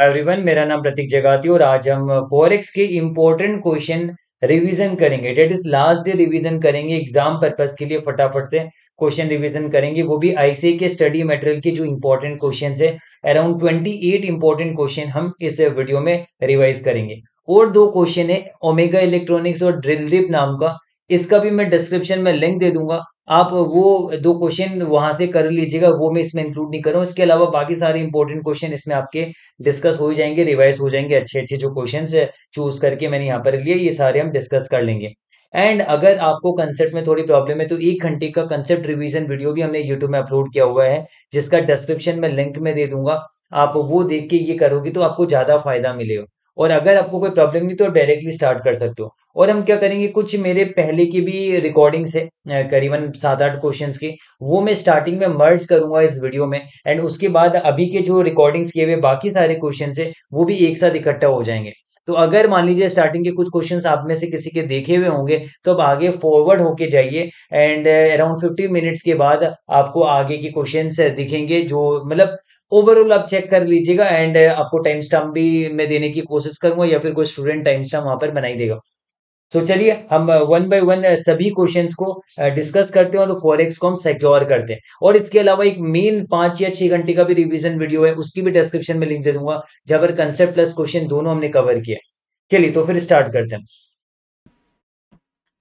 Everyone, मेरा नाम प्रतीक जगाती और आज हम फॉरेक्स के इम्पोर्टेंट क्वेश्चन रिवीजन करेंगे। Date is last day revision करेंगे, एग्जाम पर्पस के लिए फटाफट से क्वेश्चन रिवीजन करेंगे, वो भी आईसीआई के स्टडी मटेरियल के जो इम्पोर्टेंट क्वेश्चन है। अराउंड 28 इम्पोर्टेंट क्वेश्चन हम इस वीडियो में रिवाइज करेंगे और दो क्वेश्चन है ओमेगा इलेक्ट्रॉनिक्स और ड्रिलीप नाम का, इसका भी मैं डिस्क्रिप्शन में लिंक दे दूंगा, आप वो दो क्वेश्चन वहां से कर लीजिएगा, वो मैं इसमें इंक्लूड नहीं कर रहा हूँ। इसके अलावा बाकी सारे इंपॉर्टेंट क्वेश्चन इसमें आपके डिस्कस हो जाएंगे, रिवाइज हो जाएंगे। अच्छे जो क्वेश्चंस है चूज करके मैंने यहाँ पर लिए, ये सारे हम डिस्कस कर लेंगे। एंड अगर आपको कंसेप्ट में थोड़ी प्रॉब्लम है तो 1 घंटे का कंसेप्ट रिवीजन वीडियो भी हमने यूट्यूब में अपलोड किया हुआ है, जिसका डिस्क्रिप्शन में लिंक में दे दूंगा, आप वो देख के ये करोगे तो आपको ज्यादा फायदा मिलेगा। और अगर आपको कोई प्रॉब्लम नहीं तो आप डायरेक्टली स्टार्ट कर सकते हो। और हम क्या करेंगे, कुछ मेरे पहले की भी रिकॉर्डिंग्स है करीबन 7-8 क्वेश्चंस की, वो मैं स्टार्टिंग में मर्ज करूंगा इस वीडियो में, एंड उसके बाद अभी के जो रिकॉर्डिंग्स किए हुए बाकी सारे क्वेश्चंस है वो भी एक साथ इकट्ठा हो जाएंगे। तो अगर मान लीजिए स्टार्टिंग के कुछ क्वेश्चंस आप में से किसी के देखे हुए होंगे तो आप आगे फॉरवर्ड होके जाइए, एंड अराउंड 50 मिनट्स के बाद आपको आगे के क्वेश्चंस दिखेंगे, जो मतलब ओवरऑल आप चेक कर लीजिएगा। एंड आपको टाइम स्टैम्प भी मैं देने की कोशिश करूंगा या फिर कोई स्टूडेंट टाइम स्टैम्प वहां पर बनाई देगा। तो चलिए हम 1 बाय 1 सभी क्वेश्चंस को डिस्कस करते हैं और फॉरेक्स को हम सिक्योर करते हैं। और इसके अलावा एक मेन 5 या 6 घंटे का भी रिवीजन वीडियो है, उसकी भी डिस्क्रिप्शन में लिंक दे दूंगा, जहां पर कंसेप्ट प्लस क्वेश्चन दोनों हमने कवर किया। चलिए तो फिर स्टार्ट करते हैं।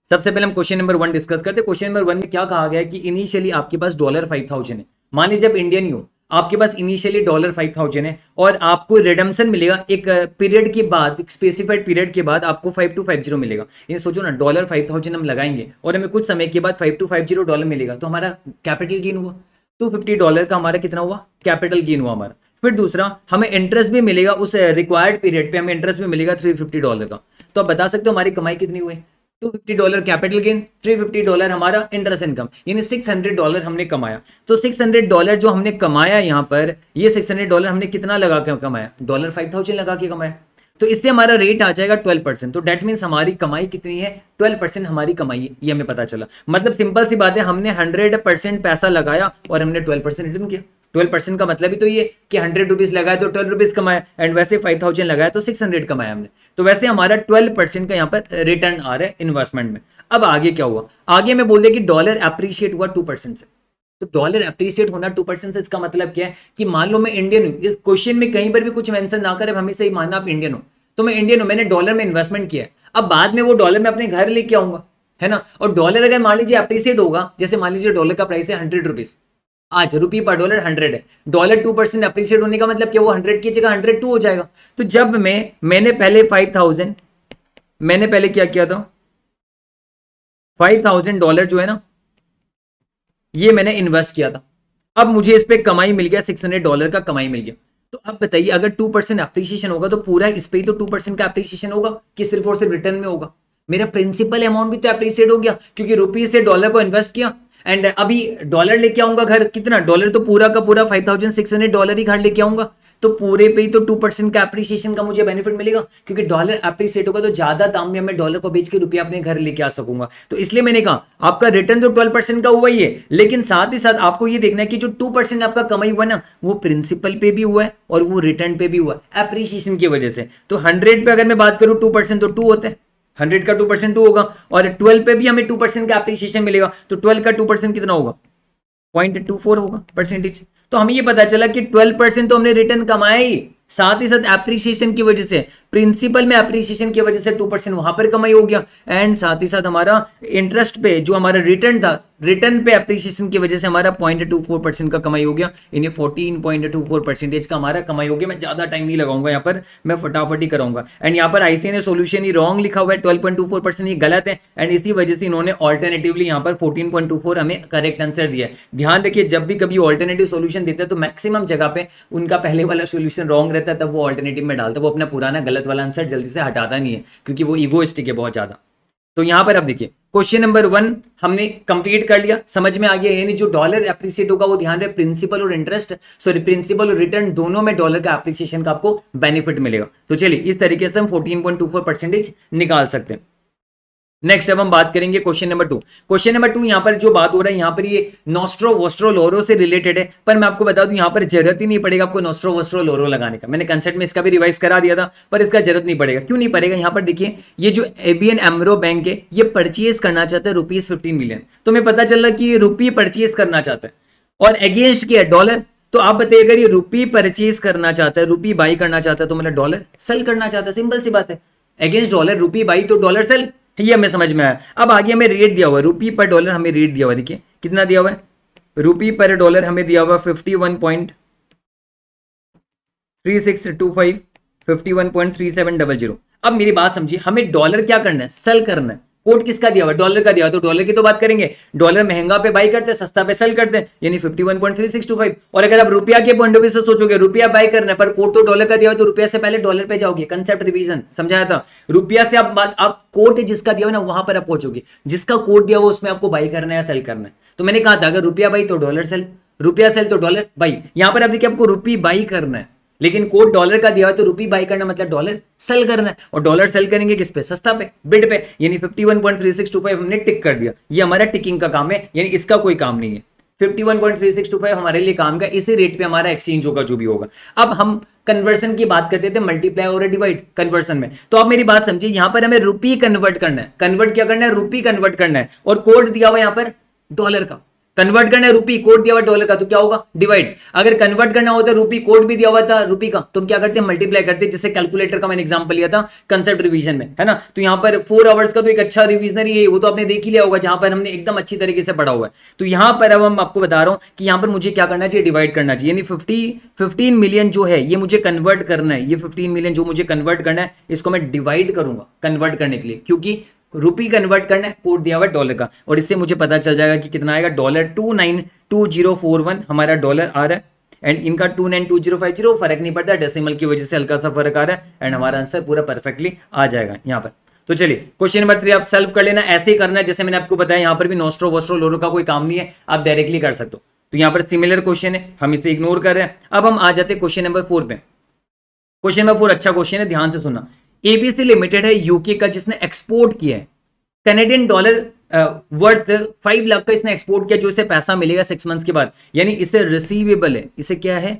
सबसे पहले हम क्वेश्चन नंबर 1 डिस्कस करते हैं। क्वेश्चन नंबर 1 में क्या कहा गया है कि इनिशियली आपके पास $5,000 है, मान लीजिए आप इंडियन ही हो, आपके पास इनिशियली $5,000 है और आपको रिडम्पशन मिलेगा एक पीरियड के बाद, एक स्पेसिफाइड पीरियड के बाद आपको 5250 मिलेगा। ये सोचो ना, $5,000 हम लगाएंगे और हमें कुछ समय के बाद $5,250 मिलेगा, तो हमारा कैपिटल गेन हुआ, $250 का हमारा कितना हुआ, कैपिटल गेन हुआ हमारा। फिर दूसरा, हमें इंटरेस्ट भी मिलेगा, उस रिक्वायर्ड पीरियड पे हमें इंटरेस्ट भी मिलेगा $350 का। तो आप बता सकते हो हमारी कमाई कितनी हुई, $250 कैपिटल गेन, $350 हमारा इंटरेस्ट इनकम, यानी $600 हमने कमाया। तो $600 जो हमने कमाया यहाँ पर, ये $600 हमने कितना लगा के कमाया, $5,000 लगा के कमाया, तो इसलिए हमारा रेट आ जाएगा 12%। तो डेट मीन्स हमारी कमाई कितनी है, 12% हमारी कमाई है, ये हमें पता चला। मतलब सिंपल सी बात है, हमने 100% पैसा लगाया और हमने 12% रिटर्न किया। 12% का मतलब ही तो ये कि 100 रुपीज लगाए तो 12 रुपीज कमाया, एंड वैसे 5000 लगाया तो 600 कमाया हमने, तो वैसे हमारा 12% का यहाँ पर रिटर्न आ रहा है इन्वेस्टमेंट में। अब आगे क्या हुआ, आगे मैं बोल दिया कि डॉलर एप्रिशिएट हुआ 2% से। तो डॉलर एप्रिशिएट होना 2% से, इसका मतलब क्या है कि मान लो मैं इंडियन हूँ, इस क्वेश्चन में कहीं पर भी कुछ मेंशन ना करें, हमेशा ही मानना आप इंडियन हो, तो मैं इंडियन हूँ, मैंने डॉलर में इन्वेस्टमेंट किया, अब बाद में वो डॉलर में अपने घर लेके आऊंगा, है ना। और डॉलर अगर मान लीजिए एप्रिशिएट होगा, जैसे मान लीजिए डॉलर का प्राइस है 100 रुपीज, आज रुपी पर डॉलर 100 है, डॉलर 2% अप्रिशिएट होने का मतलब क्या, वो 100 की जगह 102 हो जाएगा। तो जब मैंने पहले 5000, मैंने पहले क्या किया था, $5,000 जो है ना, ये मैंने इन्वेस्ट किया था, अब मुझे इस पर कमाई मिल गया, $600 का कमाई मिल गया। तो अब बताइए, अगर 2% अप्रिशिएशन होगा तो पूरा इस पर ही तो 2% का अप्रिशिएशन होगा कि सिर्फ और सिर्फ रिटर्न में होगा, मेरा प्रिंसिपल अमाउंट भी तो अप्रिशिएट हो गया, क्योंकि रुपी से डॉलर को इन्वेस्ट किया, एंड अभी डॉलर लेके आऊंगा घर, कितना डॉलर, तो पूरा का पूरा $5,600 ही घर लेके आऊंगा, तो पूरे पे ही तो 2% का एप्रिसिएशन का मुझे बेनिफिट मिलेगा, क्योंकि डॉलर एप्रिसिएट होगा तो ज्यादा दाम में मैं डॉलर को बेच के रुपया अपने घर लेके आ सकूंगा। तो इसलिए मैंने कहा आपका रिटर्न तो 12% का हुआ ही है, लेकिन साथ ही साथ आपको ये देखना है कि जो 2% आपका कमाई हुआ ना, वो प्रिंसिपल पे भी हुआ है और वो रिटर्न पे भी हुआ है एप्रिसिएशन की वजह से। तो 100 पे अगर मैं बात करूँ 2% तो 2 होता है, 100 का 2% 2 होगा, और 12 पे भी हमें 2% का एप्रिसिएशन मिलेगा, तो 12 का 2% कितना होगा, 0.24 होगा परसेंटेज। तो हमें ये पता चला कि 12% तो हमने रिटर्न कमाई, साथ ही साथ एप्रिसिएशन की वजह से, प्रिंसिपल में एप्रिसिएशन की वजह से 2% वहां पर कमाई हो गया, एंड साथ ही साथ हमारा इंटरेस्ट पे जो हमारा रिटर्न था, रिटर्न पे एप्रिसिएशन की वजह से हमारा 0.24% का कमाई हो गया, यानी 14.24% का हमारा कमाई हो गया। मैं ज्यादा टाइम नहीं लगाऊंगा यहाँ पर, मैं फटाफट ही कराऊंगा। एंड यहाँ पर आईसीआई ने सोल्यूशन ही रॉन्ग लिखा हुआ है, 12.24% ये गलत है, एंड इसी वजह से इन्होंने ऑल्टरनेटिवली यहाँ पर 14.24 हमें करेक्ट आंसर दिया है। ध्यान रखिए, जब भी कभी ऑल्टरनेटिव सोल्यूशन देते हैं तो मैक्सिमम जगह पे उनका पहले वाला सोल्यूशन रॉन्ग रहता है, तब वो ऑल्टरनेटिव में डालता है, वो अपना पुराना गलत वाला आंसर जल्दी से हटाता नहीं है, क्योंकि वो इगोइस्टिक है बहुत ज्यादा। तो यहाँ पर आप देखिए, क्वेश्चन नंबर 1 हमने कंप्लीट कर लिया, समझ में आ गया, यानी जो डॉलर एप्रिसिएट होगा वो ध्यान रहे, प्रिंसिपल और इंटरेस्ट, सॉरी प्रिंसिपल और रिटर्न दोनों में डॉलर का एप्रिसिएशन का आपको बेनिफिट मिलेगा। तो चलिए इस तरीके से हम 14.24% निकाल सकते हैं। नेक्स्ट अब हम बात करेंगे क्वेश्चन नंबर 2। क्वेश्चन नंबर 2 यहाँ पर जो बात हो रहा है यहाँ पर ये नॉस्ट्रो वोस्ट्रो लोरो से रिलेटेड है, पर मैं आपको बता दूं यहाँ पर जरूरत ही नहीं पड़ेगा आपको नॉस्ट्रो वोस्ट्रो लोरो लगाने का। मैंने कंसेप्ट में इसका भी रिवाइज करा दिया था, पर इसका जरूरत नहीं पड़ेगा। क्यों नहीं पड़ेगा? यहाँ पर देखिए ये जो एबीएन एमरो बैंक है ये परचेज करना चाहता है ₹15 मिलियन। तो मैं पता चल रहा कि ये रुपये परचेज करना चाहता है और अगेंस्ट क्या है डॉलर। तो आप बताइए अगर ये रुपये परचेज करना चाहता है, रुपये बाई करना चाहता है तो मतलब डॉलर सेल करना चाहता है। सिंपल सी बात है, अगेंस्ट डॉलर रुपये बाई तो डॉलर सेल, ये हमें समझ में आया। अब आगे हमें रेट दिया हुआ है रुपी पर डॉलर, हमें रेट दिया हुआ है। देखिए कितना दिया हुआ है रुपी पर डॉलर, हमें दिया हुआ 51.3625 51.3700। अब मेरी बात समझिए, हमें डॉलर क्या करना है? सेल करना है। कोड किसका दिया हुआ? डॉलर का दिया हुआ, तो डॉलर की तो बात करेंगे। डॉलर महंगा पे बाई करते हैं, सस्ता पे सेल करते हैं, यानी 51.3625। और अगर आप रुपया के पॉइंट ऑफ व्यू से सोचोगे रुपया बाई करना है, पर कोड तो डॉलर का दिया हुआ तो रुपया से पहले डॉलर पे जाओगे। कंसेप्ट रिवीजन समझाया था, रुपया से आप कोड जिसका दिया हुआ ना वहां पर आप पहुंचोगे, जिसका कोड दिया हुआ उसमें आपको बाई करना है या सेल करना है। तो मैंने कहा था अगर रुपया बाई तो डॉलर सेल, रुपया सेल तो डॉलर बाई। यहाँ पर आप देखिए आपको रुपये बाई करना है, लेकिन कोड डॉलर का दिया है तो रुपये बाई करना मतलब डॉलर सेल करना है। और डॉलर सेल करेंगे किस पे? सस्ता पे, बिड पे, यानी 51.3625 हमने टिक कर दिया। ये हमारा टिकिंग का काम है, यानी इसका कोई काम नहीं है। 51.3625 हमारे लिए काम का, इसी रेट पे हमारा एक्सचेंज होगा जो भी होगा। अब हम कन्वर्सन की बात करते थे, मल्टीप्लाई और डिवाइड कन्वर्सन में। तो आप मेरी बात समझिए, यहाँ पर हमें रुपये कन्वर्ट करना है। कन्वर्ट क्या करना है? रुपये कन्वर्ट करना है। और कोड दिया हुआ यहाँ पर डॉलर का, कन्वर्ट करना है रुपी, कोड दिया हुआ डॉलर का, तो क्या होगा? डिवाइड। अगर कन्वर्ट करना होता है रुपी, कोड भी दिया हुआ था रुपी का, तो हम क्या करते हैं? मल्टीप्लाई करते हैं, जिससे कैलकुलेटर का मैंने एग्जांपल लिया था कंसेप्ट रिवीजन में, है ना। तो यहाँ पर 4 आवर्स का तो एक अच्छा रिवीजनरी है, वो तो आपने देख ही लिया होगा, जहां पर हमने एकदम अच्छी तरीके से पढ़ा हुआ है। तो यहाँ पर अब हम आपको बता रहा हूँ कि यहाँ पर मुझे क्या करना चाहिए? डिवाइड करना चाहिए, यानी 15 मिलियन जो है ये मुझे कन्वर्ट करना है। ये 15 मिलियन जो मुझे कन्वर्ट करना है इसको मैं डिवाइड करूंगा कन्वर्ट करने के लिए, क्योंकि रुपी कन्वर्ट करना है, कोड दिया हुआ डॉलर का। और इससे मुझे पता चल जाएगा कि कितना आएगा डॉलर 292041 हमारा डॉलर आ रहा है, एंड इनका 292050, फर्क नहीं पड़ता, डेसिमल की वजह से हल्का सा फर्क आ रहा है, एंड हमारा आंसर पूरा परफेक्टली आ जाएगा यहाँ पर। तो चलिए क्वेश्चन नंबर 3 आप सॉल्व कर लेना। ऐसे ही करना है जैसे मैंने आपको बताया, यहाँ पर भी नॉस्ट्रो वोस्ट्रो लोरो का कोई काम नहीं है, आप डायरेक्टली कर सकते हो। तो यहाँ पर सिमिलर क्वेश्चन है, हम इसे इग्नोर कर रहे हैं। अब हम आ जाते हैं क्वेश्चन नंबर 4 पे। क्वेश्चन नंबर 4 अच्छा क्वेश्चन है, ध्यान से सुनना। एबीसी लिमिटेड है यूके का, जिसने एक्सपोर्ट किया है कैनेडियन डॉलर वर्थ 5 लाख का, इसने एक्सपोर्ट किया, जो इसे पैसा मिलेगा 6 मंथ्स के बाद, यानी इसे रिसीवेबल है। इसे क्या है?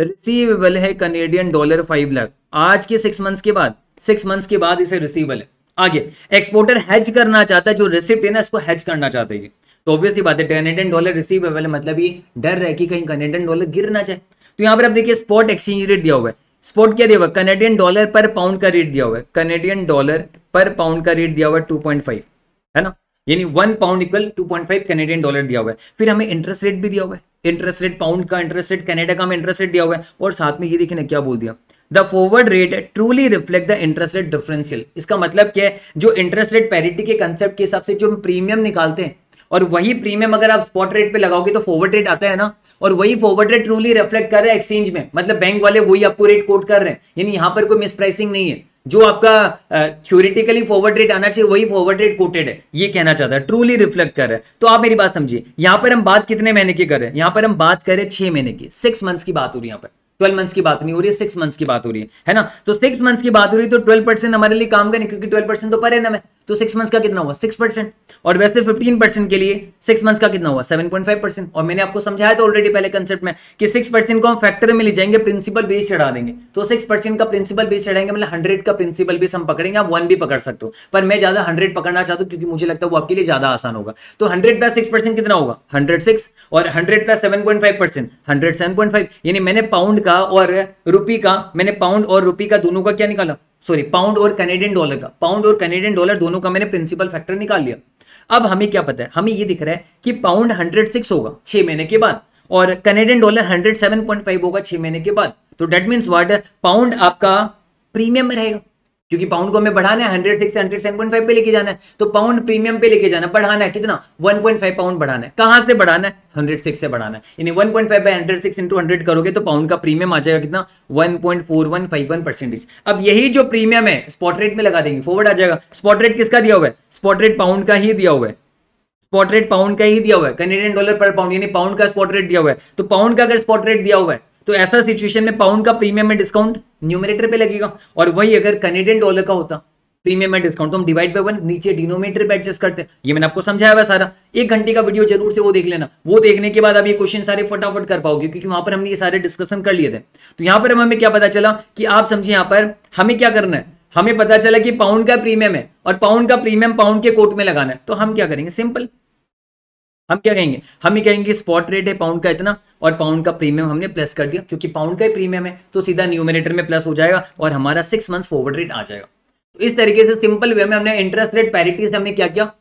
रिसीवेबल है कैनेडियन डॉलर 5 लाख आज के 6 मंथ्स के बाद। 6 मंथ्स के बाद इसे रिसीवेबल है। आगे एक्सपोर्टर हैज करना चाहता है, जो रिसिप्ट है ना इसको हैज करना चाहता है। तो ऑब्वियसली बात है कैनेडियन डॉलर रिसीवेबल है, मतलब ये डर है कि कहीं कैनेडियन डॉलर गिर ना जाए। तो यहाँ पर आप देखिए स्पॉट एक्सचेंज रेट दिया हुआ है, स्पॉट क्या दिया हुआ? कैनेडियन डॉलर पर पाउंड का रेट दिया हुआ है, कैनेडियन डॉलर पर पाउंड का रेट दिया हुआ 2.5, है ना, यानी 1 पाउंड इक्वल 2.5 कैनेडियन डॉलर दिया हुआ है। फिर हमें इंटरेस्ट रेट भी दिया हुआ है, इंटरेस्ट रेट पाउंड का, इंटरेस्ट रेट कनाडा का, हमें इंटरेस्ट रेट दिया हुआ है। और साथ में ये देखिए ना क्या बोल दिया, the forward rate truly reflect the interest rate differential. इसका मतलब क्या है? जो इंटरेस्ट रेट पैरिटी के कंसेप्ट के हिसाब से जो हम प्रीमियम निकालते हैं, और वही प्रीमियम अगर आप स्पॉट रेट पे लगाओगे तो फॉरवर्ड रेट आता है ना, और वही फॉरवर्ड रेट ट्रूली रिफ्लेक्ट कर रहा है एक्सचेंज में, मतलब बैंक वाले वही आपको रेट कोट कर रहे हैं, यानी यहाँ पर कोई मिसप्राइसिंग नहीं है। जो आपका थ्योरेटिकली फॉरवर्ड रेट आना चाहिए वही फॉरवर्ड रेट कोटेड है, ये कहना चाहता है, ट्रूली रिफ्लेक्ट कर रहा है। तो आप मेरी बात समझिए, यहाँ पर हम बात कितने महीने की कर रहे हैं? यहाँ पर हम बात करें 6 महीने की, 6 मंथ्स की बात हो रही है। यहाँ पर 12 मंथ्स की बात नहीं हो रही है, 6 मंथ्स की बात हो रही है ना। तो 6 मंथ्स की बात हो रही है, तो 12% हमारे लिए काम का नहीं, क्योंकि 12% तो पर है ना में, तो 6 मंथ्स का कितना हुआ? 6%। और वैसे 15% के लिए 6 मंथ्स का कितना हुआ? 7.5%। और मैंने आपको समझाया था ऑलरेडी पहले कंसेप्ट में कि 6% को हम फैक्टर में ले जाएंगे, प्रिंसिपल बेस चढ़ा देंगे, तो 6% का प्रिंसिपल बेस चढ़ाएंगे, मतलब 100 का प्रिंसिपल बेस हम पकड़ेंगे। आप 1 भी पकड़ सकते हो, पर मैं ज्यादा 100 पकड़ना चाहता हूँ, क्योंकि मुझे लगता है वो आपके लिए ज्यादा आसान होगा। तो 100 + 6% कितना होगा? 106। और 100 + 7.5% 107.5, यानी मैंने पाउंड का और रुपी का, मैंने पाउंड और रुपी का दोनों का क्या निकाला, सॉरी पाउंड और कैनेडियन डॉलर का, पाउंड और कैनेडियन डॉलर दोनों का मैंने प्रिंसिपल फैक्टर निकाल लिया। अब हमें क्या पता है? हमें ये दिख रहा है कि पाउंड 106 होगा 6 महीने के बाद, और कैनेडियन डॉलर 107.5 होगा 6 महीने के बाद। तो डेट मीन्स व्हाट? पाउंड आपका प्रीमियम में रहेगा, क्योंकि पाउंड को हमें बढ़ाना है, 106 से 107.5 पे लेके जाना है, तो पाउंड प्रीमियम पे लेके जाना, बढ़ाना है कितना? 1.5 पाउंड बढ़ाना है। कहां से बढ़ाना है? 106 से बढ़ाना है, यानी 1.5/106 into 100 करोगे तो पाउंड का प्रीमियम आ जाएगा कितना? 1.4151%। अब यही जो प्रीमियम है स्पॉट रेट में लगा देंगे, फॉरवर्ड आ जाएगा। स्पॉट रेट किसका दिया हुआ है? स्पॉट रेट पाउंड का ही दिया हुआ है, स्पॉट रेट पाउंड का ही दिया हुआ है, कैनेडियन डॉलर पर पाउंड, यानी पाउंड का स्पॉट रेट दिया हुआ है। तो पाउंड का अगर स्पॉट रेट दिया हुआ है तो ऐसा सिचुएशन में पाउंड का प्रीमियम में डिस्काउंट न्यूमरेटर पे लगेगा, और वही अगर कैनेडियन डॉलर का होता प्रीमियम में डिस्काउंट, तो हम डिवाइड बाय 1 नीचे डिनोमिनेटर पे एडजस्ट करते हैं। ये मैंने आपको समझाया हुआ सारा, एक घंटे का वीडियो जरूर से वो देख लेना, वो देखने के बाद आप ये क्वेश्चन सारे फटाफट कर पाओगे क्योंकि वहां पर हमने ये सारे डिस्कशन कर लिए थे। तो यहाँ पर हमें क्या पता चला कि आप समझिए यहाँ पर हमें क्या करना है, हमें पता चला कि पाउंड का प्रीमियम है और पाउंड का प्रीमियम पाउंड के कोट में लगाना है। तो हम क्या करेंगे, सिंपल हम क्या कहेंगे, हम ये कहेंगे स्पॉट रेट है पाउंड का इतना और पाउंड का प्रीमियम हमने प्लस कर दिया क्योंकि पाउंड का ही प्रीमियम है तो सीधा न्यूमिनेटर में प्लस हो जाएगा और हमारा 6 मंथ्स फॉरवर्ड रेट आ जाएगा। तो इस तरीके से सिंपल वे में हमने इंटरेस्ट रेट पैरिटी से हमने क्या किया,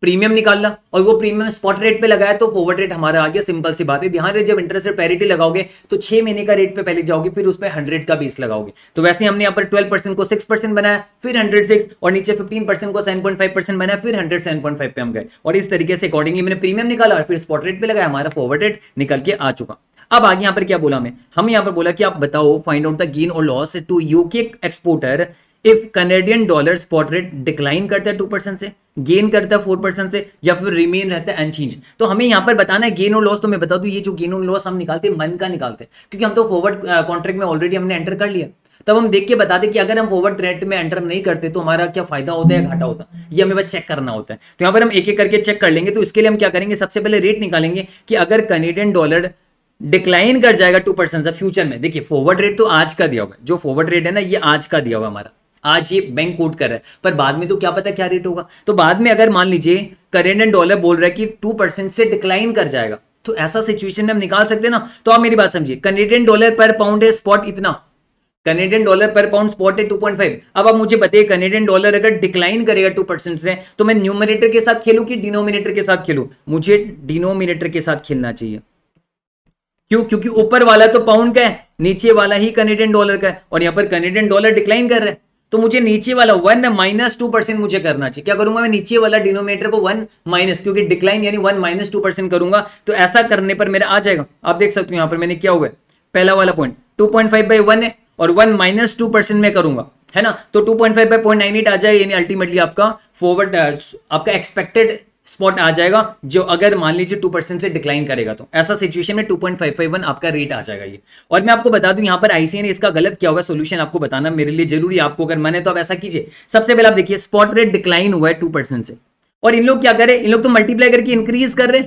प्रीमियम निकाला और वो प्रीमियम स्पॉट रेट पे लगाया तो फॉरवर्ड रेट हमारा आ गया। सिंपल सी बात है, ध्यान रहे जब इंटरेस्ट रेट पैरिटी लगाओगे तो 6 महीने का रेट पे पहले जाओगे फिर उस पर 100 का बेस लगाओगे। तो वैसे हमने यहाँ पर 12% को 6% बनाया, फिर 106 और नीचे 15% को 7.5% बनाया, फिर 107.5 पे हम गए और इस तरीके से अकॉर्डिंगली मैंने प्रीमियम निकाला और फिर स्पॉट रेट पे लगाया, हमारा फॉरवर्ड रेट निकल के आ चुका। अब आगे यहाँ पर क्या बोला हमें, हमें यहाँ पर बोला कि आप बताओ फाइंड आउट द गेन और loss to UK exporter if Canadian dollar spot rate decline करता है 2% से, गेन करता है 4% से या फिर रिमेन रहता है अनचेंज। तो हमें यहाँ पर बताना है गेन और लॉस। तो मैं बता दूँ ये जो गेन और लॉस हम निकालते हैं मन का निकालते हैं क्योंकि हम तो फॉरवर्ड कॉन्ट्रैक्ट में ऑलरेडी हमने एंटर कर लिया, तब हम देख के बताते कि अगर हम फॉरवर्ड रेट में एंटर नहीं करते तो हमारा क्या फायदा होता है या घाटा होता है, ये हमें बस चेक करना होता है। तो यहाँ पर हम एक एक करके चेक कर लेंगे। तो इसके लिए हम क्या करेंगे, सबसे पहले रेट निकालेंगे कि अगर कैनेडियन डॉलर डिक्लाइन कर जाएगा 2% से फ्यूचर में। देखिए फॉरवर्ड रेट तो आज का दिया हुआ है, जो फॉरवर्ड रेट है ना ये आज का दिया हुआ हमारा, आज ये बैंक कोट कर रहा है पर बाद में तो क्या पता क्या रेट होगा। तो बाद में अगर मान लीजिए कैनेडियन डॉलर बोल रहा है कि 2% से डिक्लाइन कर जाएगा तो ऐसा सिचुएशन में हम निकाल सकते हैं ना। तो आप मेरी बात समझिए, कैनेडियन डॉलर पर पाउंड है स्पॉट इतना, कैनेडियन डॉलर पर पाउंड स्पॉट है 2.5। अब आप मुझे बताइए कैनेडियन डॉलर अगर डिक्लाइन करेगा 2% से तो मैं न्यूमिनेटर के साथ खेलूं कि डिनोमिनेटर के साथ खेलूं? मुझे डिनोमिनेटर के साथ खेलना चाहिए। क्यों? क्योंकि ऊपर वाला तो पाउंड का है, नीचे वाला ही कैनेडियन डॉलर का है और यहाँ पर कैनेडियन डॉलर डिक्लाइन कर रहा है तो मुझे नीचे वाला 1 माइनस 2% मुझे करना चाहिए। क्या करूंगा मैं, नीचे वाला डिनोमिनेटर को 1 माइनस, क्योंकि डिक्लाइन यानी 1 माइनस 2% करूंगा तो ऐसा करने पर मेरा आ जाएगा। आप देख सकते हो यहाँ पर मैंने क्या हुआ है, पहला वाला पॉइंट 2.5/1 है और 1 माइनस 2% में करूंगा है ना तो 2.5/0.98 आ जाएगा, यानी अल्टीमेटली आपका फॉरवर्ड आपका एक्सपेक्टेड स्पॉट आ जाएगा जो अगर मान लीजिए 2% से डिक्लाइन करेगा तो ऐसा सिचुएशन में 2.551 आपका रेट आ जाएगा ये। और मैं आपको बता दूं यहाँ पर आईसीए ने इसका गलत क्या हुआ सॉल्यूशन आपको बताना मेरे लिए जरूरी है, आपको अगर मैंने तो आप ऐसा कीजिए। सबसे पहले आप देखिए स्पॉट रेट डिक्लाइन हुआ है 2% से और इन लोग क्या करे, इन लोग तो मल्टीप्लाई करके इंक्रीज कर रहे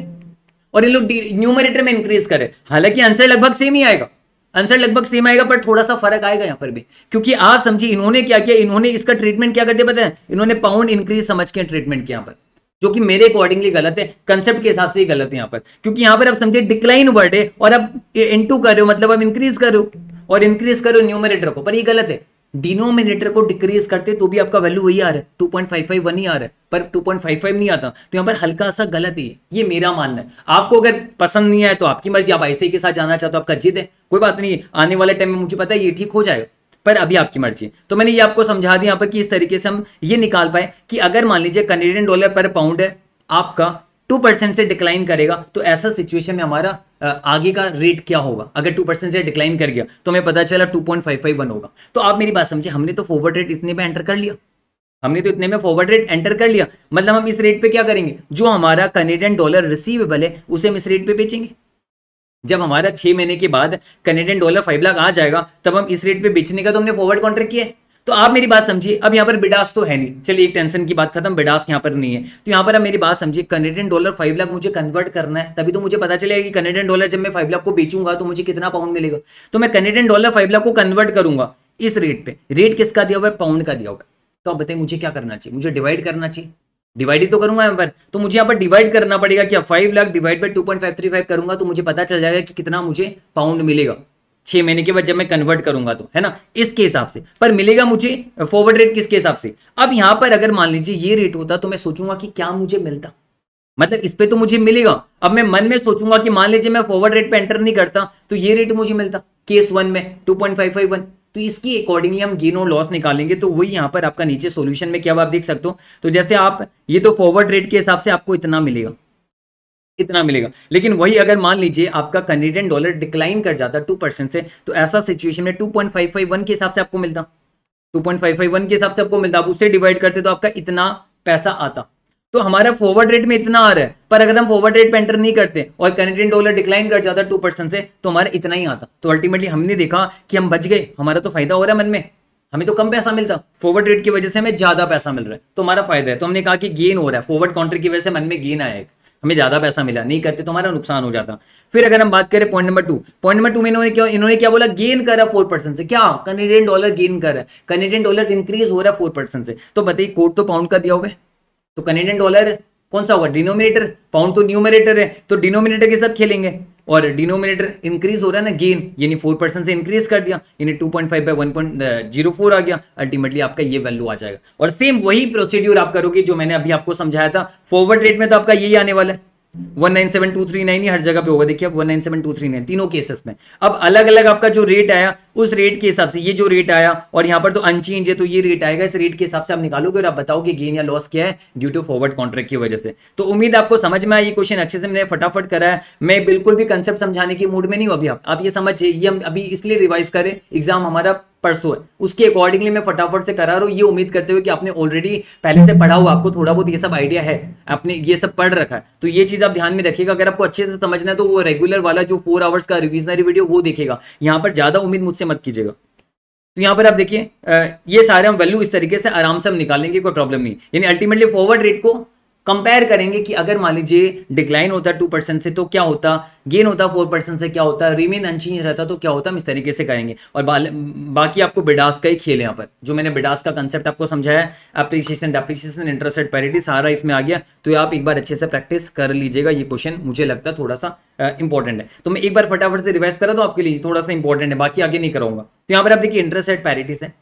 और इन लोग न्यूमरेटर में इंक्रीज कर रहे। हालांकि आंसर लगभग सेम ही आएगा, आंसर लगभग सेम आएगा पर थोड़ा सा फर्क आएगा यहाँ पर भी, क्योंकि आप समझिए इन्होंने क्या किया, इन्होंने इसका ट्रीटमेंट क्या करते पता है, इन्होंने पाउंड इंक्रीज समझ के ट्रीटमेंट किया यहाँ पर, जो कि मेरे अकॉर्डिंगली गलत है, कंसेप्ट के हिसाब से ही गलत है यहाँ पर। क्योंकि यहाँ पर आप समझे डिक्लाइन वर्ड है और अब इनटू कर रहे हो, मतलब अब इंक्रीज कर रहे हो और इंक्रीज कर रहे हो न्यूमरेटर को, पर ये गलत है। डिनोमिनेटर को डिक्रीज करते तो भी आपका वैल्यू वही आ रहा है 2.551 ही आ रहा है पर 2.55 नहीं आता, तो यहाँ पर हल्का सा गलत ही है, ये मेरा मानना है। आपको अगर पसंद नहीं आए तो आपकी मर्जी, आप ऐसे के साथ जाना चाहते हो आपका जिद है, कोई बात नहीं, आने वाले टाइम में मुझे पता है ये ठीक हो जाएगा पर अभी आपकी मर्जी। तो मैंने ये आपको समझा दिया यहाँ पर कि इस तरीके से हम ये निकाल पाए कि अगर मान लीजिए कैनेडियन डॉलर पर पाउंड है आपका 2% से डिक्लाइन करेगा तो ऐसा सिचुएशन में हमारा आगे का रेट क्या होगा। अगर 2% से डिक्लाइन कर गया तो हमें पता चला 2.551 होगा। तो आप मेरी बात समझिए, हमने तो फॉरवर्ड रेट इतने में एंटर कर लिया, हमने तो इतने में फॉरवर्ड रेट एंटर कर लिया, मतलब हम इस रेट पर क्या करेंगे, जो हमारा कैनेडियन डॉलर रिसीवेबल है उसे हम इस रेट पर बेचेंगे। जब हमारा 6 महीने के बाद कैनेडियन डॉलर 5 लाख आ जाएगा तब हम इस रेट पे बेचने का तो हमने फॉरवर्ड कॉन्ट्रैक्ट किया है। तो आप मेरी बात समझिए, अब यहाँ पर बिडास तो है नहीं, चलिए एक टेंशन की बात खत्म, बिडास यहाँ पर नहीं है। तो यहाँ पर आप मेरी बात समझिए, कैनेडियन डॉलर 5 लाख मुझे कन्वर्ट करना है, तभी तो मुझे पता चलेगा कि कैनेडियन डॉलर जब मैं 5 लाख को बेचूंगा तो मुझे कितना पाउंड मिलेगा। तो मैं कैनेडियन डॉलर 5 लाख को कन्वर्ट करूंगा इस रेट पर, रेट किसका दिया हुआ है, पाउंड का दिया हुआ है। तो आप बताइए मुझे क्या करना चाहिए, मुझे डिवाइड करना चाहिए, डिवाइड तो करूंगा यहाँ पर, तो मुझे यहाँ पर डिवाइड करना पड़ेगा कि 5 लाख डिवाइड बाय 2.535 करूंगा तो मुझे पता चल जाएगा कि कितना मुझे पाउंड मिलेगा 6 महीने के बाद जब मैं कन्वर्ट करूंगा तो, है ना, इसके हिसाब से। पर मिलेगा मुझे फॉरवर्ड रेट किसके हिसाब से। अब यहाँ पर अगर मान लीजिए ये रेट होता तो मैं सोचूंगा कि क्या मुझे मिलता, मतलब इस पर तो मुझे मिलेगा। अब मैं मन में सोचूंगा कि मान लीजिए मैं फॉरवर्ड रेट पर एंटर नहीं करता तो ये रेट मुझे मिलता केस 1 में 2.551, तो इसकी अकॉर्डिंगली हम गेन और लॉस निकालेंगे। तो वही यहाँ पर आपका नीचे सॉल्यूशन में क्या हुआ आप देख सकते हो। तो जैसे आप ये तो फॉरवर्ड रेट के हिसाब से आपको इतना मिलेगा, इतना मिलेगा, लेकिन वही अगर मान लीजिए आपका कैनेडियन डॉलर डिक्लाइन कर जाता 2% से तो ऐसा सिचुएशन में 2.551 के हिसाब से आपको मिलता, 2.551 के हिसाब से आपको मिलता। आप उससे डिवाइड करते तो आपका इतना पैसा आता। तो हमारा फॉरवर्ड रेट में इतना आ रहा है, पर अगर हम फॉरवर्ड रेट पे एंटर नहीं करते और कैनेडियन डॉलर डिक्लाइन कर जाता 2% से तो हमारा इतना ही आता। तो अल्टीमेटली हमने देखा कि हम बच गए, हमारा तो फायदा हो रहा है मन में, हमें तो कम पैसा मिलता, फॉरवर्ड रेट की वजह से हमें ज्यादा पैसा मिल रहा है तो हमारा फायदा है। तो हमने कहा कि गेन हो रहा है, फॉरवर्ड कॉन्ट्रैक्ट की वजह से मन में गेन आया, हमें ज्यादा पैसा मिला, नहीं करते तो हमारा नुकसान हो जाता। फिर अगर हम बात करें पॉइंट नंबर 2, पॉइंट नंबर 2 में इन्होंने क्या बोला, गेन करा 4% से, क्या कैनेडियन डॉलर गेन कर रहा है, कैनेडियन डॉलर इंक्रीज हो रहा है 4% से। तो बताइए कोड तो पाउंड का दिया हुआ है, तो कैनेडियन डॉलर कौन सा होगा, डिनोमिनेटर, पाउंड तो न्यूमिनेटर है, तो डिनोमिनेटर के साथ खेलेंगे और डिनोमिनेटर इंक्रीज हो रहा है ना गेन, यानी 4% से इंक्रीज कर दिया, यानी 2.5/1.04 आ गया, अल्टीमेटली आपका ये वैल्यू आ जाएगा। और सेम वही प्रोसीड्यूर आप करोगे जो मैंने अभी आपको समझाया था, फॉरवर्ड रेट में तो आपका यही आने वाला है 197,239 ही हर जगह पे होगा, देखिए अब 197,239 तीनों केसेस में। अब अलग अलग आपका जो रेट आया उस रेट के हिसाब से, ये जो रेट आया और यहाँ पर तो अनचेंज है तो ये रेट आएगा, इस रेट के हिसाब से आप निकालोगे और आप बताओगे गेन या लॉस क्या है ड्यू टू फॉरवर्ड कॉन्ट्रैक्ट की वजह से। तो उम्मीद आपको समझ में आया, ये क्वेश्चन अच्छे से मैंने फटाफट करा है, मैं बिल्कुल भी कंसेप्ट समझाने की मूड में नहीं हूँ अभी, आप ये समझिए ये हम अभी इसलिए रिवाइज करें, एग्जाम हमारा परसों है उसके अकॉर्डिंगली मैं फटाफट से करा रहा हूँ, ये उम्मीद करते हुए कि आपने ऑलरेडी पहले से पढ़ा हुआ, आपको थोड़ा बहुत ये सब आइडिया है, आपने ये सब पढ़ रखा है, तो ये चीज आप ध्यान में रखिएगा। अगर आपको अच्छे से समझना है तो वो रेगुलर वाला जो 4 आवर्स का रिविजनरी वीडियो वो देखिएगा, यहाँ पर ज्यादा उम्मीद मुझसे मत कीजिएगा। तो यहाँ पर आप देखिए ये सारे हम वैल्यू इस तरीके से आराम से हम निकालेंगे, कोई प्रॉब्लम नहीं, यानी अल्टीमेटली फॉरवर्ड रेट को कंपेयर करेंगे कि अगर मान लीजिए डिक्लाइन होता 2% से तो क्या होता, गेन होता 4% से क्या होता, रिमेन अनचेंज रहता तो क्या होता, हम इस तरीके से करेंगे। और बाकी आपको बिडास का ही खेल है, यहाँ पर जो मैंने बिडास का कंसेप्ट आपको समझाया, appreciation depreciation interest rate parity सारा इसमें आ गया, तो आप एक बार अच्छे से प्रैक्टिस कर लीजिएगा, ये क्वेश्चन मुझे लगता है थोड़ा सा इंपॉर्टेंट है तो मैं एक बार फटाफट से रिवाइज करा तो आपके लिए थोड़ा सा इंपॉर्टेंट है, बाकी आगे नहीं कराऊंगा। तो यहाँ पर आप देखिए इंटरेस्ट रेट पैरिटीज है,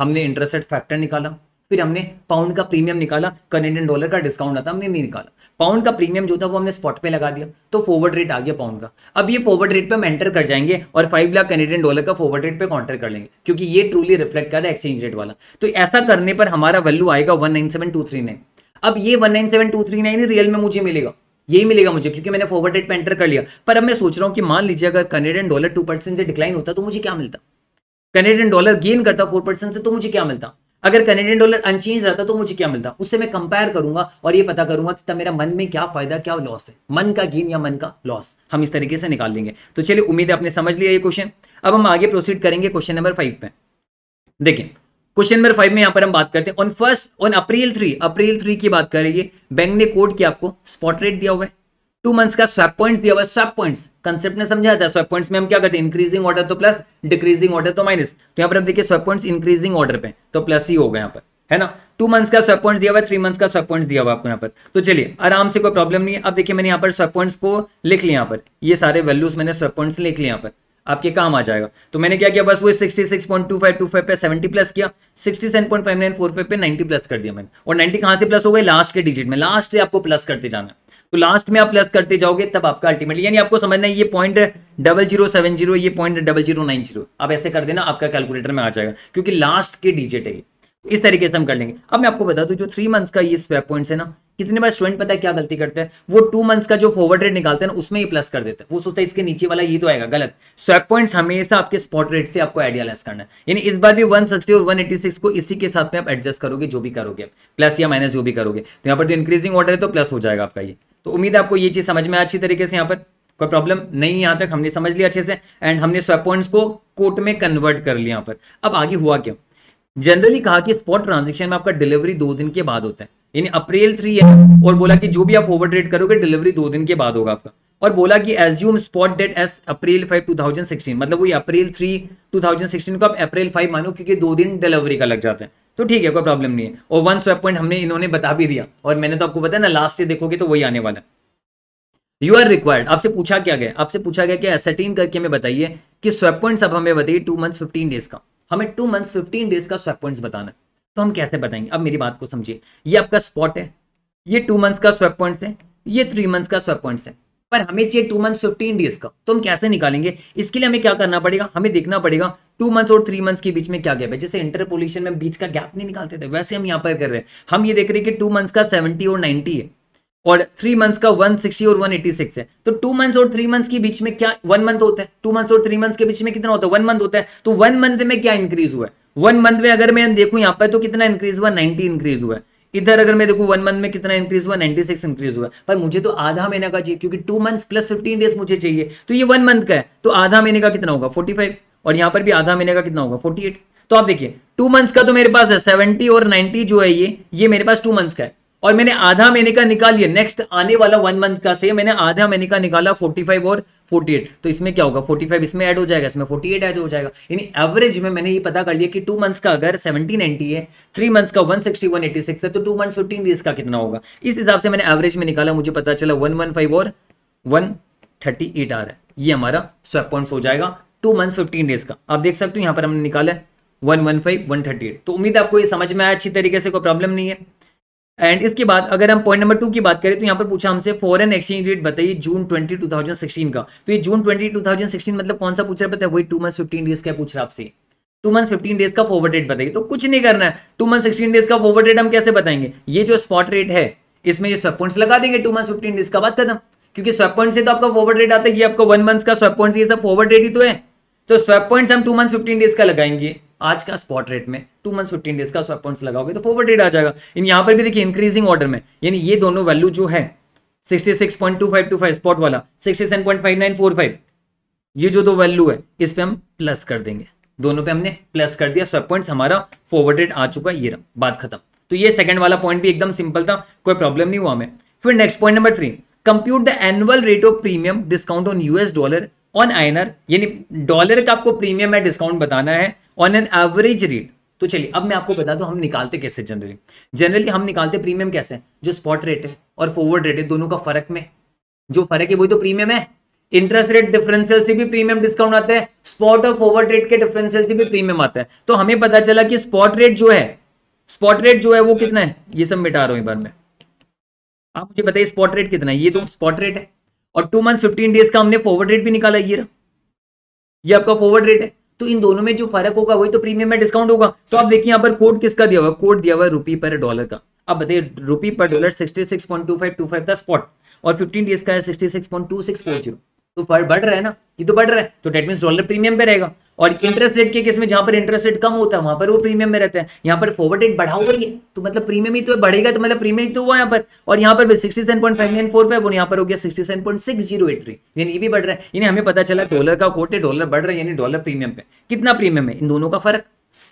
हमने इंटरेस्ट रेट फैक्टर निकाला, फिर हमने पाउंड का प्रीमियम निकाला, कैनेडियन डॉलर का डिस्काउंट आता हमने नहीं निकाला, पाउंड का प्रीमियम जो था वो हमने स्पॉट पे लगा दिया तो फॉरवर्ड रेट आ गया पाउंड का। अब ये फॉरवर्ड रेट पे हम एंटर कर जाएंगे और 5 लाख कैनेडियन डॉलर का फॉरवर्ड रेट पे कॉन्ट्रैक्ट कर लेंगे क्योंकि ये ट्रूली रिफ्लेक्ट कर रहा है एक्सचेंज रेट वाला। तो ऐसा करने पर हमारा वैल्यू आएगा 197,239। अब ये 197,239 रियल में मुझे मिलेगा, यही मिलेगा मुझे क्योंकि मैंने फॉरवर्ड रेट पे एंटर कर लिया। पर अब मैं सोच रहा हूँ कि मान लीजिए अगर कैनेडियन डॉलर 2% से डिक्लाइन होता तो मुझे क्या मिलता, कैनेडियन डॉलर गेन करता 4% से तो मुझे क्या मिलता, अगर कैनेडियन डॉलर अनचेंज रहता तो मुझे क्या मिलता, उससे मैं कंपेयर करूंगा और ये पता करूंगा कि तब मेरा मन में क्या फायदा क्या लॉस है, मन का गेन या मन का लॉस हम इस तरीके से निकाल लेंगे। तो चलिए उम्मीद है आपने समझ लिया ये क्वेश्चन। अब हम आगे प्रोसीड करेंगे क्वेश्चन नंबर 5 पे। देखिए क्वेश्चन नंबर 5 में यहाँ पर हम बात करते हैं ऑन अप्रैल 3 की बात करेंगे। बैंक ने कोड किया, आपको स्पॉट रेट दिया हुआ है, 2 मंथ्स का स्वैप पॉइंट्स दिया हुआ है। स्वैप पॉइंट्स कंसेप्ट ने समझाया था, स्वैप पॉइंट्स में हम क्या करते हैं, इंक्रीजिंग ऑर्डर तो प्लस, डिक्रीजिंग ऑर्डर तो माइनस। तो यहाँ पर आप देखिए स्वैप पॉइंट्स इंक्रीजिंग ऑर्डर पे तो प्लस ही होगा यहाँ पर, है ना। 2 मंथ्स का स्वैप पॉइंट्स दिया हुआ है, 3 मंथ्स का स्वैप पॉइंट्स दिया हुआ आपको यहाँ पर। तो चलिए आराम से, कोई प्रॉब्लम नहीं है। अब देखिए मैंने यहाँ पर स्वैप पॉइंट्स को लिख लिया, यहाँ पर ये सारे वैल्यूज मैंने स्वैप पॉइंट्स लिख लिया, यहाँ पर आपके काम आ जाएगा। तो मैंने क्या किया, बस वो 66.2525 पे 70 प्लस किया, 67.5945 पे 90 प्लस कर दिया मैंने। और 90 कहाँ से प्लस हो गए, लास्ट के डिजिट में, लास्ट से आपको प्लस करते जाना है। तो लास्ट में आप प्लस करते जाओगे तब आपका अल्टीमेटली, यानी आपको समझना है ये 0.0070, ये 0.0090, आप ऐसे कर देना, आपका कैलकुलेटर में आ जाएगा क्योंकि लास्ट के डिजिट है ये। इस तरीके से हम कर लेंगे। अब मैं आपको बता दूं, जो 3 मंथ्स का ये स्वैप पॉइंट्स है ना, कितने बार स्टूडेंट पता है क्या गलती करते हैं, वो 2 मंथ्स का जो फॉरवर्ड रेट निकालते हैं ना उसमें ही प्लस कर देते हैं, वो सोचता है इसके नीचे वाला ये तो आएगा। गलत, स्वैप पॉइंट्स हमेशा आपके स्पॉट रेट से आपको आइडियालाइज करना है, यानी इस बार भी 160 और 186 को इसी के साथ में आप एडजस्ट करोगे, जो भी करोगे आप प्लस या माइनस जो भी करोगे। तो यहाँ पर जो इंक्रीजिंग ऑर्डर है तो प्लस हो जाएगा आपका ये। तो उम्मीद है आपको ये चीज समझ में अच्छी तरीके से, यहाँ पर कोई प्रॉब्लम नहीं, यहाँ तक हमने समझ लिया अच्छे से। एंड हमने स्वैप पॉइंट्स को कोट में कन्वर्ट कर लिया यहाँ पर। अब आगे हुआ क्या, जनरली कहा कि स्पॉट ट्रांजैक्शन में आपका डिलीवरी 2 दिन के बाद होता है, यानी अप्रैल 3 है और बोला कि जो भी आप फॉरवर्ड रेट करोगे डिलीवरी 2 दिन के बाद होगा आपका। और बोला कि assume spot date as April 5, 2016, मतलब वही अप्रैल 3, 2016 को आप अप्रैल 5 मानो क्योंकि 2 दिन डिलीवरी का लग जाता है। तो ठीक है, कोई प्रॉब्लम नहीं है। और 1 स्वैप पॉइंट हमने इन्होंने बता भी दिया, और मैंने तो आपको बताया ना लास्ट ईयर देखोगे तो वही आने वाला है। यू आर रिक्वायर्ड, आपसे पूछा क्या गया, आपसे पूछा गया कि एसरटेन करके हमें बताइए कि स्वैप पॉइंट्स, अब हमें बताइए 2 मंथ्स 15 डेज का, हमें 2 मंथ्स 15 डेज का स्वैप पॉइंट्स बताना है। तो हम कैसे बताएंगे, अब मेरी बात को समझिए, ये आपका स्पॉट है, ये 2 मंथ्स का स्वैप पॉइंट्स है, ये 3 मंथ्स का स्वैप पॉइंट्स है, पर हमें चाहिए 2 मंथ्स 15 डेज का। तो हम कैसे निकालेंगे, इसके लिए हमें क्या करना पड़ेगा, हमें देखना पड़ेगा 2 मंथ्स और 3 मंथ्स के बीच में क्या गैप है। जैसे इंटरपोलेशन में बीच का गैप नहीं निकालते थे, वैसे हम यहाँ पर कर रहे हैं। हम ये देख रहे हैं कि 2 मंथ्स का 70 और 90 है और 3 मंथ्स का 160 और 186 है। तो 2 मंथ्स और 3 मंथ्स के बीच में क्या 1 मंथ होता है, 2 मंथ्स और 3 मंथ्स के बीच में कितना होता है, 1 मंथ होता है। तो 1 मंथ में क्या इंक्रीज हुआ है, 1 मंथ में अगर मैं देखूं यहाँ पर तो कितना इंक्रीज हुआ, 90 इंक्रीज हुआ है। इधर अगर मैं देखूं 1 मंथ में कितना इंक्रीज हुआ, 96 इंक्रीज हुआ। पर मुझे तो आधा महीना का चाहिए क्योंकि 2 मंथ्स प्लस 15 डेज मुझे चाहिए। तो ये 1 मंथ का है, तो आधा महीने का कितना होगा 45, और यहाँ पर भी आधा महीने का कितना होगा 48। तो आप देखिए 2 मंथ्स का तो मेरे पास है 70 और 90 जो है ये मेरे पास 2 मंथ्स का है और मैंने आधा महीने का निकाल लिया। नेक्स्ट आने वाला 1 मंथ का से मैंने आधा महीने का निकाला 45 और 48। तो इसमें क्या होगा 45 इसमें ऐड हो जाएगा, इसमें 48 ऐड हो जाएगा। यानी एवरेज में मैंने ये पता कर लिया कि 2 मंथ्स का अगर 70-90 है, 3 मंथ्स का 160-186 है, तो 2 मंथ्स 15 डेज का कितना होगा। इस हिसाब से मैंने एवरेज में निकाला, मुझे पता चला 115 और 138 आ रहा है। ये हमारा स्वैप पॉइंट्स हो जाएगा 2 मंथ्स 15 डेज का। आप देख सकते हो यहाँ पर हमने निकाला 115-138। तो उम्मीद आपको ये समझ में आया अच्छी तरीके से, कोई प्रॉब्लम नहीं है। एंड इसके बाद अगर हम पॉइंट नंबर 2 की बात करें तो यहाँ पर पूछा हमसे फॉरेन एक्सचेंज रेट बताइए जून 20, 2016 का। तो ये जून 20, 2016 मतलब कौन सा पूछ रहा है पता है? वही 2 मंथ्स 15 डेज का पूछ रहा है आपसे। 2 मंथ्स 15 डेज का फॉरवर्ड रेट बताइए। तो कुछ नहीं करना है, 2 मंथ्स 16 डेज का फॉरवर्ड रेट हम कैसे बताएंगे? ये जो स्पॉट रेट है इसमें ये स्वैप पॉइंट्स लगा देंगे 2 मंथ्स 15 डेज का, बात खत्म। क्योंकि स्वैप पॉइंट से तो आपका फॉरवर्ड रेट आता है, ये आपका 1 मंथ का स्वैप पॉइंट, ये सब फॉरवर्ड रेट ही तो है। तो स्वैप पॉइंट्स हम 2 मंथ्स 15 डेज का लगाएंगे आज का स्पॉट रेट में। 2 मंथ्स 15 डेज का स्वैप पॉइंट्स लगाओगे तो फॉरवर्ड रेट आ जाएगा। यहाँ पर भी देखिए इंक्रीजिंग ऑर्डर में, यानी ये दोनों वैल्यू जो है 66.2525 स्पॉट वाला 67.5945, ये जो दो वैल्यू है इस पे हम प्लस कर देंगे, दोनों पे हमने प्लस कर दिया, स्वैप पॉइंट्स हमारा फॉरवर्ड रेट आ चुका है, ये रहा, बात खत्म। तो ये सेकंड वाला पॉइंट भी एकदम सिंपल था, कोई प्रॉब्लम नहीं हुआ हमें। फिर next point number 3, compute the annual rate of premium discount on US dollar on INR, यानी डॉलर का आपको प्रीमियम है डिस्काउंट बताना है ऑन एन एवरेज रेट। तो चलिए अब मैं आपको बता दूं हम निकालते कैसे। जनरली हम निकालते प्रीमियम कैसे? जो स्पॉट रेट है और फॉरवर्ड रेट है दोनों का फर्क में जो फर्क है वही तो प्रीमियम है। इंटरेस्ट रेट डिफरेंशियल से भी प्रीमियम डिस्काउंट आता है, स्पॉट और फॉरवर्ड रेट के डिफरेंशियल से भी प्रीमियम आता है। तो हमें पता चला कि स्पॉट रेट जो है वो कितना है, ये सब मिटा रहा हूं एक बार में। आप मुझे बताइए स्पॉट रेट कितना है, ये तो स्पॉट रेट है और 2 मंथ 15 डेज का हमने फॉरवर्ड रेट भी निकाला, ये आपका फॉरवर्ड रेट है। तो इन दोनों में जो फर्क होगा वही तो प्रीमियम में डिस्काउंट होगा। तो आप देखिए यहाँ पर कोड किसका दिया हुआ है, कोड दिया हुआ है रुपी पर डॉलर का। आप बताइए रुपी पर डॉलर 66.2525 था स्पॉट और 15 डेज का है 66.2640। तो बढ़ रहा है ना, ये तो बढ़ रहा है, तो डेट मींस डॉलर प्रीमियम पे रहेगा। और इंटरेस्ट रेट के केस में जहां पर इंटरेस्ट रेट कम होता है वहां पर वो प्रीमियम में रहता है, यहाँ पर फॉरवर्ड रेट बढ़ा हुआ है तो मतलब प्रीमियम ही तो बढ़ेगा, तो मतलब प्रीमियम तो हुआ यहाँ पर। और यहाँ पर भी 67.5945 और यहाँ पर हो गया 67.6083, यानी ये भी बढ़ रहा है। यानी हमें पता चला डॉलर का कोट है, डॉलर बढ़ रहा है, यानी डॉलर प्रीमियम पे। कितना प्रीमियम है इन दोनों का फर्क,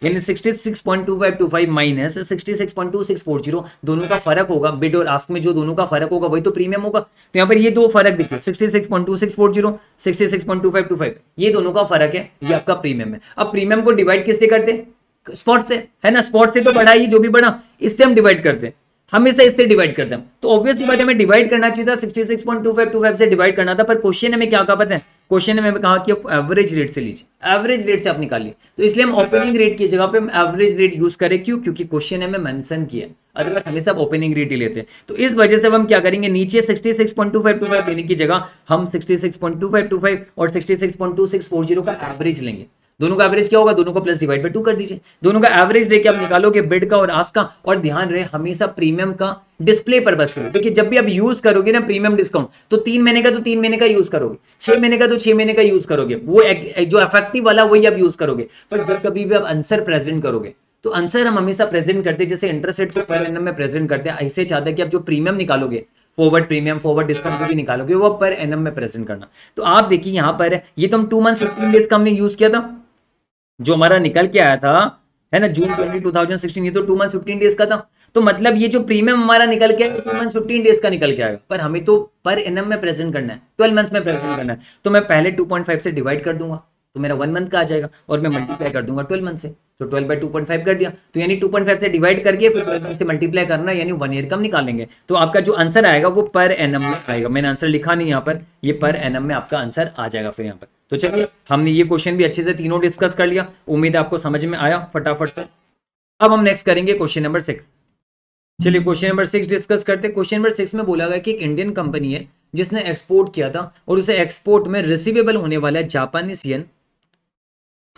यानी 66.2525 माइनस 66.2640, दोनों का फर्क होगा। बिड और आस्क में जो दोनों का फर्क होगा वही तो प्रीमियम होगा। तो यहाँ पर ये दो फर्क दिखे 66.2640, 66.2525, ये दोनों का फर्क है, ये आपका प्रीमियम है। अब प्रीमियम को डिवाइड किससे करते हैं? स्पॉट से, है ना। स्पॉट से तो बढ़ा ही, जो भी बढ़ा इससे हम डिवाइड करते हैं, हमेशा इससे डिवाइड करते हैं। तो ऑब्वियसली बात है हमें डिवाइड करना चाहिए था, 66.2525 से डिवाइड करना था, पर क्वेश्चन हमें क्या कहा पता है? क्वेश्चन हमें कहा कि आप एवरेज रेट से लीजिए, एवरेज रेट से आप निकालिए। तो इसलिए हम ओपनिंग रेट की जगह पे हम एवरेज रेट यूज करें, क्यों? क्योंकि क्वेश्चन हमें मेंशन किया, अदरवाइज हमेशा आप ओपनिंग रेट ही लेते हैं। तो इस वजह से हम क्या करेंगे, नीचे 66.2525 लेने की जगह हम 66.2525 और 66.2640 का एवरेज लेंगे। दोनों का एवरेज क्या होगा, दोनों का प्लस डिवाइड बाय 2 कर दीजिए। दोनों का एवरेज देके आप निकालोगे बिड का और आस्क का। और ध्यान रहे हमेशा प्रीमियम का डिस्प्ले पर्पस करो, क्योंकि जब भी आप यूज करोगे ना प्रीमियम डिस्काउंट, तो 3 महीने का तो 3 महीने का यूज करोगे, 6 महीने का तो 6 महीने का यूज करोगे, वो जो इफेक्टिव वाला वही आप यूज करोगे। पर जब कभी भी आप आंसर प्रेजेंट करोगे तो आंसर हम हमेशा प्रेजेंट करते हैं जैसे इंटरेस्ट रेट को पर एनम में प्रेजेंट करते हैं, ऐसे चाहते हैं कि आप जो प्रीमियम निकालोगे, फॉरवर्ड प्रीमियम, फॉरवर्ड डिस्काउंट भी निकालोगे, वो पर एनम में प्रेजेंट करना। तो आप देखिए यहाँ पर ये तो हम 2 मंथ्स 15 डेज का हमने यूज किया था, जो हमारा निकल के आया था, है ना, जून 20, 2016, ये तो 2 मंथ्स 15 डेज का था। तो मतलब ये जो प्रीमियम हमारा निकल के आएगा 2 मंथ्स 15 डेज का निकल के आएगा, पर हमें तो पर एनम में प्रेजेंट करना है, 12 मंथ्स में प्रेजेंट करना है। तो मैं पहले 2.5 से डिवाइड कर दूंगा तो मेरा 1 मंथ का आ जाएगा, और मैं मल्टीप्लाई कर दूंगा 12 मंथ से, तो 12/2.5 कर दिया। तो यानी 2.5 से डिवाइड करके फिर 12 से मल्टीप्लाई करना, यानी 1 ईयर कम निकालेंगे। तो आपका जो आंसर आएगा वो पर एनम में आएगा। मैंने आंसर लिखा नहीं यहाँ पर, ये पर एनम में आपका आंसर आ जाएगा फिर यहाँ पर। तो चलिए हमने ये क्वेश्चन भी अच्छे से तीनों डिस्कस कर लिया, उम्मीद है आपको समझ में आया फटाफट से। अब हम नेक्स्ट करेंगे क्वेश्चन नंबर 6। चलिए क्वेश्चन नंबर 6 डिस्कस करते हैं। क्वेश्चन नंबर 6 में बोला गया कि एक इंडियन कंपनी है जिसने एक्सपोर्ट किया था और उसे एक्सपोर्ट में रिसीवेबल होने वाला है Japanese yen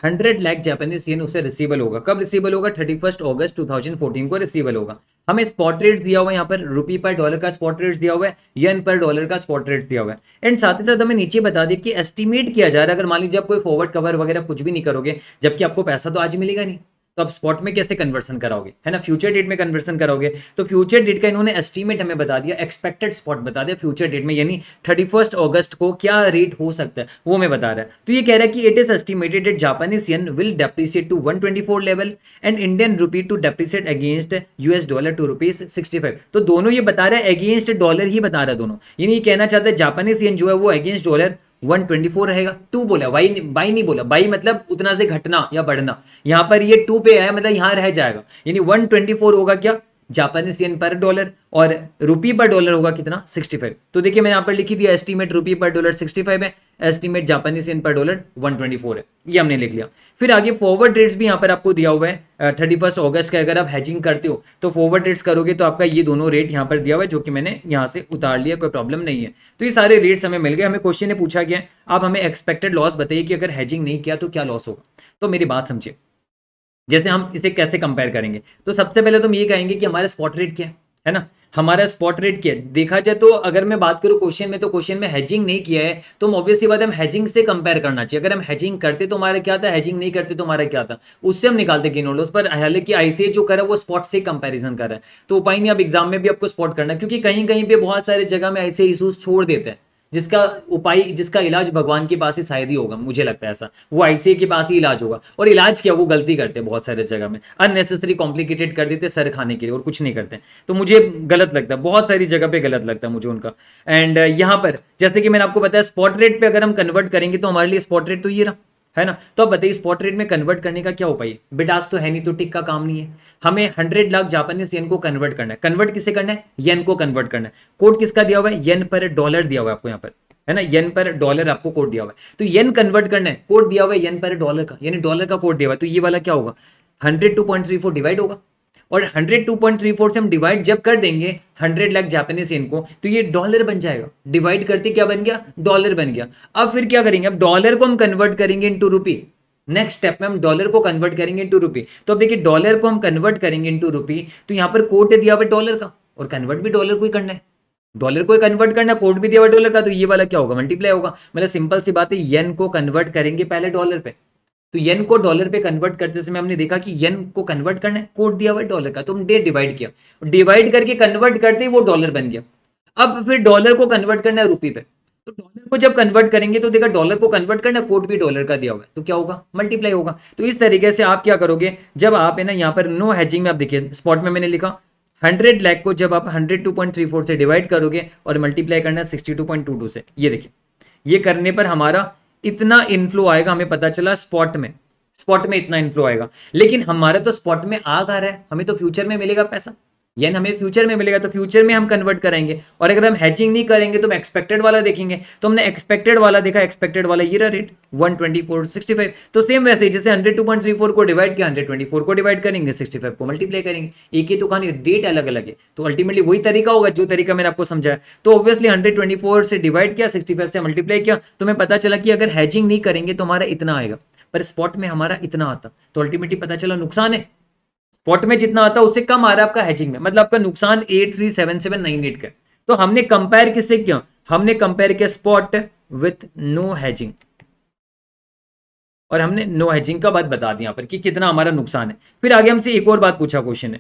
100 lakh Japanese yen उसे रिसीवेबल होगा। कब रिसीवेबल होगा? 31 अगस्त 2014 को रिसीवेबल होगा। हमें स्पॉट रेट दिया हुआ है यहाँ पर, रुपी पर डॉलर का स्पॉट रेट दिया हुआ है, येन पर डॉलर का स्पॉट रेट दिया हुआ है। एंड साथ ही साथ हमें नीचे बता दें कि एस्टिमेट किया जा रहा है, अगर मान लीजिए आप कोई फॉरवर्ड कवर वगैरह कुछ भी नहीं करोगे, जबकि आपको पैसा तो आज मिलेगा नहीं, तो आप स्पॉट में कैसे कन्वर्सन कराओगे, है ना, फ्यूचर डेट में कन्वर्सन कराओगे। तो फ्यूचर डेट का इन्होंने एस्टीमेट हमें बता दिया, एक्सपेक्टेड स्पॉट बता दिया फ्यूचर डेट में, यानी 31 अगस्त को क्या रेट हो सकता है वो हमें बता रहा है। तो ये कह रहा है कि it is estimated that Japanese yen will depreciate to 124 level and Indian rupee to depreciate against US dollar to ₹65। तो दोनों ये बता रहा है अगेंस्ट डॉलर ही बता रहा है दोनों, यानी ये कहना चाहता है जापानीज येन जो है वो अगेंस्ट डॉलर 124 रहेगा। टू बोला, बाई नहीं बोला, बाई मतलब उतना से घटना या बढ़ना, यहाँ पर ये 2 पे आया मतलब यहाँ रह जाएगा, यानी 124 होगा क्या जापानीज येन पर डॉलर और रुपी पर डॉलर होगा कितना 65। तो देखिए मैंने यहाँ पर लिखी दिया एस्टीमेट रुपी पर डॉलर 65 है, एस्टीमेट जापानीज येन पर डॉलर 124 है, ये हमने लिख लिया। फिर आगे फॉरवर्ड रेट्स भी यहाँ पर आपको दिया हुआ है, 31 अगस्त का अगर आप हैजिंग करते हो तो फॉरवर्ड रेट्स करोगे तो आपका ये दोनों रेट यहाँ पर दिया हुआ है, जो कि मैंने यहाँ से उतार लिया, कोई प्रॉब्लम नहीं है। तो ये सारे रेट्स हमें मिल गए। हमें क्वेश्चन ने पूछा गया आप हमें एक्सपेक्टेड लॉस बताइए कि अगर हैजिंग नहीं किया तो क्या लॉस होगा। तो मेरी बात समझिए, जैसे हम इसे कैसे कंपेयर करेंगे, तो सबसे पहले तो हम ये कहेंगे कि हमारा स्पॉट रेट क्या है ना, हमारा स्पॉट रेट क्या है। देखा जाए तो अगर मैं बात करूं क्वेश्चन में, तो क्वेश्चन में हैजिंग नहीं किया है तो हम ऑब्वियसली बात है हम हैजिंग से कंपेयर करना चाहिए। अगर हम हैजिंग करते तो हमारा क्या था, हैजिंग नहीं करते तो हमारा क्या था, उससे हम निकालते गेन और लॉस। पर हालांकि आईसीआई जो कर रहा है वो स्पॉट से कंपेरिजन कर रहा है, तो उपाय नहीं, अब एग्जाम में भी आपको स्पॉट करना है, क्योंकि कहीं कहीं पर बहुत सारे जगह में ऐसे इशूज छोड़ देते हैं जिसका उपाय, जिसका इलाज भगवान के पास ही शायद ही होगा, मुझे लगता है ऐसा, वो आईसीए के पास ही इलाज होगा। और इलाज क्या, वो गलती करते हैं बहुत सारे जगह में, अननेसेसरी कॉम्प्लिकेटेड कर देते सर खाने के लिए और कुछ नहीं करते। तो मुझे गलत लगता है, बहुत सारी जगह पे गलत लगता है मुझे उनका। एंड यहाँ पर जैसे कि मैंने आपको बताया स्पॉट रेट पर अगर हम कन्वर्ट करेंगे तो हमारे लिए स्पॉट रेट तो ये रहा है ना। तो आप बताइए स्पॉट रेट में कन्वर्ट करने का क्या उपाय है, बिटास तो है नहीं तो टिक का काम नहीं है। हमें 100 लाख जापानीज येन को कन्वर्ट करना है। कन्वर्ट किसे करना है, येन को कन्वर्ट करना है। कोड किसका दिया हुआ है, येन पर डॉलर दिया हुआ है आपको यहाँ पर, है ना, येन पर डॉलर आपको कोड दिया हुआ है। तो येन कन्वर्ट करना है, कोड दिया हुआ है येन पर डॉलर का, यानी डॉलर का कोड दिया हुआ है। तो ये वाला क्या होगा, 102.34 डिवाइड होगा, और 102.34 से हम डिवाइड जब कर देंगे 100 लाख जापानीज येन को तो ये डॉलर बन जाएगा। डिवाइड करते क्या बन गया, डॉलर बन गया। अब फिर क्या करेंगे, अब डॉलर को हम कन्वर्ट करेंगे इनटू रुपी। नेक्स्ट स्टेप में हम डॉलर को कन्वर्ट करेंगे इनटू रुपी। तो अब देखिए डॉलर को हम कन्वर्ट करेंगे इनटू रुपी, तो यहाँ पर कोड दिया हुआ डॉलर का और कन्वर्ट भी डॉलर को ही करना है, डॉलर को ही कन्वर्ट करना, कोड भी दिया हुआ डॉलर का। तो ये वाला क्या होगा, मल्टीप्लाई होगा। मतलब सिंपल सी बात है, येन को कन्वर्ट करेंगे पहले डॉलर पे। तो येन को डॉलर पे कन्वर्ट करते समय हमने देखा कि येन को कन्वर्ट करना है, कोड दिया हुआ डॉलर का, तो हमने डिवाइड किया, डिवाइड करके कन्वर्ट करते ही वो डॉलर बन गया। अब फिर डॉलर को कन्वर्ट करना है रुपी पे, तो डॉलर को जब कन्वर्ट करेंगे तो देखा डॉलर को कन्वर्ट करना, कोड भी डॉलर का दिया हुआ है, तो क्या होगा, मल्टीप्लाई होगा। तो इस तरीके से आप क्या करोगे, जब आप है ना यहाँ पर नो हैजिंग में, आप देखिए स्पॉट में मैंने लिखा 100 लाख को जब आप 102.34 से डिवाइड करोगे और मल्टीप्लाई करना 62.22 से, ये देखिए ये करने पर हमारा इतना इनफ्लो आएगा। हमें पता चला स्पॉट में इतना इनफ्लो आएगा, लेकिन हमारा तो स्पॉट में आ रहा है, हमें तो फ्यूचर में मिलेगा पैसा, यानी हमें फ्यूचर में मिलेगा, तो फ्यूचर में हम कन्वर्ट कराएंगे। और अगर हम हैचिंग नहीं करेंगे तो हम एक्सपेक्टेड वाला देखेंगे, तो हमने एक्सपेक्टेड वाला देखा, एक्सपेक्टेड वाला ये रहा रेट 124.65। तो सेम वैसे जैसे 102.34 को डिवाइड किया 124 को डिवाइड करेंगे, 65 को मल्टीप्लाई करेंगे, एक ही तो कहानी, डेट अलग अलग है, तो अल्टीमेटली वही तरीका होगा जो तरीका मैंने आपको समझाया। तो ऑब्वियसली 124 से डिवाइड किया, 65 से मल्टीप्लाई किया, तो हमें पता चला कि अगर हैजिंग नहीं करेंगे तो हमारा इतना आएगा, पर स्पॉट में हमारा इतना आता, तो अल्टीमेटली पता चला नुकसान है, स्पॉट में जितना आता है उससे कम आ रहा है आपका हैजिंग में, मतलब आपका नुकसान 837798 का। तो हमने कंपेयर किससे किया, हमने कंपेयर किया स्पॉट विथ नो हैजिंग, और हमने नो हैजिंग का बात बता दी यहाँ पर कि कितना हमारा नुकसान है। फिर आगे हमसे एक और बात पूछा क्वेश्चन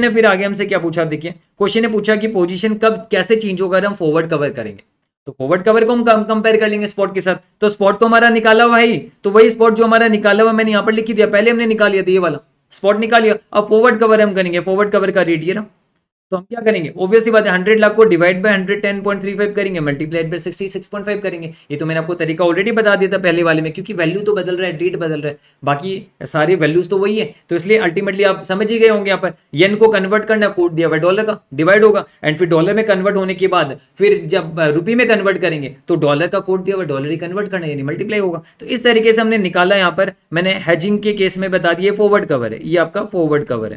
ने फिर आगे हमसे क्या पूछा, देखिए क्वेश्चन ने पूछा कि पोजीशन कब कैसे चेंज होगा अगर हम फॉरवर्ड कवर करेंगे। तो फॉरवर्ड कवर को हम कंपेयर कर लेंगे स्पॉट के साथ, तो स्पॉट तो हमारा निकाला हुआ है, तो वही स्पॉट जो हमारा निकाला हुआ मैंने यहाँ पर लिखी दिया, पहले हमने निकाल लिया था ये वाला स्पॉट निकालिए। अब फॉरवर्ड कवर हम करेंगे, फॉरवर्ड कवर का रेट ये ना, तो हम क्या करेंगे, ऑब्वियसली बात है 100 लाख को डिवाइड बाय 110.35 करेंगे, मल्टीप्लाइड बाय 66.5 करेंगे। ये तो मैंने आपको तरीका ऑलरेडी बता दिया था पहले वाले में, क्योंकि वैल्यू तो बदल रहा है, डेट बदल रहा है, बाकी सारे वैल्यूज तो वही है, तो इसलिए अल्टीमेटली आप समझ ही गए होंगे। यहाँ पर येन को कन्वर्ट करना, कोड दिया हुआ डॉलर का, डिवाइड होगा, एंड फिर डॉलर में कन्वर्ट होने के बाद फिर जब रुपी में कन्वर्ट करेंगे तो डॉलर का कोड दिया हुआ डॉलर ही कन्वर्ट करना, यानी मल्टीप्लाई होगा। तो इस तरीके से हमने निकाला। यहाँ पर मैंने हैजिंग के केस में बता दिया फॉरवर्ड कवर है, ये आपका फॉरवर्ड कवर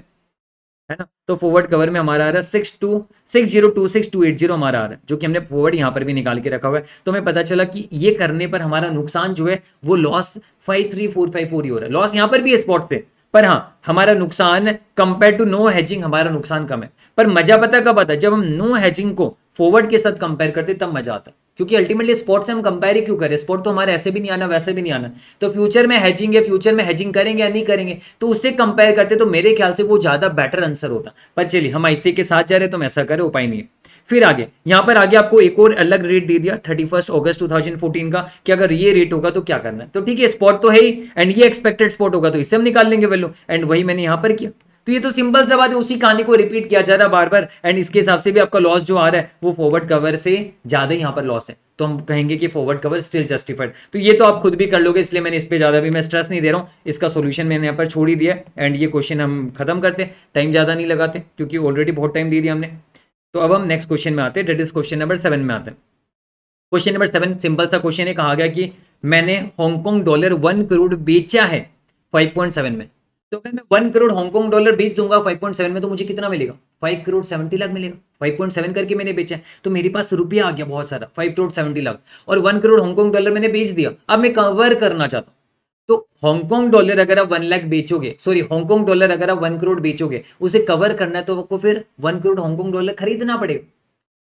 है ना। तो फॉरवर्ड कवर में हमारा आ रहा है 62602628 हमारा आ रहा है, जो कि हमने फॉरवर्ड यहाँ पर भी निकाल के रखा हुआ है। तो हमें पता चला कि ये करने पर हमारा नुकसान जो है वो लॉस 53454 ही हो रहा है। लॉस यहाँ पर भी है स्पॉट से, पर हाँ हमारा नुकसान कंपेयर टू नो हैजिंग हमारा नुकसान कम है। पर मजा पता कब आता है, जब हम नो हैजिंग को फॉरवर्ड के साथ कंपेयर करते तब मजा आता है। क्योंकि अल्टीमेटली स्पॉट से हम कंपेयर ही क्यों करें, स्पॉट तो हमारे ऐसे भी नहीं आना वैसे भी नहीं आना, तो फ्यूचर में हैजिंग है, फ्यूचर में हैजिंग करेंगे या नहीं करेंगे तो उससे कंपेयर करते तो मेरे ख्याल से वो ज़्यादा बेटर आंसर होता। पर चलिए हम आईसीआई के साथ जा रहे तो हम ऐसा करें, उपाय नहीं है। फिर आगे यहाँ पर आगे आपको एक और अलग रेट दे दिया 31 अगस्त 2014 का कि अगर ये रेट होगा तो क्या करना है। तो ठीक है स्पॉट तो है ही एंड ये एक्सपेक्टेड स्पॉट होगा तो इससे हम निकाल लेंगे वैल्यू, एंड वही मैंने यहाँ पर किया। तो ये तो सिंपल सा बात है, उसी कहानी को रिपीट किया जा रहा है बार बार, एंड इसके हिसाब से भी आपका लॉस जो आ रहा है वो फॉरवर्ड कवर से ज्यादा यहाँ पर लॉस है, तो हम कहेंगे कि फॉरवर्ड कवर स्टिल जस्टिफाइड। तो ये तो आप खुद भी कर लोगे, इसलिए मैंने इस पे ज्यादा भी मैं स्ट्रेस नहीं दे रहा हूँ, इसका सोल्यूशन मैंने यहाँ पर छोड़ ही दिया एंड ये क्वेश्चन हम खत्म करते, टाइम ज्यादा नहीं लगाते क्योंकि ऑलरेडी बहुत टाइम दे दिया हमने। तो अब हम नेक्स्ट क्वेश्चन में आते हैं, डेट इज क्वेश्चन नंबर 7 में आते हैं। क्वेश्चन नंबर 7 सिंपल सा क्वेश्चन है, कहा गया कि मैंने हांगकॉन्ग डॉलर 1 करोड़ बेचा है 5.7 में, तो अगर मैं 1 करोड़ हांगकॉन्ग डॉलर बेच दूंगा 5.7 में तो मुझे कितना मिलेगा 5 करोड़ 70 लाख मिलेगा। 5.7 करके मैंने बेचा तो मेरे पास रुपया आ गया बहुत सारा 5 करोड़ 70 लाख, और 1 करोड़ हांगकॉन्ग डॉलर मैंने बेच दिया। अब मैं कवर करना चाहता हूँ तो हांगकॉन्ग डॉलर अगर आप 1 लाख बेचोगे, सॉरी हांगकॉन्ग डॉलर अगर आप 1 करोड़ बेचोगे, उसे कवर करना है तो आपको फिर 1 करोड़ हांगकॉन्ग डॉलर खरीदना पड़ेगा।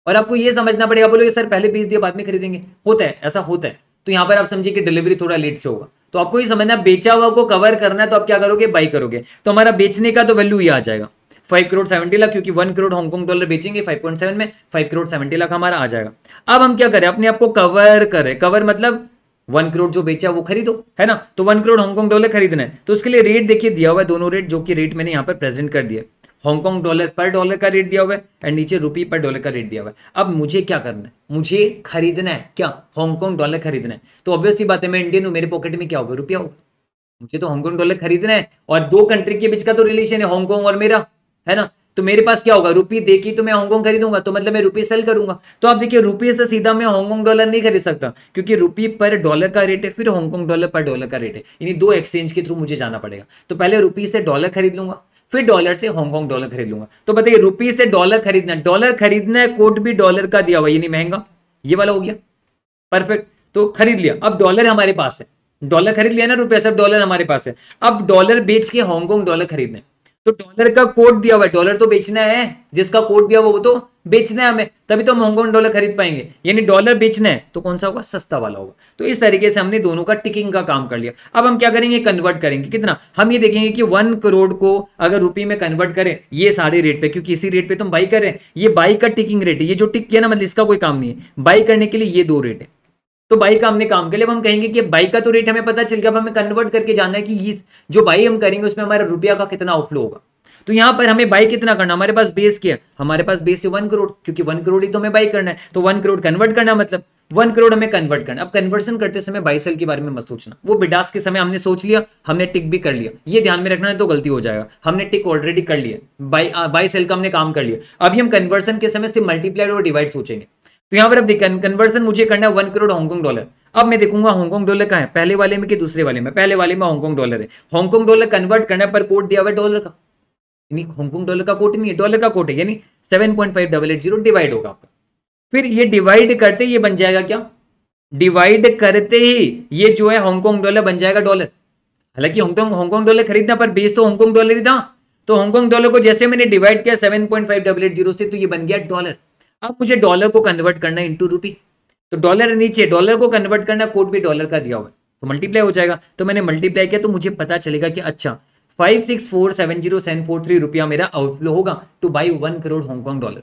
और आपको ये समझना पड़ेगा, बोलोगे सर पहले बेच दिया बाद में खरीदेंगे, होता है ऐसा होता है। तो यहाँ पर आप समझिए कि डिलीवरी थोड़ा लेट से होगा तो आपको ये समझना, बेचा हुआ को कवर करना है तो आप क्या करोगे बाई करोगे। तो हमारा बेचने का तो वैल्यू ये आ जाएगा 5 करोड़ 70 लाख, क्योंकि 1 करोड़ हांगकॉन्ग डॉलर बेचेंगे 5.7 में 5 करोड़ 70 लाख हमारा आ जाएगा। अब हम क्या करें, अपने आपको कवर करें, कवर मतलब 1 करोड़ जो बेचा वो खरीदो है ना, तो 1 करोड़ हांगकॉन्ग डॉलर खरीदना है। तो उसके लिए रेट देखिए दिया हुआ है, दोनों रेट जो कि रेट मैंने यहाँ पर प्रेजेंट कर दिया, हांगकॉन्ग डॉलर पर डॉलर का रेट दिया हुआ है एंड नीचे रुपये पर डॉलर का रेट दिया हुआ है। अब मुझे क्या करना है, मुझे खरीदना है क्या, हांगकॉन्ग डॉलर खरीदना है। तो ऑब्वियसली बात है मैं इंडियन हूँ, मेरे पॉकेट में क्या होगा रुपया होगा, मुझे तो हांगकॉन्ग डॉलर खरीदना है। और दो कंट्री के बीच का तो रिलेशन है हांगकॉन्ग और मेरा है ना, तो मेरे पास क्या होगा रुपये देखी तो मैं हांगकॉन्ग खरीदूंगा, तो मतलब मैं रुपये सेल करूंगा। तो आप देखिए रुपये से सीधा मैं हांगकॉन्ग डॉलर नहीं खरीद सकता क्योंकि रुपये पर डॉलर का रेट है, फिर हांगकॉन्ग डॉलर पर डॉलर का रेट है, यानी दो एक्सचेंज के थ्रू मुझे जाना पड़ेगा। तो पहले रुपये से डॉलर खरीद लूंगा, फिर डॉलर से हांगकॉन्ग डॉलर खरीद लूंगा। तो बताइए रुपये से डॉलर खरीदना है, कोट भी डॉलर का दिया हुआ यानी महंगा, ये वाला हो गया परफेक्ट, तो खरीद लिया। अब डॉलर हमारे पास है, डॉलर खरीद लिया ना, रुपये से डॉलर हमारे पास है। अब डॉलर बेच के हांगकॉन्ग डॉलर खरीदना है, तो डॉलर का कोड दिया हुआ है, डॉलर तो बेचना है, जिसका कोड दिया हुआ वो तो बेचना है हमें, तभी तो हम हांगकॉन्ग डॉलर खरीद पाएंगे, यानी डॉलर बेचना है तो कौन सा होगा सस्ता वाला होगा। तो इस तरीके से हमने दोनों का टिकिंग का काम कर लिया। अब हम क्या करेंगे कन्वर्ट करेंगे, कितना हम ये देखेंगे कि 1 करोड़ को अगर रुपये में कन्वर्ट करें ये सारे रेट पे, क्योंकि इसी रेट पे तुम बाई कर रहे हैं, ये बाई का टिकिंग रेट है, ये जो टिक किया ना मतलब इसका कोई काम नहीं है, बाई करने के लिए ये दो रेट है। तो बाई का हमने काम कर लिया, अब हम कहेंगे कि बाई का तो रेट हमें पता चल गया, अब हमें कन्वर्ट करके जाना है कि ये जो बाई हम करेंगे उसमें हमारा रुपया का कितना आउटफ्लो होगा। तो यहाँ पर हमें बाई कितना करना, हमारे पास बेस क्या है, हमारे पास बेस है 1 करोड़, क्योंकि 1 करोड़ ही तो हमें बाई करना है, तो 1 करोड़ कन्वर्ट करना मतलब 1 करोड़ हमें कन्वर्ट करना। अब कन्वर्सन करते समय बाई सेल के बारे में मत सोचना, वो बिडास के समय हमने सोच लिया, हमने टिक भी कर लिया, ये ध्यान में रखना है तो गलती हो जाएगा। हमने टिक ऑलरेडी कर लिया, बाई सेल का हमने काम कर लिया, अभी हम कन्वर्सन के समय सिर्फ मल्टीप्लाइड और डिवाइड सोचेंगे। तो यहाँ पर अब देखिए कन्वर्सन मुझे करना है 1 करोड़ हांगकॉन्ग डॉलर। अब मैं देखूंगा हांगकॉन्ग डॉलर कहाँ है, पहले वाले में कि दूसरे वाले में, पहले वाले में हांगकॉन्ग डॉलर है, हांगकॉन्ग डॉलर कन्वर्ट करना है पर कोड दिया हुआ है डॉलर का, यानी हांगकॉन्ग डॉलर का कोड नहीं है डॉलर का कोड है, यानी 7.5880 डिवाइड होगा आपका। फिर ये डिवाइड करते ही ये बन जाएगा क्या, डिवाइड करते ही ये जो है हांगकॉन्ग डॉलर बन जाएगा डॉलर, हालांकि हांगकॉन्ग डॉलर खरीदना पर बेस तो हांगकॉन्ग डॉलर ही था, तो हांगकॉन्ग डॉलर को जैसे मैंने डिवाइड किया 7.5880 से तो ये बन गया डॉलर। अब मुझे डॉलर को कन्वर्ट करना है इंटू रुपी, तो डॉलर नीचे डॉलर को कन्वर्ट करना, कोड भी डॉलर का दिया हुआ है तो मल्टीप्लाई हो जाएगा, तो मैंने मल्टीप्लाई किया तो मुझे पता चलेगा कि अच्छा 56470743 रुपया मेरा आउटफ्लो होगा to buy 1 crore Hong Kong dollar.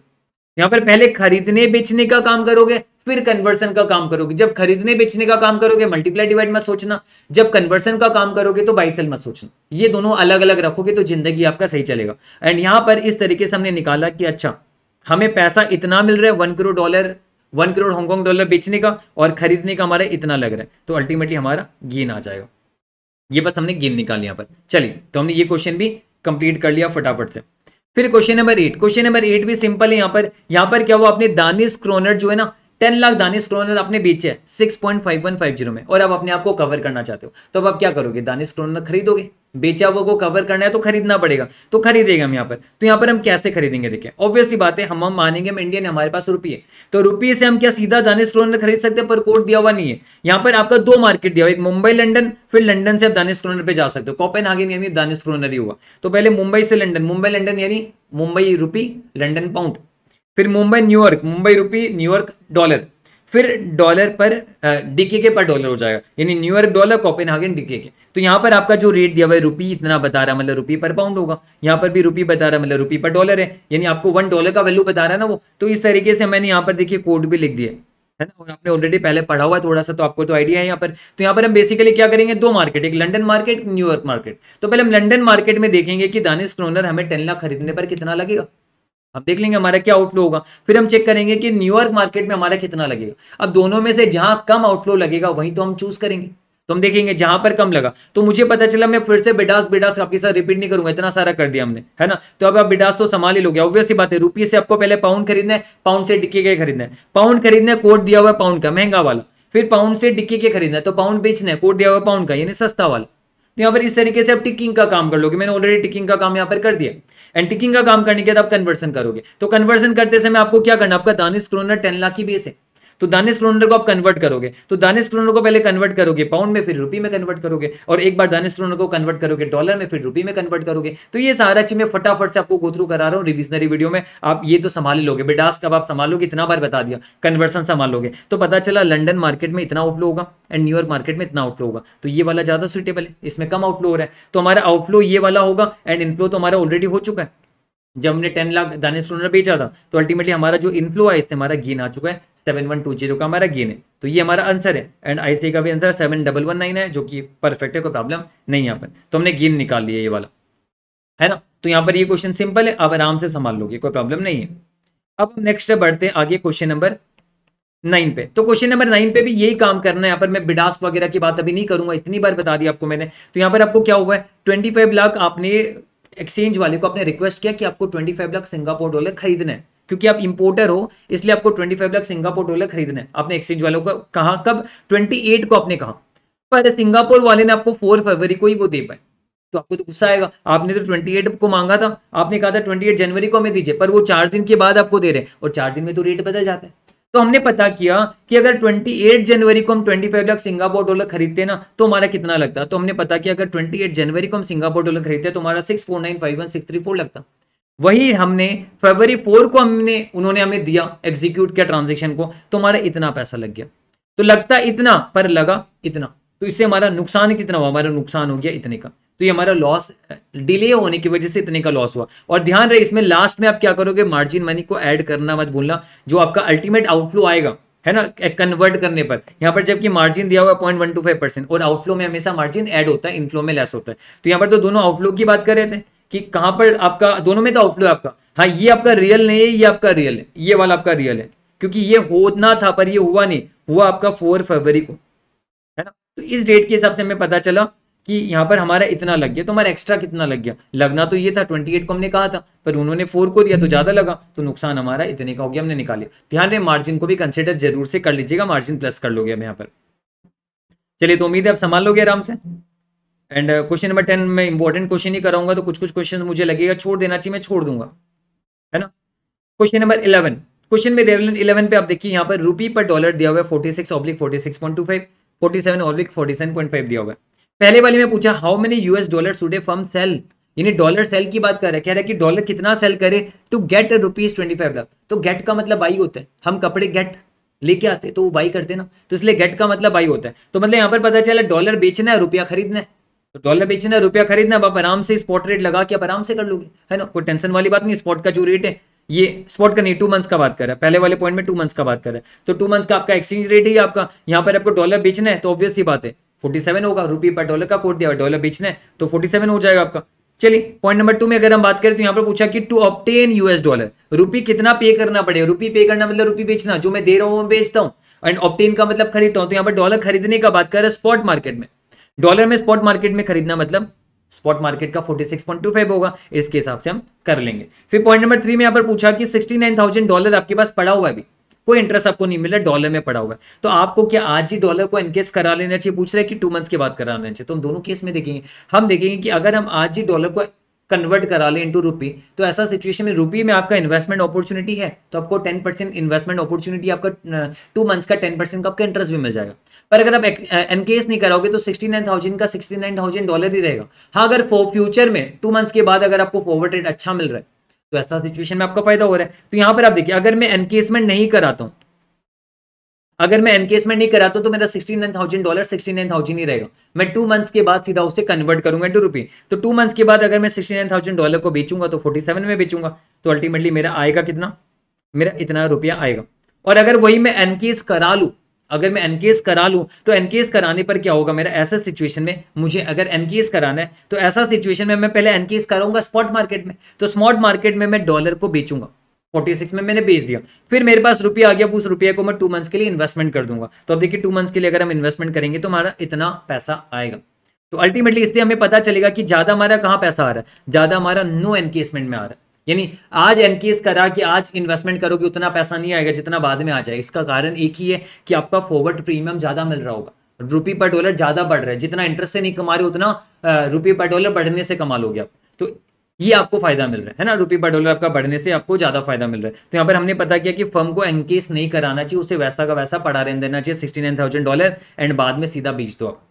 यहाँ पर पहले खरीदने बेचने का काम करोगे, फिर कन्वर्सन का काम करोगे। जब खरीदने बेचने का काम करोगे मल्टीप्लाई डिवाइड मत सोचना, जब कन्वर्सन का काम करोगे तो बाई सेल मत सोचना, ये दोनों अलग अलग रखोगे तो जिंदगी आपका सही चलेगा। एंड यहाँ पर इस तरीके से हमने निकाला कि अच्छा हमें पैसा इतना मिल रहा है 1 करोड़ हांगकॉन्ग डॉलर बेचने का, और खरीदने का हमारा इतना लग रहा है, तो अल्टीमेटली हमारा गेन आ जाएगा। ये बस हमने गेन निकाल यहाँ पर। चलिए तो हमने ये क्वेश्चन भी कंप्लीट कर लिया फटाफट से। फिर क्वेश्चन नंबर 8, क्वेश्चन नंबर 8 भी सिंपल है। यहाँ पर क्या हुआ, आपने दानिश क्रोनर जो है ना 10 लाख दानिश क्रोनर आपने बेचे है 6.5150 में, और अब अपने आपको कवर करना चाहते हो, तो अब आप क्या करोगे दानिश क्रोनर खरीदोगे, बेचा हुआ को कवर करना है तो खरीदना पड़ेगा, तो खरीदेगा हम यहाँ पर। तो यहाँ पर हम कैसे खरीदेंगे, देखिए ऑब्वियसली बात है हम मानेंगे हम इंडियन है, हमारे पास रुपये, तो रुपये से हम क्या सीधा दानिश क्रोनर खरीद सकते हैं, पर कोड दिया हुआ नहीं है। यहाँ पर आपका दो मार्केट दिया हुआ, एक मुंबई लंदन, फिर लंदन से आप दानिश क्रोनर पे जा सकते हो, कोपेनहागन यानी दानिश क्रोनर ही हुआ। तो पहले मुंबई से लंदन, मुंबई लंदन यानी मुंबई रुपी लंदन पाउंड, फिर Mumbai New York, Mumbai rupee New York dollar, फिर डॉलर पर डीके पर डॉलर हो जाएगा, यानी न्यूयॉर्क डॉलर कोपेनहागन डीके। तो यहाँ पर आपका जो रेट दिया हुआ है रुपी इतना बता रहा है, मतलब रुपी पर पाउंड होगा, यहाँ पर भी रुपी बता रहा है मतलब रुपी पर डॉलर है, यानी आपको $1 का वैल्यू बता रहा है ना वो। तो इस तरीके से मैंने यहाँ पर देखिए कोड भी लिख दिया है ना, और आपने ऑलरेडी पहले पढ़ा हुआ थोड़ा सा तो आपको तो आइडिया है यहाँ पर। तो यहाँ पर हम बेसिकली क्या करेंगे, दो मार्केट, एक लंदन मार्केट, न्यूयॉर्क मार्केट। तो पहले हम लंदन मार्केट में देखेंगे कि दानिश क्रोनर हमें 10 लाख खरीदने पर कितना लगेगा, हम देख लेंगे हमारा क्या आउटफ्लो होगा। फिर हम चेक करेंगे कि न्यूयॉर्क मार्केट में हमारा कितना लगेगा। अब दोनों में से जहां कम आउटफ्लो लगेगा वहीं तो हम चूज करेंगे। तो हम देखेंगे जहां पर कम लगा, तो मुझे पता चला, मैं फिर से बिडास आपके साथ रिपीट नहीं करूंगा, इतना सारा कर दिया हमने है ना। तो अब आप बिडास तो संभाल ही लोगे, ऑब्वियस सी बात है। रुपये से आपको पहले पाउंड खरीदना है, पाउंड से डिके के खरीदना है, पाउंड खरीदना है कोड दिया हुआ पाउंड का महंगा वाला, फिर पाउंड से डिके के खरीदना है तो पाउंड बेचना है कोड दिया हुआ पाउंड का यानी सस्ता वाला। तो यहाँ पर इस तरीके से आप टिकिंग का काम कर लोगे, मैंने ऑलरेडी टिकिंग का काम यहाँ पर कर दिया। एंड टिकिंग का काम करने के बाद आप कन्वर्सन करोगे, तो कन्वर्सन करते समय आपको क्या करना, आपका दानिश क्रोनर 10 लाख की बेस है तो दानिश क्रोनर को आप कन्वर्ट करोगे। तो दानिश क्रोनर को पहले कन्वर्ट करोगे पाउंड में, फिर रुपी में कन्वर्ट करोगे, और एक बार दानिश क्रोनर को कन्वर्ट करोगे डॉलर में, फिर रुपी में कन्वर्ट करोगे। तो ये सारा चीज मैं फटाफट से आपको गो थ्रू करा रहा हूँ रिविजनरी वीडियो में, आप ये तो संभाल लोगे। बिडास कब आप संभालोगे, इतना बार बता दिया, कन्वर्सन संभालोगे। तो पता चला लंदन मार्केट में इतना आउटफ्लो होगा एंड न्यूयॉर्क मार्केट में इतना आउटफ्लो होगा, तो ये वाला ज्यादा सुटेबल है, इसमें कम आउटफ्लो हो रहा है। तो हमारा आउटफ्लो ये वाला होगा एंड इनफ्लो तो हमारा ऑलरेडी हो चुका है, जब हमने 10 लाख दानिश क्रोनर बेचा था तो अल्टीमेटली हमारा जो इनफ्लो है इससे हमारा गेन आ चुका है, 7120 का हमारा गेन है। तो ये हमारा आंसर है एंड आईसीआई का भी आंसर 7119 है, जो कि परफेक्ट है, कोई प्रॉब्लम नहीं है यहाँ पर। तो हमने गेन निकाल लिया ये वाला है ना। तो यहाँ पर ये क्वेश्चन सिंपल है, आप आराम से संभाल लोगे, कोई प्रॉब्लम नहीं है। अब हम नेक्स्ट बढ़ते हैं आगे क्वेश्चन नंबर 9 पे। तो क्वेश्चन नंबर 9 पे भी यही काम करना है, यहाँ पर मैं बिडास वगैरह की बात अभी नहीं करूंगा, इतनी बार बता दी आपको मैंने। तो यहाँ पर आपको क्या हुआ है, 25 लाख आपने एक्सचेंज वाले को आपने रिक्वेस्ट किया कि आपको 25 लाख सिंगापुर डॉलर खरीदना है, क्योंकि आप इंपोर्टर हो इसलिए आपको 25 लाख सिंगापुर डॉलर खरीदना है। आपने एक्सचेंज वालों को कहा कब, 28 को आपने कहा, पर सिंगापुर वाले ने आपको 4 फरवरी को ही वो दे पाए। तो आपको तो गुस्सा आएगा, आपने तो 28 को मांगा था, आपने कहा था 28 जनवरी को हमें दीजिए, पर वो 4 दिन के बाद आपको दे रहे हैं और 4 दिन में तो रेट बदल जाता है। तो हमने पता किया कि अगर 28 जनवरी को हम 25 लाख सिंगापुर डॉलर खरीदते ना तो हमारा कितना लगता। तो हमने पता किया अगर 28 जनवरी को हम सिंगापुर डॉलर खरीदते तो हमारा 64951 634 लगता। वही हमने फरवरी 4 को हमने उन्होंने हमें दिया, एग्जीक्यूट किया ट्रांजेक्शन को, तो हमारा इतना पैसा लग गया। तो लगता इतना पर लगा इतना, तो इससे हमारा नुकसान कितना हुआ, हमारा नुकसान हो गया इतने का। तो ये हमारा लॉस डिले होने की वजह से इतने का लॉस हुआ। और ध्यान रहे इसमें लास्ट में आप क्या करोगे, मार्जिन मनी को ऐड करना मत भूलना, जो आपका अल्टीमेट आउटफ्लो आएगा है ना कन्वर्ट करने पर। यहाँ पर जबकि मार्जिन दिया हुआ 0.125% और आउटफ्लो में हमेशा मार्जिन ऐड होता है, इनफ्लो में लेस होता है। तो यहाँ पर तो दोनों आउटफ्लो की बात कर रहे थे कि कहाँ पर आपका दोनों में तो आउटफ्लो है आपका, हाँ ये आपका रियल नहीं है, ये आपका रियल है, ये वाला आपका रियल है, क्योंकि ये होना था पर ये हुआ नहीं, हुआ आपका 4 फरवरी को है ना। तो इस डेट के हिसाब से हमें पता चला कि यहाँ पर हमारा इतना लग गया। तो हमारा एक्स्ट्रा कितना लग गया, लगना तो ये था 28 को हमने कहा था पर उन्होंने 4 को दिया तो ज़्यादा लगा, तो नुकसान हमारा इतने का हो गया, हमने निकाले। ध्यान रहे मार्जिन को भी कंसिडर जरूर से कर लीजिएगा, मार्जिन प्लस कर लोगे हम यहाँ पर। चलिए, तो उम्मीद है आप संभाल लोगे आराम से। एंड क्वेश्चन नंबर 10 में इंपॉर्टेंट क्वेश्चन ही कराऊंगा, तो कुछ कुछ क्वेश्चन मुझे लगेगा छोड़ देना चाहिए, मैं छोड़ दूंगा है ना। क्वेश्चन नंबर 11, क्वेश्चन में 11 पे आप देखिए यहाँ पर रुपी पर डॉलर दिया हुआ है 46/46.25, 47/47.5 दिया हुआ है। पहले वाले में पूछा how many $US today firm sell, यानी डॉलर सेल की बात कर रहा है, कह रहा है कि डॉलर कितना सेल करे टू गेट ₹25 लाख। तो गेट का मतलब बाई होता है, हम कपड़े गेट लेके आते तो वो बाई करते ना, तो इसलिए गेट का मतलब बाई होता है। तो मतलब यहाँ पर पता चला डॉलर बेचना है रुपया खरीदना है, तो डॉलर बेचना है रुपया खरीदना, आप आराम से स्पॉट रेट लगा के आप आराम से कर लोगे है ना, कोई टेंशन वाली बात नहीं। स्पॉट का जो रेट है, ये स्पॉट का नहीं 2 मंथ्स का बात कर रहा है, पहले वाले पॉइंट में 2 मंथ्स का बात कर रहा है। तो 2 मंथ्स का आपका एक्सचेंज रेट ही आपका, यहाँ पर आपको डॉलर बेचना है तो ऑब्वियस ही बात है 47 होगा, रुपये पर डॉलर का कोड दिया हुआ, डॉलर बेचना है तो 47 हो जाएगा आपका। चलिए पॉइंट नंबर 2 में अगर हम बात करें तो यहाँ पर पूछा कि टू ऑब्टेन $, रुपये कितना पे करना पड़ेगा। रुपये पे करना मतलब रुपये बेचना, जो मैं दे रहा हूँ मैं बेचता हूँ, एंड ऑब्टेन का मतलब खरीदता हूँ। तो यहाँ पर डॉलर खरीदने का बात कर रहा है स्पॉट मार्केट में, डॉलर में स्पॉट मार्केट में खरीदना मतलब स्पॉट मार्केट का 46.25 होगा, इसके हिसाब से हम कर लेंगे। फिर पॉइंट नंबर 3 में यहाँ पर पूछा कि $69,000 आपके पास पड़ा हुआ है अभी, कोई इंटरेस्ट आपको नहीं मिला, डॉलर में पड़ा हुआ है, तो आपको क्या आज ही डॉलर को इनकेस करा लेना चाहिए, पूछ रहे हैं कि 2 मंथ्स के बाद करा लेना चाहिए। तो हम दोनों केस में देखेंगे, हम देखेंगे कि अगर हम आज ही डॉलर को कन्वर्ट करा लें इनटू रुपी, तो ऐसा सिचुएशन में रुपी में आपका इन्वेस्टमेंट अपॉर्चुनिटी है, तो आपको 10% इन्वेस्टमेंट अपॉर्चुनिटी, आपका 2 मंथ्स का 10% का आपका इंटरेस्ट भी मिल जाएगा। पर अगर आप एनकेस नहीं कराओगे तो 69,000 का $69,000 ही रहेगा। हाँ, अगर फ्यूचर में 2 मंथ्स के बाद अगर आपको फॉरवर्ड रेट अच्छा मिल रहा है तो ऐसा सिचुएशन में आपका फायदा हो रहा है। तो यहाँ पर आप देखिए, अगर मैं एनकेसमेंट नहीं कराता हूँ अगर मैं एनकेसमेंट नहीं कराता तो मेरा $69,000 69,000 ही रहेगा। मैं 2 मंथ्स के बाद सीधा उसे कन्वर्ट करूंगा टू रुपी। तो 2 मंथ्स के बाद अगर मैं $69,000 को बेचूंगा तो 47 में बेचूंगा, तो अल्टीमेटली मेरा आएगा कितना, मेरा इतना रुपया आएगा। और अगर वही मैं एनकेस करा लूँ, अगर मैं एनकेस करा लूँ तो एनकेस कराने पर क्या होगा मेरा, ऐसा सिचुएशन में मुझे अगर एनकेस कराना है तो ऐसा सिचुएशन में मैं पहले एनकेस कराऊंगा स्पॉट मार्केट में। तो स्पॉट मार्केट में मैं डॉलर को बेचूंगा 46 में, मैंने बेच दिया, फिर मेरे पास रुपया आ गया, उस रुपये को मैं 2 मंथ्स के लिए इन्वेस्टमेंट कर दूंगा। तो अब देखिए 2 मंथ्स के लिए अगर हम इन्वेस्टमेंट करेंगे तो हमारा इतना पैसा आएगा। तो अल्टीमेटली इससे हमें पता चलेगा कि ज़्यादा हमारा कहाँ पैसा आ रहा है, ज़्यादा हमारा नो एनकेसमेंट में आ रहा है। यानी आज एनकेस करा कि आज इन्वेस्टमेंट करोगे उतना पैसा नहीं आएगा जितना बाद में आ जाएगा। इसका कारण एक ही है कि आपका फॉरवर्ड प्रीमियम ज़्यादा मिल रहा होगा, रुपये पर डॉलर ज़्यादा बढ़ रहा है। जितना इंटरेस्ट से नहीं कमा रहे उतना रुपये पर डॉलर बढ़ने से कमा लोगे आप, तो ये आपको फायदा मिल रहा है ना, रुपये पर डॉलर आपका बढ़ने से आपको ज़्यादा फायदा मिल रहा है। तो यहाँ पर हमने पता किया कि फर्म को एनकेस नहीं कराना चाहिए, उसे वैसा का वैसा पड़ा रहने देना चाहिए $69,000 एंड बाद में सीधा बेच दो आप।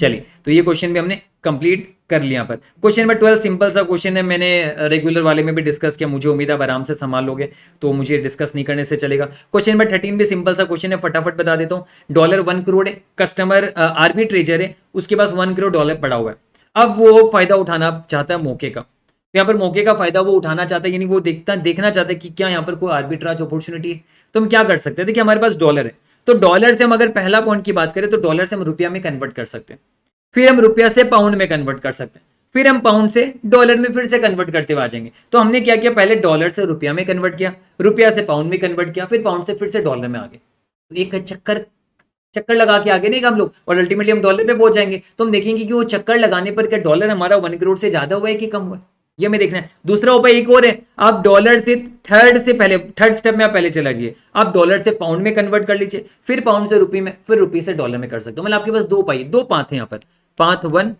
चलिए, तो ये क्वेश्चन भी हमने कंप्लीट कर लिया। पर क्वेश्चन नंबर 12 सिंपल सा क्वेश्चन है, मैंने रेगुलर वाले में भी डिस्कस किया, मुझे उम्मीद है आराम से संभाल लोगे, तो मुझे डिस्कस नहीं करने से चलेगा। क्वेश्चन नंबर 13 भी सिंपल सा क्वेश्चन है, फटाफट बता देता हूँ। $1 करोड़ है, कस्टमर आरबी ट्रेजर है, उसके पास $1 करोड़ पड़ा हुआ है। अब वो फायदा उठाना चाहता है मौके का, तो यहाँ पर मौके का फायदा वो उठाना चाहता है, यानी वो देखना चाहता है कि क्या यहाँ पर कोई आर्बिट्राज अपॉर्चुनिटी है। तो हम क्या कर सकते हैं, देखिए हमारे पास डॉलर है, तो डॉलर से हम अगर पहला पॉइंट की बात करें तो डॉलर से हम रुपया में कन्वर्ट कर सकते हैं, फिर हम रुपया से पाउंड में कन्वर्ट कर सकते हैं, फिर हम पाउंड से डॉलर में फिर से कन्वर्ट करते हुए आ जाएंगे। तो हमने क्या किया, पहले डॉलर से रुपया में कन्वर्ट किया, रुपया से पाउंड में कन्वर्ट किया, फिर पाउंड से फिर से डॉलर में आ गए। तो एक चक्कर लगा के आगे नहीं हम लोग, और अल्टीमेटली हम डॉलर पे पहुंच जाएंगे। तो हम देखेंगे कि वो चक्कर लगाने पर क्या डॉलर हमारा 1 करोड़ से ज्यादा हुआ है कि कम हुआ है, ये हमें देखना है। दूसरा उपाय एक और है, आप डॉलर से थर्ड स्टेप में आप पहले चला जाइए, आप डॉलर से पाउंड में कन्वर्ट कर लीजिए, फिर पाउंड से रुपये में, फिर रुपये से डॉलर में कर सकते हो। मतलब आपके पास 2 उपाय, 2 पाथ है यहाँ पर, पाथ 1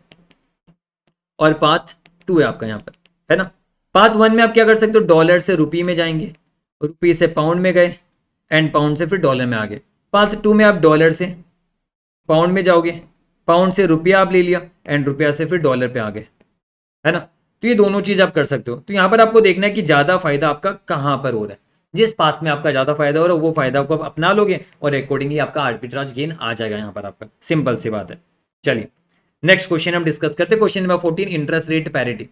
और पाथ 2 है आपका यहाँ पर, है ना। पाथ 1 में आप क्या कर सकते हो, डॉलर से रुपये में जाएंगे, रुपये से पाउंड में गए एंड पाउंड से फिर डॉलर में आ गए। पाथ 2 में आप डॉलर से पाउंड में जाओगे, पाउंड से रुपया आप ले लिया एंड रुपया से फिर डॉलर पे आ गए, है ना। तो ये दोनों चीज़ आप कर सकते हो। तो यहाँ पर आपको देखना है कि ज़्यादा फायदा आपका कहाँ पर हो रहा है, जिस पाथ में आपका ज़्यादा फायदा हो रहा है वो फायदा को आप अपना लोगे और अकॉर्डिंगली आपका आर्बिट्राज गेन आ जाएगा यहाँ पर आपका, सिंपल सी बात है। चलिए नेक्स्ट क्वेश्चन हम डिस्कस करते हैं, question number 14 interest rate parity.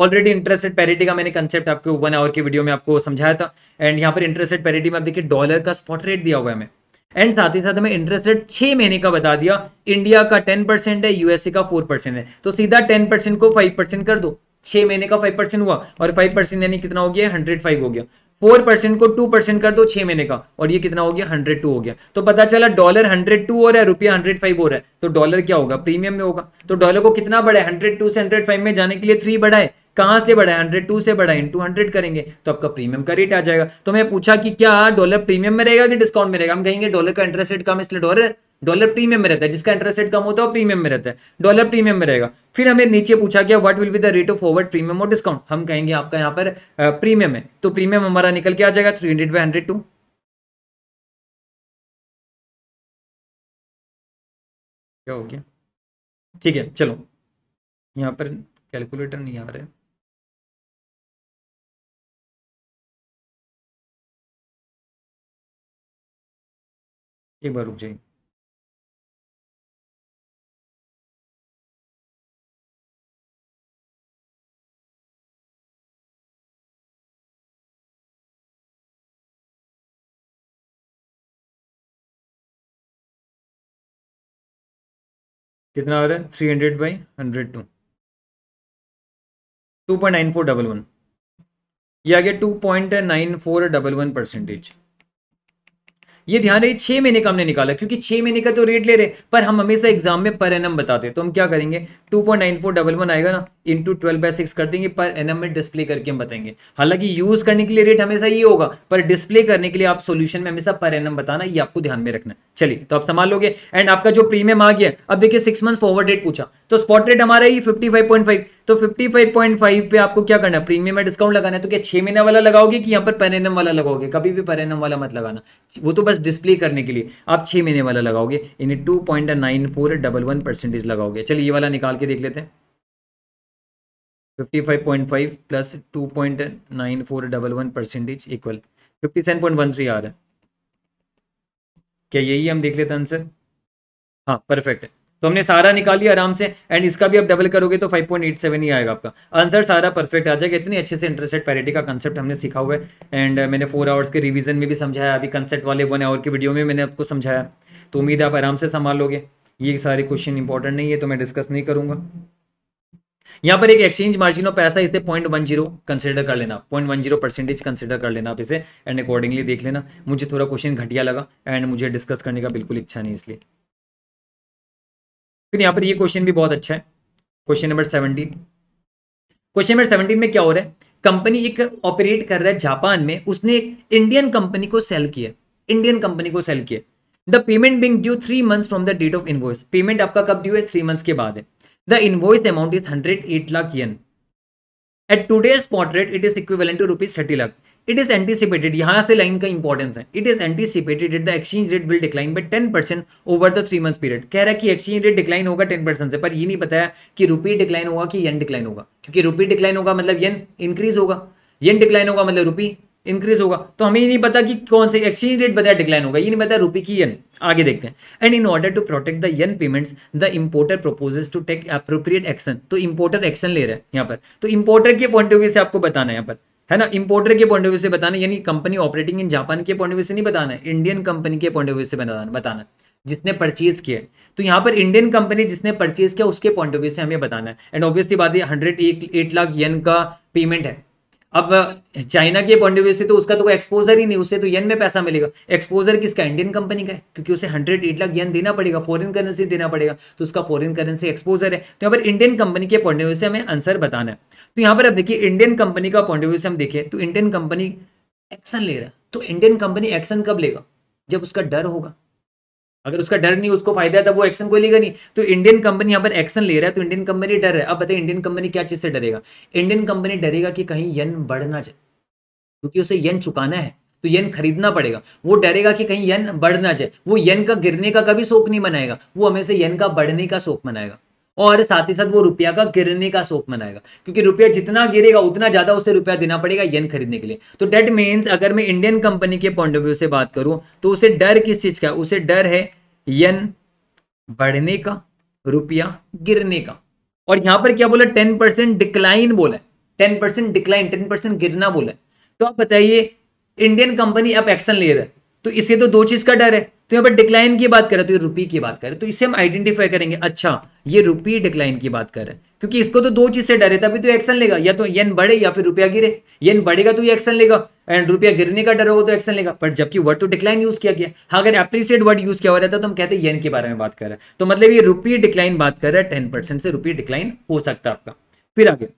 Already interest rate parity का मैंने कंसेप्ट आपको 1 आवर की वीडियो में आपको समझाया था, एंड यहाँ पर इंटरेस्ट रेट पैरिटी में आप देखिए डॉलर का स्पॉट रेट दिया हुआ है हमें, एंड साथ ही साथ हमें इंटरेस्ट रेट 6 महीने का बता दिया। इंडिया का 10% है, यूएसए का 4% है, तो सीधा 10% को 5% कर दो, 6 महीने का 5% हुआ, और 5% यानी कितना हो गया 105 हो गया, 4% को 2% कर दो 6 महीने का, और ये कितना हो गया 102 हो गया। तो पता चला डॉलर 102 हो रहा है, रुपया 105 हो रहा है, तो डॉलर क्या होगा, प्रीमियम में होगा। तो डॉलर को कितना बढ़ा है, 102 से 105 में जाने के लिए 3 बढ़ा है, कहाँ से बढ़ा है, 102 से बढ़ा है, इंटू 100 करेंगे तो आपका प्रीमियम का रेट आ जाएगा। तो मैं पूछा कि क्या डॉलर प्रीमियम में रहेगा कि डिस्काउंट में रहेगा, हम कहेंगे डॉलर का इंटरेस्ट रेट कम इसलिए डॉलर प्रीमियम में रहता है, जिसका इंटरेस्ट रेट कम होता है वो प्रीमियम में रहता है, डॉलर प्रीमियम में रहेगा। फिर हमें नीचे पूछा गया what will be the rate of forward premium और डिस्काउंट, हम कहेंगे आपका यहाँ पर प्रीमियम है, तो प्रीमियम हमारा निकल के आ जाएगा 300/102। क्या हो गया, ठीक है, चलो यहाँ पर कैलकुलेटर नहीं आ रहा है, एक बार रुक जाइए। कितना आ रहा है 300/102, 2.9411, यह आ गया 2.9411%। ये ध्यान रहे 6 महीने का हमने निकाला, क्योंकि 6 महीने का तो रेट ले रहे, पर हम हमेशा एग्जाम में पर एनम बताते, तो हम क्या करेंगे 2.9411 आएगा ना, इंटू 12/6 कर देंगे, पर एनम में डिस्प्ले करके हम बताएंगे। हालांकि यूज करने के लिए रेट हमेशा ये होगा, पर डिस्प्ले करने के लिए आप सोल्यूशन में हमेशा पर एनम बताना, ये आपको ध्यान में रखना है। चलिए, तो आप संभाल लोगे। एंड आपका जो प्रीमियम आ गया, अब देखिए 6 मंथ फॉरवर्ड रेट पूछा, तो स्पॉट रेट हमारा ही 55.5, तो 55.5 पे आपको क्या करना है, प्रीमियम में डिस्काउंट लगाना है। तो क्या 6 महीने वाला लगाओगे कि यहाँ पर पर एनम वाला लगाओगे, कभी भी पर एनम वाला मत लगाना, वो तो डिस्प्ले करने के लिए आप 6 महीने वाला लगाओगे, यानी 2.9411% लगाओगे। चलिए ये वाला निकाल के देख लेते हैं, 55.5 प्लस 2.9411% इक्वल 57.13 आ रहा है। क्या यही हम देख लेते हैं आंसर? हाँ परफेक्ट है, तो हमने सारा निकाली आराम से। एंड इसका भी आप डबल करोगे तो 5.87 ही आएगा आपका आंसर, सारा परफेक्ट आ जाएगा। इतनी अच्छे से इंटरेस्ट रेट पैरिटी का कंसेप्ट हमने सीखा हुआ है। एंड मैंने 4 आवर्स के रिवीजन में भी समझाया, अभी कंसेप्ट वाले 1 आवर की वीडियो में मैंने आपको समझाया। तो उम्मीद है आप आराम से संभाल लोगे। ये सारे क्वेश्चन इंपॉर्टेंट नहीं है तो मैं डिस्कस नहीं करूंगा। यहाँ पर एक एक्सचेंज मार्जिन ऑफ पैसा, इसे 0.10 कंसिडर कर लेना, 0.10% कंसिडर कर लेना आप इसे, एंड अकॉर्डिंगली देख लेना। मुझे थोड़ा क्वेश्चन घटिया लगा एंड मुझे डिस्कस करने का बिल्कुल इच्छा नहीं, इसलिए। फिर यहाँ पर ये क्वेश्चन भी बहुत अच्छा है, क्वेश्चन नंबर 17। क्वेश्चन नंबर 17 में क्या हो रहा है, कंपनी एक ऑपरेट कर रहा है जापान में, उसने इंडियन कंपनी को सेल किया, इंडियन कंपनी को सेल किया। The payment being due 3 months from the date of invoice, payment आपका कब ड्यू है, 3 मंथ्स के बाद है। The invoice amount is 108 lakh yen, at today spot rate it is equivalent to ₹30 lakh. It is anticipated, यहाँ से लाइन का इंपॉर्टेंस है, it is anticipated the exchange rate will decline bye 10% over the 3 months period. कह रहा है कि exchange rate decline होगा 10% से, पर ये नहीं बताया कि रुपी डिक्लाइन होगा कि येन डिक्लाइन होगा, क्योंकि रुपी डिक्लाइन होगा मतलब येन इंक्रीज होगा, येन डिक्लाइन होगा मतलब रुपी इंक्रीज होगा। तो हमें ये नहीं पता कि कौन से एक्सचेंज रेट बताया डिक्लाइन होगा, ये नहीं पता रुपी की येन। आगे देखते हैं। And in order to protect the yen payments the importer proposes to take appropriate action. तो इंपोर्टर एक्शन ले रहा है यहाँ पर, तो इंपोर्टर के पॉइंट ऑफ व्यू से आपको बताना है यहाँ पर, है ना, इंपोर्टर के पॉइंट ऑफ व्यू से बताना, यानी कंपनी ऑपरेटिंग इन जापान के पॉइंट ऑफ व्यू से नहीं बताना है, इंडियन कंपनी के पॉइंट ऑफ व्यू से बताना, जिसने परचेज किया। तो यहाँ पर इंडियन कंपनी जिसने परचेज किया उसके पॉइंट ऑफ व्यू से हमें बताना है। एंड ऑब्वियसली बात है 108 लाख येन का पेमेंट है। अब चाइना के पॉइंट ऑफ व्यू से तो उसका तो कोई एक्सपोजर ही नहीं, उससे तो येन में पैसा मिलेगा। एक्सपोजर किसका, इंडियन कंपनी का है, क्योंकि उसे 108 लाख येन देना पड़ेगा, फॉरेन करेंसी देना पड़ेगा, तो उसका फॉरेन करेंसी एक्सपोजर है। तो यहाँ पर इंडियन कंपनी के पॉइंट ऑफ व्यू से हमें आंसर बताना है। तो यहाँ पर अब देखिए इंडियन कंपनी का पॉइंट ऑफ व्यू से हम देखें तो इंडियन कंपनी एक्शन ले रहा है। तो इंडियन कंपनी एक्शन कब लेगा, जब उसका डर होगा। अगर उसका डर नहीं, उसको फायदा है, तब वो एक्शन कोई लेगा नहीं। तो इंडियन कंपनी यहाँ पर एक्शन ले रहा है, तो इंडियन कंपनी डर है। अब बताइए इंडियन कंपनी क्या चीज से डरेगा, इंडियन कंपनी डरेगा कि कहीं येन बढ़ ना जाए, क्योंकि उसे येन चुकाना है तो येन खरीदना पड़ेगा। वो डरेगा कि कहीं येन बढ़ ना जाए, वो येन का गिरने का कभी शौक नहीं मनाएगा, वो हमेशा येन का बढ़ने का शौक मनाएगा, और साथ ही साथ वो रुपया का गिरने का शौक मनाएगा, क्योंकि रुपया जितना गिरेगा उतना ज्यादा उसे रुपया देना पड़ेगा येन खरीदने के लिए। तो डेट मीन्स अगर मैं इंडियन कंपनी के पॉइंट ऑफ व्यू से बात करूं तो उसे डर किस चीज का, उसे डर है येन बढ़ने का, रुपया गिरने का। और यहां पर क्या बोला, 10% डिक्लाइन बोला, 10% डिक्लाइन, 10% गिरना बोला। तो आप बताइए इंडियन कंपनी अब एक्शन ले रहा है, तो इसे तो दो चीज का डर है। तो यहाँ पर डिक्लाइन की बात करें तो ये रुपी की बात करें, तो इसे हम आइडेंटिफाई करेंगे, अच्छा ये रुपी डिक्लाइन की बात करें, क्योंकि इसको तो दो चीज से डर है, तभी तो एक्शन लेगा, या तो येन बढ़े या फिर रुपया गिरे। येन बढ़ेगा तो ये एक्शन लेगा, एंड रुपया गिरने का डर होगा तो एक्शन लेगा। पर जबकि वर्ड तो डिक्लाइन यूज किया गया, हाँ अगर एप्रिसिएट वर्ड यूज किया हो रहा था तो हम कहते हैं येन के बारे में बात कर रहे हैं। तो मतलब ये रुपी डिक्लाइन बात कर रहा है, 10% से रुपये डिक्लाइन हो सकता है आपका। फिर आगे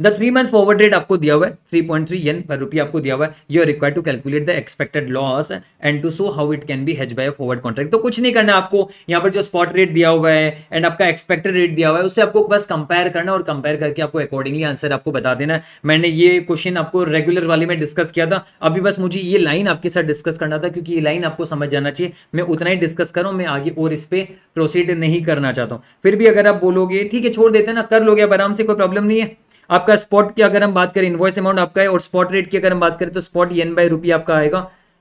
द 3 मंथ्स फॉरवर्ड रेट आपको दिया हुआ है, 3.3 येन पर रुपया आपको दिया हुआ है। You are required to calculate the expected loss and to show how it can be hedge by a forward contract. तो कुछ नहीं करना आपको, यहाँ पर जो स्पॉट रेट दिया हुआ है एंड आपका एक्सपेक्टेड रेट दिया हुआ है, उससे आपको बस कंपेयर करना, और कंपेयर करके आपको अकॉर्डिंगली आंसर आपको बता देना है। मैंने ये क्वेश्चन आपको रेगुलर वाले में डिस्कस किया था, अभी बस मुझे ये लाइन आपके साथ डिस्कस करना था, क्योंकि ये लाइन आपको समझ जाना चाहिए। मैं उतना ही डिस्कस करूँ, मैं आगे और इस पर प्रोसीड नहीं करना चाहता हूँ। फिर भी अगर आप बोलोगे ठीक है छोड़ देते ना, कर लोगे आप आराम से, कोई प्रॉब्लम नहीं है। आपका स्पॉट की अगर हम बात करें, इनवॉइस अमाउंट आपका है, और स्पॉट रेट की अगर हम बात करें तो स्पॉट येन बाय रुपया आपका आएगा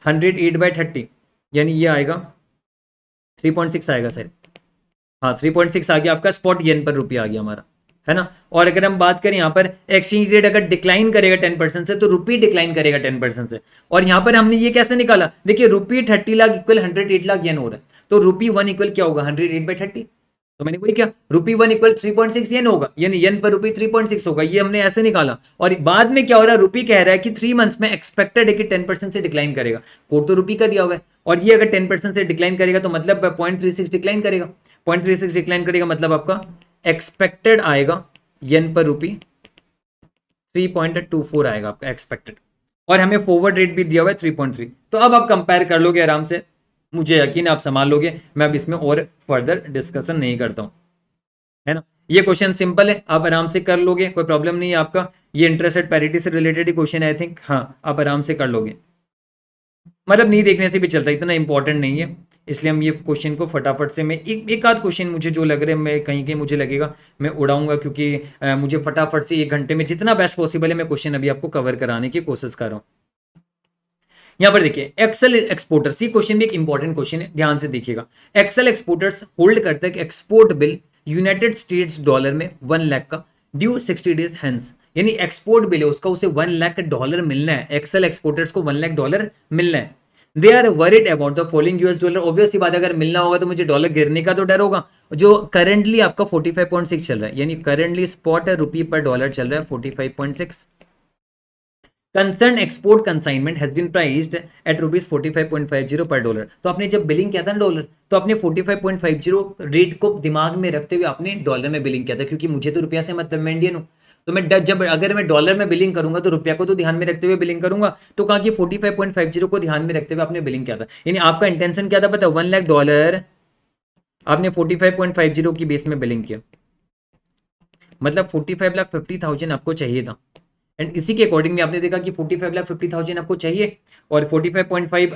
108/30, यानी ये आएगा 3.6 आएगा शायद, हाँ 3.6 आ गया आपका स्पॉट येन पर रुपया आ गया हमारा, है ना। और अगर हम बात करें यहाँ पर एक्सचेंज रेट अगर डिक्लाइन करेगा 10% से तो रुपी डिक्लाइन करेगा 10% से। और यहाँ पर हमने ये कैसे निकाला, देखिए rupee 30 lakh equal 108 lakh yen हो रहा है, तो ₹1 इक्वल क्या होगा, 108/30। तो मैंने वही क्या, ₹1 इक्वल 3.6 येन होगा, यानी येन पर ₹3 होगा, ये हमने ऐसे निकाला। और बाद में क्या हो रहा है, रुपी कह रहा है कि 3 मंथ्स में एक्सपेक्टेड है कि 10% से डिक्लाइन करेगा, कोड तो रुपी का दिया हुआ है, और ये अगर 10% से डिक्लाइन करेगा तो मतलब 0.36 डिक्लाइन करेगा, 0.36 डिक्लाइन करेगा मतलब आपका एक्सपेक्टेड आएगा येन पर ₹3.24 आएगा आपका एक्सपेक्टेड। और हमें फॉरवर्ड रेट भी दिया हुआ है 3.3। तो अब आप कंपेयर कर लोगे आराम से, मुझे यकीन आप संभाल लोगे। मैं अब इसमें और फर्दर डिस्कशन नहीं करता हूं, है ना। ये क्वेश्चन सिंपल है, आप आराम से कर लोगे, कोई प्रॉब्लम नहीं है आपका। ये इंटरेस्ट रेट पैरिटी से रिलेटेड ही क्वेश्चन आई थिंक, हाँ आप आराम से कर लोगे, मतलब नहीं देखने से भी चलता, इतना इंपॉर्टेंट नहीं है। इसलिए हम ये क्वेश्चन को फटाफट से, मैं एक आध क्वेश्चन मुझे जो लग रहे हैं, मैं कहीं कहीं मुझे लगेगा मैं उड़ाऊंगा, क्योंकि मुझे फटाफट से 1 घंटे में जितना बेस्ट पॉसिबल है मैं क्वेश्चन अभी आपको कवर कराने की कोशिश कर रहा हूँ। यहाँ पर देखिए एक्सेल एक्सपोर्टर्स, ये क्वेश्चन भी एक इंपॉर्टेंट क्वेश्चन है, ध्यान से देखिएगा। एक्सेल एक्सपोर्टर्स होल्ड करता है कि export bill United States dollar में 1 लाख का ड्यू 60 डेज हैंस, यानी एक्सपोर्ट बिल है उसका, उसे 1 लाख डॉलर मिलना है, एक्सेल एक्सपोर्टर्स को 1 लाख डॉलर मिलना है। They are worried about the following US dollar, obviously बात है अगर मिलना होगा तो मुझे डॉलर गिरने का तो डर होगा, जो करंटली आपका 45.6 चल रहा है, यानी करंटली स्पॉट रुपये पर डॉलर चल रहा है 45.6। Concern export consignment has been priced at rupees 45.50 पर डॉलर, तो आपने जब बिलिंग किया था ना डॉलर, तो आपने 45.50 रेट को दिमाग में रखते हुए आपने डॉलर में बिलिंग किया था, क्योंकि मुझे तो रुपया से मतलब, मैं इंडियन हूँ, तो मैं जब अगर मैं डॉलर में बिलिंग करूंगा तो रुपया को तो ध्यान में रखते हुए बिलिंग करूंगा, तो कहा कि 45.50 को ध्यान में रखते हुए आपने बिलिंग किया था, यानी आपका इंटेंशन क्या था पता है, 1 लाख डॉलर आपने 45.50 की बेस में बिलिंग किया, मतलब 45,50,000 आपको चाहिए था, एंड इसी के अकॉर्डिंगली आपने देखा कि 45,50,000 आपको चाहिए और 45.5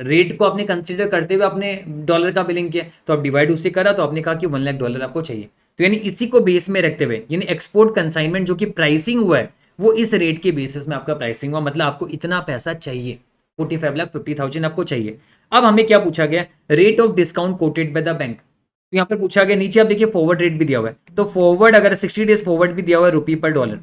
रेट को आपने कंसिडर करते हुए आपने डॉलर का बिलिंग किया, तो आप डिवाइड उससे करा तो आपने कहा कि 1 लाख डॉलर आपको चाहिए, तो यानी इसी को बेस में रखते हुए, यानी एक्सपोर्ट कंसाइनमेंट जो कि प्राइसिंग हुआ है वो इस रेट के बेसिस में आपका प्राइसिंग हुआ, मतलब आपको इतना पैसा चाहिए, 45,50,000 आपको चाहिए। अब हमें क्या पूछा गया, rate of discount quoted by the bank, तो यहाँ पर पूछा गया, नीचे आप देखिए फॉरवर्ड रेट भी दिया हुआ है, तो फॉरवर्ड अगर 60 डेज फॉरवर्ड भी दिया हुआ है रुपी पर डॉलर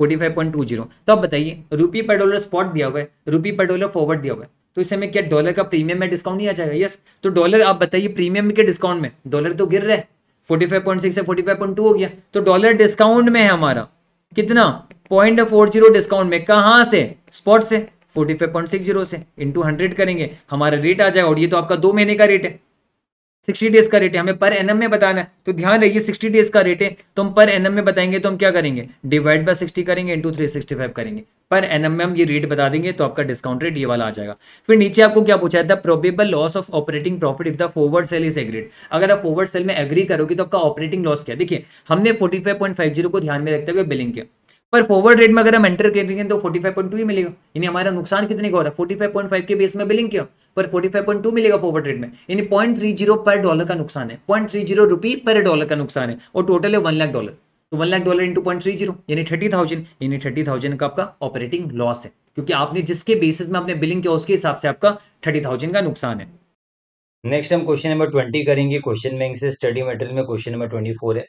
45.20, तो आप बताइए रुपी पर डॉलर स्पॉट दिया हुआ है, रुपी पर डॉलर फॉरवर्ड दिया हुआ है, तो इस समय क्या डॉलर का प्रीमियम में डिस्काउंट नहीं आ जाएगा? यस, तो डॉलर आप बताइए प्रीमियम के डिस्काउंट में डॉलर तो गिर रहा है, 45.6 से 45.2 हो गया, तो डॉलर डिस्काउंट में है हमारा कितना 0.40 डिस्काउंट में, कहाँ से, स्पॉट से 45.60 से, इंटू 100 करेंगे हमारा रेट आ जाएगा, और ये तो आपका 2 महीने का रेट है, 60 डेज का रेट है, हमें पर एनएम में बताना है, तो ध्यान रखिए 60 डेज का रेट है तो हम पर एनएम में बताएंगे, तो हम क्या करेंगे डिवाइड बाय 60 करेंगे, इंटू 365 करेंगे, पर एनएम में हम ये रेट बता देंगे, तो आपका डिस्काउंट रेट ये वाला आ जाएगा। फिर नीचे आपको क्या पूछा था, probable loss of operating profit if the forward sale is agreed, अगर आप फॉरवर्ड सेल में एग्री करोगे तो आपका ऑपरेटिंग लॉस क्या है? देखिए हमने 45.50 को ध्यान में रखते हुए बिलिंग किया, पर फॉरवर्ड रेट में अगर हम एंटर करेंगे तो 45.2 ही मिलेगा, यानी हमारा नुकसान कितने का हो रहा है, 45.5 के बेस में बिलिंग किया पर 45.2 मिलेगा फॉरवर्ड रेट में, यानी 0.30 पर डॉलर का नुकसान है, 0.30 रुपये पर डॉलर का नुकसान है, और टोटल है 1 लाख डॉलर, तो 1 लाख डॉलर इंटू 0.30 यानी 30,000, यानी 30,000 का आपका ऑपरेटिंग लॉस है, क्योंकि आपने जिसके बेसिस में आपने बिलिंग किया उसके हिसाब से आपका 30,000 का नुकसान है। नेक्स्ट हम क्वेश्चन नंबर 20 करेंगे, क्वेश्चन बैंक से स्टडी मटेरियल में क्वेश्चन नंबर 24 है,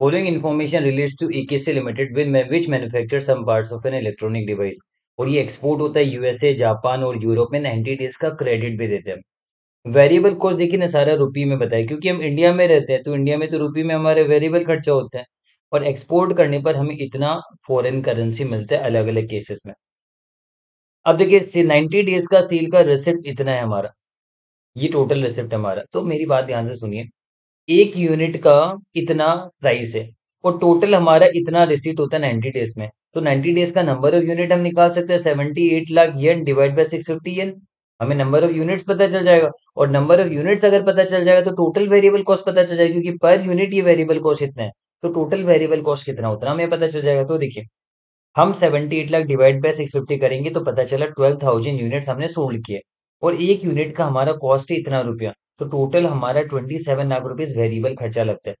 following information relates to ICAI limited which manufacture some parts of an electronic device, और ये एक्सपोर्ट होता है यूएसए, जापान और यूरोप में, 90 डेज का क्रेडिट भी देते हैं। वेरिएबल कॉस्ट देखिए ना सारा रुपये में बताया, क्योंकि हम इंडिया में रहते हैं तो इंडिया में तो रुपये में हमारे वेरिएबल खर्चा होता है, और एक्सपोर्ट करने पर हमें इतना फॉरेन करेंसी मिलता है अलग अलग केसेस में। अब देखिए 90 डेज का स्टील का रिसिप्ट इतना है हमारा, ये टोटल रिसिप्ट हमारा, तो मेरी बात ध्यान से सुनिए, एक यूनिट का इतना प्राइस है और टोटल हमारा इतना रिसीट होता है 90 डेज में, तो 90 डेज का नंबर ऑफ यूनिट हम निकाल सकते हैं 78 lakh yen divide by 650 yen, हमें नंबर ऑफ यूनिट्स पता चल जाएगा, और नंबर ऑफ यूनिट्स अगर पता चल जाएगा तो टोटल वेरिएबल कॉस्ट पता चल जाएगा, क्योंकि पर यूनिट ये वेरिएबल कॉस्ट इतना है, तो टोटल वेरिएबल कॉस्ट कितना होता है हमें पता चल जाएगा। तो देखिए हम 78 लाख डिवाइड बाय 650 करेंगे तो पता चला 12,000 यूनिट्स हमने सोल्ड किए, और एक यूनिट का हमारा कॉस्ट है इतना रुपया, तो टोटल हमारा 27 लाख रुपए वेरिएबल खर्चा लगता है।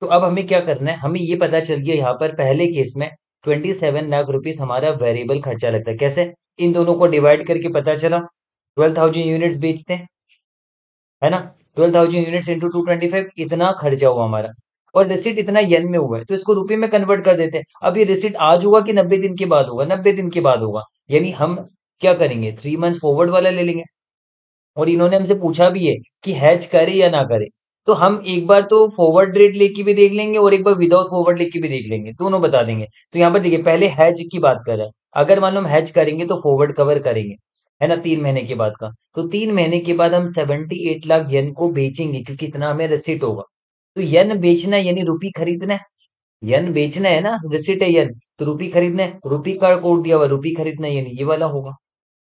तो अब हमें क्या करना है, हमें ये पता चल गया यहाँ पर पहले केस में 27 लाख रुपए हमारा वेरिएबल खर्चा लगता है, कैसे, इन दोनों को डिवाइड करके पता चला 12,000 यूनिट्स बेचते हैं, है ना, 12,000 यूनिट्स इंटू 225 इतना खर्चा हुआ हमारा, और रिसिट इतना येन में हुआ है, तो इसको रुपए में कन्वर्ट कर देते हैं। अब ये रिसिट आज होगा कि 90 दिन के बाद होगा, 90 दिन के बाद होगा, यानी हम क्या करेंगे 3 मंथ्स फॉरवर्ड वाला ले लेंगे, और इन्होंने हमसे पूछा भी है कि हैज करे या ना करे, तो हम एक बार तो फॉरवर्ड रेट लेके भी देख लेंगे और एक बार विदाउट फॉरवर्ड लेके भी देख लेंगे, दोनों बता देंगे। तो यहाँ पर देखिए पहले हैज की बात कर रहा है, अगर मान लो हम हैज करेंगे तो फॉरवर्ड कवर करेंगे, है ना, 3 महीने के बाद का, तो 3 महीने के बाद हम 78 लाख येन को बेचेंगे, क्योंकि इतना हमें रिसिट होगा, तो येन बेचना है, यानी रुपये खरीदना है, येन बेचना है ना, रिसिट है येन, तो रुपये खरीदना है, रुपये का कोड दिया हुआ, रुपये खरीदना है, यानी ये वाला होगा,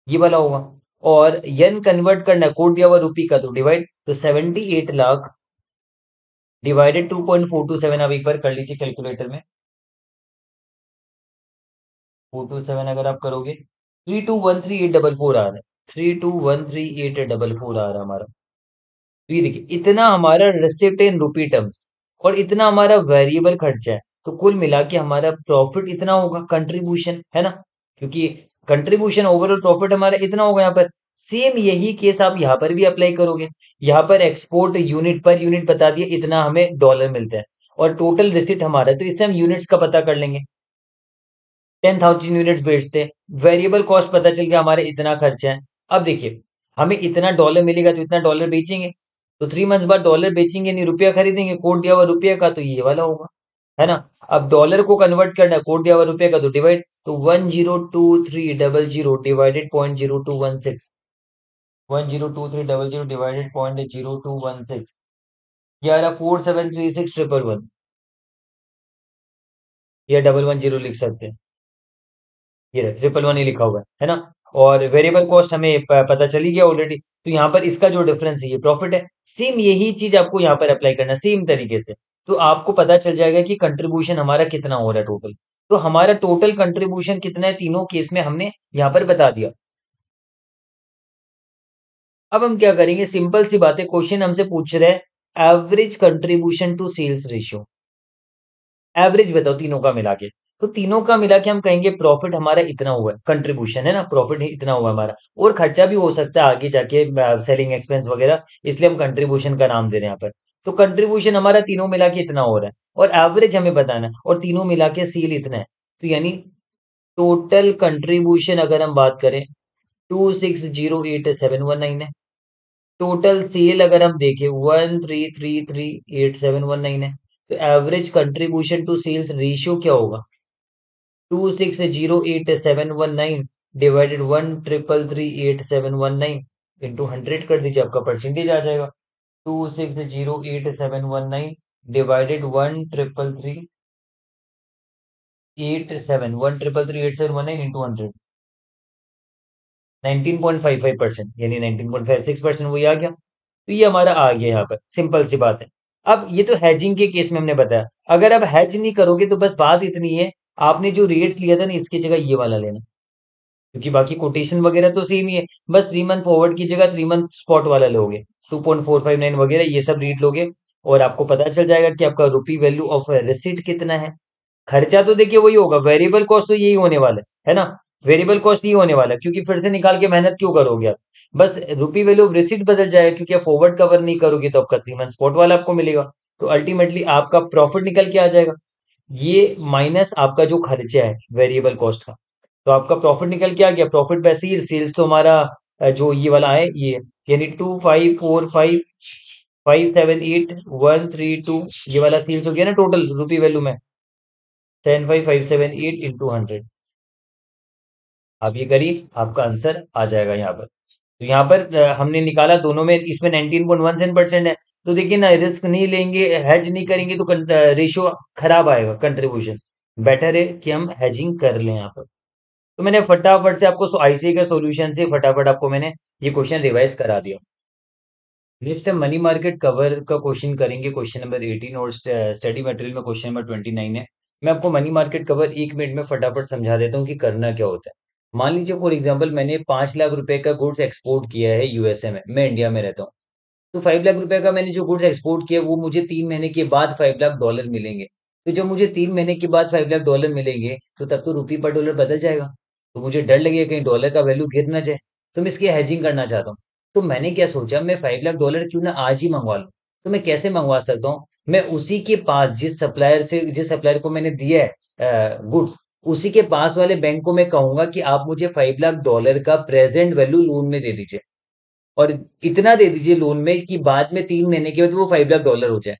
ये वाला होगा, और येन कन्वर्ट करना, कोड दिया हुआ रुपी का, तो डिवाइड, तो 78 लाख डिवाइडेड 2.427, आप एक बार कर लीजिए कैलकुलेटर में, 427 अगर आप करोगे 321384 आ रहा है, 321384 आ रहा है हमारा। तो ये देखिए इतना हमारा रिसिप्ट इन रुपी टर्म्स और इतना हमारा वेरिएबल खर्चा है, तो कुल मिला के हमारा प्रॉफिट इतना होगा, कंट्रीब्यूशन, है ना, क्योंकि कंट्रीब्यूशन ओवरऑल प्रॉफिट हमारा इतना होगा। यहाँ पर सेम यही केस आप यहाँ पर भी अप्लाई करोगे। यहाँ पर एक्सपोर्ट यूनिट पर यूनिट बता दिया इतना हमें डॉलर मिलता है और टोटल रिसिप्ट हमारा, तो इससे हम यूनिट्स का पता कर लेंगे। 10,000 यूनिट्स बेचते, वेरिएबल कॉस्ट पता चल गया हमारे इतना खर्चा है। अब देखिए हमें इतना डॉलर मिलेगा तो इतना डॉलर बेचेंगे, तो 3 मंथ्स बाद डॉलर बेचेंगे नहीं रुपया खरीदेंगे, कोट दिया हुआ रुपया का तो ये वाला होगा, है ना। अब डॉलर को कन्वर्ट करना है, कोट दिया हुआ रुपया का तो डिवाइड, तो 102,300 डिवाइडेड 0.0216, 102,300 डिवाइडेड 0.0216, 114736111, या 110 लिख सकते हैं, ये 111 ही लिखा हुआ है ना। और वेरिएबल कॉस्ट हमें पता चली गया ऑलरेडी, तो यहाँ पर इसका जो डिफरेंस है ये प्रॉफिट है। सेम यही चीज आपको यहाँ पर अप्लाई करना सेम तरीके से, तो आपको पता चल जाएगा कि कंट्रीब्यूशन हमारा कितना हो रहा है टोटल। तो हमारा टोटल कंट्रीब्यूशन कितना है तीनों केस में हमने यहाँ पर बता दिया। अब हम क्या करेंगे, सिंपल सी बात है, क्वेश्चन हमसे पूछ रहे हैं average contribution to sales ratio, average बताओ तीनों का मिला के। तो तीनों का मिला के हम कहेंगे प्रॉफिट हमारा इतना हुआ है, कंट्रीब्यूशन है ना, प्रॉफिट इतना हुआ हमारा, और खर्चा भी हो सकता है आगे जाके सेलिंग एक्सपेंस वगैरह, इसलिए हम कंट्रीब्यूशन का नाम दे रहे हैं यहाँ पर। तो कंट्रीब्यूशन हमारा तीनों मिला के इतना हो रहा है और एवरेज हमें बताना है और तीनों मिला के सेल इतना है। तो यानी टोटल कंट्रीब्यूशन अगर हम बात करें 2608719 है, टोटल सेल अगर हम देखें 1333871 है, तो average contribution to sales ratio क्या होगा 2608719 डिवाइडेड 1333871 इंटू 100 कर दीजिए, आपका परसेंटेज आ जाएगा 2608719 डिवाइडेड 1333871 इंटू 100, 19.55% यानी 19.56% वही आ गया। तो ये हमारा आ गया यहाँ पर, सिंपल सी बात है। अब ये तो हैजिंग के केस में हमने बताया, अगर आप हैज नहीं करोगे तो बस बात इतनी है, आपने जो रेट्स लिया था ना इसकी जगह ये वाला लेना, क्योंकि बाकी कोटेशन वगैरह तो सेम ही है, बस 3 मंथ फॉरवर्ड की जगह 3 मंथ स्पॉट वाला लोगे 2.459 वगैरह ये सब रेट लोगे, और आपको पता चल जाएगा कि आपका रुपी वैल्यू ऑफ रिसिट कितना है। खर्चा तो देखिए वही होगा, वेरिएबल कॉस्ट तो यही होने वाला है ना, वेरिएबल कॉस्ट यही होने वाला है, क्योंकि फिर से निकाल के मेहनत क्यों करोगे आप, बस रुपी वैल्यू ऑफ रिसिट बदल जाएगा, क्योंकि आप फॉरवर्ड कवर नहीं करोगे तो आपका 3 मंथ स्पॉट वाला आपको मिलेगा, तो अल्टीमेटली आपका प्रॉफिट निकल के आ जाएगा ये माइनस आपका जो खर्चा है वेरिएबल कॉस्ट का, तो आपका प्रॉफिट निकल के आ गया। प्रॉफिट बाय सेल, सेल्स तो हमारा जो ये वाला है ये, यानी 2545578 132 ये वाला सेल्स हो गया ना टोटल रुपी वैल्यू में 75578 इंटू 100। आप ये करिए, आपका आंसर आ जाएगा यहाँ पर। तो यहाँ पर हमने निकाला दोनों में, इसमें 19.17% है, तो देखिए ना रिस्क नहीं लेंगे, हैज नहीं करेंगे तो रेशियो खराब आएगा कंट्रीब्यूशन, बेटर है कि हम हैजिंग कर लें यहाँ पर। तो मैंने फटाफट से आपको आईसीआई का सॉल्यूशन से फटाफट आपको मैंने ये क्वेश्चन रिवाइज करा दिया। नेक्स्ट हम मनी मार्केट कवर का क्वेश्चन करेंगे, क्वेश्चन नंबर 18, और स्टडी मटेरियल में क्वेश्चन नंबर 29 है। मैं आपको मनी मार्केट कवर 1 मिनट में फटाफट समझा देता हूँ कि करना क्या होता है। मान लीजिए फॉर एग्जाम्पल मैंने 5 लाख रुपए का गुड्स एक्सपोर्ट किया है यूएसए में, मैं इंडिया में रहता हूँ, तो 5 लाख रुपए का मैंने जो गुड्स एक्सपोर्ट किया वो मुझे 3 महीने के बाद $5 लाख मिलेंगे। तो जब मुझे 3 महीने के बाद $5 लाख मिलेंगे तो तब तो रुपी पर डॉलर बदल जाएगा, तो मुझे डर लगेगा कहीं डॉलर का वैल्यू गिर ना जाए, तो मैं इसकी हैजिंग करना चाहता हूँ। तो मैंने क्या सोचा, मैं $5 लाख क्यों ना आज ही मंगवा लूँ। तो मैं कैसे मंगवा सकता हूँ, मैं उसी के पास जिस सप्लायर को मैंने दिया है गुड्स, उसी के पास वाले बैंक को मैं कहूंगा कि आप मुझे $5 लाख का प्रेजेंट वैल्यू लोन में दे दीजिए, और इतना दे दीजिए लोन में कि बाद में 3 महीने के बाद वो $5 लाख हो जाए,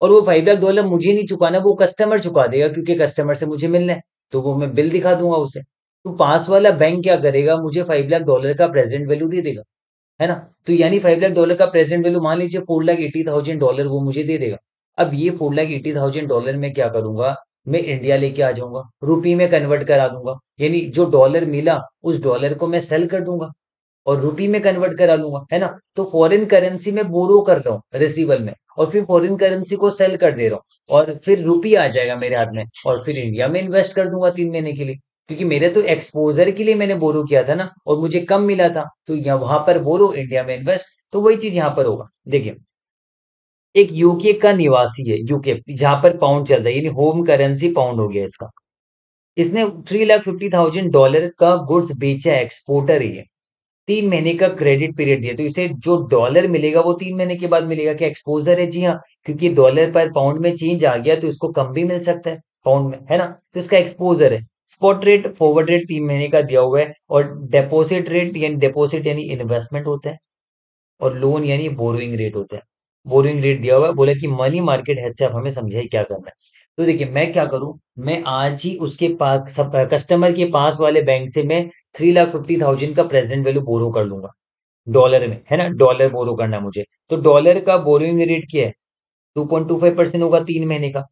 और वो $5 लाख मुझे नहीं चुकाना, वो कस्टमर चुका देगा, क्योंकि कस्टमर से मुझे मिलना है, तो वो मैं बिल दिखा दूंगा उसे। तो पास वाला बैंक क्या करेगा, मुझे $5 लाख का प्रेजेंट वैल्यू दे देगा, है ना। तो यानी $5 लाख का प्रेजेंट वैल्यू मान लीजिए $4,80,000 वो मुझे दे देगा। अब ये $4,80,000 में क्या करूंगा, मैं इंडिया लेके आ जाऊंगा, रुपी में कन्वर्ट करा दूंगा, यानी जो डॉलर मिला उस डॉलर को मैं सेल कर दूंगा और रुपी में कन्वर्ट करा लूंगा, है ना। तो फॉरेन करेंसी में बोरो कर रहा हूँ रिसीवल में, और फिर फॉरेन करेंसी को सेल कर दे रहा हूँ, और फिर रुपी आ जाएगा मेरे हाथ में, और फिर इंडिया में इन्वेस्ट कर दूंगा 3 महीने के लिए, क्योंकि मेरे तो एक्सपोजर के लिए मैंने बोरो किया था ना, और मुझे कम मिला था, तो यहाँ वहां पर बोरो, इंडिया में इन्वेस्ट। तो वही चीज यहाँ पर होगा। देखिए, एक यूके का निवासी है, यूके जहां पर पाउंड चल रहा है, यानी होम करेंसी पाउंड हो गया इसका, इसने $3,50,000 का गुड्स बेचा है, एक्सपोर्टर ही है। 3 महीने का क्रेडिट पीरियड दिया, तो इसे जो डॉलर मिलेगा वो 3 महीने के बाद मिलेगा। क्या एक्सपोजर है? जी हाँ, क्योंकि डॉलर पर पाउंड में चेंज आ गया तो इसको कम भी मिल सकता है पाउंड में, है ना। तो इसका एक्सपोजर है। स्पॉट रेट, फॉरवर्ड रेट 3 महीने का दिया हुआ है, और डिपोजिट रेट यानी इन्वेस्टमेंट होता है, और लोन यानी बोरोइंग रेट होता है। बोरोइंग रेट दिया हुआ है, बोला कि मनी मार्केट हेड से आप हमें समझाइए क्या करना है। तो देखिए मैं क्या करूं, मैं आज ही उसके पास कस्टमर के पास वाले बैंक से मैं 3,50,000 का प्रेजेंट वैल्यू बोरो कर लूंगा डॉलर में, है ना। डॉलर बोरो करना मुझे, तो डॉलर का बोरोइंग रेट क्या है 2.25% होगा 3 महीने का।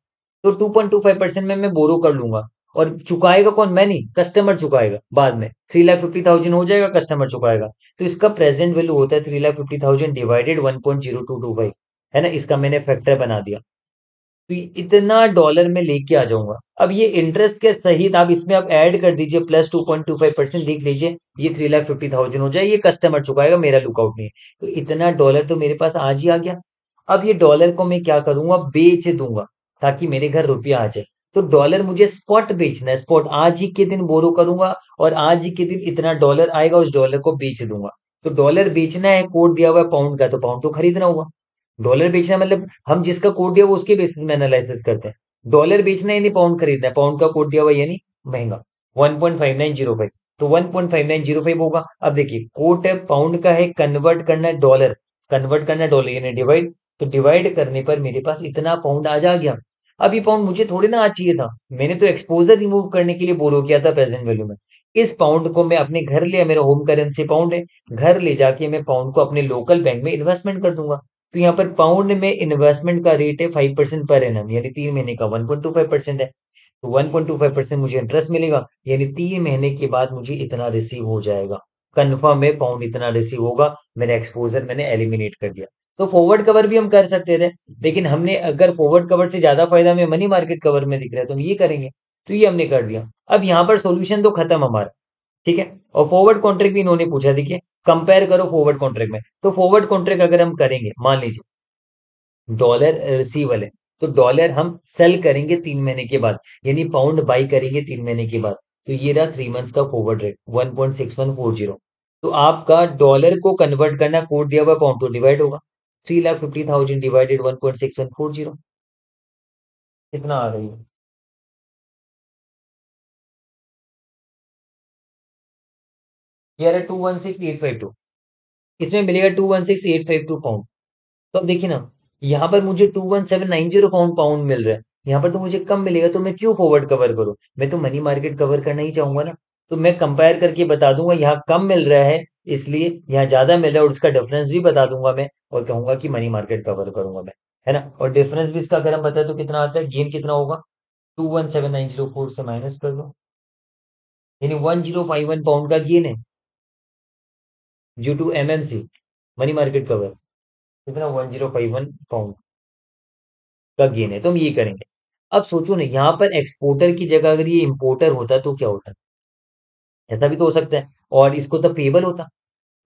तो 2.25% में मैं बोरो कर लूंगा, और चुकाएगा कौन? मैं नहीं, कस्टमर चुकाएगा बाद में। 3,50,000 हो जाएगा, कस्टमर चुकाएगा। तो इसका प्रेजेंट वैल्यू होता है 3,50,000 डिवाइडेड 1.0225, है ना। इसका मैंने फैक्टर बना दिया, तो इतना डॉलर में लेके आ जाऊंगा। अब ये इंटरेस्ट के सहित आप इसमें आप ऐड कर दीजिए प्लस 2.25% लिख लीजिए, ये 3,50,000 हो जाए। ये कस्टमर चुकाएगा, मेरा लुकआउट नहीं है। तो इतना डॉलर तो मेरे पास आज ही आ गया। अब ये डॉलर को मैं क्या करूंगा, बेच दूंगा ताकि मेरे घर रुपया आ जाए। तो डॉलर मुझे स्पॉट बेचना है, स्पॉट आज ही के दिन बोरो करूंगा और आज ही के दिन इतना डॉलर आएगा, उस डॉलर को बेच दूंगा। तो डॉलर बेचना है, कोड दिया हुआ है पाउंड का, तो पाउंड तो खरीदना हुआ। डॉलर बेचना मतलब हम जिसका कोड दिया वो उसके बेसिस में एनालिसिस करते हैं। डॉलर बेचना है यानी पाउंड खरीदना है, पाउंड का कोड दिया हुआ यानी महंगा 1.5905, तो 1.5905 होगा। अब देखिए कोड है पाउंड का है, कन्वर्ट करना है डॉलर, कन्वर्ट करना है डॉलर यानी डिवाइड। तो डिवाइड करने पर मेरे पास इतना पाउंड आ जा गया। अब ये पाउंड मुझे थोड़ी ना आ चाहिए था, मैंने तो एक्सपोजर रिमूव करने के लिए बोलो किया था प्रेजेंट वैल्यू में। इस पाउंड को मैं अपने घर लिया, मेरा होम करेंसी पाउंड है, घर ले जाके मैं पाउंड को अपने लोकल बैंक में इन्वेस्टमेंट कर दूंगा। तो यहाँ पर पाउंड में इन्वेस्टमेंट का रेट है 5% पर एनम, यानी 3 महीने का 1.25% है। तो 1.25% मुझे इंटरेस्ट मिलेगा, यानी 3 महीने के बाद मुझे इतना रिसीव हो जाएगा। कन्फर्म है पाउंड इतना रिसीव होगा, मेरा एक्सपोजर मैंने एलिमिनेट कर दिया। तो फॉरवर्ड कवर भी हम कर सकते थे, लेकिन हमने अगर फॉरवर्ड कवर से ज्यादा फायदा हमें मनी मार्केट कवर में दिख रहा है तो हम ये करेंगे, तो ये हमने कर दिया। अब यहाँ पर सॉल्यूशन तो खत्म हमारा, ठीक है। और फॉरवर्ड कॉन्ट्रैक्ट भी इन्होंने पूछा, देखिए कंपेयर करो फॉरवर्ड कॉन्ट्रैक्ट में। तो फॉरवर्ड कॉन्ट्रैक्ट अगर हम करेंगे, मान लीजिए डॉलर रिसीवेबल है, तो डॉलर हम सेल करेंगे 3 महीने के बाद, यानी पाउंड बाई करेंगे 3 महीने के बाद। तो ये रहा 3 मंथ्स का फॉरवर्ड रेट 1.6140। तो आपका डॉलर को कन्वर्ट करना, कोड दिया हुआ पाउंड, तो डिवाइड होगा 3,50,000 डिवाइडेड 1.6140 कितना आ रही है 216,852। इसमें मिलेगा 216,852 पाउंड। तो अब देखिए ना, यहाँ पर मुझे 217,905 पाउंड मिल रहा है, यहाँ पर तो मुझे कम मिलेगा। तो मैं क्यों फॉरवर्ड कवर करूँ, मैं तो मनी मार्केट कवर करना ही चाहूंगा ना। तो मैं कंपेयर करके बता दूंगा, यहाँ कम मिल रहा है इसलिए यहाँ ज्यादा मिल रहा है, और उसका डिफरेंस भी बता दूंगा मैं, और कहूंगा कि मनी मार्केट कवर करूंगा मैं, है ना। और डिफरेंस भी इसका अगर हम बताए तो कितना आता है, गेन कितना होगा 217,904 से माइनस कर दो, यानी 1051 पाउंड का गेन है due to MMC money market cover. कितना 1051 पाउंड का गेन है, तो हम ये करेंगे। अब सोचो ना, यहाँ पर एक्सपोर्टर की जगह अगर ये इम्पोर्टर होता तो क्या होता, ऐसा भी तो हो सकता है। और इसको तो पेबल होता।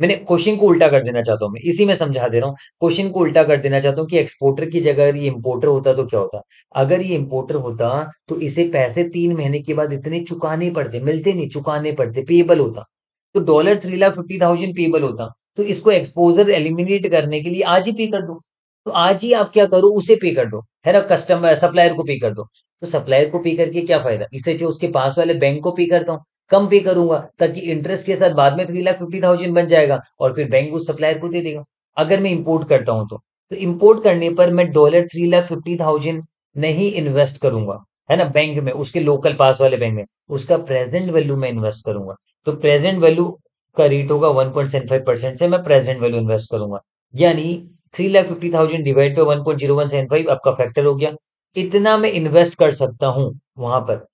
मैंने क्वेश्चन को उल्टा कर देना चाहता हूँ, मैं इसी में समझा दे रहा हूँ, क्वेश्चन को उल्टा कर देना चाहता हूँ कि एक्सपोर्टर की जगह ये इम्पोर्टर होता तो क्या होता। अगर ये इम्पोर्टर होता तो इसे पैसे 3 महीने के बाद इतने चुकाने पड़ते, मिलते नहीं, चुकाने पड़ते, पेबल होता। तो डॉलर 3,50,000 पेबल होता। तो इसको एक्सपोजर एलिमिनेट करने के लिए आज ही पे कर दो। तो आज ही आप क्या करो, उसे पे कर दो, है ना, कस्टमर सप्लायर को पे कर दो। तो सप्लायर को पे करके क्या फायदा, इससे जो उसके पास वाले बैंक को पे करता हूँ, कम पे करूंगा ताकि इंटरेस्ट के साथ बाद में 3,50,000 बन जाएगा, और फिर बैंक उस सप्लायर को दे देगा। अगर मैं इंपोर्ट करता हूं तो इंपोर्ट करने पर मैं डॉलर 3,50,000 नहीं इन्वेस्ट करूंगा, है ना, बैंक में, उसके लोकल पास वाले बैंक में, उसका प्रेजेंट वैल्यू में इन्वेस्ट करूंगा। तो प्रेजेंट वैल्यू का रेट होगा 1.75% से मैं प्रेजेंट वैल्यू इन्वेस्ट करूंगा, यानी 3,50,000 डिवाइड बाय 1.0175 आपका फैक्टर हो गया। इतना मैं इन्वेस्ट कर सकता हूं वहां पर।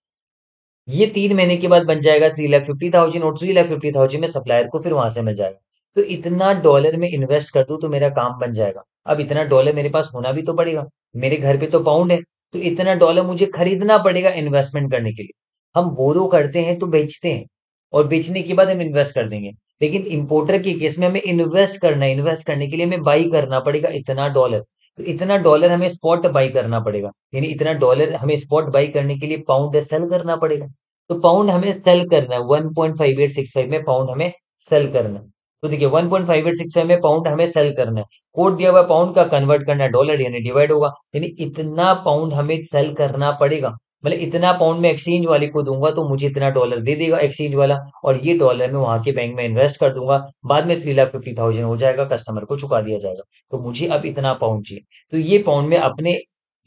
ये 3 महीने के बाद बन जाएगा 3,50,000, और 3,50,000 में सप्लायर को फिर वहां से मिल जाएगा। तो इतना डॉलर में इन्वेस्ट कर दूं तो मेरा काम बन जाएगा। अब इतना डॉलर मेरे पास होना भी तो पड़ेगा, मेरे घर पे तो पाउंड है, तो इतना डॉलर मुझे खरीदना पड़ेगा इन्वेस्टमेंट करने के लिए। हम बोरो करते हैं तो बेचते हैं, और बेचने के बाद हम इन्वेस्ट कर देंगे, लेकिन इम्पोर्टर के केस में हमें इन्वेस्ट करना है। इन्वेस्ट करने के लिए हमें बाई करना पड़ेगा इतना डॉलर। तो इतना डॉलर हमें स्पॉट बाई करना पड़ेगा, यानी इतना डॉलर हमें स्पॉट बाई करने के लिए पाउंड सेल करना पड़ेगा। तो पाउंड हमें सेल करना है 1.5865 में, पाउंड हमें सेल करना है। तो देखिए 1.5865 में पाउंड हमें सेल करना है, कोड दिया हुआ पाउंड का कन्वर्ट करना डॉलर यानी डिवाइड होगा, यानी इतना पाउंड हमें सेल करना पड़ेगा। मतलब इतना पाउंड में एक्सचेंज वाले को दूंगा तो मुझे इतना डॉलर दे देगा एक्सचेंज वाला, और ये डॉलर मैं वहां के बैंक में इन्वेस्ट कर दूंगा, बाद में 3,50,000 हो जाएगा, कस्टमर को चुका दिया जाएगा। तो मुझे अब इतना पाउंड चाहिए, तो ये पाउंड में अपने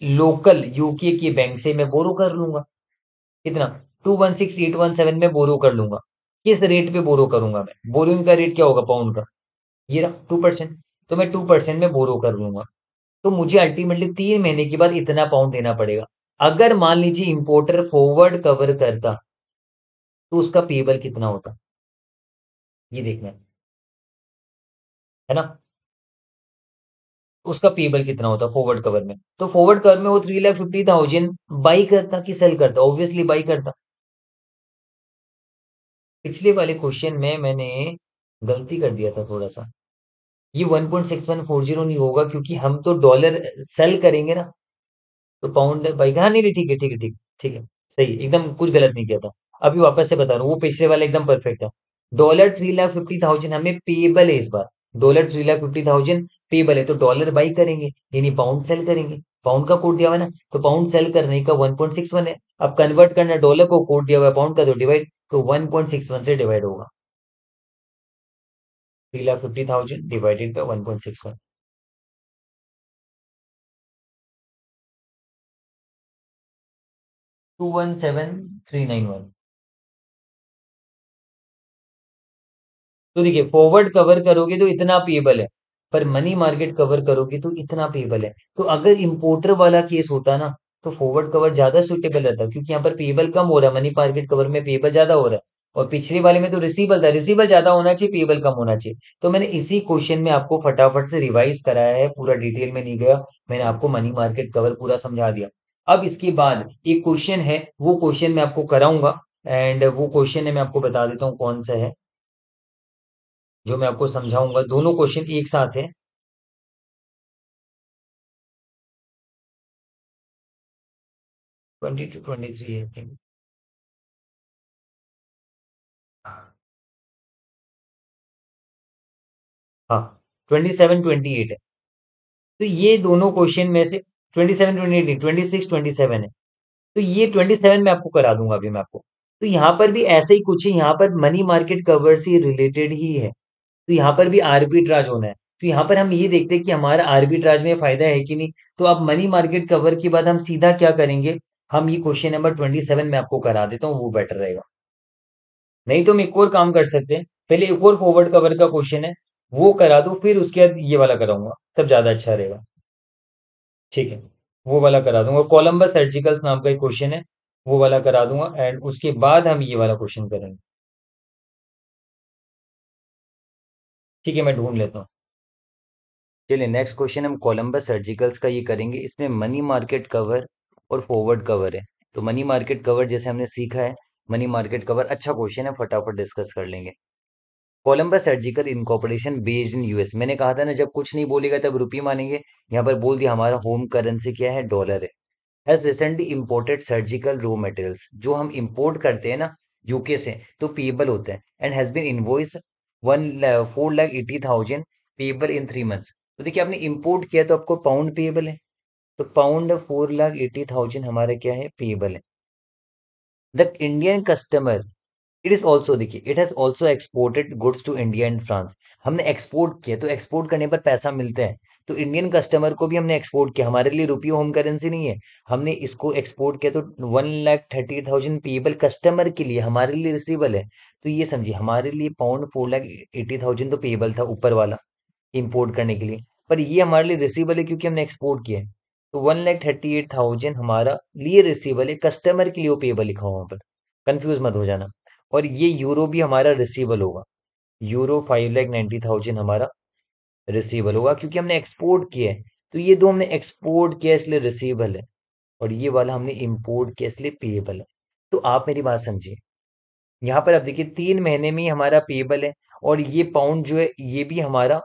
लोकल यूके के बैंक से मैं बोरो कर लूंगा, कितना 216817 में बोरो कर लूंगा। किस रेट पे बोरो करूंगा मैं, बोरोइंग का रेट क्या होगा पाउंड का, ये रहा 2%, तो मैं 2% में बोरो कर लूंगा। तो मुझे अल्टीमेटली 3 महीने के बाद इतना पाउंड देना पड़ेगा। अगर मान लीजिए इंपोर्टर फॉरवर्ड कवर करता तो उसका पेबल कितना होता, ये देखना है ना, उसका पेबल कितना होता फॉरवर्ड कवर में। तो फॉरवर्ड कवर में वो 3,50,000 बाई करता कि सेल करता, ऑब्वियसली बाई करता। पिछले वाले क्वेश्चन में मैंने गलती कर दिया था थोड़ा सा, ये 1.6140 नहीं होगा क्योंकि हम तो डॉलर सेल करेंगे ना, तो पाउंड बाई। हाँ नहीं, ठीक है ठीक है ठीक ठीक है, सही, एकदम कुछ गलत नहीं किया था, अभी वापस से बता रहा हूँ, वो पिछले वाला एकदम परफेक्ट था। डॉलर 3,50,000 हमें पेबल है इस बार, डॉलर 3,50,000 पेबल है, तो डॉलर बाई करेंगे यानी पाउंड सेल करेंगे, पाउंड का कोड दिया हुआ है ना, तो पाउंड सेल करने का 1.61 है। अब कन्वर्ट करना डॉलर को, कोड दिया हुआ है पाउंड का, तो डिवाइड, तो 1.61 से डिवाइड होगा, 3,50,000 डिवाइडेड बाय 1.61। तो देखिए फॉरवर्ड कवर करोगे तो इतना पेबल है, पर मनी मार्केट कवर करोगे तो इतना पेबल है। तो अगर इंपोर्टर वाला केस होता ना तो फॉरवर्ड कवर ज्यादा सुटेबल रहता, क्योंकि यहाँ पर पेबल कम हो रहा है, मनी मार्केट कवर में पेबल ज्यादा हो रहा है, और पिछले वाले में तो रिसीबल था, रिसीबल ज्यादा होना चाहिए, पेबल कम होना चाहिए। तो मैंने इसी क्वेश्चन में आपको फटाफट से रिवाइज कराया है, पूरा डिटेल में नहीं गया, मैंने आपको मनी मार्केट कवर पूरा समझा दिया। अब इसके बाद एक क्वेश्चन है, वो क्वेश्चन मैं आपको कराऊंगा, एंड वो क्वेश्चन है मैं आपको बता देता हूँ कौन सा है जो मैं आपको समझाऊंगा, दोनों क्वेश्चन एक साथ है। हाँ 27-28 है, तो ये दोनों क्वेश्चन में से 27-28 26-27 है, तो ये 27 मैं आपको करा दूंगा अभी मैं आपको। तो यहाँ पर भी ऐसे ही कुछ है, यहाँ पर मनी मार्केट कवर से रिलेटेड ही है, तो यहाँ पर भी आर्बिट्राज होना है। तो यहाँ पर हम ये देखते हैं कि हमारा आर्बिट्राज में फायदा है कि नहीं। तो अब मनी मार्केट कवर के बाद हम सीधा क्या करेंगे, हम ये क्वेश्चन नंबर 27 में आपको करा देता हूँ, वो बेटर रहेगा। नहीं तो हम एक और काम कर सकते हैं, पहले एक और फॉरवर्ड कवर का क्वेश्चन है वो करा दो, फिर उसके बाद ये वाला कराऊंगा, तब ज्यादा अच्छा रहेगा। ठीक है, वो वाला करा दूंगा, कोलम्बस सर्जिकल्स नाम का एक क्वेश्चन है, वो वाला करा दूंगा, एंड उसके बाद हम ये वाला क्वेश्चन करेंगे। ठीक है, मैं ढूंढ लेता हूँ। चलिए नेक्स्ट क्वेश्चन हम कोलम्बस सर्जिकल्स का ये करेंगे, इसमें मनी मार्केट कवर और फॉरवर्ड कवर है। तो मनी मार्केट कवर जैसे हमने सीखा है, मनी मार्केट कवर अच्छा क्वेश्चन है, फटाफट डिस्कस कर लेंगे। Columbus surgical incorporation based in US, मैंने कहा था ना जब कुछ नहीं बोलेगा तब रुपये मानेंगे, यहाँ पर बोल दिया हमारा होम करेंसी क्या है, डॉलर है। Has recently imported surgical raw materials, जो हम इम्पोर्ट करते हैं ना यूके से, तो पेबल होते हैं। And has been invoice 4,80,000 payable in 3 months। तो देखिए आपने इम्पोर्ट किया तो आपको पाउंड पेबल है, तो पाउंड 4,80,000 हमारा क्या है, पेबल है। The Indian customer it is also, देखिए it has also exported goods to India and France, हमने एक्सपोर्ट किया, तो एक्सपोर्ट करने पर पैसा मिलता है, तो इंडियन कस्टमर को भी हमने एक्सपोर्ट किया, हमारे लिए रुपये होम करेंसी नहीं है, हमने इसको एक्सपोर्ट किया, तो 1,30,000 पेबल कस्टमर के लिए, हमारे लिए रिसीबल है। तो ये समझिए हमारे लिए पाउंड 4,80,000 तो पेबल था ऊपर वाला इम्पोर्ट करने के लिए, पर ये हमारे लिए रिसीबल है क्योंकि हमने एक्सपोर्ट किया है। तो 1,38,000 हमारा लिए रिसीबल है, कस्टमर के लिए वो पेबल लिखा हुआ पर, कन्फ्यूज मत हो जाना। और ये यूरो भी हमारा रिसीबल होगा, यूरो 5,90,000 हमारा रिसीबल होगा क्योंकि हमने एक्सपोर्ट किया है। तो ये दो हमने एक्सपोर्ट किया इसलिए रिसीबल है, और ये वाला हमने इम्पोर्ट किया इसलिए पेबल है। तो आप मेरी बात समझिए, यहाँ पर आप देखिए 3 महीने में ही हमारा पेबल है, और ये पाउंड जो है ये भी हमारा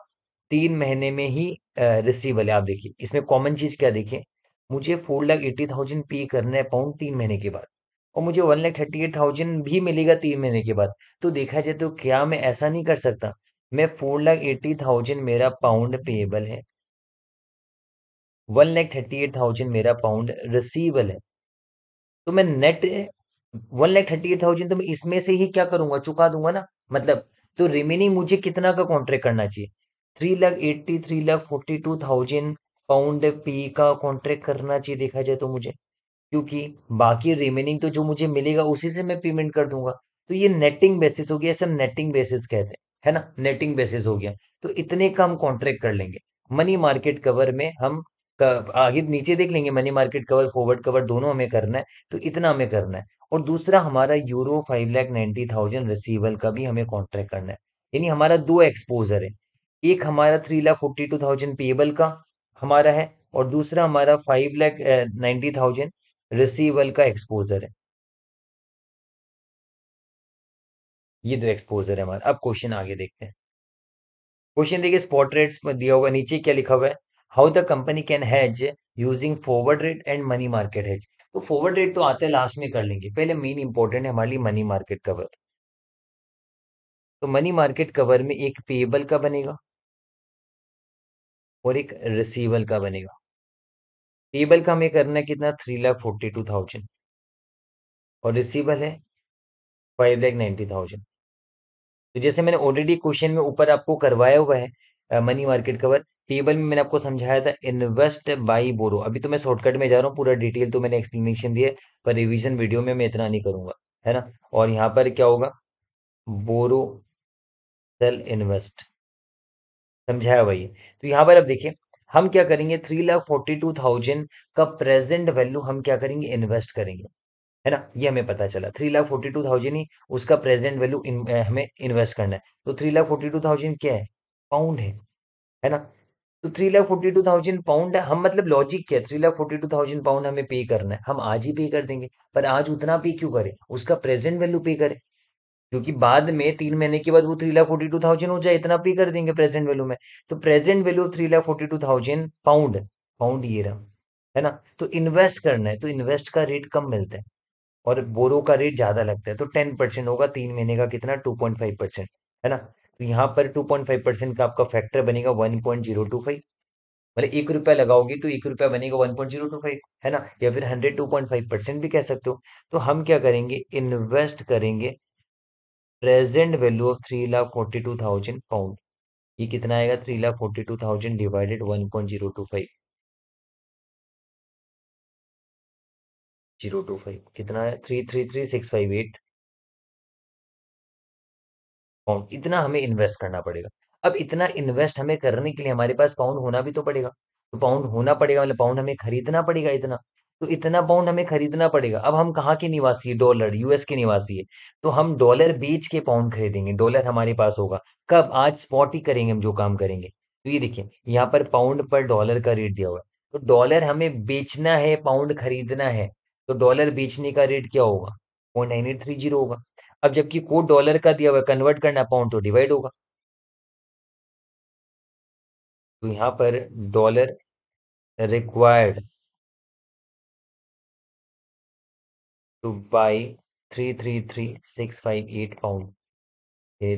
3 महीने में ही रिसीबल है। आप देखिए इसमें कॉमन चीज क्या, देखिए मुझे 4,80,000 पे करना है पाउंड 3 महीने के बाद, और मुझे 1,38,000 भी मिलेगा 3 महीने के बाद। तो देखा जाए तो क्या मैं ऐसा नहीं कर सकता? मैं 4,80,000 मेरा पाउंड पेएबल है, 1,38,000 मेरा पाउंड रिसीवेबल है, तो मैं नेट 1,38,000 तो मैं इसमें से ही क्या करूंगा, चुका दूंगा ना। मतलब तो रिमेनिंग मुझे कितना का कॉन्ट्रैक्ट करना चाहिए? 3,42,000 पाउंड पी का कॉन्ट्रैक्ट करना चाहिए देखा जाए तो मुझे, क्योंकि बाकी रिमेनिंग तो जो मुझे मिलेगा उसी से मैं पेमेंट कर दूंगा। तो ये नेटिंग बेसिस हो गया, इसे हम नेटिंग बेसिस कहते हैं, है ना, नेटिंग बेसिस हो गया। तो इतने का हम कॉन्ट्रैक्ट कर लेंगे। मनी मार्केट कवर में हम आगे नीचे देख लेंगे, money market cover forward cover दोनों हमें करना है, तो इतना हमें करना है। और दूसरा हमारा यूरो 5,90,000 रिसीवेबल का भी हमें कॉन्ट्रैक्ट करना है। यानी हमारा दो एक्सपोजर है, एक हमारा 3,42,000 पेएबल का हमारा है और दूसरा हमारा 5,90,000 रिसीवेबल का एक्सपोजर है। ये दो एक्सपोजर है हमारा। अब क्वेश्चन आगे देखते हैं। क्वेश्चन देखिए, स्पॉट रेट्स में दिया हुआ, नीचे क्या लिखा हुआ है, how the company can has using forward rate and money market has. तो फॉरवर्ड रेट तो आते हैं लास्ट में कर लेंगे, पहले मेन इंपॉर्टेंट है हमारे लिए मनी मार्केट कवर। तो मनी मार्केट कवर में एक पेएबल का बनेगा और एक रिसीवेबल का बनेगा। पेएबल का हमें करना है कितना, 3,42,000 और रिसीवेबल है 5,90,000। तो जैसे मैंने ऑलरेडी क्वेश्चन में ऊपर आपको करवाया हुआ है मनी मार्केट कवर, पेएबल में मैंने आपको समझाया था इन्वेस्ट बाई बोरो। अभी तो मैं शॉर्टकट में जा रहा हूँ, पूरा डिटेल तो मैंने एक्सप्लेनेशन दिया है, पर रिवीजन वीडियो में मैं इतना नहीं करूंगा, है ना। और यहाँ पर क्या होगा, बोरो सेल इन्वेस्ट समझाया भाई। तो यहाँ पर अब देखिए हम क्या करेंगे, 3,42,000 का प्रेजेंट वैल्यू हम क्या करेंगे, इन्वेस्ट करेंगे, है ना। ये हमें पता चला 3,42,000 ही उसका प्रेजेंट वैल्यू हमें इन्वेस्ट करना है। तो 3,42,000 क्या है, पाउंड है ना। तो 3,42,000 पाउंड हम, मतलब लॉजिक क्या है, 3,42,000 पाउंड हमें पे करना है, हम आज ही पे कर देंगे। पर आज उतना पे क्यों करें, उसका प्रेजेंट वैल्यू पे करें, क्योंकि बाद में 3 महीने के बाद वो 3,42,000 हो जाए, इतना पे कर देंगे प्रेजेंट वैल्यू में। तो प्रेजेंट वैल्यू 3,42,000 पाउंड ये रहा, है ना। तो इन्वेस्ट करना है, तो इन्वेस्ट का रेट कम मिलता है और बोरो का रेट ज्यादा लगता है, तो 10% होगा, 3 महीने का कितना 2.5%, है ना। तो यहाँ पर 2.5% का आपका फैक्टर बनेगा 1.025, मतलब 1 रुपया लगाओगे तो 1 रुपया बनेगा 1.025, है ना, या फिर 100 2.5% भी कह सकते हो। तो हम क्या करेंगे, इन्वेस्ट करेंगे प्रेजेंट वैल्यू ऑफ 3,42,000 पाउंड। ये कितना आएगा, 3,42,000 डिवाइडेड 1.025, 025 कितना है, 3,33,658 पाउंड। इतना हमें इन्वेस्ट करना पड़ेगा। अब इतना इन्वेस्ट हमें करने के लिए हमारे पास पाउंड होना भी तो पड़ेगा, तो पाउंड होना पड़ेगा मतलब पाउंड हमें खरीदना पड़ेगा इतना, तो इतना पाउंड हमें खरीदना पड़ेगा। अब हम कहाँ के निवासी है, डॉलर, यूएस के निवासी है, तो हम डॉलर बेच के पाउंड खरीदेंगे। डॉलर हमारे पास होगा कब, आज स्पॉट ही करेंगे हम जो काम करेंगे। तो ये देखिए यहाँ पर पाउंड पर डॉलर का रेट दिया हुआ है, तो डॉलर हमें बेचना है, पाउंड खरीदना है, तो डॉलर बेचने का रेट क्या होगा, 0.9830 होगा। अब जबकि कोड डॉलर का दिया हुआ है, कन्वर्ट करना पाउंड तो डिवाइड होगा। तो यहाँ पर dollar required to buy 3,33,658 pound,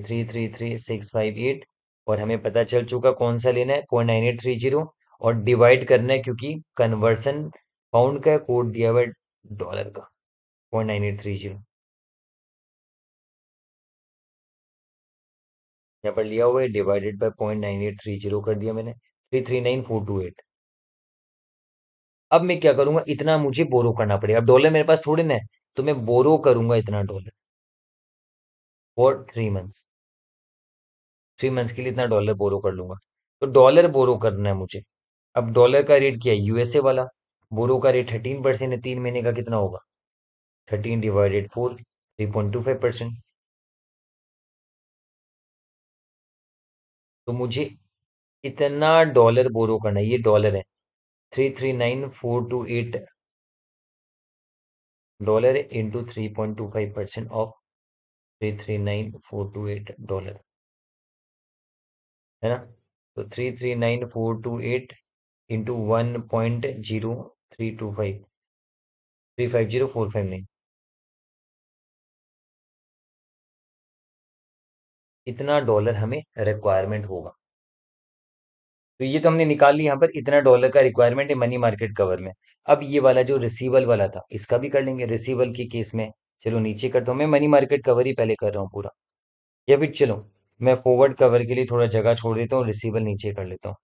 3,33,658, और हमें पता चल चुका कौन सा लेना है, 0.9830, और डिवाइड करना है क्योंकि कन्वर्सन पाउंड का, कोड दिया हुआ है डॉलर का 0.9830, यहाँ पर लिया हुआ है, डिवाइडेड बाय 0.9830 कर दिया मैंने, 3,39,428। अब मैं क्या करूंगा, इतना मुझे बोरो करना पड़ेगा। अब डॉलर मेरे पास थोड़े ना है, तो मैं बोरो करूंगा इतना डॉलर फॉर 3 मंथ्स, 3 मंथ्स के लिए इतना डॉलर बोरो कर लूंगा। तो डॉलर बोरो करना है मुझे। अब डॉलर का रेट क्या है, यूएसए वाला, बोरो का रेट 13% है, 3 महीने का कितना होगा, 13 डिवाइडेड 4, 3.25%। तो मुझे इतना डॉलर बोरो करना है, ये डॉलर है 3,39,428 डॉलर है, इंटू 3.25% ऑफ 3,39,428 डॉलर, है ना। तो 3,39,428 इंटू 1.0325, 350,459, इतना डॉलर हमें रिक्वायरमेंट होगा। तो ये तो हमने निकाल लिया यहाँ पर इतना डॉलर का रिक्वायरमेंट है मनी मार्केट कवर में। अब ये वाला जो रिसीवल वाला था इसका भी कर लेंगे। रिसीवल के केस में चलो नीचे करता हूँ, मैं मनी मार्केट कवर ही पहले कर रहा हूँ पूरा, या फिर चलो मैं फॉरवर्ड कवर के लिए थोड़ा जगह छोड़ देता हूँ, रिसीवल नीचे कर लेता हूँ।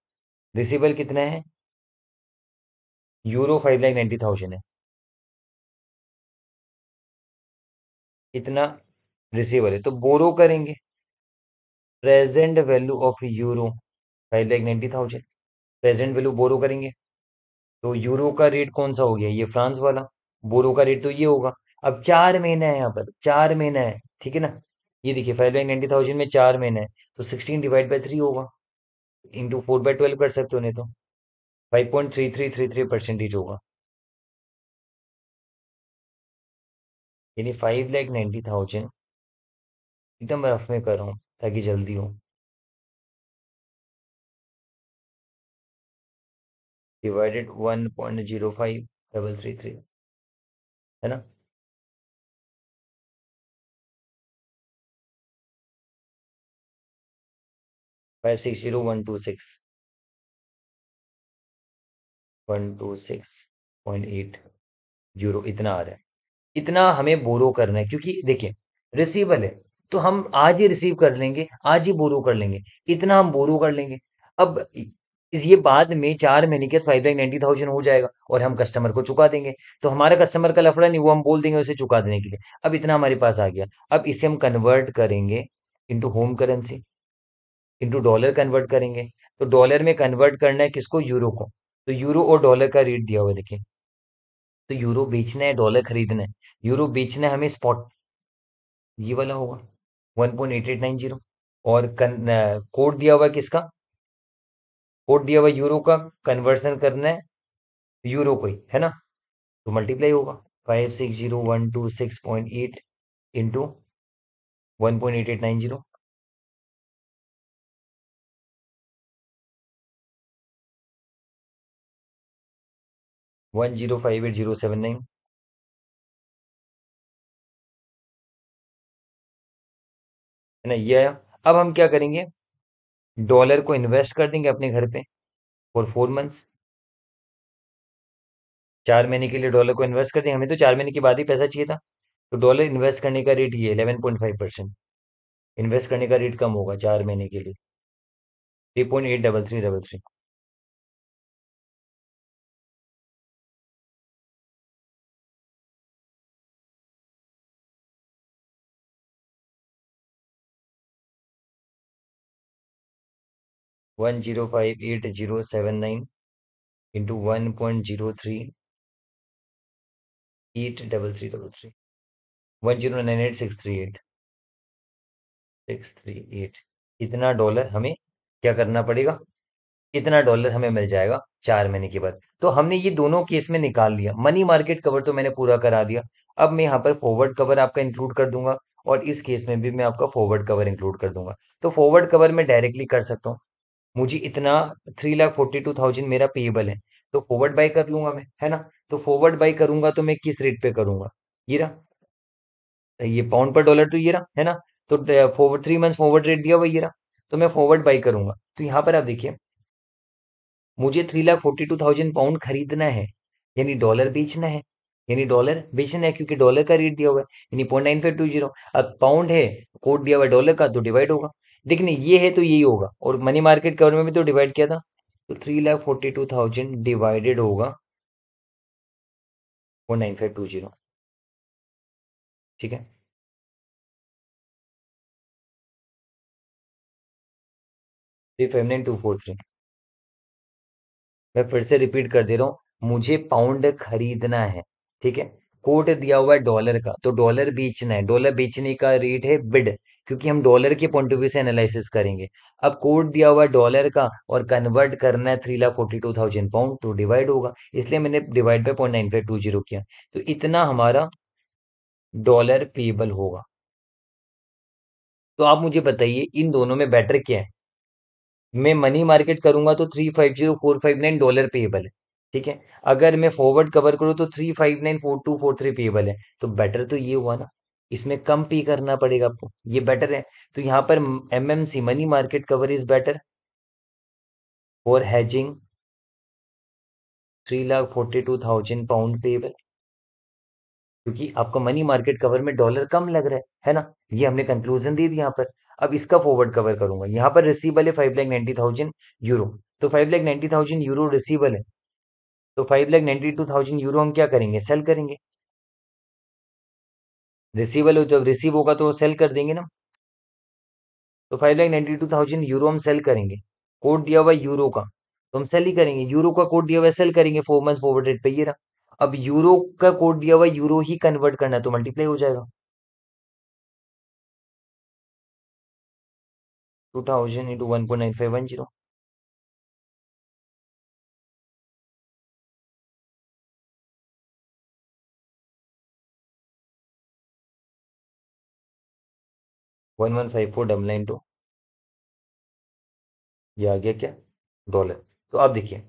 रिसीवल कितना है, यूरो 5,90,000 है, इतना रिसीवल है। तो बोरो करेंगे, present value of euro 5,90,000, present value borrow करेंगे। तो यूरो का रेट कौन सा हो गया, ये फ्रांस वाला, बोरो का रेट तो ये होगा। अब 4 महीना है यहाँ पर, 4 महीना है, ठीक है ना। ये देखिए 5,90,000 में 4 महीना है, तो 16 डिवाइड बाई 3 होगा, इंटू 4 बाई 12 कर सकते हो, नहीं तो 5.3333% होगा। यानी 5,90,000, एकदम रफ में कर रहा हूँ ताकि जल्दी हो, डिवाइडेड 1.05333, है ना। $5,60,126.8 यूरो इतना आ रहा है। इतना हमें बोरो करना है, क्योंकि देखिए रिसीवल है तो हम आज ही रिसीव कर लेंगे, आज ही बोरो कर लेंगे, इतना हम बोरो कर लेंगे। अब ये बाद में 4 महीने के 5,90,000 हो जाएगा और हम कस्टमर को चुका देंगे। तो हमारा कस्टमर का लफड़ा नहीं, वो हम बोल देंगे उसे चुका देने के लिए। अब इतना हमारे पास आ गया, अब इसे हम कन्वर्ट करेंगे into home currency, into dollar convert करेंगे। तो डॉलर में कन्वर्ट करना है किसको, यूरो को। तो यूरो और डॉलर का रेट दिया हुआ है, देखिए। तो यूरो बेचना है, डॉलर खरीदना है। यूरो बेचना है हमें स्पॉट, ये वाला होगा 1.8890, और कोड दिया हुआ किसका, कोड दिया हुआ यूरो का। कन्वर्सन करना है यूरो को ही, है ना। तो मल्टीप्लाई होगा 5,60,126.8 इंटू 1.8890, है ना, ये आया। अब हम क्या करेंगे, डॉलर को इन्वेस्ट कर देंगे अपने घर पे फॉर 4 मंथ्स, 4 महीने के लिए डॉलर को इन्वेस्ट कर देंगे। हमें तो 4 महीने के बाद ही पैसा चाहिए था। तो डॉलर इन्वेस्ट करने का रेट ये 11.5%, इन्वेस्ट करने का रेट कम होगा 4 महीने के लिए, 3.83333। $1,058,079 into 1.03833333, 1,098,638 इतना डॉलर हमें क्या करना पड़ेगा, इतना डॉलर हमें मिल जाएगा 4 महीने के बाद। तो हमने ये दोनों केस में निकाल लिया। मनी मार्केट कवर तो मैंने पूरा करा दिया। अब मैं यहाँ पर फॉरवर्ड कवर आपका इंक्लूड कर दूंगा, और इस केस में भी मैं आपका फॉरवर्ड कवर इंक्लूड कर दूंगा। तो फॉरवर्ड कवर में डायरेक्टली कर सकता हूँ, मुझे इतना 3,42,000 मेरा पेएबल है, तो फॉरवर्ड बाय कर लूंगा मैं, है ना। तो फॉरवर्ड बाय करूंगा तो मैं किस रेट पे करूंगा, ये रहा, ये पाउंड पर डॉलर तो ये रहा, है ना। तो फॉरवर्ड 3 मंथ फॉरवर्ड रेट दिया हुआ ये रहा, तो मैं फॉरवर्ड बाय करूंगा। तो यहाँ पर आप देखिए, मुझे 3,42,000 पाउंड खरीदना है, यानी डॉलर बेचना है, यानी डॉलर बेचना है क्योंकि डॉलर का रेट दिया हुआ है, यानी 0.9520। अब पाउंड है, कोड दिया हुआ है डॉलर का, तो डिवाइड होगा, देखने ये है तो यही होगा। और मनी मार्केट कवर में भी तो डिवाइड किया था, तो 3,42,000 डिवाइडेड होगा 0.9520, ठीक है। मैं फिर से रिपीट कर दे रहा हूं, मुझे पाउंड खरीदना है, ठीक है। कोट दिया हुआ है डॉलर का, तो डॉलर बेचना है, डॉलर बेचने का रेट है बिड, क्योंकि हम डॉलर के पॉइंट ऑफ व्यू से एनालिसिस करेंगे। अब कोड दिया हुआ डॉलर का और कन्वर्ट करना है 3,42,000 पाउंड, तो डिवाइड होगा, इसलिए मैंने डिवाइड बाय 0.9520 किया। तो इतना हमारा डॉलर पेएबल होगा। तो आप मुझे बताइए इन दोनों में बेटर क्या है। मैं मनी मार्केट करूंगा तो 3,50,459 डॉलर पेएबल है, ठीक है। अगर मैं फॉरवर्ड कवर करूँ तो 3,59,4243 पेएबल है। तो बेटर तो ये हुआ ना, इसमें कम पे करना पड़ेगा आपको, ये बेटर है। तो यहाँ पर MMC money market cover is better और हैजिंग 3,42,000 पाउंड पेबल, क्योंकि आपका मनी मार्केट कवर में डॉलर कम लग रहा है ना। ये हमने कंक्लूजन दे दी यहाँ पर। अब इसका फॉरवर्ड कवर करूंगा। यहाँ पर रिसीबल है 5,90,000 यूरो, तो 5,90,000 यूरो रिसीबल है, तो 5,92,000 यूरो हम क्या करेंगे, सेल करेंगे। रिसीबल हो, जब रिसीव होगा तो सेल कर देंगे ना, तो 5,92,000 यूरो हम सेल करेंगे। कोड दिया हुआ यूरो का तो हम सेल ही करेंगे, यूरो का कोड दिया हुआ सेल करेंगे 4 मंथ फॉरवर्ड रेट पे ये रहा। अब यूरो का कोड दिया हुआ यूरो ही कन्वर्ट करना है, तो मल्टीप्लाई हो जाएगा 2000 into 1.9510, $1154.92 ये आ गया क्या, डॉलर। तो आप देखिए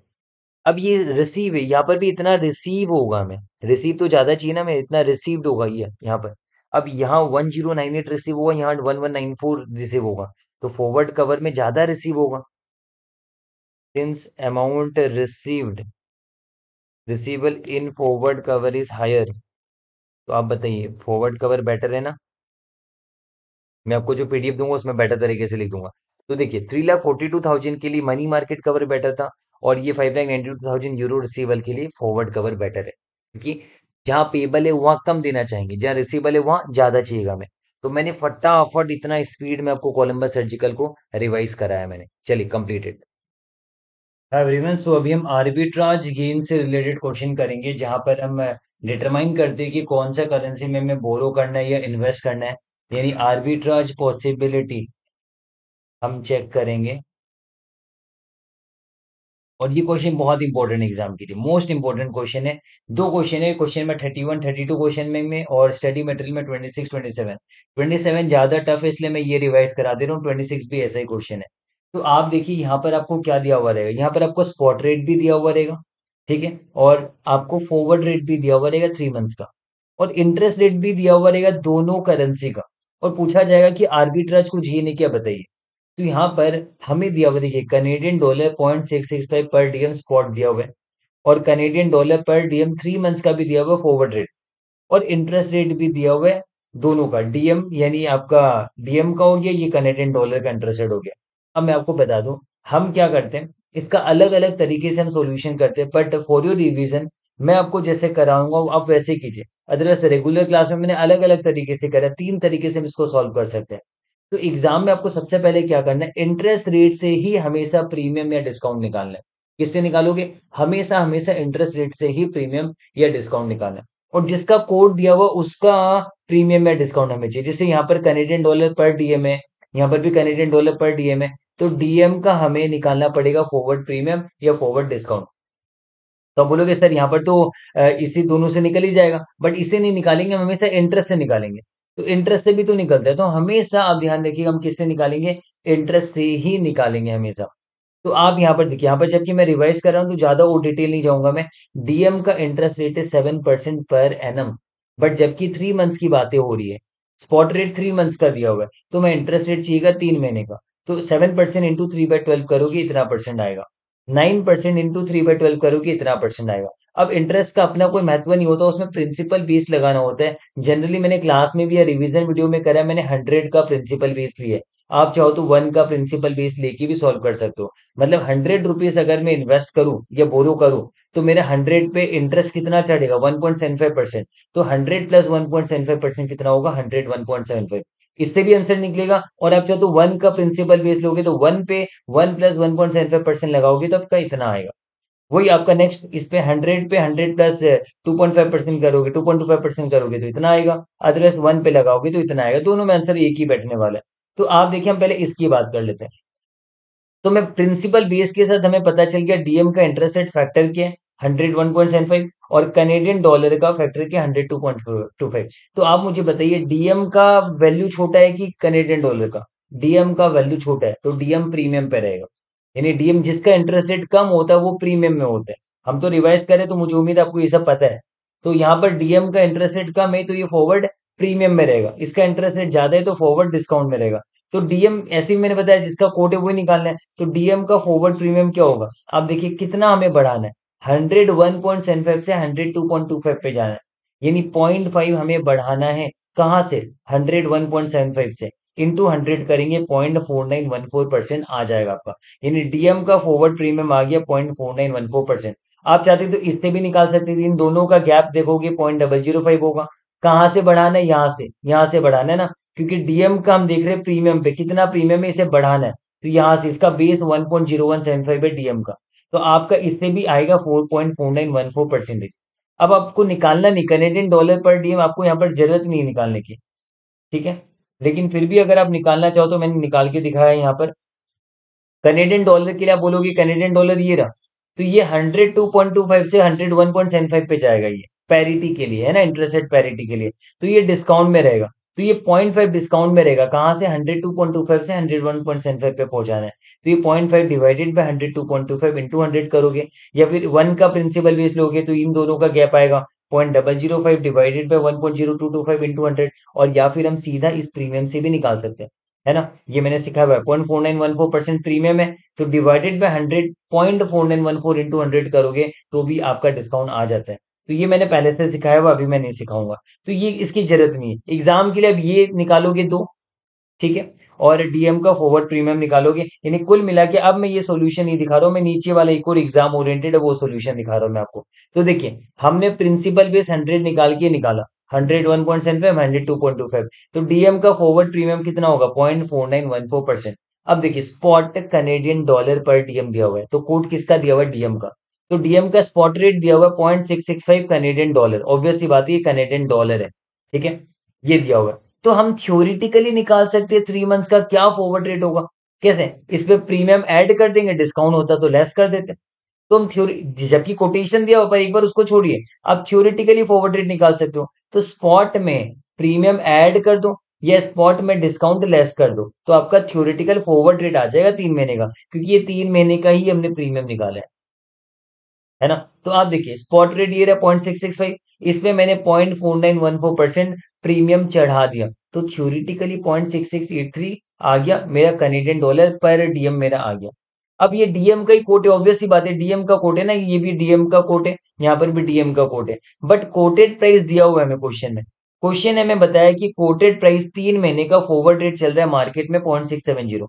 अब ये रिसीव है, यहाँ पर भी इतना रिसीव होगा हमें, रिसीव तो ज्यादा चाहिए ना, मैं इतना रिसीव्ड होगा ये यहाँ पर। अब यहाँ 1098 रिसीव होगा, यहाँ 1194 रिसीव होगा, तो फॉरवर्ड कवर में ज्यादा रिसीव होगा। Since amount received receivable in forward cover is higher, तो आप बताइए फॉरवर्ड कवर बेटर है ना। मैं आपको जो पीडीएफ दूंगा उसमें बेटर तरीके से लिख दूंगा। तो देखिए 3,42,000 के लिए मनी मार्केट कवर बेटर था, और ये 5,92,000 यूरो रिसीवेबल के लिए फॉरवर्ड कवर बेटर है, क्योंकि जहाँ पेबल है वहाँ कम देना चाहेंगे, जहाँ रिसीवेबल है वहाँ ज्यादा चाहिएगा हमें। तो मैंने फटाफट इतना स्पीड में आपको कॉलम बाय सर्जिकल को रिवाइज कराया मैंने। चलिए कंप्लीटेड। हाय एवरीवन, सो अभी हम आर्बिट्राज गेन से रिलेटेड क्वेश्चन करेंगे, जहाँ पर हम डिटरमाइन करते हैं कि कौन सा करेंसी में हमें बोरो करना है या इन्वेस्ट करना है, यानी आर्बिट्राज पॉसिबिलिटी हम चेक करेंगे। और ये क्वेश्चन बहुत इंपॉर्टेंट एग्जाम के लिए, मोस्ट इंपॉर्टेंट क्वेश्चन है। दो क्वेश्चन है, क्वेश्चन में 31, 32 क्वेश्चन में और स्टडी मटेरियल में 26, 27। 27 ज्यादा टफ है इसलिए मैं ये रिवाइज करा दे रहा हूँ, 26 भी ऐसा ही क्वेश्चन है। तो आप देखिए यहाँ पर आपको क्या दिया हुआ रहेगा, यहाँ पर आपको स्पॉट रेट भी दिया हुआ रहेगा, ठीक है, और आपको फॉरवर्ड रेट भी दिया हुआ रहेगा 3 मंथ्स का, और इंटरेस्ट रेट भी दिया हुआ रहेगा दोनों करेंसी का, और पूछा जाएगा कि आर्बिट्राज को जी ने क्या बताइए। तो यहाँ पर हमें दिया हुआ देखिए कनेडियन डॉलर 0.665 पर डीएम स्पॉट दिया हुआ है, और कनेडियन डॉलर पर डीएम 3 मंथ्स का भी दिया हुआ फॉरवर्ड रेट, और इंटरेस्ट रेट भी दिया हुआ है दोनों का, डीएम यानी आपका डीएम का हो गया, ये कनेडियन डॉलर का इंटरेस्ट रेट हो गया। अब मैं आपको बता दूं हम क्या करते हैं, इसका अलग अलग तरीके से हम सोल्यूशन करते हैं, बट फॉर योर रिविजन मैं आपको जैसे कराऊंगा आप वैसे कीजिए, अदरवाइज रेगुलर क्लास में मैंने अलग अलग तरीके से करा, 3 तरीके से हम इसको सॉल्व कर सकते हैं। तो एग्जाम में आपको सबसे पहले क्या करना है, इंटरेस्ट रेट से ही हमेशा प्रीमियम या डिस्काउंट निकालना है। किससे निकालोगे, हमेशा हमेशा इंटरेस्ट रेट से ही प्रीमियम या डिस्काउंट निकालना है, और जिसका कोड दिया हुआ उसका प्रीमियम या डिस्काउंट हमें चाहिए। जैसे यहाँ पर कैनेडियन डॉलर पर डीएम है, यहाँ पर भी कैनेडियन डॉलर पर डीएम है, तो डीएम का हमें निकालना पड़ेगा फॉरवर्ड प्रीमियम या फॉरवर्ड डिस्काउंट। तो बोलोगे सर यहाँ पर तो इसी दोनों से निकल ही जाएगा, बट इसे नहीं निकालेंगे, हम हमेशा इंटरेस्ट से निकालेंगे। तो इंटरेस्ट से भी तो निकलता है, तो हमेशा आप ध्यान रखिएगा हम किससे निकालेंगे, इंटरेस्ट से ही निकालेंगे हमेशा। तो आप यहाँ पर देखिए, यहाँ पर जबकि मैं रिवाइज कर रहा हूँ तो ज्यादा और डिटेल नहीं जाऊंगा मैं। डीएम का इंटरेस्ट रेट है 7% पर एनम, बट जबकि 3 मंथ्स की बातें हो रही है, स्पॉट रेट 3 मंथ्स का दिया हुआ है, तो मैं इंटरेस्ट रेट चाहिएगा 3 महीने का, तो 7% इंटू 3/12 करोगे इतना परसेंट आएगा, 9% इंटू 3/12 करोगे इतना परसेंट आएगा। अब इंटरेस्ट का अपना कोई महत्व नहीं होता, उसमें प्रिंसिपल बेस लगाना होता है। जनरली मैंने क्लास में भी या रिवीजन वीडियो में करा, मैंने 100 का प्रिंसिपल बेस लिया है, आप चाहो तो 1 का प्रिंसिपल बेस लेके भी सॉल्व कर सकते हो। मतलब 100 रुपीज अगर मैं इन्वेस्ट करूँ या बोरो करूँ तो मेरा 100 पे इंटरेस्ट कितना चढ़ेगा, 1.75%, तो 100 + 1.75% कितना होगा, 101.75। इससे भी आंसर निकलेगा। और आप चाहे तो 1 का प्रिंसिपल बेस लोगे तो 1 पे 1 + 1.75% लगाओगे तो आपका इतना आएगा। वही आपका नेक्स्ट इस पे 100 पे 100 + 2.5% करोगे, 2.25% करोगे तो इतना आएगा, अदरवाइज 1 पे लगाओगे तो इतना आएगा। दोनों में आंसर एक ही बैठने वाला है। तो आप देखिए हम पहले इसकी बात कर लेते हैं। तो मैं प्रिंसिपल बेस के साथ हमें पता चल गया डीएम का इंटरेस्ट रेट फैक्टर क्या है, 101.75, और कनेडियन डॉलर का फैक्टर के 102.25। तो आप मुझे बताइए डीएम का वैल्यू छोटा है कि कनेडियन डॉलर का, डीएम का वैल्यू छोटा है तो डीएम प्रीमियम पे रहेगा, यानी डीएम जिसका इंटरेस्ट रेट कम होता है वो प्रीमियम में होता है। हम तो रिवाइज करें तो मुझे उम्मीद आपको ये सब पता है। तो यहाँ पर डीएम का इंटरेस्ट रेट कम है तो ये फॉरवर्ड प्रीमियम में रहेगा, इसका इंटरेस्ट रेट ज्यादा है तो फॉरवर्ड डिस्काउंट में रहेगा। तो डीएम ऐसे मैंने बताया जिसका कोट है वो निकालना है, तो डीएम का फॉरवर्ड प्रीमियम क्या होगा, आप देखिए कितना हमें बढ़ाना है, 101.75 से 102.25 पे जाना है, यानी 0.5 हमें बढ़ाना है, कहाँ से 101.75 से, इनटू 100 करेंगे 0.4914% आ जाएगा आपका, यानी डीएम का फॉरवर्ड प्रीमियम आ गया 0.4914%। आप चाहते तो इससे भी निकाल सकते थे, इन दोनों का गैप देखोगे 0.005 होगा, कहाँ से बढ़ाना है, यहाँ से बढ़ाना है ना, क्योंकि डीएम का हम देख रहे हैं प्रीमियम पे कितना प्रीमियम है, इसे बढ़ाना है तो यहाँ से, इसका बेस 1.0175 है डीएम का, तो आपका इससे भी आएगा 4.4914%। अब आपको निकालना नहीं, कनेडियन डॉलर पर डीएम आपको यहाँ पर जरूरत नहीं निकालने की, ठीक है, लेकिन फिर भी अगर आप निकालना चाहो तो मैंने निकाल के दिखाया। यहाँ पर कनेडियन डॉलर के लिए आप बोलोगे कनेडियन डॉलर ये रहा, तो ये 102.25 से 101.75 पे जाएगा, ये पैरिटी के लिए है ना, इंटरेस्ट रेट पैरिटी के लिए, तो ये डिस्काउंट में रहेगा, तो ये 0.5 डिस्काउंट में रहेगा, कहाँ से 102.25 से 101.75 पे पहुंचाना है, तो ये 0.5 डिवाइडेड बाय 102.25 इंटू 100 करोगे, या फिर 1 का प्रिंसिपल बेस लोगे तो इन दोनों का गैप आएगा 0.005 डिवाइडेड बाय 1.0225 इंटू 100, और या फिर हम सीधा इस प्रीमियम से भी निकाल सकते हैं, है ना, ये मैंने सिखा हुआ है 0.4914% प्रीमियम है, तो डिवाइडेड बाय 100 0.4914 इंटू 100 करोगे तो भी आपका डिस्काउंट आ जाता है। तो ये मैंने पहले से सिखाया हुआ, अभी मैं नहीं सिखाऊंगा, तो ये इसकी जरूरत नहीं है। एग्जाम के लिए अब ये निकालोगे 2, ठीक है, और डीएम का फॉरवर्ड प्रीमियम निकालोगे, यानी कुल मिला के अब मैं ये सॉल्यूशन नहीं दिखा रहा हूँ, मैं नीचे वाला एक और एग्जाम ओरिएंटेड है वो सॉल्यूशन दिखा रहा हूँ मैं आपको। तो देखिए हमने प्रिंसिपल बेस 100 निकाल के निकाला, 101.75 102.25, तो डीएम का फॉरवर्ड प्रीमियम कितना होगा 0.4914%। अब देखिए स्पॉट कैनेडियन डॉलर पर डीएम दिया हुआ है, तो कोट किसका दिया हुआ है डीएम का, तो डीएम का स्पॉट रेट दिया हुआ है 0.665 कैनेडियन डॉलर, ऑब्वियसली बात है ये कैनेडियन डॉलर है, ठीक है, ये दिया हुआ है। तो हम थ्योरिटिकली निकाल सकते हैं 3 मंथ्स का क्या फॉरवर्ड रेट होगा, कैसे, इस पे प्रीमियम ऐड कर देंगे, डिस्काउंट होता तो लेस कर देते, तो हम थ्योरी, जबकि कोटेशन दिया हुआ पर एक बार उसको छोड़िए, आप थ्योरिटिकली फॉरवर्ड रेट निकाल सकते हो, तो स्पॉट में प्रीमियम ऐड कर दो या स्पॉट में डिस्काउंट लेस कर दो, तो आपका थ्योरिटिकल फॉरवर्ड रेट आ जाएगा 3 महीने का, क्योंकि ये 3 महीने का ही हमने प्रीमियम निकाला है ना। तो आप देखिए स्पॉट रेट ये रहा 0.665, इसमें मैंने 0.4914% प्रीमियम चढ़ा दिया, तो थ्योरिटिकली 0.6683 आ गया मेरा कैनेडियन डॉलर पर डीएम मेरा आ गया। अब ये डीएम का ही कोट है, ऑब्वियसली बात है डीएम का कोट है ना, ये भी डीएम का कोट है, यहाँ पर भी डीएम का कोट है, बट कोटेड प्राइस दिया हुआ है हमें क्वेश्चन में। क्वेश्चन है मैं बताया कि कोटेड प्राइस 3 महीने का फॉरवर्ड रेट चल रहा है मार्केट में 0.670,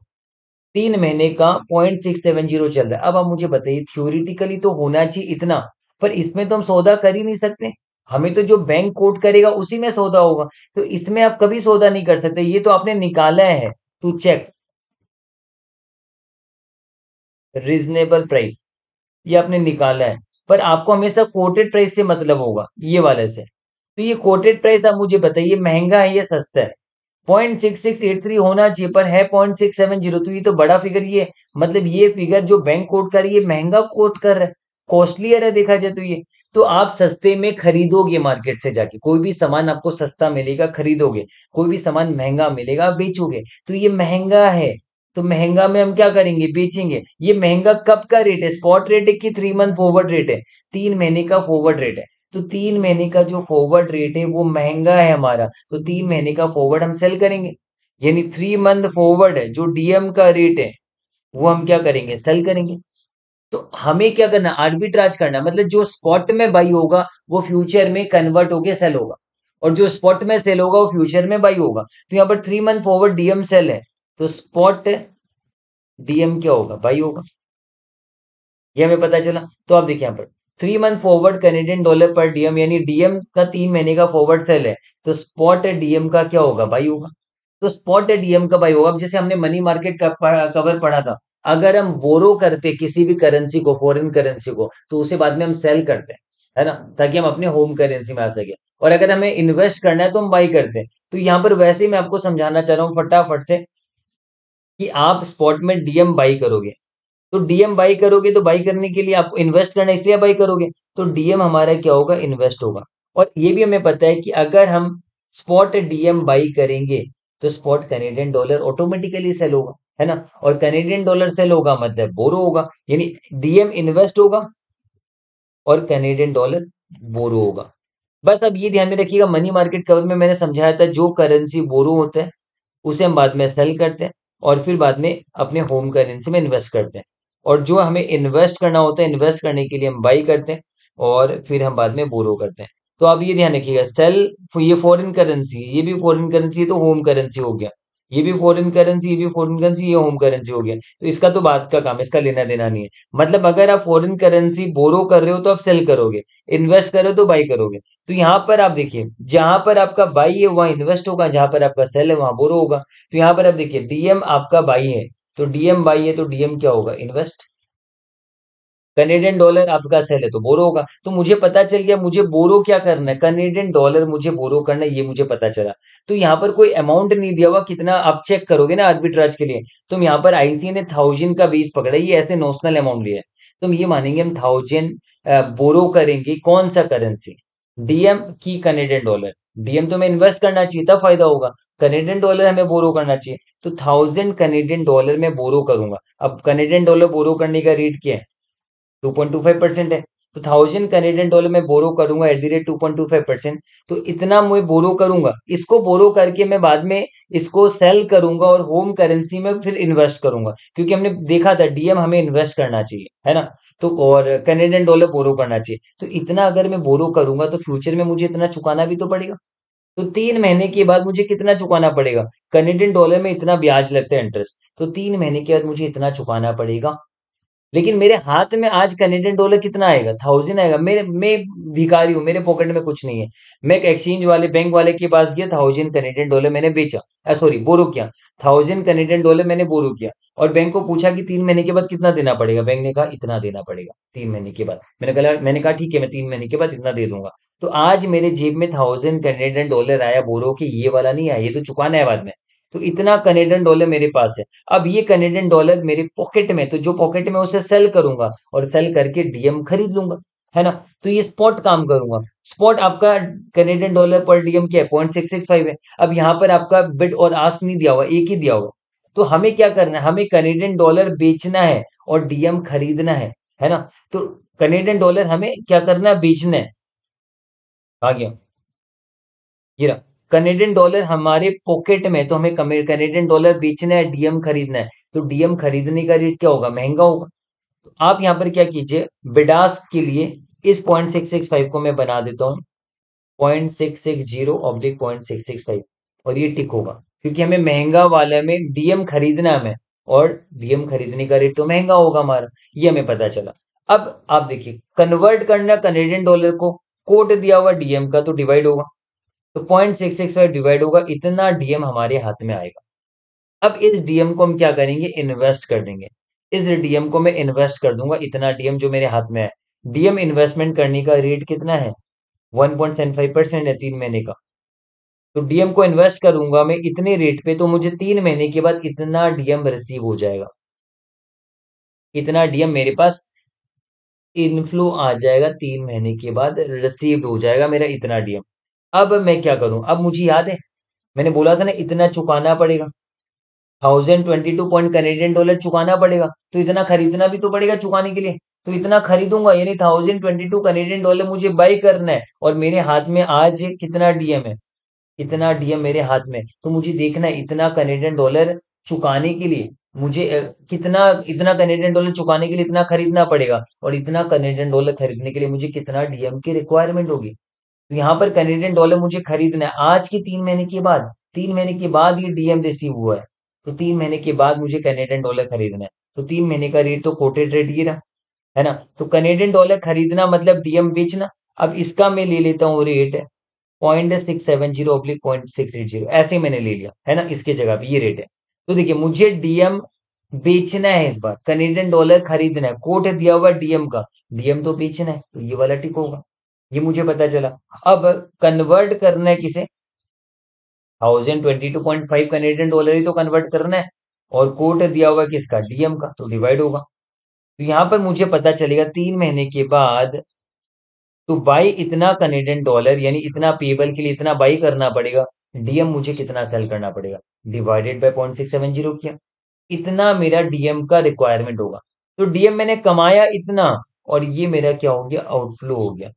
3 महीने का 0.670 चल रहा है। अब आप मुझे बताइए थ्योरिटिकली तो होना चाहिए इतना, पर इसमें तो हम सौदा कर ही नहीं सकते, हमें तो जो बैंक कोट करेगा उसी में सौदा होगा, तो इसमें आप कभी सौदा नहीं कर सकते, ये तो आपने निकाला है टू चेक रीजनेबल प्राइस, ये आपने निकाला है, पर आपको हमेशा कोटेड प्राइस से मतलब होगा ये वाले से। तो ये कोटेड प्राइस आप मुझे बताइए महंगा है या सस्ता है, 0.6683 होना चाहिए पर है 0.670, तो ये तो बड़ा फिगर, ये मतलब ये फिगर जो बैंक कोट कर रही है महंगा कोट कर रहा है, कॉस्टलियर है देखा जाए तो ये, तो आप सस्ते में खरीदोगे मार्केट से जाके, कोई भी सामान आपको सस्ता मिलेगा खरीदोगे, कोई भी सामान महंगा मिलेगा आप बेचोगे, तो ये महंगा है तो महंगा में हम क्या करेंगे बेचेंगे। ये महंगा कब का रेट है, स्पॉट रेट है कि 3 मंथ फॉरवर्ड रेट है, 3 महीने का फॉरवर्ड रेट है, तो 3 महीने का जो फॉरवर्ड रेट है वो महंगा है हमारा, तो 3 महीने का फॉरवर्ड हम सेल करेंगे, यानी 3 मंथ फॉरवर्ड है जो डीएम का रेट है वो हम क्या करेंगे सेल करेंगे। तो हमें क्या करना, आर्बिट्राज करना, मतलब जो स्पॉट में बाई होगा वो फ्यूचर में कन्वर्ट होके सेल होगा, और जो स्पॉट में सेल होगा वो फ्यूचर में बाई होगा। तो यहाँ पर 3 मंथ फॉरवर्ड डीएम सेल है तो स्पॉट डीएम क्या होगा बाई होगा, यह हमें पता चला। तो आप देखिए यहाँ पर 3 मंथ फॉरवर्ड कैनेडियन डॉलर पर डीएम, यानी डीएम का 3 महीने का फॉरवर्ड सेल है तो स्पॉट डीएम का क्या होगा बाई होगा, तो स्पॉट डीएम का बाई होगा। अब जैसे हमने मनी मार्केट का कवर पढ़ा था, अगर हम बोरो करते किसी भी करेंसी को, फॉरेन करेंसी को, तो उसे बाद में हम सेल करते हैं, है ना, ताकि हम अपने होम करेंसी में आ सके, और अगर हमें इन्वेस्ट करना है तो हम बाई करते हैं। तो यहाँ पर वैसे ही मैं आपको समझाना चाह रहा हूँ फटाफट से कि आप स्पॉट में डीएम बाई करोगे, तो डीएम बाई करोगे तो बाई करने के लिए आपको इन्वेस्ट करना है, इसलिए बाई करोगे, तो डीएम हमारा क्या होगा इन्वेस्ट होगा। और ये भी हमें पता है कि अगर हम स्पॉट डीएम बाई करेंगे तो spot Canadian dollar automatically sell होगा, है ना, और कैनेडियन डॉलर सेल होगा मतलब बोरो होगा, यानी डीएम इन्वेस्ट होगा और कैनेडियन डॉलर बोरो होगा। बस अब ये ध्यान में रखिएगा, मनी मार्केट कवर में मैंने समझाया था जो करेंसी बोरो होता है उसे हम बाद में सेल करते हैं और फिर बाद में अपने होम करेंसी में इन्वेस्ट करते हैं, और जो हमें इन्वेस्ट करना होता है इन्वेस्ट करने के लिए हम बाई करते हैं और फिर हम बाद में बोरो करते हैं। तो आप ये ध्यान रखिएगा, सेल ये फॉरेन करेंसी है, ये भी फॉरेन करेंसी है तो होम करेंसी हो गया, ये भी फॉरेन करेंसी, ये भी फॉरेन करेंसी, ये होम करेंसी हो गया। तो इसका तो बात का काम है, इसका लेना देना नहीं है। मतलब अगर आप फॉरेन करेंसी बोरो कर रहे हो तो आप सेल करोगे, इन्वेस्ट कर रहे हो तो बाई करोगे। तो यहाँ पर आप देखिए, जहां पर आपका बाई है वहां इन्वेस्ट होगा, जहां पर आपका सेल है वहां बोरो होगा। तो यहाँ पर आप देखिए डीएम आपका बाई है तो डीएम बाई है तो डीएम क्या होगा, इन्वेस्ट। कनेडियन डॉलर आपका सेल है तो बोरो होगा। तो मुझे पता चल गया मुझे बोरो क्या करना है, कनेडियन डॉलर मुझे बोरो करना है, ये मुझे पता चला। तो यहाँ पर कोई अमाउंट नहीं दिया हुआ, कितना आप चेक करोगे ना आर्बिट्राज के लिए। तुम यहाँ पर आईसीए ने 1000 का बेस पकड़ा, ये ऐसे नोशनल अमाउंट लिया है। तुम ये मानेंगे हम 1000 बोरो करेंगे, कौन सा करेंसी, डीएम की कनेडियन डॉलर। डीएम तो मैं इन्वेस्ट करना चाहिए तब फायदा होगा, कनेडियन डॉलर हमें बोरो करना चाहिए। तो 1000 कनेडियन डॉलर में बोरो करूंगा। अब कनेडियन डॉलर बोरो करने का रेट क्या है, 2.25% है। तो 1000 कनेडियन डॉलर में बोरो करूंगा एट द रेट 2.25%। तो इतना मैं बोरो करूंगा, इसको बोरो करके मैं बाद में इसको सेल करूंगा और होम करेंसी में फिर इन्वेस्ट करूंगा, क्योंकि हमने देखा था डीएम हमें इन्वेस्ट करना चाहिए, है ना, तो और कनेडियन डॉलर बोरो करना चाहिए। तो इतना अगर मैं बोरो करूंगा तो फ्यूचर में मुझे इतना चुकाना भी तो पड़ेगा। तो 3 महीने के बाद मुझे कितना चुकाना पड़ेगा, कनेडियन डॉलर में इतना ब्याज लगता है इंटरेस्ट, तो 3 महीने के बाद मुझे इतना चुकाना पड़ेगा। लेकिन मेरे हाथ में आज कनेडियन डॉलर कितना आएगा, 1000 आएगा। मैं भिखारी हूँ, मेरे पॉकेट में कुछ नहीं है। मैं एक एक्सचेंज वाले बैंक वाले के पास गया, 1000 कनेडियन डॉलर मैंने बेचा, सॉरी बोरो किया, 1000 कनेडियन डॉलर मैंने बोरो किया और बैंक को पूछा कि 3 महीने के बाद कितना देना पड़ेगा। बैंक ने कहा इतना देना पड़ेगा 3 महीने के बाद। मैंने कहा ठीक है, मैं 3 महीने के बाद इतना दे दूंगा। तो आज मेरे जेब में 1000 कनेडियन डॉलर आया बोरो के, ये वाला नहीं आया, ये तो चुकाना है बाद में। तो इतना कनेडियन डॉलर मेरे पास है। अब ये कनेडियन डॉलर मेरे पॉकेट में, तो जो पॉकेट में उसे सेल करूंगा और सेल करके डीएम खरीद लूंगा, है ना। तो ये स्पॉट काम करूंगा। स्पॉट आपका कनेडियन डॉलर पर डीएम क्या है, 0.665 है। अब यहाँ पर आपका बिड और आस्क नहीं दिया हुआ, एक ही दिया हुआ। तो हमें क्या करना है, हमें कनेडियन डॉलर बेचना है और डीएम खरीदना है ना। तो कनेडियन डॉलर हमें क्या करना है, बेचना है। आ गया ये रहा कनेडियन डॉलर हमारे पॉकेट में, तो हमें कनेडियन डॉलर बेचना है, डीएम खरीदना है। तो डीएम खरीदने का रेट क्या होगा, महंगा होगा। तो आप यहाँ पर क्या कीजिए, बिडास्क के लिए इस 0.665 को मैं बना देता हूँ 0.660/0.665 और ये टिक होगा, क्योंकि हमें महंगा वाले में डीएम खरीदना हमें और डीएम खरीदने का रेट तो महंगा होगा हमारा, ये हमें पता चला। अब आप देखिए कन्वर्ट करना कनेडियन डॉलर को, कोट दिया हुआ डीएम का, तो डिवाइड होगा, तो 0.665 डिवाइड होगा, इतना डीएम हमारे हाथ में आएगा। अब इस डीएम को हम क्या करेंगे, इन्वेस्ट कर देंगे। इस डीएम को मैं इन्वेस्ट कर दूंगा, इतना डीएम जो मेरे हाथ में है। डीएम इन्वेस्टमेंट करने का रेट कितना है, 1.75% है 3 महीने का। तो डीएम को इन्वेस्ट करूंगा मैं इतने रेट पे, तो मुझे 3 महीने के बाद इतना डीएम रिसीव हो जाएगा, इतना डीएम मेरे पास इनफ्लो आ जाएगा, 3 महीने के बाद रिसीव हो जाएगा मेरा इतना डीएम। अब मैं क्या करूं, अब मुझे याद है मैंने बोला था ना इतना चुकाना पड़ेगा, 1022 पॉइंट कनेडियन डॉलर चुकाना पड़ेगा। तो इतना खरीदना भी तो पड़ेगा चुकाने के लिए, तो इतना खरीदूंगा, यानी 1022 कनेडियन डॉलर मुझे बाई करना है और मेरे हाथ में आज कितना डीएम है, इतना डीएम मेरे हाथ में। तो मुझे देखना है इतना कनेडियन डॉलर चुकाने के लिए मुझे इतना कनेडियन डॉलर चुकाने के लिए इतना खरीदना पड़ेगा और इतना कनेडियन डॉलर खरीदने के लिए मुझे कितना डीएम की रिक्वायरमेंट होगी। यहाँ पर कनेडियन डॉलर मुझे खरीदना है आज की 3 महीने के बाद। 3 महीने के बाद ये डीएम रिसीव हुआ है, तो 3 महीने के बाद मुझे कनेडियन डॉलर खरीदना है। तो 3 महीने का रेट तो कोटेड रेट ये रहा, है ना। तो कनेडियन डॉलर खरीदना मतलब डीएम बेचना। अब इसका मैं ले लेता हूँ रेट 0.670/0.680, ऐसे मैंने ले लिया, है ना। इसके जगह पे ये रेट है। तो देखिये मुझे डीएम बेचना है इस बार, कनेडियन डॉलर खरीदना है, कोट दिया हुआ डीएम का, डीएम तो बेचना है, तो ये वाला टिक होगा, ये मुझे पता चला। अब कन्वर्ट करना है किसे, 1022.5 कनेडियन डॉलर ही तो कन्वर्ट करना है और कोट दिया हुआ किसका, डीएम का, तो डिवाइड होगा। तो यहाँ पर मुझे पता चलेगा 3 महीने के बाद तो बाई इतना कनेडियन डॉलर, यानी इतना पेबल के लिए इतना बाई करना पड़ेगा, डीएम मुझे कितना सेल करना पड़ेगा, डिवाइडेड बाय 0.670 किया, इतना मेरा डीएम का रिक्वायरमेंट होगा। तो डीएम मैंने कमाया इतना और ये मेरा क्या हो गया, आउटफ्लो हो गया।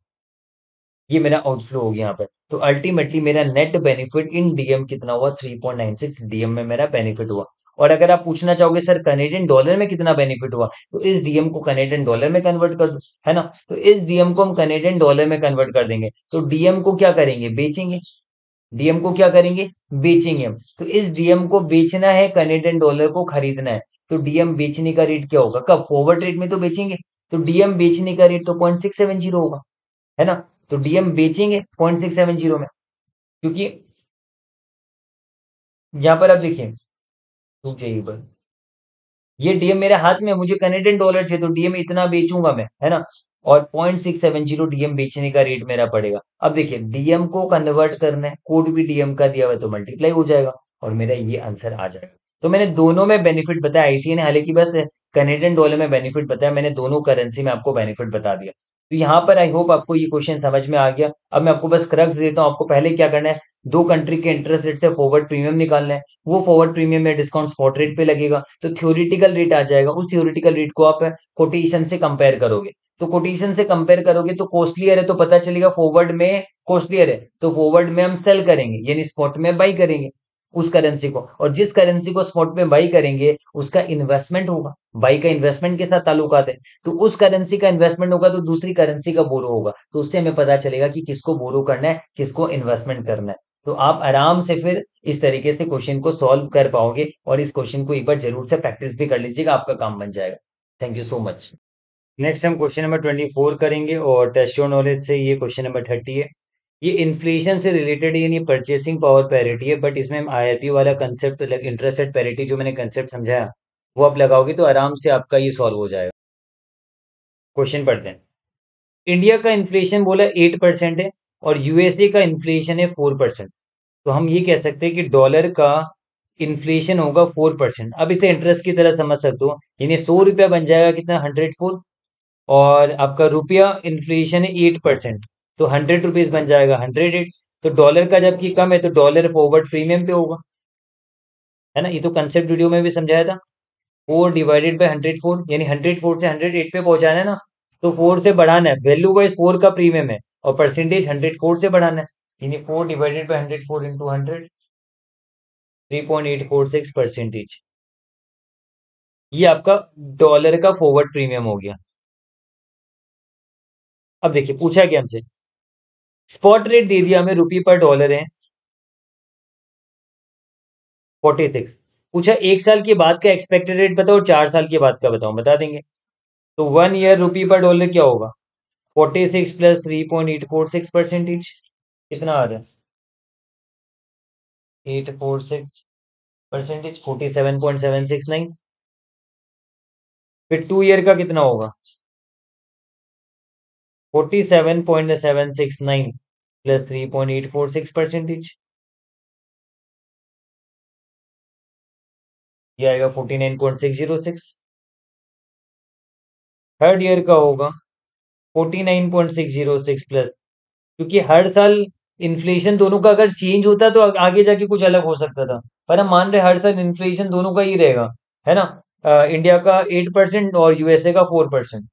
ये मेरा आउटफ्लो हो गया यहाँ पे। तो अल्टीमेटली मेरा नेट बेनिफिट इन डीएम कितना हुआ, 3.96 डीएम में मेरा बेनिफिट हुआ। और अगर आप पूछना चाहोगे सर कनेडियन डॉलर में कितना बेनिफिट हुआ, तो इस डीएम को कनेडियन डॉलर में कन्वर्ट कर दो, है ना। तो इस डीएम को हम कनेडियन डॉलर में कन्वर्ट कर देंगे। तो डीएम को क्या करेंगे, बेचेंगे। डीएम को क्या करेंगे, बेचेंगे। तो इस डीएम को बेचना है, कनेडियन डॉलर को खरीदना है। तो डीएम बेचने का रेट क्या होगा, कब, फॉरवर्ड रेट में तो बेचेंगे। तो डीएम बेचने का रेट तो 0.670 होगा, है ना। तो डीएम बेचेंगे 0.670 में, क्योंकि यहां पर आप देखिए ये डीएम मेरे हाथ में, मुझे कनेडियन डॉलर चाहिए, तो डीएम इतना बेचूंगा मैं, है ना। और 0.670 डीएम बेचने का रेट मेरा पड़ेगा। अब देखिए डीएम को कन्वर्ट करना है, कोड भी डीएम का दिया हुआ है, तो मल्टीप्लाई हो जाएगा और मेरा ये आंसर आ जाएगा। तो मैंने दोनों में बेनिफिट बताया आईसीए ने, हालांकि बस कनेडियन डॉलर में बेनिफिट बताया, मैंने दोनों करेंसी में आपको बेनिफिट बता दिया। तो यहाँ पर आई होप आपको ये क्वेश्चन समझ में आ गया। अब मैं आपको बस क्रक्स देता हूँ, आपको पहले क्या करना है, दो कंट्री के इंटरेस्ट रेट से फॉरवर्ड प्रीमियम निकालना है। वो फॉरवर्ड प्रीमियम में डिस्काउंट स्पॉट रेट पे लगेगा, तो थ्योरेटिकल रेट आ जाएगा। उस थ्योरेटिकल रेट को आप कोटेशन से कंपेयर करोगे, तो कोटेशन से कंपेयर करोगे तो कॉस्टलियर है, तो पता चलेगा फॉरवर्ड में कॉस्टलियर है, तो फॉरवर्ड में हम सेल करेंगे, यानी स्पॉट में बाई करेंगे उस करेंसी को। और जिस करेंसी को स्पॉट में बाई करेंगे उसका इन्वेस्टमेंट होगा, बाई का इन्वेस्टमेंट के साथ ताल्लुकात है, तो उस करेंसी का इन्वेस्टमेंट होगा, तो दूसरी करेंसी का बोरो होगा, तो उससे हमें पता चलेगा कि किसको बोरो करना है, किसको इन्वेस्टमेंट करना है। तो आप आराम से फिर इस तरीके से क्वेश्चन को सॉल्व कर पाओगे, और इस क्वेश्चन को एक बार जरूर से प्रैक्टिस भी कर लीजिएगा, आपका काम बन जाएगा। Thank you so much. Next हम क्वेश्चन नंबर 24 करेंगे, और टेस्ट योर नॉलेज से ये क्वेश्चन नंबर 30 है। ये इन्फ्लेशन से रिलेटेड, यानी परचेसिंग पावर पैरिटी है, बट इसमें हम आईआरपी वाला कंसेप्ट, इंटरेस्ट रेट पैरिटी जो मैंने कंसेप्ट समझाया वो आप लगाओगे तो आराम से आपका ये सॉल्व हो जाएगा। क्वेश्चन पढ़ते हैं। इंडिया का इन्फ्लेशन बोला 8% है और यूएसए का इन्फ्लेशन है 4%, तो हम ये कह सकते हैं कि डॉलर का इन्फ्लेशन होगा 4%। अब इसे इंटरेस्ट की तरह समझ सकते हो, यानी 100 रुपया बन जाएगा कितना, 104, और आपका रुपया इन्फ्लेशन है 8%, तो 100 रुपीज बन जाएगा 108। तो डॉलर का जबकि कम है तो डॉलर फॉरवर्ड प्रीमियम पे होगा, है ना। ये तो कंसेप्ट वीडियो में भी समझाया था, 4 डिवाइडेड बाई 104, यानी 104 से 108 पे पहुंचाना है ना, तो 4 से बढ़ाना है, वैल्यू वाइज 4 का प्रीमियम है और परसेंटेज 104 से बढ़ाना है, यानी 4 डिवाइडेड बाई 104 इंटू 100, 3.846%। ये आपका डॉलर का फॉरवर्ड प्रीमियम हो गया। अब देखिए पूछा क्या हमसे, स्पॉट रेट दे दिया हमें रुपये पर डॉलर है 46, पूछा 1 साल के बाद का एक्सपेक्टेड रेट बताओ, 4 साल के बाद का बताओ, बता देंगे। तो 1 ईयर रुपये पर डॉलर क्या होगा, 46 प्लस 3.846%, कितना आ रहा है, 846%, 47.769। फिर 2 ईयर का कितना होगा, 47.769 प्लस 3.846%, यह आएगा 49.606। थर्ड ईयर का होगा 49.606 प्लस, क्योंकि हर साल इन्फ्लेशन दोनों का अगर चेंज होता तो आगे जाके कुछ अलग हो सकता था, पर हम मान रहे हर साल इन्फ्लेशन दोनों का ही रहेगा, है ना। इंडिया का 8% और यूएसए का 4%।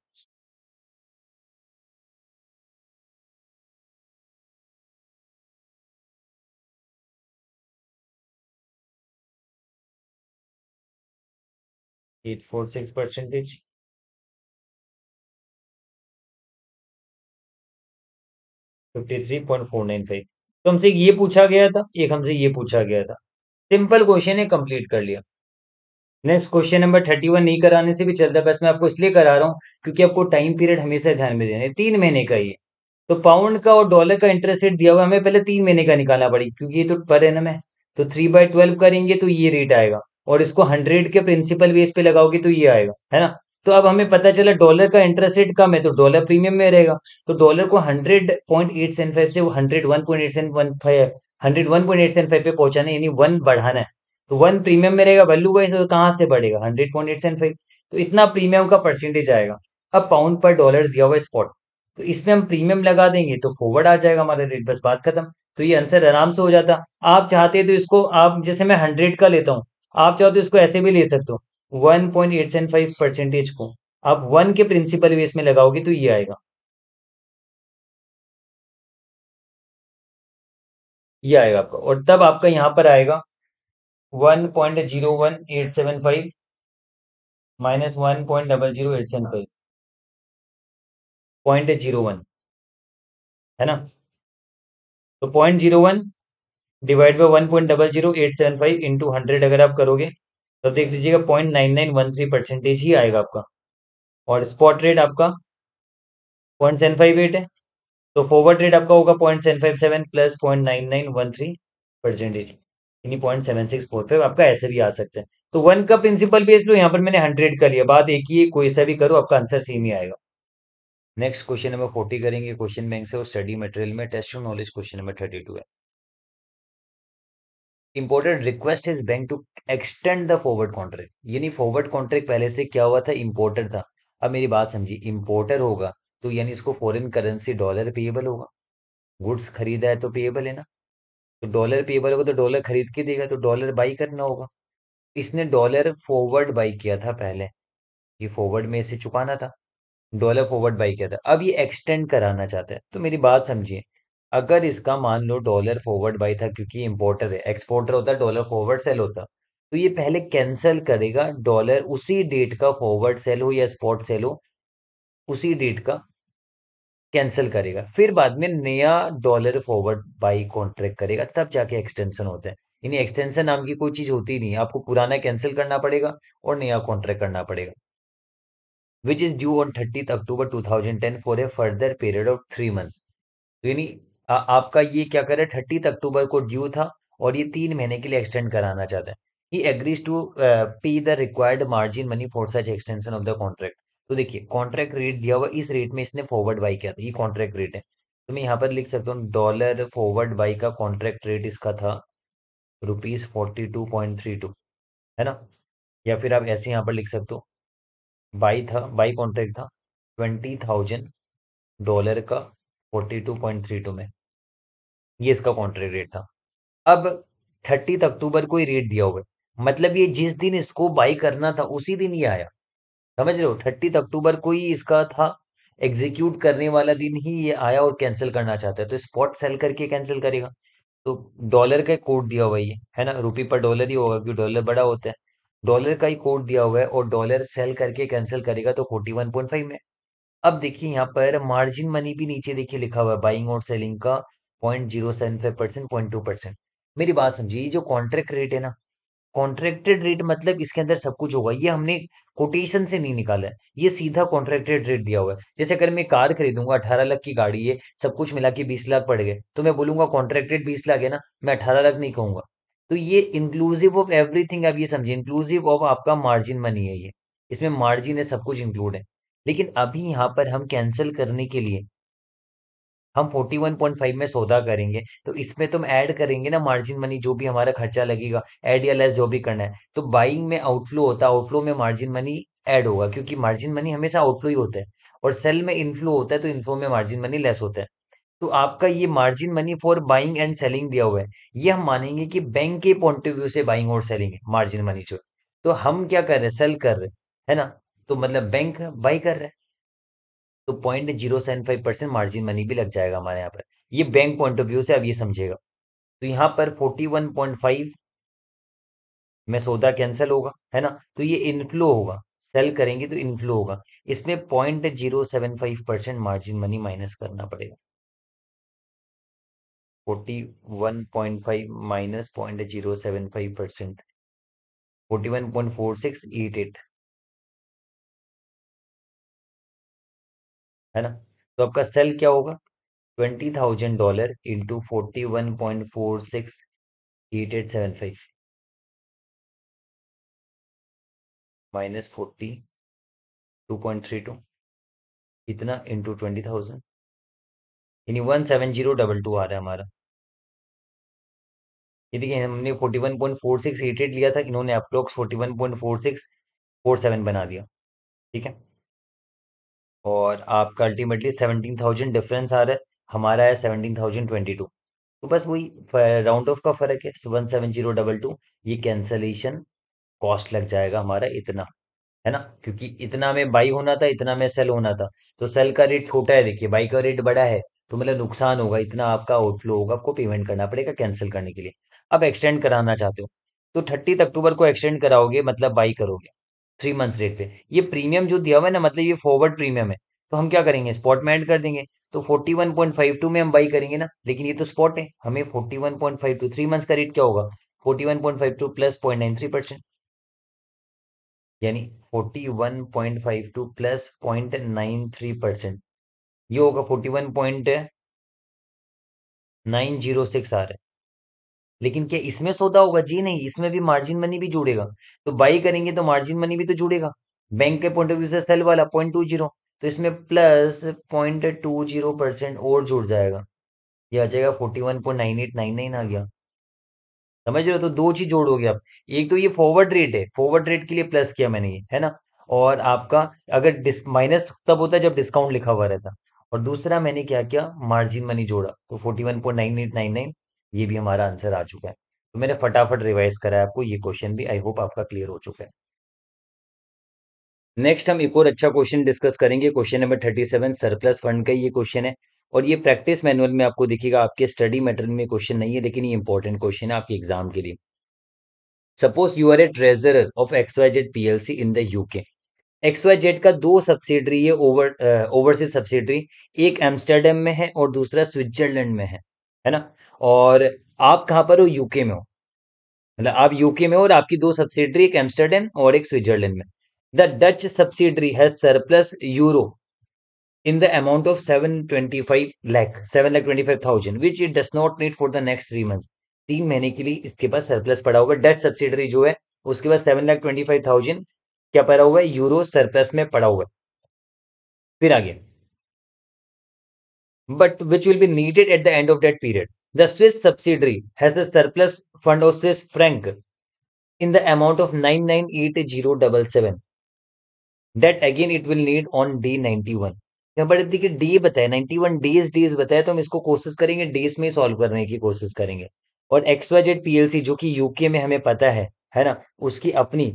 %846 53.495। तो हमसे ये पूछा गया था, एक हमसे ये पूछा गया था। सिंपल क्वेश्चन है, कंप्लीट कर लिया। नेक्स्ट क्वेश्चन नंबर 31 नहीं कराने से भी चलता, बस मैं आपको इसलिए करा रहा हूँ क्योंकि आपको टाइम पीरियड हमेशा ध्यान में देना है। 3 महीने का ये, तो पाउंड का और डॉलर का इंटरेस्ट रेट दिया हुआ, हमें पहले 3 महीने का निकालना पड़ेगा, क्योंकि ये तो पर एनम है, तो 3/12 करेंगे तो ये रेट आएगा, और इसको 100 के प्रिंसिपल बेस पे लगाओगे तो ये आएगा, है ना। तो अब हमें पता चला डॉलर का इंटरेस्ट रेट कम है तो डॉलर प्रीमियम में रहेगा, तो डॉलर को 100.875 से 101.875 पे पहुंचाना है, यानी 1 बढ़ाना है, तो 1 प्रीमियम में रहेगा वैल्यू वाइज, और कहाँ से बढ़ेगा 100.875, तो इतना प्रीमियम का परसेंटेज आएगा। अब पाउंड पर डॉलर दिया हुआ स्पॉट, तो इसमें हम प्रीमियम लगा देंगे तो फॉरवर्ड आ जाएगा हमारा रेट, बस बात खत्म। तो ये आंसर आराम से हो जाता। आप चाहते तो इसको, आप जैसे मैं 100 का लेता हूँ, आप चाहो तो इसको ऐसे भी ले सकते हो, 1.875% को आप 1 के प्रिंसिपल बेस में लगाओगे तो ये आएगा। ये आएगा आपका, और तब आपका यहाँ पर आएगा 1.01875 माइनस 1.00875 0.01 है ना। तो 0.01 डिवाइड बाय 1.00875 इंटू 100 अगर आप करोगे तो देख लीजिएगा 0.9913% ही आएगा आपका, और स्पॉट रेट आपका 0.758 है, तो फॉरवर्ड रेट आपका होगा 0.757 प्लस 0.9913%, यानी 0.7645 आपका ऐसे भी आ सकता है। तो 1 का प्रिंसिपल बेस लो, यहाँ पर मैंने 100 का लिया, बात एक ही है, कोई सा भी करो आपका आंसर सेम ही आएगा। नेक्स्ट क्वेश्चन नंबर 40 करेंगे क्वेश्चन बैंक से और स्टडी मटेरियल में test of knowledge question number 32 है। Important request is bank to extend the forward contract, यानी फॉरवर्ड कॉन्ट्रैक्ट पहले से क्या हुआ था, इंपोर्टर था। अब मेरी बात समझिए, इंपोर्टर होगा तो यानी इसको फॉरेन करेंसी डॉलर पेएबल होगा, गुड्स खरीदा है तो पेएबल है ना, तो डॉलर पेएबल होगा तो डॉलर खरीद के देगा, तो डॉलर बाई करना होगा। इसने डॉलर फॉरवर्ड बाई किया था पहले, ये फॉरवर्ड में इसे चुकाना था, डॉलर फॉरवर्ड बाई किया था, अब ये एक्सटेंड कराना चाहता है। तो मेरी बात समझिए, अगर इसका मान लो डॉलर फॉरवर्ड बाई था क्योंकि इंपोर्टर है, एक्सपोर्टर होता डॉलर फॉरवर्ड सेल होता, तो ये पहले कैंसिल करेगा डॉलर उसी डेट का, फॉरवर्ड सेल हो या स्पॉट सेल हो उसी डेट का कैंसिल करेगा, फिर बाद में नया डॉलर फॉरवर्ड बाई कॉन्ट्रैक्ट करेगा, तब जाके एक्सटेंशन होता है। यानी एक्सटेंशन नाम की कोई चीज होती नहीं, आपको पुराना कैंसिल करना पड़ेगा और नया कॉन्ट्रैक्ट करना पड़ेगा। Which is due on 30 October 2010 for a further period of 3 months, यानी आपका ये क्या करे 30 अक्टूबर को ड्यू था और ये 3 महीने के लिए एक्सटेंड कराना चाहता है। He agrees to pay the required margin money for such extension of the contract। तो देखिए कॉन्ट्रैक्ट रेट दिया हुआ, इस रेट में इसने फॉरवर्ड बाई किया था, ये कॉन्ट्रैक्ट रेट है, तो मैं यहाँ पर लिख सकता हूँ डॉलर फॉरवर्ड बाई का कॉन्ट्रैक्ट रेट इसका था ₹42.32 है ना, या फिर आप ऐसे यहाँ पर लिख सकते हो बाई था, बाई कॉन्ट्रैक्ट था $20,000 का 42.32 में, ये इसका कॉन्ट्रैक्ट रेट था। अब 30 अक्टूबर को ही रेट दिया हुआ है, मतलब ये जिस दिन इसको बाई करना था उसी दिन ये आया, समझ रहे हो, 30 अक्टूबर को ही इसका था, एग्जीक्यूट करने वाला दिन ही ये आया और कैंसिल करना चाहता है, तो स्पॉट सेल करके कैंसिल करेगा। तो डॉलर का कोड दिया हुआ ये है ना, रुपये पर डॉलर ही होगा क्योंकि डॉलर बड़ा होता है, डॉलर का ही कोड दिया हुआ है और डॉलर सेल करके कैंसिल करेगा तो 41.5 में। अब देखिए यहाँ पर मार्जिन मनी भी नीचे देखिए लिखा हुआ है, बाइंग और सेलिंग का 0.075%, 0.2%। मेरी बात समझिए, ये जो कॉन्ट्रैक्ट रेट है ना, कॉन्ट्रैक्टेड रेट मतलब इसके अंदर सब कुछ होगा, ये हमने कोटेशन से नहीं निकाला है, ये सीधा कॉन्ट्रैक्टेड रेट दिया हुआ है। जैसे अगर मैं कार खरीदूंगा, 18 लाख की गाड़ी है, सब कुछ मिला के 20 लाख पड़ गए, तो मैं बोलूंगा कॉन्ट्रैक्टेड 20 लाख है ना, मैं 18 लाख नहीं कहूंगा। तो ये इंक्लूसिव ऑफ एवरीथिंग, आप ये समझिए इंक्लूसिव ऑफ आपका मार्जिन मनी है, ये इसमें मार्जिन है, सब कुछ इंक्लूड है। लेकिन अभी यहाँ पर हम कैंसिल करने के लिए हम 41.5 में सौदा करेंगे, तो इसमें तुम ऐड करेंगे ना मार्जिन मनी, जो भी हमारा खर्चा लगेगा ऐड या लेस जो भी करना है। तो बाइंग में आउटफ्लो होता है, आउटफ्लो में मार्जिन मनी ऐड होगा क्योंकि मार्जिन मनी हमेशा आउटफ्लो ही होता है, और सेल में इनफ्लो होता है तो इनफ्लो में मार्जिन मनी लेस होता है। तो आपका ये margin money for buying and selling दिया हुआ है, ये हम मानेंगे कि बैंक के पॉइंट ऑफ व्यू से बाइंग और सेलिंग है, मार्जिन मनी जो, तो हम क्या कर रहे हैं, सेल कर रहे हैं है ना, तो मतलब बैंक बाई कर रहे हैं, तो 0.075% मार्जिन मनी भी लग जाएगा हमारे यहाँ पर, ये बैंक पॉइंट ऑफ व्यू से आप ये समझेगा। तो यहाँ पर 41.5 में सौदा कैंसिल होगा है ना, तो ये इनफ्लो होगा, सेल करेंगे तो इनफ्लो होगा, इसमें 0.075% मार्जिन मनी माइनस करना पड़ेगा, 41.5 माइनस 0.075%, 41.4688 है ना। तो आपका सेल क्या होगा, $20,000 इंटू 41.468875 माइनस 42.32 इतना इंटू 20,000, यानी 17022 आ रहा है हमारा। ये देखिए हमने 41.4688 लिया था, इन्होंने अप्रोक्स 41.4647 बना दिया, ठीक है, और आपका अल्टीमेटली 17,000 डिफरेंस आ रहा है, हमारा है 17,022। तो बस वही राउंड ऑफ का फर्क है, 17022 ये कैंसलेशन कॉस्ट लग जाएगा हमारा इतना है ना, क्योंकि इतना में बाई होना था, इतना में सेल होना था, तो सेल का रेट छोटा है, देखिए बाई का रेट बड़ा है, तो मतलब नुकसान होगा, इतना आपका आउटफ्लो होगा, आपको पेमेंट करना पड़ेगा कैंसिल करने के लिए। अब एक्सटेंड कराना चाहते हो तो 30 अक्टूबर को एक्सटेंड कराओगे, मतलब बाई करोगे 3 मंथ्स रेट पे। ये प्रीमियम जो दिया हुआ है ना, मतलब ये फॉरवर्ड प्रीमियम है, तो हम क्या करेंगे स्पॉट में ऐड कर देंगे। तो 41.52 में हम बाई करेंगे ना, लेकिन ये तो स्पॉट है, हमें 41.52 3 मंथ्स का रेट क्या होगा 41.52 प्लस 0.93%, यानी 41.52 प्लस 0.93% ये होगा 41.906 आ रहा है। लेकिन क्या इसमें सौदा होगा? जी नहीं, इसमें भी मार्जिन मनी भी जुड़ेगा। तो बाई करेंगे तो मार्जिन मनी भी तो जुड़ेगा, बैंक के पॉइंट ऑफ व्यू से सेल वाला 0.20, तो इसमें प्लस 0.20% और जुड़ जाएगा, ये आ जाएगा 41.9899 आ गया। समझ रहे हो? तो दो चीज जोड़ोगे आप, एक तो ये फॉरवर्ड रेट है, फॉरवर्ड रेट के लिए प्लस किया मैंने ये, है ना, और आपका अगर माइनस तब होता है जब डिस्काउंट लिखा हुआ रहता, और दूसरा मैंने क्या किया मार्जिन मनी जोड़ा, तो 41.9899 ये भी हमारा आंसर आ चुका है। तो मैंने फटाफट रिवाइज करा है आपको ये क्वेश्चन भी, आई होप आपका क्लियर हो चुका है। नेक्स्ट हम एक और अच्छा क्वेश्चन डिस्कस करेंगे, क्वेश्चन नंबर 37 सरप्लस फंड का ये क्वेश्चन है, और ये प्रैक्टिस मैनुअल में आपको दिखेगा, आपके स्टडी मटेरियल में क्वेश्चन नहीं है, लेकिन ये इंपॉर्टेंट क्वेश्चन है आपके एग्जाम के लिए। Suppose you are a treasurer of X Y Z PLC in the UK. X Y Z का 2 सब्सिडरी है, ओवरसीज सब्सिडरी, एक एम्स्टर्डम में है और दूसरा स्विट्जरलैंड में है ना। और आप कहाँ पर हो? यूके में हो, मतलब आप यूके में हो और आपकी 2 सब्सिडरी, एक एम्स्टर्डम और एक स्विट्जरलैंड में। The Dutch subsidiary has surplus euro in the amount of 7,25,000 which it does not need for the next 3 months। 3 महीने के लिए इसके पास सरप्लस पड़ा हुआ है, डच सब्सिडरी जो है उसके पास 7,25,000 क्या पड़ा हुआ है यूरो सरप्लस में पड़ा हुआ है। फिर आगे but which will be needed at the end of that period. The Swiss subsidiary has the surplus fund of Swiss franc in the amount of 998,077 that again it will need on D91। यहाँ पर देखिए D बताया, 91 days बताया, तो हम इसको कोशिश करेंगे डेज में सॉल्व करने की कोशिश करेंगे। और एक्सवाई जेड पीएलसी जो कि यूके में हमें पता है ना, उसकी अपनी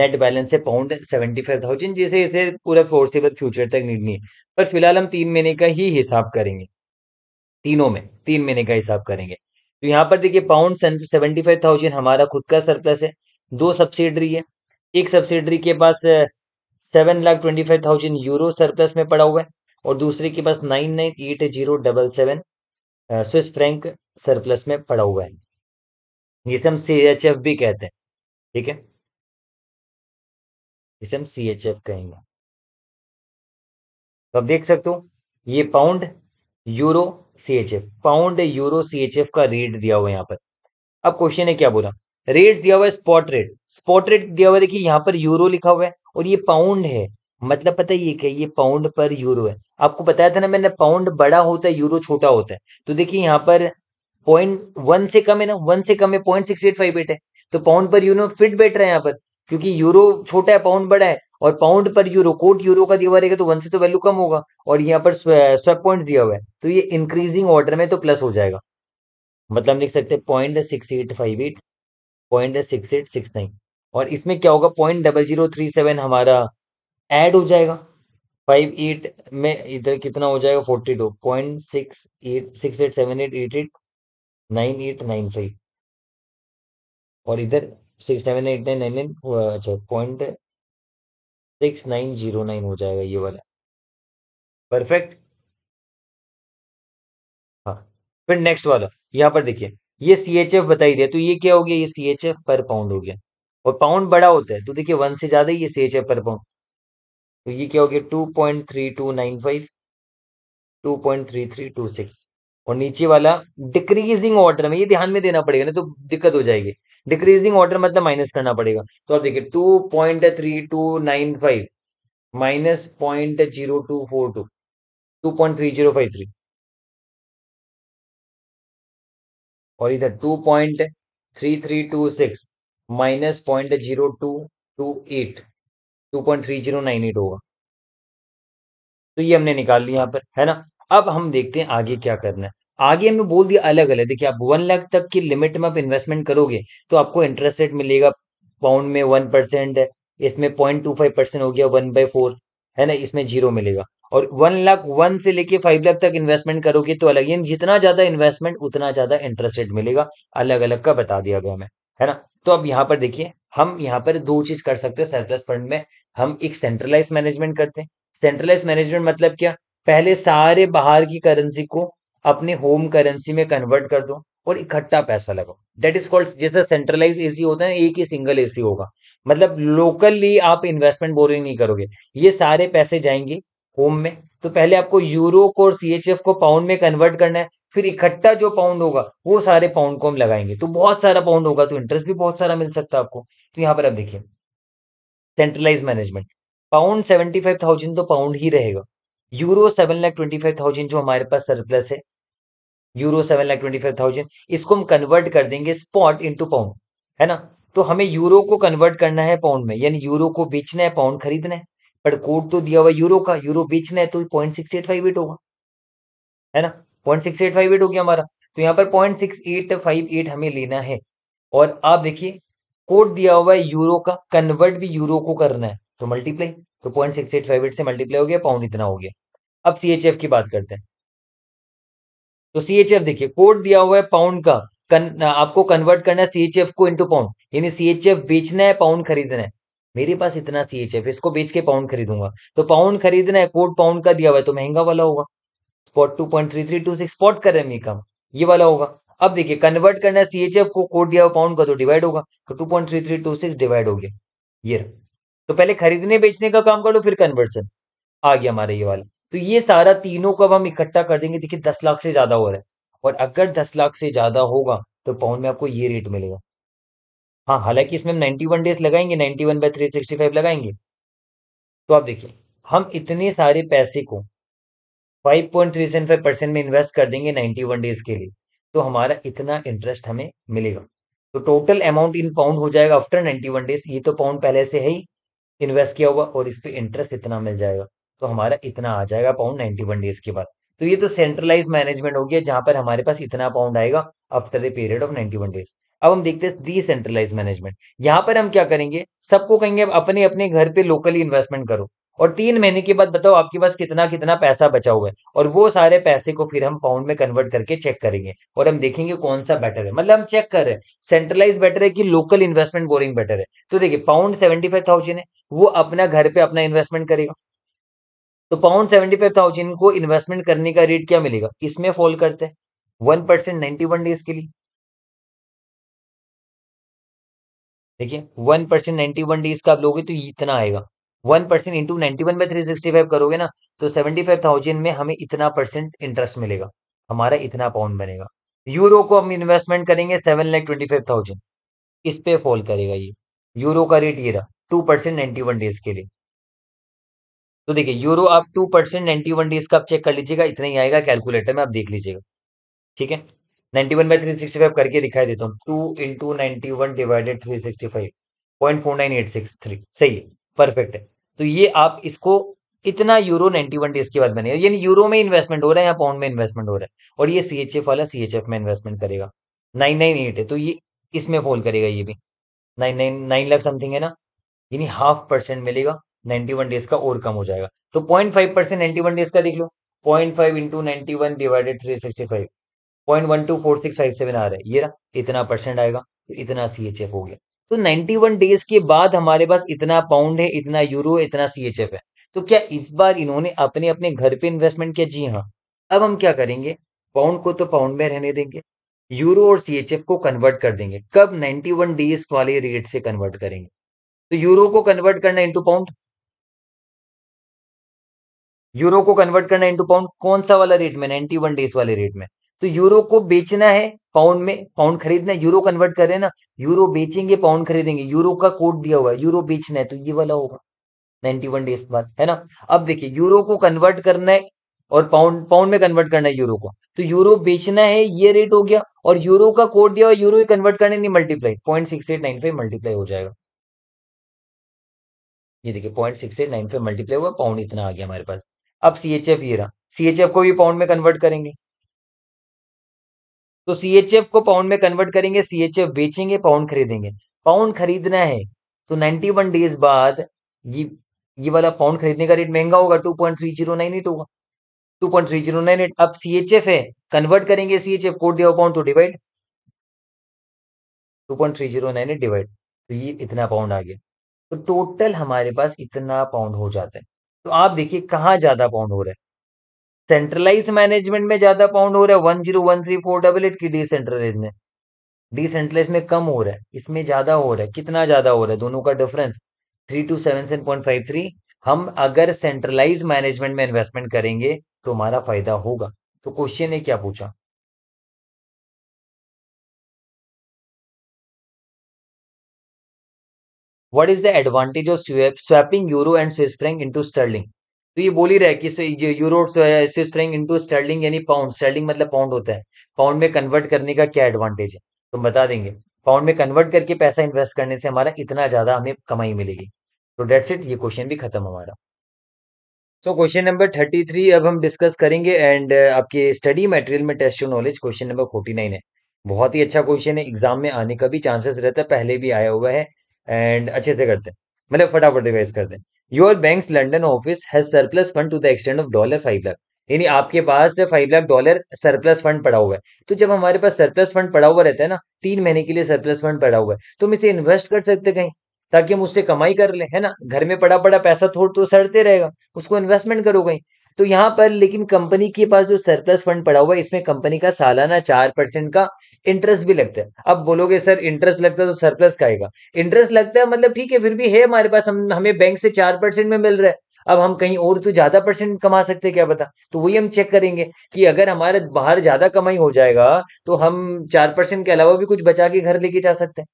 नेट बैलेंस है £75,000, जिसे इसे पूरा फोर्सेबल फ्यूचर तक नीड नहीं है, पर फिलहाल हम 3 महीने का ही हिसाब करेंगे, तीनों में 3 महीने का हिसाब करेंगे। तो यहाँ पर देखिए £75,000 हमारा खुद का सरप्लस है, 2 सब्सिडरी है, एक सब्सिडरी के पास 7,25,000 यूरो सरप्लस में पड़ा हुआ है और दूसरे के पास 998,077 स्विस फ्रैंक सरप्लस में पड़ा हुआ है, जिसे हम CHF भी कहते हैं, ठीक है, जिसे हम CHF कहेंगे। तो आप देख सकते हो ये पाउंड यूरो CHF का रेट दिया हुआ है यहाँ पर। अब क्वेश्चन है क्या बोला, रेट दिया हुआ है स्पॉट रेट दिया हुआ है। देखिए यहाँ पर यूरो लिखा हुआ है और ये पाउंड है, मतलब पता है ये क्या, ये पाउंड पर यूरो है। आपको बताया था ना मैंने, पाउंड बड़ा होता है यूरो छोटा होता है। तो देखिए यहाँ पर 0.1 से कम है ना, 1 से कम है, 0.6858 है, तो पाउंड पर यूरो फिट बैठ रहा है यहाँ पर, क्योंकि यूरो छोटा है पाउंड बड़ा है, और पाउंड पर यूरो कोट यूरो का दिया हुआ रहेगा तो 1 से तो वैल्यू कम होगा, और यहाँ पर स्वैप पॉइंट दिया हुआ है, तो ये इंक्रीजिंग ऑर्डर में तो प्लस हो जाएगा, मतलब हम लिख सकते हैं 0.6858, 0.6869, और इसमें क्या होगा 0.0037 हमारा ऐड हो जाएगा, 58 में इधर कितना हो जाएगा 42, 0.6878889895, और इधर 6789999, अच्छा 0.6909 हो जाएगा ये वाला। परफेक्ट। हाँ फिर नेक्स्ट वाला, यहाँ पर देखिए ये CHF बताई दिया, तो ये क्या हो गया, ये CHF पर पाउंड हो गया, और पाउंड बड़ा होता है तो देखिए 1 से ज्यादा ये CHF पर पाउंड, तो ये क्या हो गया 2.3295, 2.3326, और नीचे वाला डिक्रीजिंग ऑर्डर में, ये ध्यान में देना पड़ेगा ना तो दिक्कत हो जाएगी, डिक्रीजिंग ऑर्डर मतलब माइनस करना पड़ेगा। तो आप देखिए 2.3295 माइनस 0.0242, 2.3053, और इधर 2.3326 माइनस 0.0228, 2.3098 होगा। तो ये हमने निकाल लिया यहाँ पर, है ना। अब हम देखते हैं आगे क्या करना है। आगे हमें बोल दिया अलग अलग, देखिए आप 1 लाख तक की लिमिट में आप इन्वेस्टमेंट करोगे तो आपको इंटरेस्ट रेट मिलेगा पाउंड में 1%, इसमें 0.25% हो गया 1/4, है ना, इसमें जीरो मिलेगा। और 1,01,000 से लेके 5,00,000 तक इन्वेस्टमेंट करोगे तो अलग, यानी जितना ज्यादा इन्वेस्टमेंट उतना ज्यादा इंटरेस्ट रेट मिलेगा, अलग अलग का बता दिया गया हमें, है ना। तो अब यहाँ पर देखिए, हम यहाँ पर दो चीज कर सकते हैं सरप्लस फंड में। हम एक सेंट्रलाइज मैनेजमेंट करते हैं। सेंट्रलाइज मैनेजमेंट मतलब क्या, पहले सारे बाहर की करेंसी को अपने होम करेंसी में कन्वर्ट कर दो और इकट्ठा पैसा लगाओ। दैट इज कॉल्ड, जैसा सेंट्रलाइज एसी होता है एक ही सिंगल एसी होगा, मतलब लोकली आप इन्वेस्टमेंट बोरिंग नहीं करोगे, ये सारे पैसे जाएंगे होम में। तो पहले आपको यूरो को और CHF को पाउंड में कन्वर्ट करना है, फिर इकट्ठा जो पाउंड होगा वो सारे पाउंड को हम लगाएंगे, तो बहुत सारा पाउंड होगा, तो इंटरेस्ट भी बहुत सारा मिल सकता है आपको। तो यहाँ पर आप देखिए सेंट्रलाइज मैनेजमेंट, पाउंड 75,000 तो पाउंड ही रहेगा, यूरो 7,25,000 जो हमारे पास सरप्लस है, यूरो 7,25,000 इसको हम कन्वर्ट कर देंगे स्पॉट इनटू पाउंड, है ना। तो हमें यूरो को कन्वर्ट करना है पाउंड में, यानी यूरो को बेचना है, पाउंड खरीदना है, पर कोड तो दिया हुआ यूरो का, यूरो बेचना है तो 0.688 होगा, है ना, 0.688 हो गया हमारा। तो यहाँ पर 0.6858 हमें लेना है, और आप देखिए कोड दिया हुआ है यूरो का, कन्वर्ट भी यूरो को करना है, तो मल्टीप्लाई, तो 0.6858 से मल्टीप्लाई हो गया, पाउंड इतना हो गया। अब CHF की बात करते हैं, तो CHF देखिए कोड दिया हुआ है पाउंड का, आपको कन्वर्ट करना है CHF को इंटू पाउंड, यानी CHF बेचना है, पाउंड खरीदना है। मेरे पास इतना CHF, इसको बेच के पाउंड खरीदूंगा, तो पाउंड खरीदना है, कोड पाउंड का दिया हुआ है तो महंगा वाला होगा, स्पॉट 2.3326 स्पॉट कर रहे हैं, ये काम ये वाला होगा। अब देखिए कन्वर्ट करना है CHF को, कोड दिया हुआ पाउंड का, तो डिवाइड होगा, तो 2.3326 डिवाइड हो गया ये। तो पहले खरीदने बेचने का काम कर लो, फिर कन्वर्सन आ गया हमारा ये वाला। तो ये सारा तीनों को अब हम इकट्ठा कर देंगे। देखिए 10,00,000 से ज्यादा हो रहा है, और अगर 10,00,000 से ज्यादा होगा तो पाउंड में आपको ये रेट मिलेगा। हाँ, हालांकि इसमें हम 91 डेज लगाएंगे, 91/365 लगाएंगे। तो आप देखिए हम इतने सारे पैसे को 5.375% में इन्वेस्ट कर देंगे 91 डेज के लिए, तो हमारा इतना इंटरेस्ट हमें मिलेगा। तो टोटल अमाउंट इन पाउंड हो जाएगा आफ्टर 91 डेज। ये तो पाउंड पहले से है ही इन्वेस्ट किया हुआ, और इस पर इंटरेस्ट इतना मिल जाएगा, तो हमारा इतना आ जाएगा पाउंड 91 डेज के बाद। तो ये तो सेंट्रलाइज मैनेजमेंट हो गया, जहां पर हमारे पास इतना पाउंड आएगा after a period of 91 days. अब हम देखते हैं डिसेंट्रलाइज मैनेजमेंट। यहां पर हम क्या करेंगे, सबको कहेंगे अपने अपने घर पे लोकली इन्वेस्टमेंट करो, और 3 महीने के बाद बताओ आपके पास कितना कितना पैसा बचा हुआ है, और वो सारे पैसे को फिर हम पाउंड में कन्वर्ट करके चेक करेंगे, और हम देखेंगे कौन सा बेटर है। मतलब हम चेक कर रहे हैं सेंट्रलाइज बेटर है कि लोकल इन्वेस्टमेंट बोरिंग बेटर है। तो देखिए पाउंड 75,000 है, वो अपना घर पे अपना इन्वेस्टमेंट करेगा, तो पाउंड 75,000 को इन्वेस्टमेंट करने का रेट क्या मिलेगा, इसमें फॉल करते हैं 1% 91 डेज के लिए। देखिए 1% 91 डेज का आप लोगे तो इतना आएगा, 1% इंटू 91/365 करोगे ना, तो 75,000 में हमें इतना परसेंट इंटरेस्ट मिलेगा, हमारा इतना पाउंड बनेगा। यूरो को हम इन्वेस्टमेंट करेंगे 7,25,000, इस पे फॉल करेगा ये, यूरो का रेट ये रहा 2% 91 डेज के लिए। तो देखिए यूरो आप 2% 91 डेज का आप चेक कर लीजिएगा, इतना ही आएगा कैलकुलेटर में, आप देख लीजिएगा, ठीक है। 91/365 करके दिखाई देता हूँ, 2 × 91/365 0.4986 सही है, परफेक्ट है। तो ये आप इसको इतना यूरो 91 डेज के बाद बनेगा, यानी यूरो में इन्वेस्टमेंट हो रहा है या पाउंड में इन्वेस्टमेंट हो रहा है। और ये CHF वाला CHF में इन्वेस्टमेंट करेगा, 998 है, तो ये इसमें फॉल करेगा, ये भी 9,99,000 समथिंग है ना, यानी 0.5% मिलेगा 91 डेज का, और कम हो जाएगा। तो 0.5% 91 डेज का देख लो, 0.5 इंटू 91/365 0.124657 आ रहा है, ये रहा इतना परसेंट आएगा, तो इतना CHF हो गया। तो 91 डेज के बाद हमारे पास इतना पाउंड है, इतना यूरो है, इतना CHF है। तो क्या इस बार इन्होंने अपने अपने घर पे इन्वेस्टमेंट किया? जी हाँ। अब हम क्या करेंगे, पाउंड को तो पाउंड में रहने देंगे, यूरो और CHF को कन्वर्ट कर देंगे। कब? 91 डेज वाले रेट से कन्वर्ट करेंगे। तो यूरो को कन्वर्ट करना इंटू पाउंड, यूरो को कन्वर्ट करना इंटू पाउंड कौन सा वाला रेट में? 91 डेज वाले रेट में। तो यूरो को बेचना है पाउंड में, पाउंड खरीदना है, यूरो कन्वर्ट कर रहे हैं ना, यूरो बेचेंगे पाउंड खरीदेंगे, यूरो का कोड दिया हुआ है, यूरो बेचना है, तो ये वाला होगा 91 डेज बाद, है ना। अब देखिए यूरो को कन्वर्ट करना है और पाउंड में कन्वर्ट करना है यूरो को, तो यूरो बेचना है, ये रेट हो गया, और यूरो का कोड दिया हुआ, यूरो ही कन्वर्ट करने नहीं, मल्टीप्लाई 0.6895 मल्टीप्लाई हो जाएगा। ये देखिए 0.6895 मल्टीप्लाई हुआ, पाउंड इतना आ गया हमारे पास। अब CHF ये रहा, CHF को भी पाउंड में कन्वर्ट करेंगे, तो CHF को पाउंड में कन्वर्ट करेंगे, CHF बेचेंगे, पाउंड खरीदेंगे, पाउंड खरीदना है, तो 91 डेज बाद ये ये वाला पाउंड खरीदने का रेट महंगा होगा, 2.3098 होगा, 2.3098। अब CHF है, कन्वर्ट करेंगे CHF कोट दिया पाउंड तो डिवाइड 2.3098 डिवाइड, तो ये इतना पाउंड आ गया। तो टोटल हमारे पास इतना पाउंड हो जाता है। तो आप देखिए कहाँ ज्यादा पाउंड हो रहा है, सेंट्रलाइज मैनेजमेंट में ज्यादा पाउंड हो रहा है 1013,488 की डिसेंट्रलाइज में, डिसेंट्रलाइज में कम हो रहा है, इसमें ज्यादा हो रहा है। कितना ज्यादा हो रहा है, दोनों का डिफरेंस 3277.53। हम अगर सेंट्रलाइज मैनेजमेंट में इन्वेस्टमेंट करेंगे तो हमारा फायदा होगा। तो क्वेश्चन ने क्या पूछा, what is the advantage of swapping euro and Swiss franc into sterling. तो ये बोल ही रहा है कि euro Swiss franc into sterling यानी पाउंड, स्टर्लिंग मतलब पाउंड होता है, पाउंड में कन्वर्ट करने का क्या एडवांटेज है, तो बता देंगे। पाउंड में कन्वर्ट करके पैसा इन्वेस्ट करने से हमारा इतना ज्यादा हमें कमाई मिलेगी। तो डेट्स इट, ये क्वेश्चन भी खत्म हमारा। सो क्वेश्चन नंबर 33 अब हम डिस्कस करेंगे, एंड आपके स्टडी मटेरियल में test your knowledge question number 49 है। बहुत ही अच्छा क्वेश्चन है, एग्जाम में आने का भी चांसेस रहता है, पहले भी आया हुआ है, एंड अच्छे से करते हैं, मतलब फटाफट रिवाइज करते हैं। Your bank London office has surplus fund to the extent of $5 lakh, यानी आपके पास $5 लाख सरप्लस फंड पड़ा हुआ है। तो जब हमारे पास सरप्लस फंड पड़ा हुआ रहता है ना, 3 महीने के लिए सरप्लस फंड पड़ा हुआ है, तो हम इसे इन्वेस्ट कर सकते हैं कहीं, ताकि हम उससे कमाई कर ले, है ना। घर में पड़ा पड़ा पैसा थोड़ा तो सड़ते रहेगा, उसको इन्वेस्टमेंट करो कहीं। तो यहाँ पर लेकिन कंपनी के पास जो सरप्लस फंड पड़ा हुआ है, इसमें कंपनी का सालाना 4% का इंटरेस्ट भी लगता है। अब बोलोगे सर इंटरेस्ट लगता है तो सरप्लस का आएगा, इंटरेस्ट लगता है मतलब ठीक है, फिर भी है हमारे पास, हम हमें बैंक से 4% में मिल रहा है, अब हम कहीं और तो ज्यादा परसेंट कमा सकते हैं, क्या पता। तो वही हम चेक करेंगे कि अगर हमारे बाहर ज्यादा कमाई हो जाएगा तो हम 4% के अलावा भी कुछ बचा के घर लेके जा सकते हैं।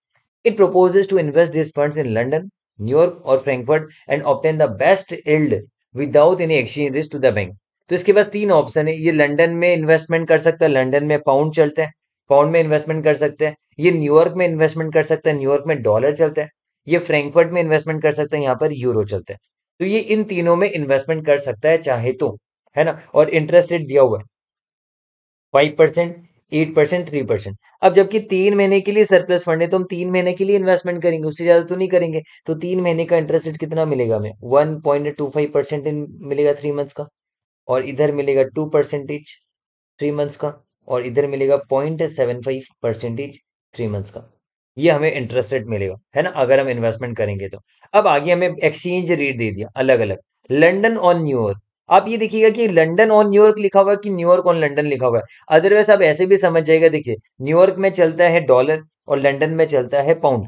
It proposes to invest this funds in London, New York और Frankfurt and obtain the best yield without any exchange risk to the bank. तो इसके पास 3 ऑप्शन है, ये लंदन में इन्वेस्टमेंट कर सकता है, लंदन में पाउंड चलते हैं, पाउंड में इन्वेस्टमेंट कर सकते हैं। ये न्यूयॉर्क में इन्वेस्टमेंट कर सकता है, न्यूयॉर्क में डॉलर चलते हैं। ये फ्रैंकफर्ट में इन्वेस्टमेंट कर सकते हैं, यहाँ पर यूरो चलते हैं। तो ये इन तीनों में इन्वेस्टमेंट कर सकता है चाहे तो, है ना। और इंटरेस्ट रेट दिया हुआ है 5%, 8%, 3%। अब जबकि 3 महीने के लिए सरप्लस फंड है तो हम 3 महीने के लिए इन्वेस्टमेंट करेंगे, उससे ज्यादा तो नहीं करेंगे। तो 3 महीने का इंटरेस्ट रेट कितना मिलेगा हमें, 1.25% मिलेगा 3 मंथ्स का, और इधर मिलेगा 2% 3 मंथ्स का, और इधर मिलेगा 0.75% 3 मंथ्स का। ये हमें इंटरेस्ट रेट मिलेगा, है ना, अगर हम इन्वेस्टमेंट करेंगे तो। अब आगे हमें एक्सचेंज रेट दे दिया अलग अलग, लंदन और न्यूयॉर्क। आप ये देखिएगा कि लंदन और न्यूयॉर्क लिखा हुआ है कि न्यूयॉर्क और लंदन लिखा हुआ है, अदरवाइज आप ऐसे भी समझ जाएगा। देखिए न्यूयॉर्क में चलता है डॉलर और लंदन में चलता है पाउंड,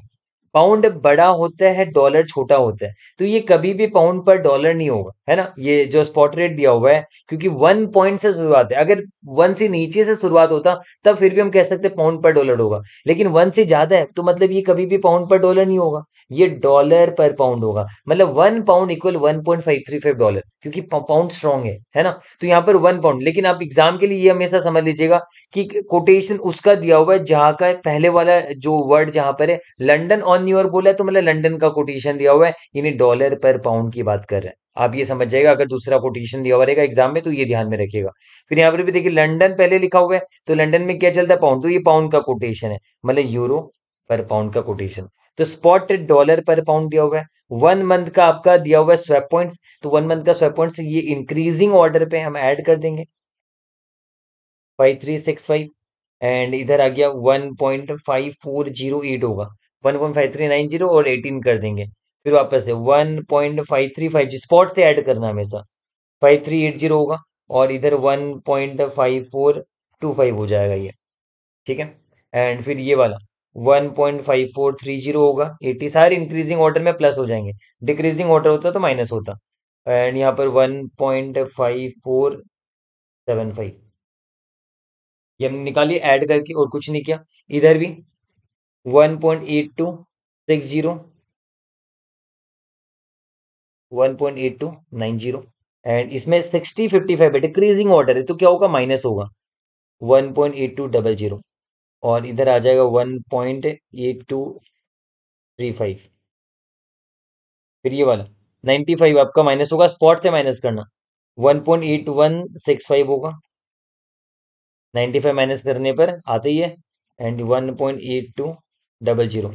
पाउंड बड़ा होता है, डॉलर छोटा होता है। तो ये कभी भी पाउंड पर डॉलर नहीं होगा, है ना। ये जो स्पॉट रेट दिया हुआ है, क्योंकि 1 पॉइंट से शुरुआत है, अगर 1 से नीचे से शुरुआत होता तब फिर भी हम कह सकते पाउंड पर डॉलर होगा, लेकिन 1 से ज्यादा है तो मतलब ये कभी भी पाउंड पर डॉलर नहीं होगा, ये डॉलर पर पाउंड होगा। मतलब 1 पाउंड इक्वल 1.535 डॉलर, क्योंकि पाउंड स्ट्रॉन्ग है ना। तो यहाँ पर 1 पाउंड, लेकिन आप एग्जाम के लिए ये हमेशा समझ लीजिएगा कि कोटेशन उसका दिया हुआ है जहाँ का पहले वाला जो वर्ड जहाँ पर है लंदन ऑन न्यूयॉर्क बोला है, तो मतलब लंदन का कोटेशन दिया हुआ है, यानी डॉलर पर पाउंड की बात कर रहे हैं। आप ये समझ जाएगा अगर दूसरा कोटेशन दिया हुआ रहेगा एग्जाम में तो ये ध्यान में रखिएगा। फिर यहाँ पर भी देखिए लंदन पहले लिखा हुआ है, तो लंदन में क्या चलता है पाउंड, तो ये पाउंड का कोटेशन है, मतलब यूरो पर पाउंड का कोटेशन। तो स्पॉट डॉलर पर पाउंड दिया हुआ है, 1 मंथ का आपका दिया हुआ है स्वैप पॉइंट्स, तो 1 मंथ का स्वैप पॉइंट्स ये इंक्रीजिंग ऑर्डर पे हम ऐड कर देंगे 5365, एंड इधर आ गया 1.5408 होगा, 1.5390 और 18 कर देंगे। फिर वापस से 1.5350 स्पॉट से ऐड करना हमेशा, 5380 होगा, और इधर 1.5425 हो जाएगा ये, ठीक है। एंड फिर ये वाला 1.5430 होगा, 80, सारे इंक्रीजिंग ऑर्डर में प्लस हो जाएंगे, डिक्रीजिंग ऑर्डर होता तो माइनस होता। एंड यहाँ पर 1.5475 ये हमने निकाली ऐड करके और कुछ नहीं किया। इधर भी 1.8260, 1.8290, एंड इसमें 6055 है, डिक्रीजिंग ऑर्डर है तो क्या होगा माइनस होगा, 1.8200, और इधर आ जाएगा 1.8235। फिर ये वाला 95 आपका माइनस होगा, स्पॉट से माइनस करना, 1.8165 होगा, 95 माइनस करने पर आते ही है, एंड 1.8200,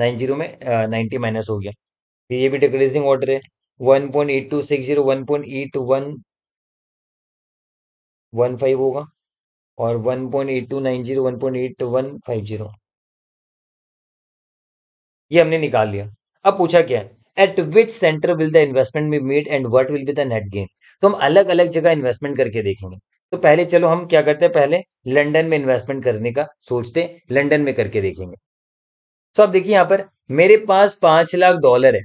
90 में 90 माइनस हो गया। फिर ये भी डिक्रीजिंग ऑर्डर है, 1.8260, 1.8115 होगा और 1.8290, 1.8150 ये हमने निकाल लिया। अब पूछा क्या है, at which centre will the investment be made and what will be the net gain. तो हम अलग अलग जगह इन्वेस्टमेंट करके देखेंगे। तो पहले चलो हम क्या करते हैं, पहले लंदन में इन्वेस्टमेंट करने का सोचते, लंदन में करके देखेंगे। तो अब देखिए यहाँ पर मेरे पास $5 लाख है,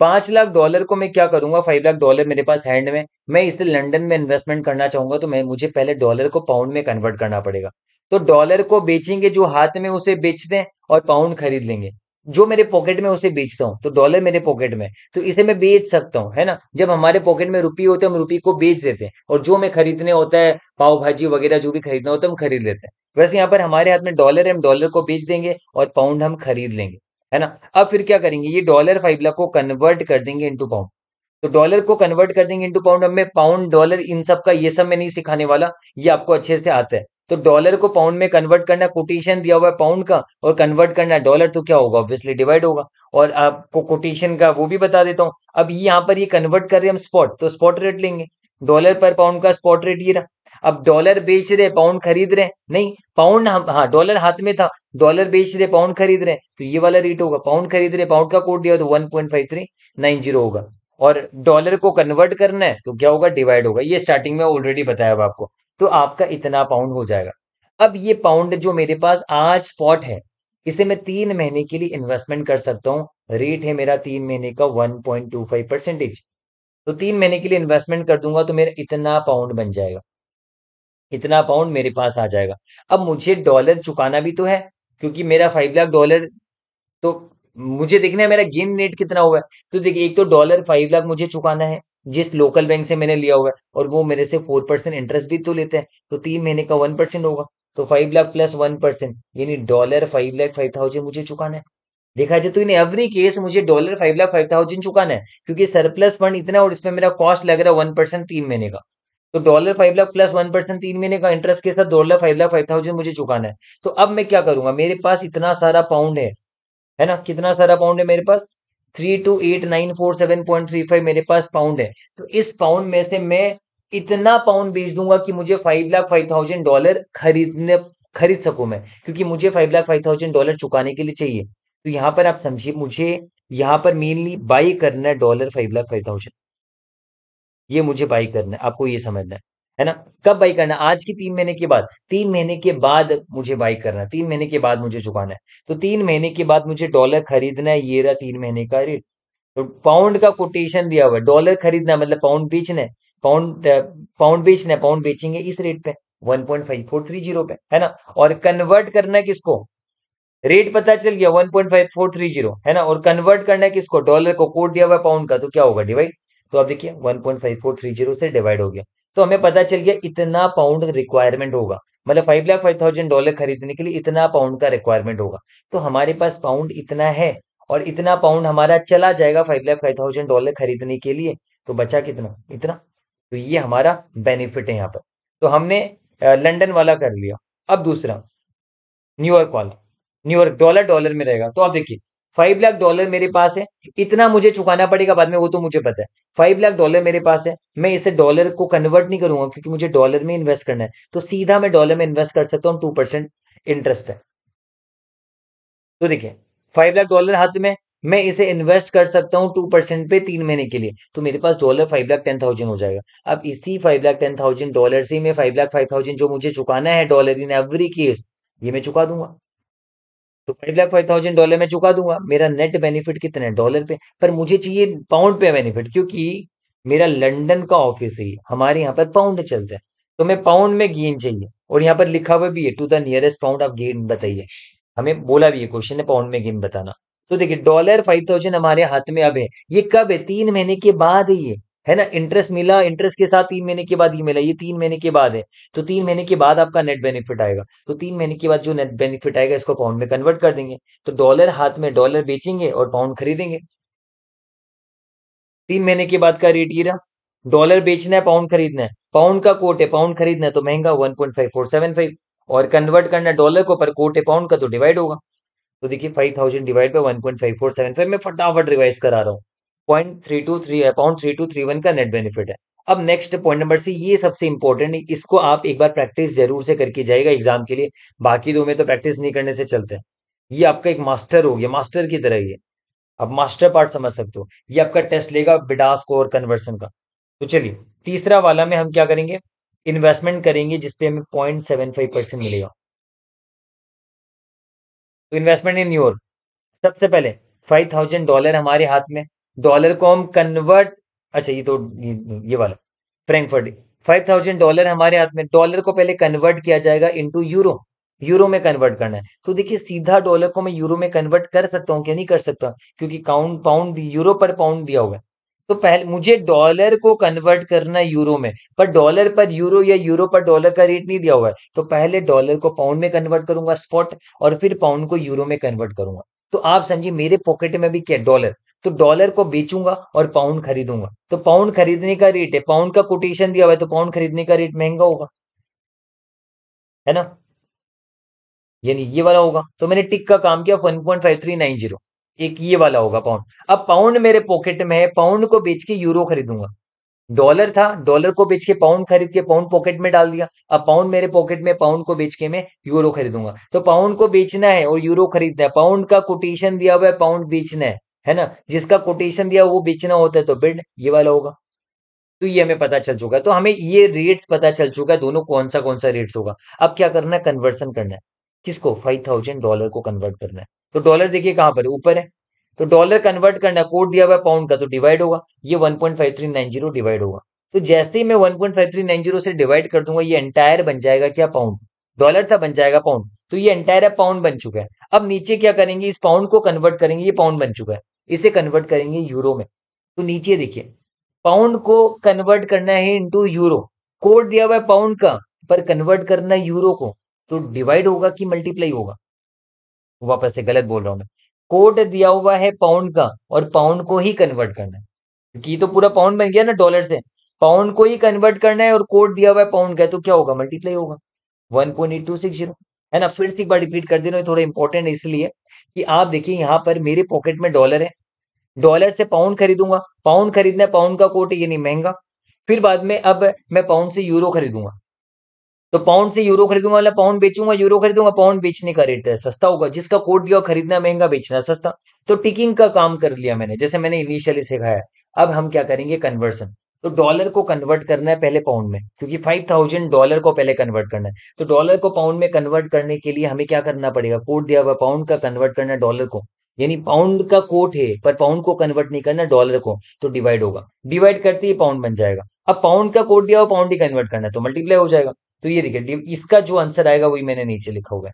$5 लाख को मैं क्या करूंगा, $5 लाख मेरे पास हैंड में, मैं इसे लंदन में इन्वेस्टमेंट करना चाहूंगा, तो मैं मुझे पहले डॉलर को पाउंड में कन्वर्ट करना पड़ेगा। तो डॉलर को बेचेंगे जो हाथ में उसे बेचते हैं और पाउंड खरीद लेंगे जो मेरे पॉकेट में उसे बेचता हूँ। तो डॉलर मेरे पॉकेट में, तो इसे मैं बेच सकता हूँ, है ना। जब हमारे पॉकेट में रुपये होते हैं हम रुपये को बेच देते हैं और जो हमें खरीदने होता है पाव भाजी वगैरह जो भी खरीदना होता है हम खरीद लेते हैं। वैसे यहाँ पर हमारे हाथ में डॉलर है, हम डॉलर को बेच देंगे और पाउंड हम खरीद लेंगे, है ना। अब फिर क्या करेंगे, ये डॉलर $5 लाख को कन्वर्ट कर देंगे इंटू पाउंड। तो डॉलर को कन्वर्ट कर देंगे इंटू पाउंड। अब मैं पाउंड डॉलर इन सब का ये सब मैं नहीं सिखाने वाला, ये आपको अच्छे से आता है। तो डॉलर को पाउंड में कन्वर्ट करना, कोटेशन दिया हुआ है पाउंड का और कन्वर्ट करना है डॉलर, तो क्या होगा ऑब्वियसली डिवाइड होगा। और आपको कोटेशन का वो भी बता देता हूँ। अब यहाँ पर ये कन्वर्ट कर रहे हैं हम स्पॉट, तो स्पॉट रेट लेंगे, डॉलर पर पाउंड का स्पॉट रेट ये रहा। अब डॉलर बेच रहे पाउंड खरीद रहे, नहीं पाउंड, हाँ डॉलर हाथ में था, डॉलर बेच रहे पाउंड खरीद रहे, तो ये वाला रेट होगा। पाउंड खरीद रहे, पाउंड का कोड दिया तो 1.5390 होगा। और डॉलर को कन्वर्ट करना है तो क्या होगा, डिवाइड होगा। ये स्टार्टिंग में ऑलरेडी बताया हुआ आपको, तो आपका इतना पाउंड हो जाएगा। अब ये पाउंड जो मेरे पास आज स्पॉट है इसे मैं 3 महीने के लिए इन्वेस्टमेंट कर सकता हूँ। रेट है मेरा 3 महीने का 1.25%, तो 3 महीने के लिए इन्वेस्टमेंट कर दूंगा तो मेरा इतना पाउंड बन जाएगा, इतना पाउंड मेरे पास आ जाएगा। अब मुझे डॉलर चुकाना भी तो है क्योंकि मेरा $5 लाख, तो मुझे देखना है मेरा गेन नेट कितना हुआ है। तो देखिए एक तो डॉलर $5 लाख मुझे चुकाना है जिस लोकल बैंक से मैंने लिया हुआ है, और वो मेरे से 4% इंटरेस्ट भी तो लेते हैं, तो 3 महीने का 1% होगा, तो 5 लाख प्लस 1% यानी डॉलर $5,05,000 मुझे चुकाना है। देखा जाए तो इन एवरी केस मुझे डॉलर $5,05,000 चुकाना है क्योंकि सरप्लस फंड इतना और इसमें मेरा कॉस्ट लग रहा है 1% 3 महीने का। तो डॉलर $5 लाख प्लस 1% 3 महीने का इंटरेस्ट के साथ डॉलर $5,05,000 मुझे चुकाना है। तो अब मैं क्या करूंगा, मेरे पास इतना सारा पाउंड है ना, कितना सारा पाउंड है मेरे पास 328947.35 मेरे पास पाउंड है। तो इस पाउंड में से मैं इतना पाउंड बेच दूंगा कि मुझे $5,05,000 खरीद सकूं मैं, क्योंकि मुझे $5,05,000 चुकाने के लिए चाहिए। तो यहाँ पर आप समझिए मुझे यहाँ पर मेनली बाई करना है डॉलर $5,05,000, ये मुझे बाई करना है, आपको ये समझना है ना। कब बाई करना है, आज की 3 महीने के बाद, 3 महीने के बाद मुझे बाई करना है, 3 महीने के बाद मुझे चुकाना है। तो 3 महीने के बाद मुझे डॉलर खरीदना है, ये रहा 3 महीने का रेट। तो पाउंड का कोटेशन दिया हुआ है, डॉलर खरीदना मतलब पाउंड बेचना है, पाउंड बेचना है, पाउंड बेचेंगे इस रेट पे 1.5430 पे, है ना। और कन्वर्ट करना है किसको, रेट पता चल गया 1.5430 है ना, और कन्वर्ट करना है किसको, डॉलर को, कोड दिया हुआ है पाउंड का, तो क्या होगा डिवाइड। तो आप देखिए 1.5430 से डिवाइड हो गया, तो हमें पता चल गया इतना पाउंड रिक्वायरमेंट होगा, मतलब $5,05,000 खरीदने के लिए इतना पाउंड का रिक्वायरमेंट होगा। तो हमारे पास पाउंड इतना है और इतना पाउंड हमारा चला जाएगा $5,05,000 खरीदने के लिए, तो बचा कितना, इतना। तो ये हमारा बेनिफिट है यहाँ पर। तो हमने लंदन वाला कर लिया। अब दूसरा न्यूयॉर्क वाला, न्यूयॉर्क डॉलर में रहेगा। तो आप देखिए $5,00,000 मेरे पास है, इतना मुझे चुकाना पड़ेगा बाद में, वो तो मुझे पता है। $5,00,000 मेरे पास है, मैं इसे डॉलर को कन्वर्ट नहीं करूंगा क्योंकि मुझे डॉलर में इन्वेस्ट करना है, तो सीधा मैं डॉलर में इन्वेस्ट कर सकता हूँ 2% इंटरेस्ट पे। तो देखिए $5,00,000 हाथ में, मैं इसे इन्वेस्ट कर सकता हूँ 2% पे 3 महीने के लिए, तो मेरे पास डॉलर $5,10,000 हो जाएगा। अब इसी $5,10,000 से मैं $5,05,000 जो मुझे चुकाना है डॉलर इन एवरी केस, ये मैं चुका दूंगा। तो $5,05,000 में चुका दूंगा। मेरा नेट बेनिफिट कितना है डॉलर पे, पर मुझे चाहिए पाउंड पे बेनिफिट क्योंकि मेरा लंदन का ऑफिस है, हमारे यहाँ पर पाउंड चलता है, तो मैं पाउंड में गेन चाहिए। और यहाँ पर लिखा हुआ भी है टू द नियरेस्ट पाउंड, आप गेन बताइए, हमें बोला भी है क्वेश्चन है पाउंड में गेन बताना। तो देखिए $5,000 हमारे हाथ में अब है, ये कब है, 3 महीने के बाद है, ये है ना। इंटरेस्ट मिला, इंटरेस्ट के साथ 3 महीने के बाद ये मिला, ये 3 महीने के बाद है, तो 3 महीने के बाद आपका नेट बेनिफिट आएगा। तो 3 महीने के बाद जो नेट बेनिफिट आएगा इसको पाउंड में कन्वर्ट कर देंगे। तो डॉलर हाथ में, डॉलर बेचेंगे और पाउंड खरीदेंगे। 3 महीने के बाद का रेट ये रहा, डॉलर बेचना है, पाउंड खरीदना है, पाउंड का कोट है, पाउंड खरीदना है तो महंगा 1.5475, और कन्वर्ट करना है डॉलर को, पर कोट है पाउंड का तो डिवाइड होगा। तो देखिए 5,000 डिवाइड बाय 1.5475, मैं फटाफट रिवाइज करा रहा हूँ। 0.323 है, £3,231 का नेट बेनिफिट है। अब नेक्स्ट पॉइंट नंबर सी, ये सबसे इंपॉर्टेंट है, इसको आप एक बार प्रैक्टिस जरूर से करके जाएगा एग्जाम के लिए, बाकी दो में तो प्रैक्टिस नहीं करने से चलते हैं। ये आपका एक मास्टर हो गया, मास्टर की तरह ही है, आप मास्टर पार्ट समझ सकते हो। ये आपका टेस्ट लेगा बिडा स्कोर कन्वर्सन का। तो चलिए तीसरा वाला में हम क्या करेंगे, इन्वेस्टमेंट करेंगे जिसपे हमें 0.75% मिलेगा। तो इन्वेस्टमेंट इन योर, सबसे पहले $5,000 हमारे हाथ में, डॉलर को हम कन्वर्ट, अच्छा ये तो ये वाला फ्रैंकफर्ट, $5,000 हमारे हाथ में, डॉलर को पहले कन्वर्ट किया जाएगा इनटू यूरो, यूरो में कन्वर्ट करना है। तो देखिए सीधा डॉलर को मैं यूरो में कन्वर्ट कर सकता हूँ क्या, नहीं कर सकता, क्योंकि काउंड पाउंड यूरो पर पाउंड दिया हुआ है। तो पहले मुझे डॉलर को कन्वर्ट करना है यूरो में, पर डॉलर पर यूरो या यूरो पर डॉलर का रेट नहीं दिया हुआ है। तो पहले डॉलर को पाउंड में कन्वर्ट करूंगा स्पॉट, और फिर पाउंड को यूरो में कन्वर्ट करूंगा। तो आप समझिए मेरे पॉकेट में भी क्या डॉलर, तो डॉलर को बेचूंगा और पाउंड खरीदूंगा। तो पाउंड खरीदने का रेट है, पाउंड का कोटेशन दिया हुआ है, तो पाउंड खरीदने का रेट महंगा होगा, है ना, यानी ये वाला होगा। तो मैंने टिक का काम किया 1.5390, एक ये वाला होगा पाउंड। अब पाउंड मेरे पॉकेट में है, पाउंड को बेच के यूरो खरीदूंगा। डॉलर था, डॉलर को बेच के पाउंड खरीद के पाउंड पॉकेट में डाल दिया। अब पाउंड मेरे पॉकेट में, पाउंड को बेच के मैं यूरो खरीदूंगा। तो पाउंड को बेचना है और यूरो खरीदना है, पाउंड का कोटेशन दिया हुआ है, पाउंड बेचना है ना, जिसका कोटेशन दिया वो बेचना होता है, तो बिड ये वाला होगा। तो ये हमें पता चल चुका, तो हमें ये रेट्स पता चल चुका दोनों, कौन सा रेट्स होगा। अब क्या करना है, कन्वर्सन करना है, किसको, $5,000 को कन्वर्ट करना है। तो डॉलर देखिए कहां पर है, ऊपर है, तो डॉलर कन्वर्ट करना है, कोड दिया हुआ है पाउंड का, तो डिवाइड होगा, ये 1.5390 डिवाइड होगा। तो जैसे ही मैं 1.5390 से डिवाइड कर दूंगा, ये एंटायर बन जाएगा क्या, पाउंड, डॉलर था बन जाएगा पाउंड, तो ये एंटायर पाउंड बन चुका है। अब नीचे क्या करेंगे, इस पाउंड को कन्वर्ट करेंगे, ये पाउंड बन चुका है, इसे कन्वर्ट करेंगे यूरो में। तो नीचे देखिए पाउंड को कन्वर्ट करना है इंटू यूरो, कोड दिया हुआ है पाउंड का, पर कन्वर्ट करना है यूरो को, तो डिवाइड होगा कि मल्टीप्लाई होगा, वापस से गलत बोल रहा हूं मैं, कोड दिया हुआ है पाउंड का और पाउंड को ही कन्वर्ट करना है, क्योंकि तो पूरा पाउंड बन गया ना डॉलर से, पाउंड को ही कन्वर्ट करना है और कोड दिया हुआ है पाउंड का, तो क्या होगा, मल्टीप्लाई होगा 1.8260, है ना। फिर से एक बार रिपीट कर दे रहा हूं, थोड़ा इंपॉर्टेंट है इसलिए कि आप देखिए यहाँ पर मेरे पॉकेट में डॉलर है, डॉलर से पाउंड खरीदूंगा, पाउंड खरीदना है, पाउंड का कोट यानी महंगा, फिर बाद में अब मैं पाउंड से यूरो खरीदूंगा, तो पाउंड से यूरो खरीदूंगा वाला, पाउंड बेचूंगा यूरो खरीदूंगा, पाउंड बेचने का रेट है सस्ता होगा, जिसका कोड दिया खरीदना महंगा बेचना सस्ता। तो टिकिंग का काम कर लिया मैंने, जैसे मैंने इनिशियली सिखाया। अब हम क्या करेंगे, कन्वर्सन। तो डॉलर को कन्वर्ट करना है पहले पाउंड में, क्योंकि $5,000 को पहले कन्वर्ट करना है। तो डॉलर को पाउंड में कन्वर्ट करने के लिए हमें क्या करना पड़ेगा, कोड दिया हुआ पाउंड का कन्वर्ट करना डॉलर को, यानी पाउंड का कोट है पर पाउंड को कन्वर्ट नहीं करना डॉलर को, तो डिवाइड होगा, डिवाइड करते ही पाउंड बन जाएगा। अब पाउंड का कोट दिया हुआ पाउंड ही कन्वर्ट करना है, तो मल्टीप्लाई हो जाएगा। तो ये देखिए इसका जो आंसर आएगा वही मैंने नीचे लिखा होगा।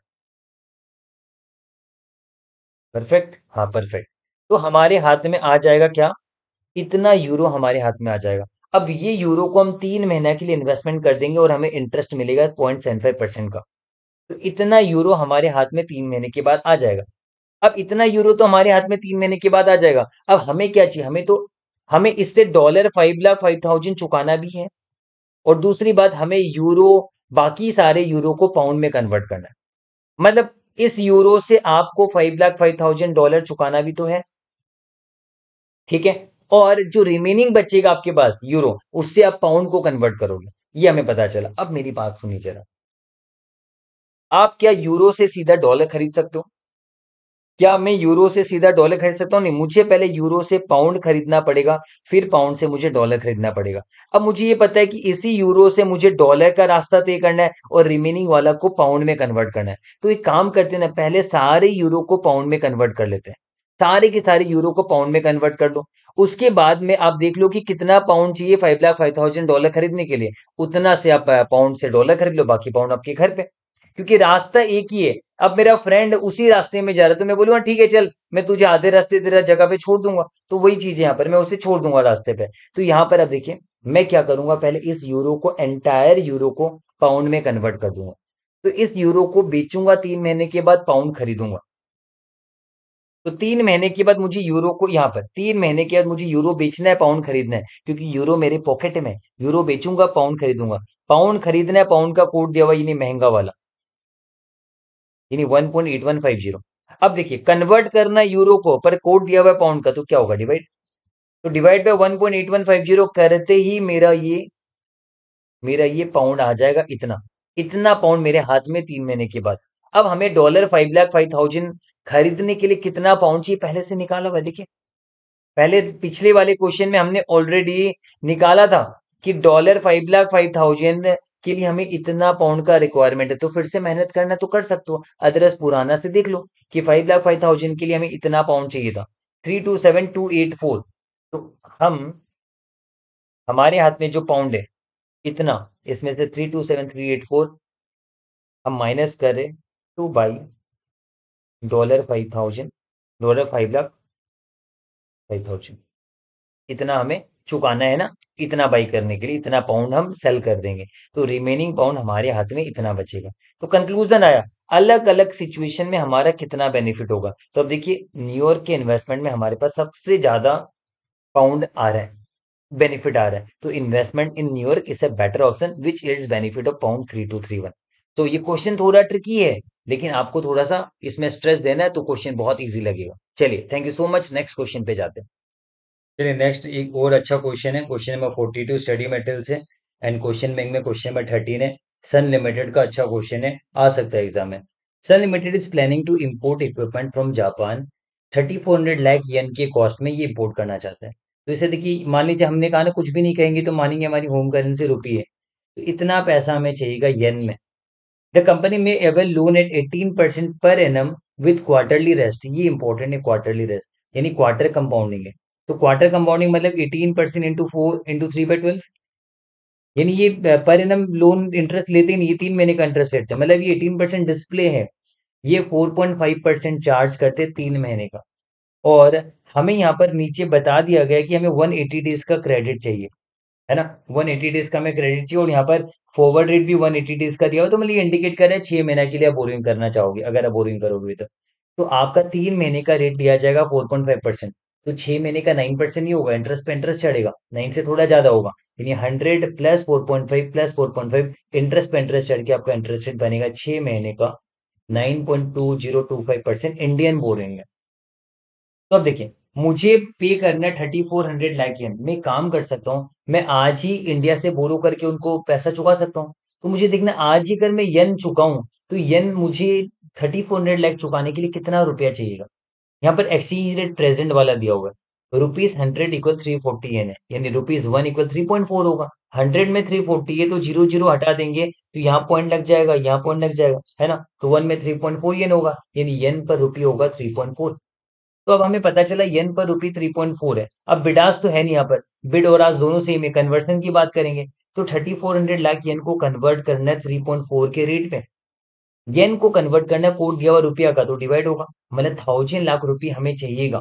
परफेक्ट, हाँ परफेक्ट। तो हमारे हाथ में आ जाएगा क्या, इतना यूरो हमारे हाथ में आ जाएगा। अब ये यूरो को हम 3 महीने के लिए इन्वेस्टमेंट कर देंगे और हमें इंटरेस्ट मिलेगा 0.75% का। तो इतना यूरो हमारे हाथ में 3 महीने के बाद आ जाएगा। अब इतना यूरो तो हमारे हाथ में 3 महीने के बाद आ जाएगा। अब हमें क्या चाहिए, हमें इससे डॉलर 5,05,000 चुकाना भी है, और दूसरी बात हमें यूरो, बाकी सारे यूरो को पाउंड में कन्वर्ट करना है। मतलब इस यूरो से आपको $5,05,000 चुकाना भी तो है, ठीक है, और जो रिमेनिंग बचेगा आपके पास यूरो, उससे आप पाउंड को कन्वर्ट करोगे, ये हमें पता चला। अब मेरी बात सुनिए जरा, आप क्या यूरो से सीधा डॉलर खरीद सकते हो? क्या मैं यूरो से सीधा डॉलर खरीद सकता हूँ? नहीं, मुझे पहले यूरो से पाउंड खरीदना पड़ेगा, फिर पाउंड से मुझे डॉलर खरीदना पड़ेगा। अब मुझे ये पता है कि इसी यूरो से मुझे डॉलर का रास्ता तय करना है और रिमेनिंग वाला को पाउंड में कन्वर्ट करना है। तो एक काम करते हैं ना, पहले सारे यूरो को पाउंड में कन्वर्ट कर लेते हैं, सारे के सारे यूरो को पाउंड में कन्वर्ट कर लो। उसके बाद में आप देख लो कि कितना पाउंड चाहिए $5,05,000 खरीदने के लिए, उतना से आप पाउंड से डॉलर खरीद लो, बाकी पाउंड आपके घर पे, क्योंकि रास्ता एक ही है। अब मेरा फ्रेंड उसी रास्ते में जा रहा है, तो मैं बोलूंगा ठीक है चल, मैं तुझे आधे रास्ते तेरा जगह पे छोड़ दूंगा। तो वही चीज यहाँ पर मैं उसे छोड़ दूंगा रास्ते पे। तो यहाँ पर अब देखिए मैं क्या करूंगा, पहले इस यूरो को, एंटायर यूरो को पाउंड में कन्वर्ट कर दूंगा। तो इस यूरो को बेचूंगा, 3 महीने के बाद पाउंड खरीदूंगा। तो 3 महीने के बाद मुझे यूरो को, यहाँ पर 3 महीने के बाद मुझे यूरो बेचना है, पाउंड खरीदना है, क्योंकि यूरो मेरे पॉकेट में, यूरो बेचूंगा पाउंड खरीदूंगा, पाउंड खरीदना है, पाउंड का कोट दिया हुआ यानी महंगा वाला, 1.8150। अब देखिए कन्वर्ट करना यूरो को, पर कोड दिया हुआ पाउंड का, तो क्या होगा, डिवाइड। तो डिवाइड बाय 1.8150 करते ही मेरा ये पाउंड आ जाएगा। इतना पाउंड मेरे हाथ में 3 महीने के बाद। अब हमें डॉलर 5,05,000 खरीदने के लिए कितना पाउंड चाहिए पहले से निकाला हुआ। देखिए पहले पिछले वाले क्वेश्चन में हमने ऑलरेडी निकाला था कि डॉलर 5,05,000 के लिए हमें इतना पाउंड का रिक्वायरमेंट है। तो फिर से मेहनत करना तो कर सकते हो, अदरस पुराना से देख लो कि 5,05,000 के लिए हमें इतना पाउंड चाहिए था 327,284। तो हमारे हाथ में जो पाउंड है इतना, इसमें से 327,384 हम माइनस करें 2 बाई $5,05,000। इतना हमें चुकाना है ना, इतना बाई करने के लिए इतना पाउंड हम सेल कर देंगे तो रिमेनिंग पाउंड हमारे हाथ में इतना बचेगा। तो कंक्लूजन आया अलग अलग सिचुएशन में हमारा कितना बेनिफिट होगा। तो अब देखिए न्यूयॉर्क के इन्वेस्टमेंट में हमारे पास सबसे ज्यादा पाउंड आ रहा है, बेनिफिट आ रहा है। तो investment in New York is a better option which yields benefit of pound 3231। तो ये क्वेश्चन थोड़ा ट्रिकी है लेकिन आपको थोड़ा सा इसमें स्ट्रेस देना है तो क्वेश्चन बहुत इजी लगेगा। चलिए thank you so much, next question पे जाते हैं। चलिए नेक्स्ट एक और अच्छा क्वेश्चन है, क्वेश्चन नंबर 42 स्टडी मेटल्स है एंड क्वेश्चन बैंक में क्वेश्चन नंबर 13 है। सन लिमिटेड का अच्छा क्वेश्चन है, आ सकता है एग्जाम में। Sun limited is planning to import equipment from Japan 3,400 lakh yen के कॉस्ट में ये इम्पोर्ट करना चाहता है। तो इसे देखिए मान लीजिए हमने कहा ना कुछ भी नहीं कहेंगे तो मानेंगे हमारी होम करेंसी रुपी है, तो इतना पैसा हमें चाहिएगा येन में। द कंपनी में एवल लोन एट 18% पर एनम विद क्वार्टरली रेस्ट, ये इंपॉर्टेंट है क्वार्टरली रेस्ट यानी क्वार्टर कंपाउंडिंग है। तो क्वार्टर कंपाउंडिंग मतलब 18% इंटू 4 इंटू 3/12 यानी ये पर एनम लोन इंटरेस्ट लेते ही नहीं, ये 3 महीने का इंटरेस्ट लेते हैं। मतलब ये 18% डिस्प्ले है, ये 4.5% चार्ज करते हैं 3 महीने का। और हमें यहाँ पर नीचे बता दिया गया कि हमें 180 डेज का क्रेडिट चाहिए है ना, 180 डेज का हमें क्रेडिट चाहिए और यहाँ पर फॉरवर्ड रेट भी 180 डेज का दिया हो। तो मतलब ये इंडिकेट कर रहा है 6 महीना के लिए आप बोरिंग करना चाहोगे, अगर आप बोरिंग करोगे तो आपका 3 महीने का रेट लिया जाएगा 4.5%। तो 6 महीने का 9% ही होगा, इंटरेस्ट पे इंटरेस्ट चढ़ेगा, 9 से थोड़ा ज्यादा होगा यानी 100 + 4.5 + 4.5 इंटरेस्ट पे इंटरेस्ट चढ़ के आपका इंटरेस्ट रेट बनेगा 6 महीने का 9.2025% इंडियन बोरिंग है। तो अब देखिए मुझे पे करना 3,400 लाख येन, मैं काम कर सकता हूँ, मैं आज ही इंडिया से बोरो करके उनको पैसा चुका सकता हूँ। तो मुझे देखना आज ही अगर मैं येन चुकाऊँ तो येन मुझे 3,400 लाख चुकाने के लिए कितना रुपया चाहिएगा। यहाँ पर एक्सचेंज रेट प्रेजेंट वाला दिया हुआ है, ₹100 = 340 येन है यानी ₹1 = 3.4 होगा, 100 में 340 है तो 0 0 हटा देंगे तो यहाँ पॉइंट लग जाएगा, यहाँ पॉइंट लग जाएगा है ना। तो 1 में 3.4 येन होगा यानी येन पर रुपये होगा 3.4। तो अब हमें पता चला येन पर रुपये 3.4 है। अब बिडास तो है नहीं, यहाँ पर बिड और आज दोनों सेम है, कन्वर्सन की बात करेंगे तो 3,400 लाख येन को कन्वर्ट करना है 3.4 के रेट पे। येन को कन्वर्ट करना कोड दिया हुआ रुपया का तो डिवाइड होगा, मतलब 1,000 लाख रुपये हमें चाहिएगा।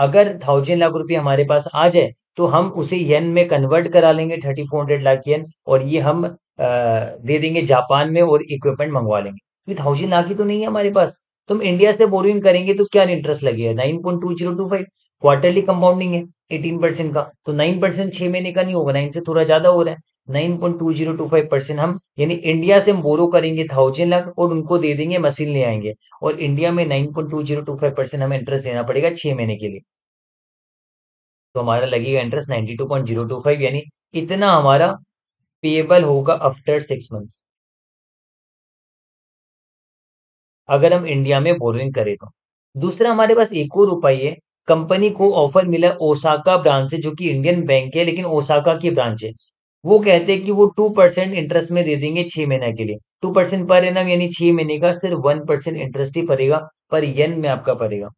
अगर 1,000 लाख रुपये हमारे पास आ जाए तो हम उसे येन में कन्वर्ट करा लेंगे 3,400 लाख येन और ये हम दे देंगे जापान में और इक्विपमेंट मंगवा लेंगे। क्योंकि 1,000 लाख ही तो नहीं है हमारे पास, तुम इंडिया से बोरिंग करेंगे तो क्या इंटरेस्ट लगेगा 9.2025, क्वार्टरली कंपाउंडिंग है 18% का तो 9% 6 महीने का नहीं होगा, 9 से थोड़ा ज्यादा हो रहा है 9.2025% हम यानी इंडिया से हम बोरो करेंगे 1,000 लाख और उनको दे देंगे, मशीन ले आएंगे और इंडिया में 9.2025% हमें इंटरेस्ट देना पड़ेगा 6 महीने के लिए। तो हमारा लगेगा इंटरेस्ट 92.025 यानी इतना हमारा पेएबल होगा आफ्टर 6 मंथ्स अगर हम इंडिया में बोरिंग करें। तो दूसरा हमारे पास एक और उपाय है, कंपनी को ऑफर मिला ओसाका ब्रांच से जो कि इंडियन बैंक है लेकिन ओसाका की ब्रांच है। वो कहते हैं कि वो 2% इंटरेस्ट में दे देंगे 6 महीने के लिए, 2% पर एनम यानी 6 महीने का सिर्फ 1% इंटरेस्ट ही पड़ेगा पर येन में आपका पड़ेगा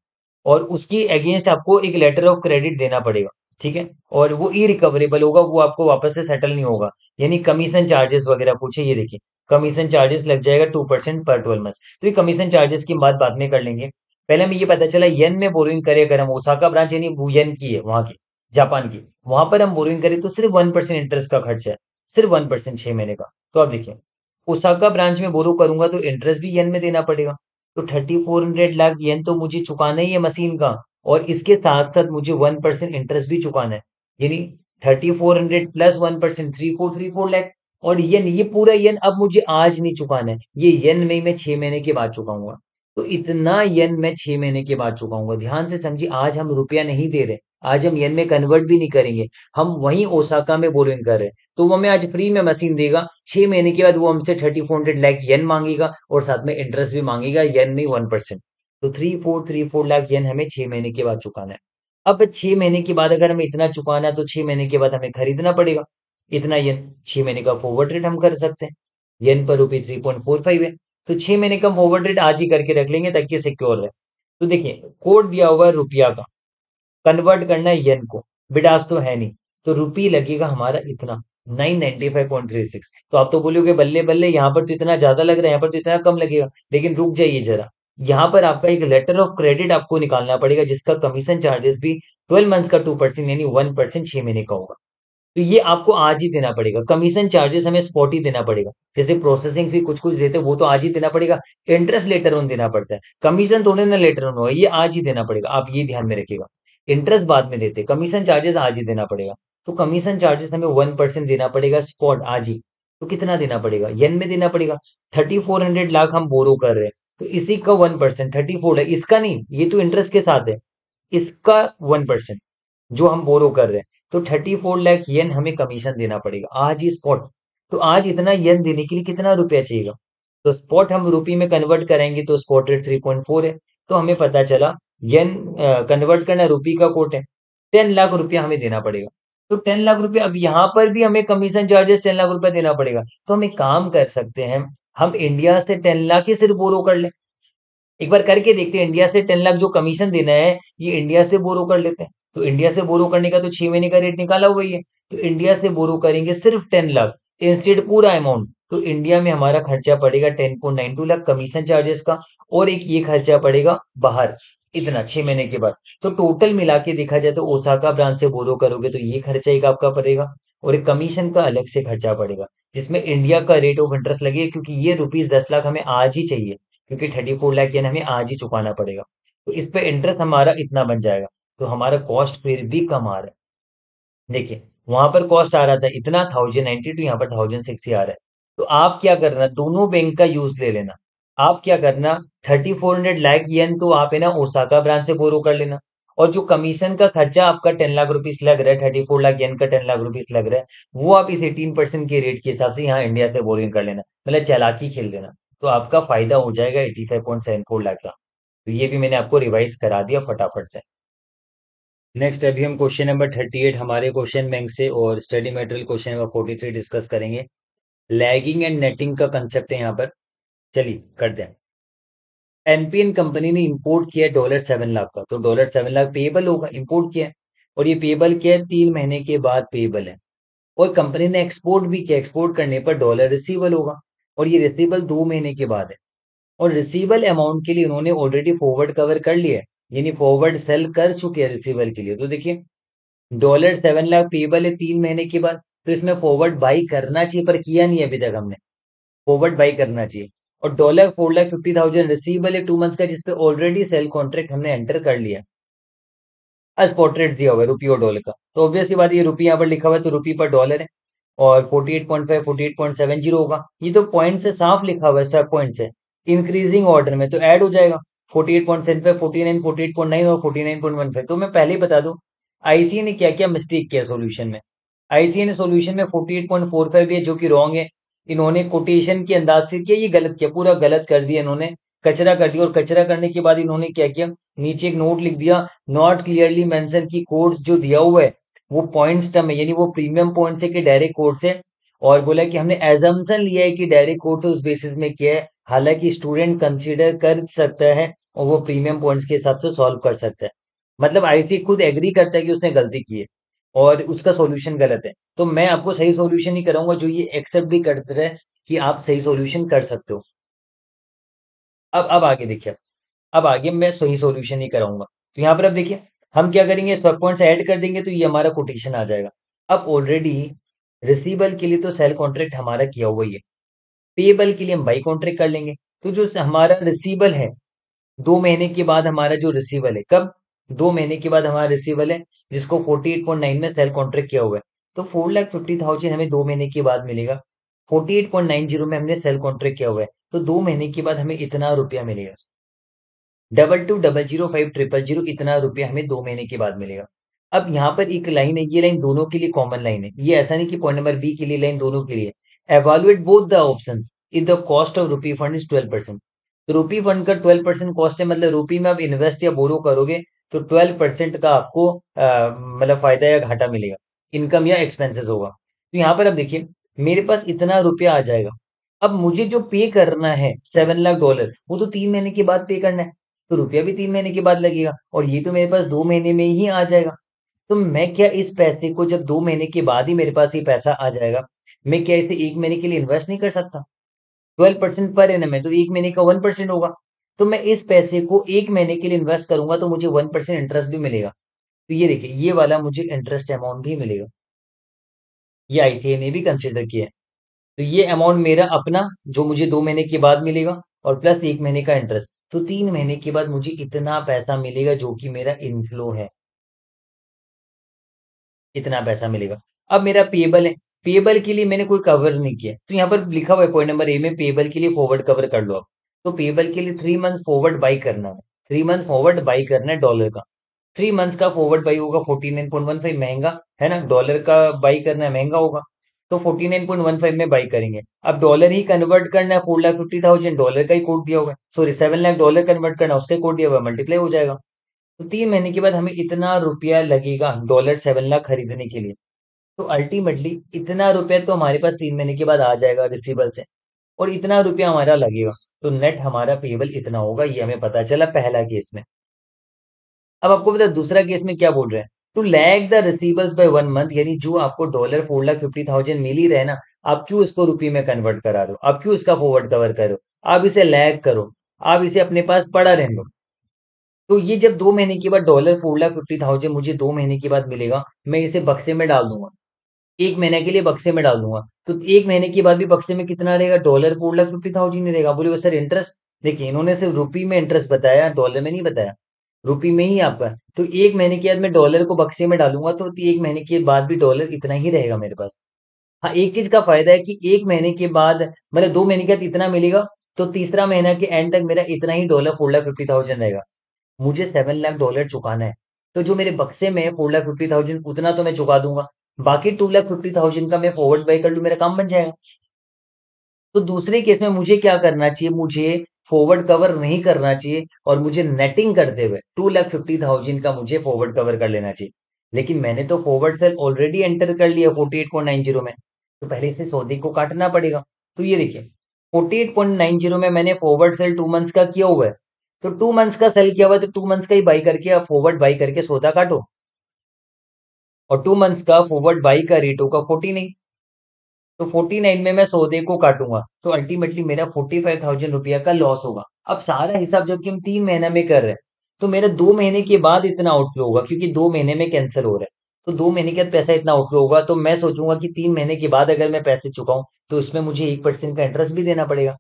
और उसकी अगेंस्ट आपको एक लेटर ऑफ क्रेडिट देना पड़ेगा ठीक है। और वो ई रिकवरेबल होगा, वो आपको वापस से सेटल नहीं होगा यानी कमीशन चार्जेस वगैरह पूछे, ये देखिए कमीशन चार्जेस लग जाएगा 2% पर 12 मंथ्स। तो ये कमीशन चार्जेस की बात बाद में कर लेंगे, पहले हमें ये पता चला येन में बोरिंग करें अगर हम ओसाका ब्रांच यानी येन की है वहां की जापान की, वहां पर हम बोरिंग करें तो सिर्फ 1% इंटरेस्ट का खर्चा है, सिर्फ 1% 6 महीने का। तो आप देखिए ओसाका ब्रांच में बोरो करूंगा तो इंटरेस्ट भी येन में देना पड़ेगा तो 3,400 लाख येन तो मुझे चुकाना ही है मशीन का और इसके साथ साथ मुझे 1% इंटरेस्ट भी चुकाना है यानी 3,400 + 1% 3,434 लाख और येन ये पूरा येन अब मुझे आज नहीं चुकाना है, ये येन में मैं 6 महीने के बाद चुकाऊंगा। तो इतना येन मैं 6 महीने के बाद चुकाऊंगा। ध्यान से समझिए, आज हम रुपया नहीं दे रहे, आज हम येन में कन्वर्ट भी नहीं करेंगे, हम वहीं ओसाका में बोरिंग कर रहे हैं। तो वो हमें आज फ्री में मशीन देगा, 6 महीने के बाद वो हमसे 3,400 लाख येन मांगेगा और साथ में इंटरेस्ट भी मांगेगा येन में 1%। तो 3,434 लाख येन हमें 6 महीने के बाद चुकाना है। अब 6 महीने के बाद अगर हमें इतना चुकाना है तो 6 महीने के बाद हमें खरीदना पड़ेगा इतना येन। 6 महीने का फॉरवर्ड रेट हम कर सकते हैं, येन पर रुपये 3.45 है, तो 6 महीने का फॉरवर्ड रेट आज ही करके रख लेंगे ताकि सिक्योर रहे। तो देखिए कोड दिया हुआ है रुपया का, कन्वर्ट करना है येन को, बिडास तो है नहीं, तो रुपये लगेगा हमारा इतना 995.36। तो आप तो बोलोगे बल्ले बल्ले, यहाँ पर तो इतना ज्यादा लग रहा है, यहाँ पर तो इतना कम लगेगा। लेकिन रुक जाइए जरा, यहाँ पर आपका एक लेटर ऑफ क्रेडिट आपको निकालना पड़ेगा जिसका कमीशन चार्जेस भी 12 मंथ्स का 2% यानी 1% 6 महीने का होगा। तो ये आपको आज ही देना पड़ेगा। कमीशन चार्जेस हमें स्पॉट ही देना पड़ेगा, जैसे प्रोसेसिंग फी कुछ कुछ देते वो तो आज ही देना पड़ेगा, इंटरेस्ट लेटर ऑन देना पड़ता है, कमीशन थोड़े ना लेटर ऑन हो, ये आज ही देना पड़ेगा। आप ये ध्यान में रखिएगा, इंटरेस्ट बाद में देते, कमीशन चार्जेस आज ही देना पड़ेगा। तो कमीशन चार्जेस हमें 1% देना पड़ेगा स्पॉट आज ही। तो कितना देना पड़ेगा, येन में देना पड़ेगा। 3,400 लाख हम बोरो कर रहे हैं, तो इसी का 1% 34 है, इसका नहीं, ये तो इंटरेस्ट के साथ है, इसका 1% जो हम बोरो कर रहे हैं। तो 34 लाख येन हमें कमीशन देना पड़ेगा आज ही स्पॉट। तो आज इतना येन देने के लिए कितना रुपया चाहिएगा, तो स्पॉट हम रुपये में कन्वर्ट करेंगे तो स्पॉट रेट 3.4 है। तो हमें पता चला येन कन्वर्ट करना रुपये का कोट है, 10 लाख रुपया हमें देना पड़ेगा। तो 10 लाख रुपया, अब यहाँ पर भी हमें कमीशन चार्जेस 10 लाख रुपया देना पड़ेगा। तो हम एक काम कर सकते हैं, हम इंडिया से 10 लाख ही सिर्फ बोरो कर ले, एक बार करके देखते हैं। इंडिया से 10 लाख जो कमीशन देना है ये इंडिया से बोरो कर लेते हैं। तो इंडिया से बोरो करने का तो 6 महीने का रेट निकाला हुआ ही है, तो इंडिया से बोरो करेंगे सिर्फ 10 लाख इंस्टेड पूरा अमाउंट। तो इंडिया में हमारा खर्चा पड़ेगा 10.92 लाख कमीशन चार्जेस का, और एक ये खर्चा पड़ेगा बाहर इतना 6 महीने के बाद। तो टोटल मिला के देखा जाए तो ओसाका ब्रांच से बोरो करोगे तो ये खर्चा एक आपका पड़ेगा और एक कमीशन का अलग से खर्चा पड़ेगा जिसमें इंडिया का रेट ऑफ इंटरेस्ट लगेगा, क्योंकि ये रुपीज 10 लाख हमें आज ही चाहिए, क्योंकि 34 लाख येन हमें आज ही चुकाना पड़ेगा। तो इस पे इंटरेस्ट हमारा इतना बन जाएगा। तो हमारा कॉस्ट फिर भी कम आ रहा है। देखिए वहां पर कॉस्ट आ रहा था इतना 1092, यहाँ पर 1060 आ रहा है। तो आप क्या करना, दोनों बैंक का यूज ले लेना। आप क्या करना, 3,400 लाख येन तो आप है ना ओसाका ब्रांच से बोरो कर लेना, और जो कमीशन का खर्चा आपका 10 लाख रुपीस लग रहा है, 34 लाख येन का 10 लाख रुपीस लग रहा है, वो आप इस 18% के रेट के हिसाब से यहाँ इंडिया से बोरिंग कर लेना, मतलब चालाकी खेल देना। तो आपका फायदा हो जाएगा 85.74 लाख का। तो ये भी मैंने आपको रिवाइज करा दिया फटाफट से। नेक्स्ट अभी हम क्वेश्चन नंबर 38 हमारे क्वेश्चन बैंक से और study material question number 43 discuss करेंगे। लैगिंग एंड नेटिंग का कंसेप्ट है यहाँ पर, चलिए कर दें। एनपीएन कंपनी ने इंपोर्ट किया $7 लाख का, तो $7 लाख पेएबल होगा, इंपोर्ट किया है। और ये पेएबल क्या है, 3 महीने के बाद पेएबल है। और कंपनी ने एक्सपोर्ट भी किया, एक्सपोर्ट करने पर डॉलर रिसीवल होगा, और ये रिसीवल 2 महीने के बाद है। और रिसीवल अमाउंट के लिए उन्होंने ऑलरेडी फॉरवर्ड कवर कर लिया है, यानी फॉरवर्ड सेल कर चुके हैं रिसीवल के लिए। तो देखिए $7 लाख पेएबल है 3 महीने के बाद, तो इसमें फॉरवर्ड बाई करना चाहिए, पर किया नहीं अभी तक, हमने फॉरवर्ड बाई करना चाहिए। और $4,50,000 रिसीवेबल है 2 मंथ्स का, जिसपे ऑलरेडी सेल कॉन्ट्रैक्ट हमने एंटर कर लिया। स्पॉट रेट दिया हुआ है रुपये और डॉलर का, तो ऑब्वियसली बात ये रुपये यहाँ पर लिखा हुआ है तो रुपये पर डॉलर है। और 48.5 48.70 होगा, ये तो पॉइंट से साफ लिखा हुआ है, सब पॉइंट से इंक्रीजिंग ऑर्डर में, तो ऐड हो जाएगा 48.75 49 48.9 और 49.15। तो मैं पहले ही बता दूं आईसीए ने क्या क्या मिस्टेक किया सोल्यूशन में। आईसीए ने सोल्यूशन में 48.45 है जो कि रॉन्ग है, इन्होंने कोटेशन के अंदाज से किया, ये गलत किया, पूरा गलत कर दिया, इन्होंने कचरा कर दिया। और कचरा करने के बाद इन्होंने क्या किया, नीचे एक नोट लिख दिया, नॉट क्लियरली मेंशन की कोड्स जो दिया हुआ है वो पॉइंट्स टर्म है, यानी वो प्रीमियम पॉइंट्स है कि डायरेक्ट कोड्स है, और बोला कि हमने एजम्पशन लिया है कि डायरेक्ट कोड्स है उस बेसिस में किया है, हालांकि स्टूडेंट कंसिडर कर सकता है और वो प्रीमियम पॉइंट्स के हिसाब से सॉल्व कर सकता है। मतलब आईसी खुद एग्री करता है कि उसने गलती की है और उसका सॉल्यूशन गलत है। तो मैं आपको सही सॉल्यूशन ही कराऊंगा, जो ये एक्सेप्ट भी करते रहे कि आप सही सॉल्यूशन कर सकते हो। अब आगे देखिए, अब आगे मैं सही सॉल्यूशन ही कराऊंगा। तो यहाँ पर अब देखिए हम क्या करेंगे, स्वैप पॉइंट्स ऐड कर देंगे तो ये हमारा कोटेशन आ जाएगा। अब ऑलरेडी रिसीवेबल के लिए तो सेल कॉन्ट्रैक्ट हमारा किया हुआ ही है, पेएबल के लिए हम बाई कॉन्ट्रैक्ट कर लेंगे। तो जो हमारा रिसीवेबल है 2 महीने के बाद, हमारा जो रिसीवेबल है कब, 2 महीने के बाद हमारा रिसीवेबल है, जिसको 48.9 में सेल कॉन्ट्रैक्ट किया हुआ है। तो 4,50,000 हमें 2 महीने के बाद मिलेगा, 48.90 में हमने सेल कॉन्ट्रैक्ट किया हुआ है, तो 2 महीने के बाद हमें इतना रुपया मिलेगा। 22000500 इतना रुपया हमें 2 महीने के बाद मिलेगा। अब यहाँ पर एक लाइन है, ये लाइन दोनों के लिए कॉमन लाइन है, ये ऐसा नहीं कि पॉइंट नंबर बी के लिए लाइन दोनों के लिए। Evaluate both the options if the cost of rupee fund is 12%। तो रुपी फंड का 12% कॉस्ट है, मतलब रुपी में आप इन्वेस्ट या बोरो करोगे तो 12% का आपको मतलब फायदा या घाटा मिलेगा, इनकम या एक्सपेंसेस होगा। तो यहाँ पर अब देखिए मेरे पास इतना रुपया आ जाएगा। अब मुझे जो पे करना है $7 लाख, वो तो 3 महीने के बाद पे करना है, तो रुपया भी 3 महीने के बाद लगेगा, और ये तो मेरे पास 2 महीने में ही आ जाएगा। तो मैं क्या इस पैसे को, जब 2 महीने के बाद ही मेरे पास ये पैसा आ जाएगा, मैं क्या इसे 1 महीने के लिए इन्वेस्ट नहीं कर सकता? 12% पर एनएम है तो 1 महीने का 1% होगा, तो मैं इस पैसे को 1 महीने के लिए इन्वेस्ट करूंगा तो मुझे 1% इंटरेस्ट भी मिलेगा। तो ये देखिए ये वाला मुझे इंटरेस्ट अमाउंट भी मिलेगा, ये आईसीआई ने भी कंसिडर किया है। तो ये अमाउंट मेरा अपना जो मुझे 2 महीने के बाद मिलेगा और प्लस 1 महीने का इंटरेस्ट, तो 3 महीने के बाद मुझे इतना पैसा मिलेगा जो कि मेरा इनफ्लो है, इतना पैसा मिलेगा। अब मेरा पेएबल है, पेएबल के लिए मैंने कोई कवर नहीं किया, तो यहाँ पर लिखा हुआ है पॉइंट नंबर ए में पेएबल के लिए फॉरवर्ड कवर कर लो आप। तो पेएबल के लिए 3 मंथ फॉरवर्ड बाई करना है, 3 मंथ फॉरवर्ड बाई करना है डॉलर का। 3 मंथ्स का फॉरवर्ड बाई होगा 49.15, महंगा है ना, डॉलर का बाई करना है, महंगा होगा, तो 49.15 में बाई करेंगे। अब डॉलर ही कन्वर्ट करना है, 4,50,000 डॉलर का ही कोड दिया हुआ है, सॉरी 7 लाख डॉलर कन्वर्ट करना है, उसका कोड दिया हुआ है, मल्टीप्लाई हो जाएगा। तो 3 महीने के बाद हमें इतना रुपया लगेगा डॉलर 7 लाख खरीदने के लिए। तो अल्टीमेटली इतना रुपया तो हमारे पास 3 महीने के बाद आ जाएगा रिसीवेबल से, और इतना रुपया हमारा लगेगा, तो नेट हमारा पेएबल इतना होगा। ये हमें पता चला पहला केस में। अब आपको पता दूसरा केस में क्या बोल रहे हैं, to lag the receivables by 1 month, यानी जो आपको डॉलर 4,50,000 मिल ही रहे ना, आप क्यों इसको रुपये में कन्वर्ट करा रहे हो, आप क्यों इसका फॉरवर्ड कवर करो, आप इसे लैग करो, आप इसे अपने पास पड़ा रहने दो। तो ये जब 2 महीने के बाद डॉलर 4,50,000 मुझे 2 महीने के बाद मिलेगा, मैं इसे बक्से में डाल दूंगा, 1 महीने के लिए बक्से में डाल दूंगा, तो 1 महीने के बाद भी बक्से में कितना रहेगा, डॉलर 4,50,000 ही रहेगा। बोले सर इंटरेस्ट, देखिए इन्होंने सिर्फ रुपये में इंटरेस्ट बताया, डॉलर में नहीं बताया, रुपी में ही आपका। तो 1 महीने के बाद मैं डॉलर को बक्से में डालूंगा, तो 1 महीने के बाद भी डॉलर इतना ही रहेगा मेरे पास। हाँ, एक चीज का फायदा है कि 1 महीने के बाद, मतलब 2 महीने के बाद इतना मिलेगा, तो तीसरा महीना के एंड तक मेरा इतना ही डॉलर 4,50,000 रहेगा। मुझे $7 लाख चुकाना है, तो जो मेरे बक्से में 4,50,000 उतना तो मैं चुका दूंगा, बाकी 2,50,000 का मैं फॉरवर्ड बाई कर लूँ, मेरा काम बन जाएगा। तो दूसरे केस में मुझे क्या करना चाहिए, मुझे फॉरवर्ड कवर नहीं करना चाहिए और मुझे नेटिंग करते हुए 2,50,000 का मुझे फॉरवर्ड कवर कर लेना चाहिए। लेकिन मैंने तो फॉरवर्ड सेल ऑलरेडी एंटर कर लिया 48.90 में, तो पहले से सौदे को काटना पड़ेगा। तो ये देखिए 48.90 में मैंने फॉरवर्ड सेल 2 मंथ्स का किया हुआ है, तो 2 मंथ्स का सेल किया हुआ है, तो 2 मंथ्स का ही बाई करके आप फॉरवर्ड बाई करके सौदा काटो, और 2 मंथ्स का फॉरवर्ड बाई का रेट होगा 49, तो 49 में मैं सौदे को काटूंगा, तो अल्टीमेटली मेरा 45,000 रुपया का लॉस होगा। अब सारा हिसाब जबकि हम 3 महीने में कर रहे हैं, तो मेरा 2 महीने के बाद इतना आउटफ्लो होगा, क्योंकि 2 महीने में कैंसिल हो रहा है, तो 2 महीने के बाद पैसा इतना आउटफ्लो होगा। तो मैं सोचूंगा कि 3 महीने के बाद अगर मैं पैसे चुकाऊं तो उसमें मुझे 1% का इंटरेस्ट भी देना पड़ेगा,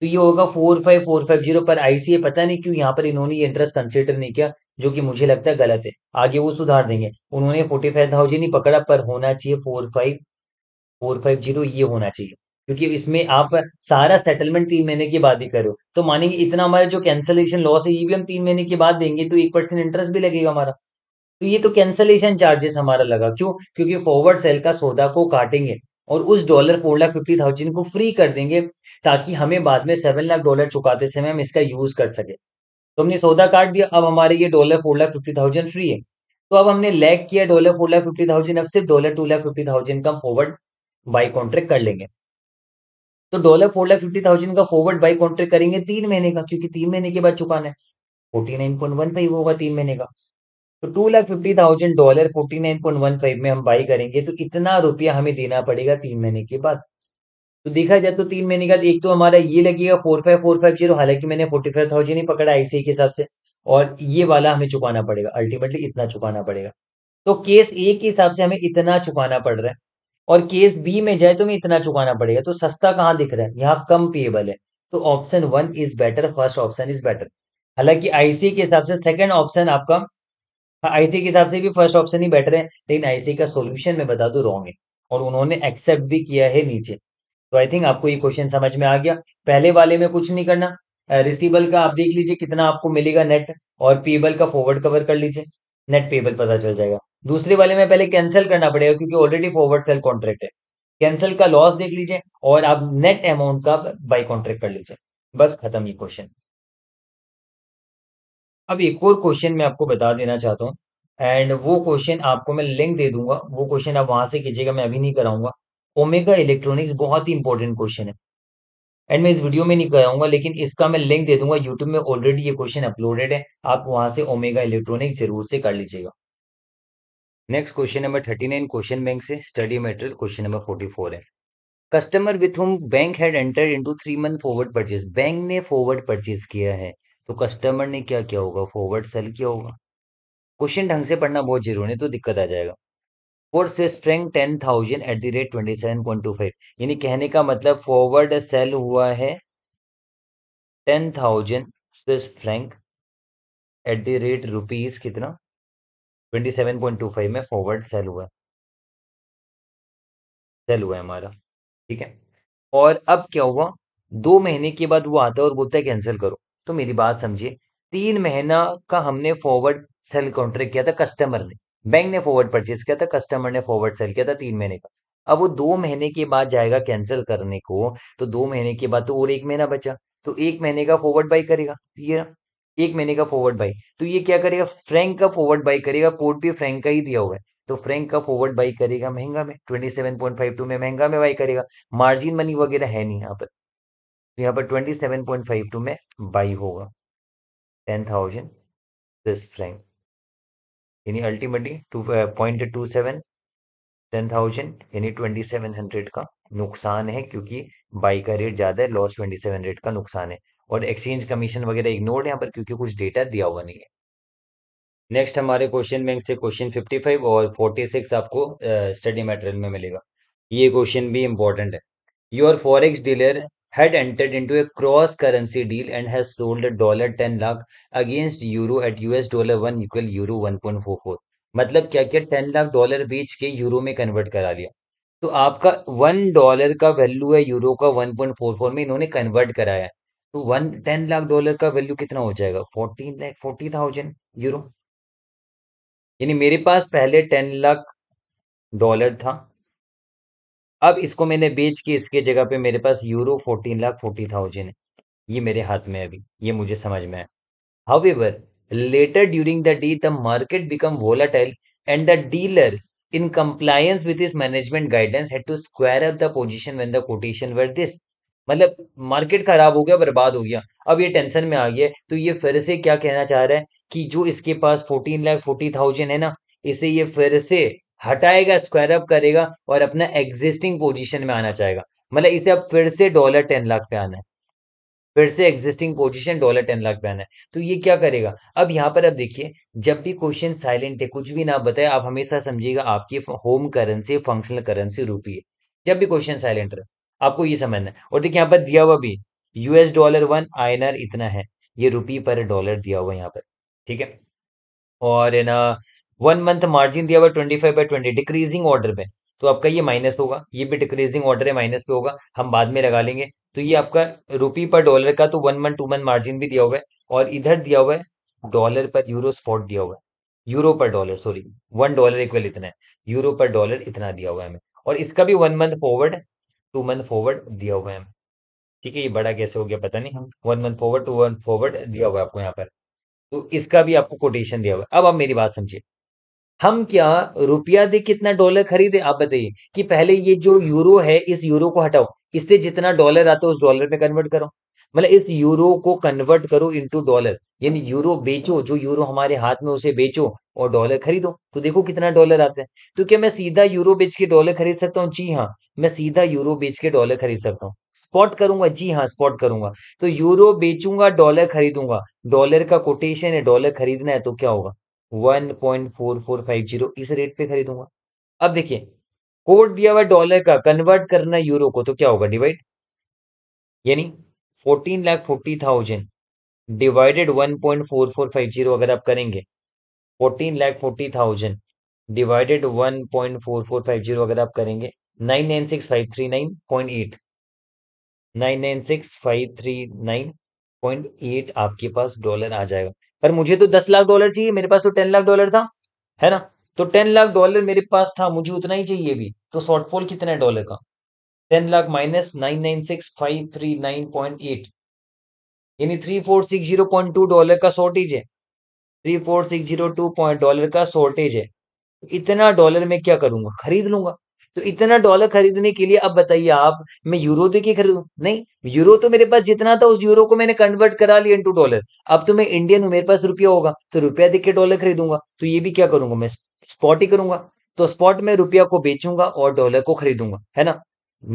तो ये होगा 45,450 पर आईसीए। पता नहीं क्यों यहाँ पर इन्होंने ये इंटरेस्ट कंसिडर नहीं किया, जो कि मुझे लगता है गलत है, आगे वो सुधार देंगे। उन्होंने 45,000 ही पकड़ा, पर होना चाहिए 4,550 ये होना चाहिए, क्योंकि इसमें आप सारा सेटलमेंट 3 महीने के बाद ही करो। तो मानेंगे इतना हमारा जो कैंसलेशन लॉस है ये भी हम 3 महीने के बाद देंगे, तो 1% इंटरेस्ट भी लगेगा हमारा। तो ये तो कैंसलेशन चार्जेस हमारा लगा, क्यों? क्योंकि फॉरवर्ड सेल का सौदा को काटेंगे और उस डॉलर 4,50,000 को फ्री कर देंगे, ताकि हमें बाद में $7 लाख चुकाते समय हम इसका यूज कर सके। तो हमने सौदा काट दिया, अब हमारे ये डॉलर 4,50,000 फ्री है। तो अब हमने लैग किया डॉलर 4,50,000, अब सिर्फ डॉलर 2,50,000 का फॉरवर्ड बाई कॉन्ट्रैक्ट कर लेंगे। तो डॉलर 4,50,000 का फॉरवर्ड बाई कॉन्ट्रैक्ट करेंगे 3 महीने का, क्योंकि 3 महीने के बाद चुकाना है, 49.15 होगा 3 महीने का। तो $2,50,000 49.15 में हम बाई करेंगे, तो इतना रुपया हमें देना पड़ेगा 3 महीने के बाद। तो देखा जाए तो 3 महीने का एक तो हमारा ये लगेगा 45,450, हालांकि मैंने 45,000 ही पकड़ा आईसीआई के हिसाब से, और ये वाला हमें चुकाना पड़ेगा, अल्टीमेटली इतना चुकाना पड़ेगा। तो केस ए के हिसाब से हमें इतना चुकाना पड़ रहा है, और केस बी में जाए तो हमें इतना चुकाना पड़ेगा। तो सस्ता कहाँ दिख रहा है, यहाँ कम पेएबल है, तो option 1 is better, first option is better. हालांकि आईसीआई के हिसाब से सेकंड ऑप्शन आपका, आईसीआई के हिसाब से भी फर्स्ट ऑप्शन ही बेटर है, लेकिन आईसीआई का सॉल्यूशन मैं बता दूं रॉन्ग है, और उन्होंने एक्सेप्ट भी किया है नीचे। तो आई थिंक आपको ये क्वेश्चन समझ में आ गया। पहले वाले में कुछ नहीं करना, रिसीवेबल का आप देख लीजिए कितना आपको मिलेगा नेट, और पेएबल का फॉरवर्ड कवर कर लीजिए, नेट पेएबल पता चल जाएगा। दूसरे वाले में पहले कैंसिल करना पड़ेगा क्योंकि ऑलरेडी फॉरवर्ड सेल कॉन्ट्रैक्ट है, कैंसिल का लॉस देख लीजिए और आप नेट अमाउंट का बाय कॉन्ट्रैक्ट कर लीजिए, बस खत्म ये क्वेश्चन। अब एक और क्वेश्चन मैं आपको बता देना चाहता हूँ, एंड वो क्वेश्चन आपको मैं लिंक दे दूंगा, वो क्वेश्चन आप वहां से कीजिएगा, मैं अभी नहीं कराऊंगा। ओमेगा इलेक्ट्रॉनिक्स बहुत ही इंपॉर्टेंट क्वेश्चन है, एंड मैं इस वीडियो में नहीं कराऊंगा लेकिन इसका मैं लिंक दे दूंगा, यूट्यूब में ऑलरेडी ये क्वेश्चन अपलोडेड है, आप वहां से ओमेगा इलेक्ट्रॉनिक्स जरूर से कर लीजिएगा। Next question number 39 question bank से, स्टडी मटेरियल क्वेश्चन नंबर 44 है। Customer with whom bank had entered into 3 month forward purchase, bank ने फॉरवर्ड परचेज किया है तो कस्टमर ने क्या किया होगा, फॉरवर्ड सेल किया होगा। क्वेश्चन ढंग से पढ़ना बहुत जरूरी है तो दिक्कत आ जाएगा। फॉर स्ट्रेंग 10,000 एट द रेट 27.25, यानी कहने का मतलब फॉरवर्ड सेल हुआ है 10,000 Swiss franc at the rate rupees कितना 27.25 में फॉरवर्ड सेल हुआ है हमारा, ठीक है। और अब क्या हुआ, 2 महीने के बाद वो आता है और बोलता है कैंसिल करो, तो मेरी बात समझिए, 3 महीना का हमने फॉरवर्ड सेल कॉन्ट्रैक्ट किया था, कस्टमर ने, बैंक ने फॉरवर्ड परचेज किया था, कस्टमर ने फॉरवर्ड सेल किया था 3 महीने का। अब वो 2 महीने के बाद जाएगा कैंसिल करने को, तो 2 महीने के बाद तो और 1 महीना बचा, तो 1 महीने का फॉरवर्ड बाई करेगा, ये 1 महीने का फॉरवर्ड बाई, तो ये क्या करेगा, फ्रैंक का फॉरवर्ड बाई करेगा, कोड भी फ्रैंक का ही दिया हुआ है, तो फ्रैंक का फॉरवर्ड बाई करेगा महंगा में 27.52 में, महंगा में बाई करेगा, मार्जिन मनी वगैरह है नहीं यहाँ पर, यहाँ पर 27.52 में बाई होगा 10,000 दिस फ्रैंक, यानी अल्टीमेटली 2.27 10,000 यानी 2,700 का नुकसान है क्योंकि बाई का रेट ज्यादा है, लॉस 2,700 का नुकसान है, और एक्सचेंज कमीशन वगैरह इग्नोर्ड है यहाँ पर क्योंकि कुछ डेटा दिया हुआ नहीं है। नेक्स्ट हमारे क्वेश्चन बैंक से क्वेश्चन 55 और 46 आपको स्टडी मटेरियल में मिलेगा, ये क्वेश्चन भी इंपॉर्टेंट है। Your forex dealer had entered into a cross currency deal and has sold $10 lakh against euro at $1 equal euro 1.44, मतलब क्या क्या, $10 लाख बेच के यूरो में कन्वर्ट करा लिया, तो आपका $1 का वैल्यू है यूरो का 1.44 में इन्होंने कन्वर्ट कराया, तो $10 लाख का वैल्यू कितना हो जाएगा 14,40,000 यूरो, यानी मेरे पास पहले $10 लाख था, अब इसको मैंने बेच के इसके जगह पे मेरे पास यूरो 14,40,000 है, ये मेरे हाथ में अभी, ये मुझे समझ में आया। However later during the deal the market become volatile and the dealer in compliance with his management guidelines had to square up the position when the quotation were this, मतलब मार्केट खराब हो गया, बर्बाद हो गया, अब ये टेंशन में आ गया, तो ये फिर से क्या कहना चाह रहा है कि जो इसके पास 14,40,000 है ना, इसे ये फिर से हटाएगा, स्क्वायर अप करेगा और अपना एग्जिस्टिंग पोजीशन में आना चाहेगा, मतलब इसे अब फिर से $10 लाख पे आना है, फिर से एग्जिस्टिंग पोजीशन $10 लाख पे आना है, तो ये क्या करेगा। अब यहाँ पर आप देखिए, जब भी क्वेश्चन साइलेंट है, कुछ भी ना बताए, आप हमेशा समझिएगा आपकी होम करेंसी फंक्शनल करेंसी रूपी है, जब भी क्वेश्चन साइलेंट रहे आपको ये समझना है। और देखिए यहाँ पर दिया हुआ भी $1 INR इतना है, ये रुपी पर डॉलर दिया हुआ यहाँ पर, ठीक है। और है ना 1 मंथ मार्जिन दिया हुआ 25/20 डिक्रीजिंग ऑर्डर पे, तो आपका ये माइनस होगा, ये भी डिक्रीजिंग ऑर्डर है, माइनस पे होगा, हम बाद में लगा लेंगे। तो ये आपका रुपी पर डॉलर का, तो 1 मंथ 2 मंथ मार्जिन भी दिया हुआ है, और इधर दिया हुआ है डॉलर पर यूरो स्पॉट दिया हुआ है, यूरो पर डॉलर, सॉरी $1 इक्वल इतना है, यूरो पर डॉलर इतना दिया हुआ है हमें, और इसका भी 1 मंथ फॉरवर्ड 2 मंथ फॉरवर्ड दिया हुआ है, ठीक है। ये बड़ा कैसे हो गया पता नहीं, 1 मंथ फॉरवर्ड 2 मंथ फॉरवर्ड दिया हुआ है आपको यहाँ पर, तो इसका भी आपको कोटेशन दिया हुआ है। अब आप मेरी बात समझिए, हम क्या रुपया दे कितना डॉलर खरीदे, आप बताइए कि पहले ये जो यूरो है इस यूरो को हटाओ, इससे जितना डॉलर आता है उस डॉलर में कन्वर्ट करो, मतलब इस यूरो को कन्वर्ट करो इनटू डॉलर, यानी यूरो बेचो, जो यूरो हमारे हाथ में उसे बेचो और डॉलर खरीदो, तो देखो कितना डॉलर आता है। तो क्या मैं सीधा यूरो बेच के डॉलर खरीद सकता हूँ? जी हाँ, मैं सीधा यूरो बेच के डॉलर खरीद सकता हूँ। स्पॉट करूंगा? जी हाँ, स्पॉट करूंगा। तो यूरो बेचूंगा, डॉलर खरीदूंगा, डॉलर का कोटेशन है, डॉलर खरीदना है, तो क्या होगा 1.4450 इस रेट पे खरीदूंगा। अब देखिए कोड दिया हुआ डॉलर का, कन्वर्ट करना यूरो को, तो क्या होगा डिवाइड, यानी 14,40,000 डिवाइडेड 1.4450 अगर आप करेंगे, 14,40,000 डिवाइडेड 1.4450 अगर आप करेंगे 996,539.8 996,539 0.8 आपके पास डॉलर आ जाएगा। पर मुझे तो 10 लाख डॉलर चाहिए, मेरे पास तो 10 लाख डॉलर था, है ना। तो 10 लाख डॉलर मेरे पास था, मुझे उतना ही चाहिए भी। तो शॉर्टफॉल कितना है डॉलर का? 10 लाख माइनस 996539.8 यानी 3460.2 डॉलर का शॉर्टेज है। 34602 पॉइंट डॉलर का शॉर्टेज है। इतना डॉलर मैं क्या करूंगा? खरीद लूंगा। तो इतना डॉलर खरीदने के लिए अब बताइए आप, मैं यूरो देके खरीदूं? नहीं, यूरो तो मेरे पास जितना था उस यूरो को मैंने कन्वर्ट करा लिया इनटू डॉलर। अब तो मैं इंडियन हूं, मेरे पास रुपया होगा, तो रुपया देके डॉलर खरीदूंगा। तो ये भी क्या करूंगा? मैं स्पॉट ही करूंगा। तो स्पॉट में रुपया को बेचूंगा और डॉलर को खरीदूंगा, है ना।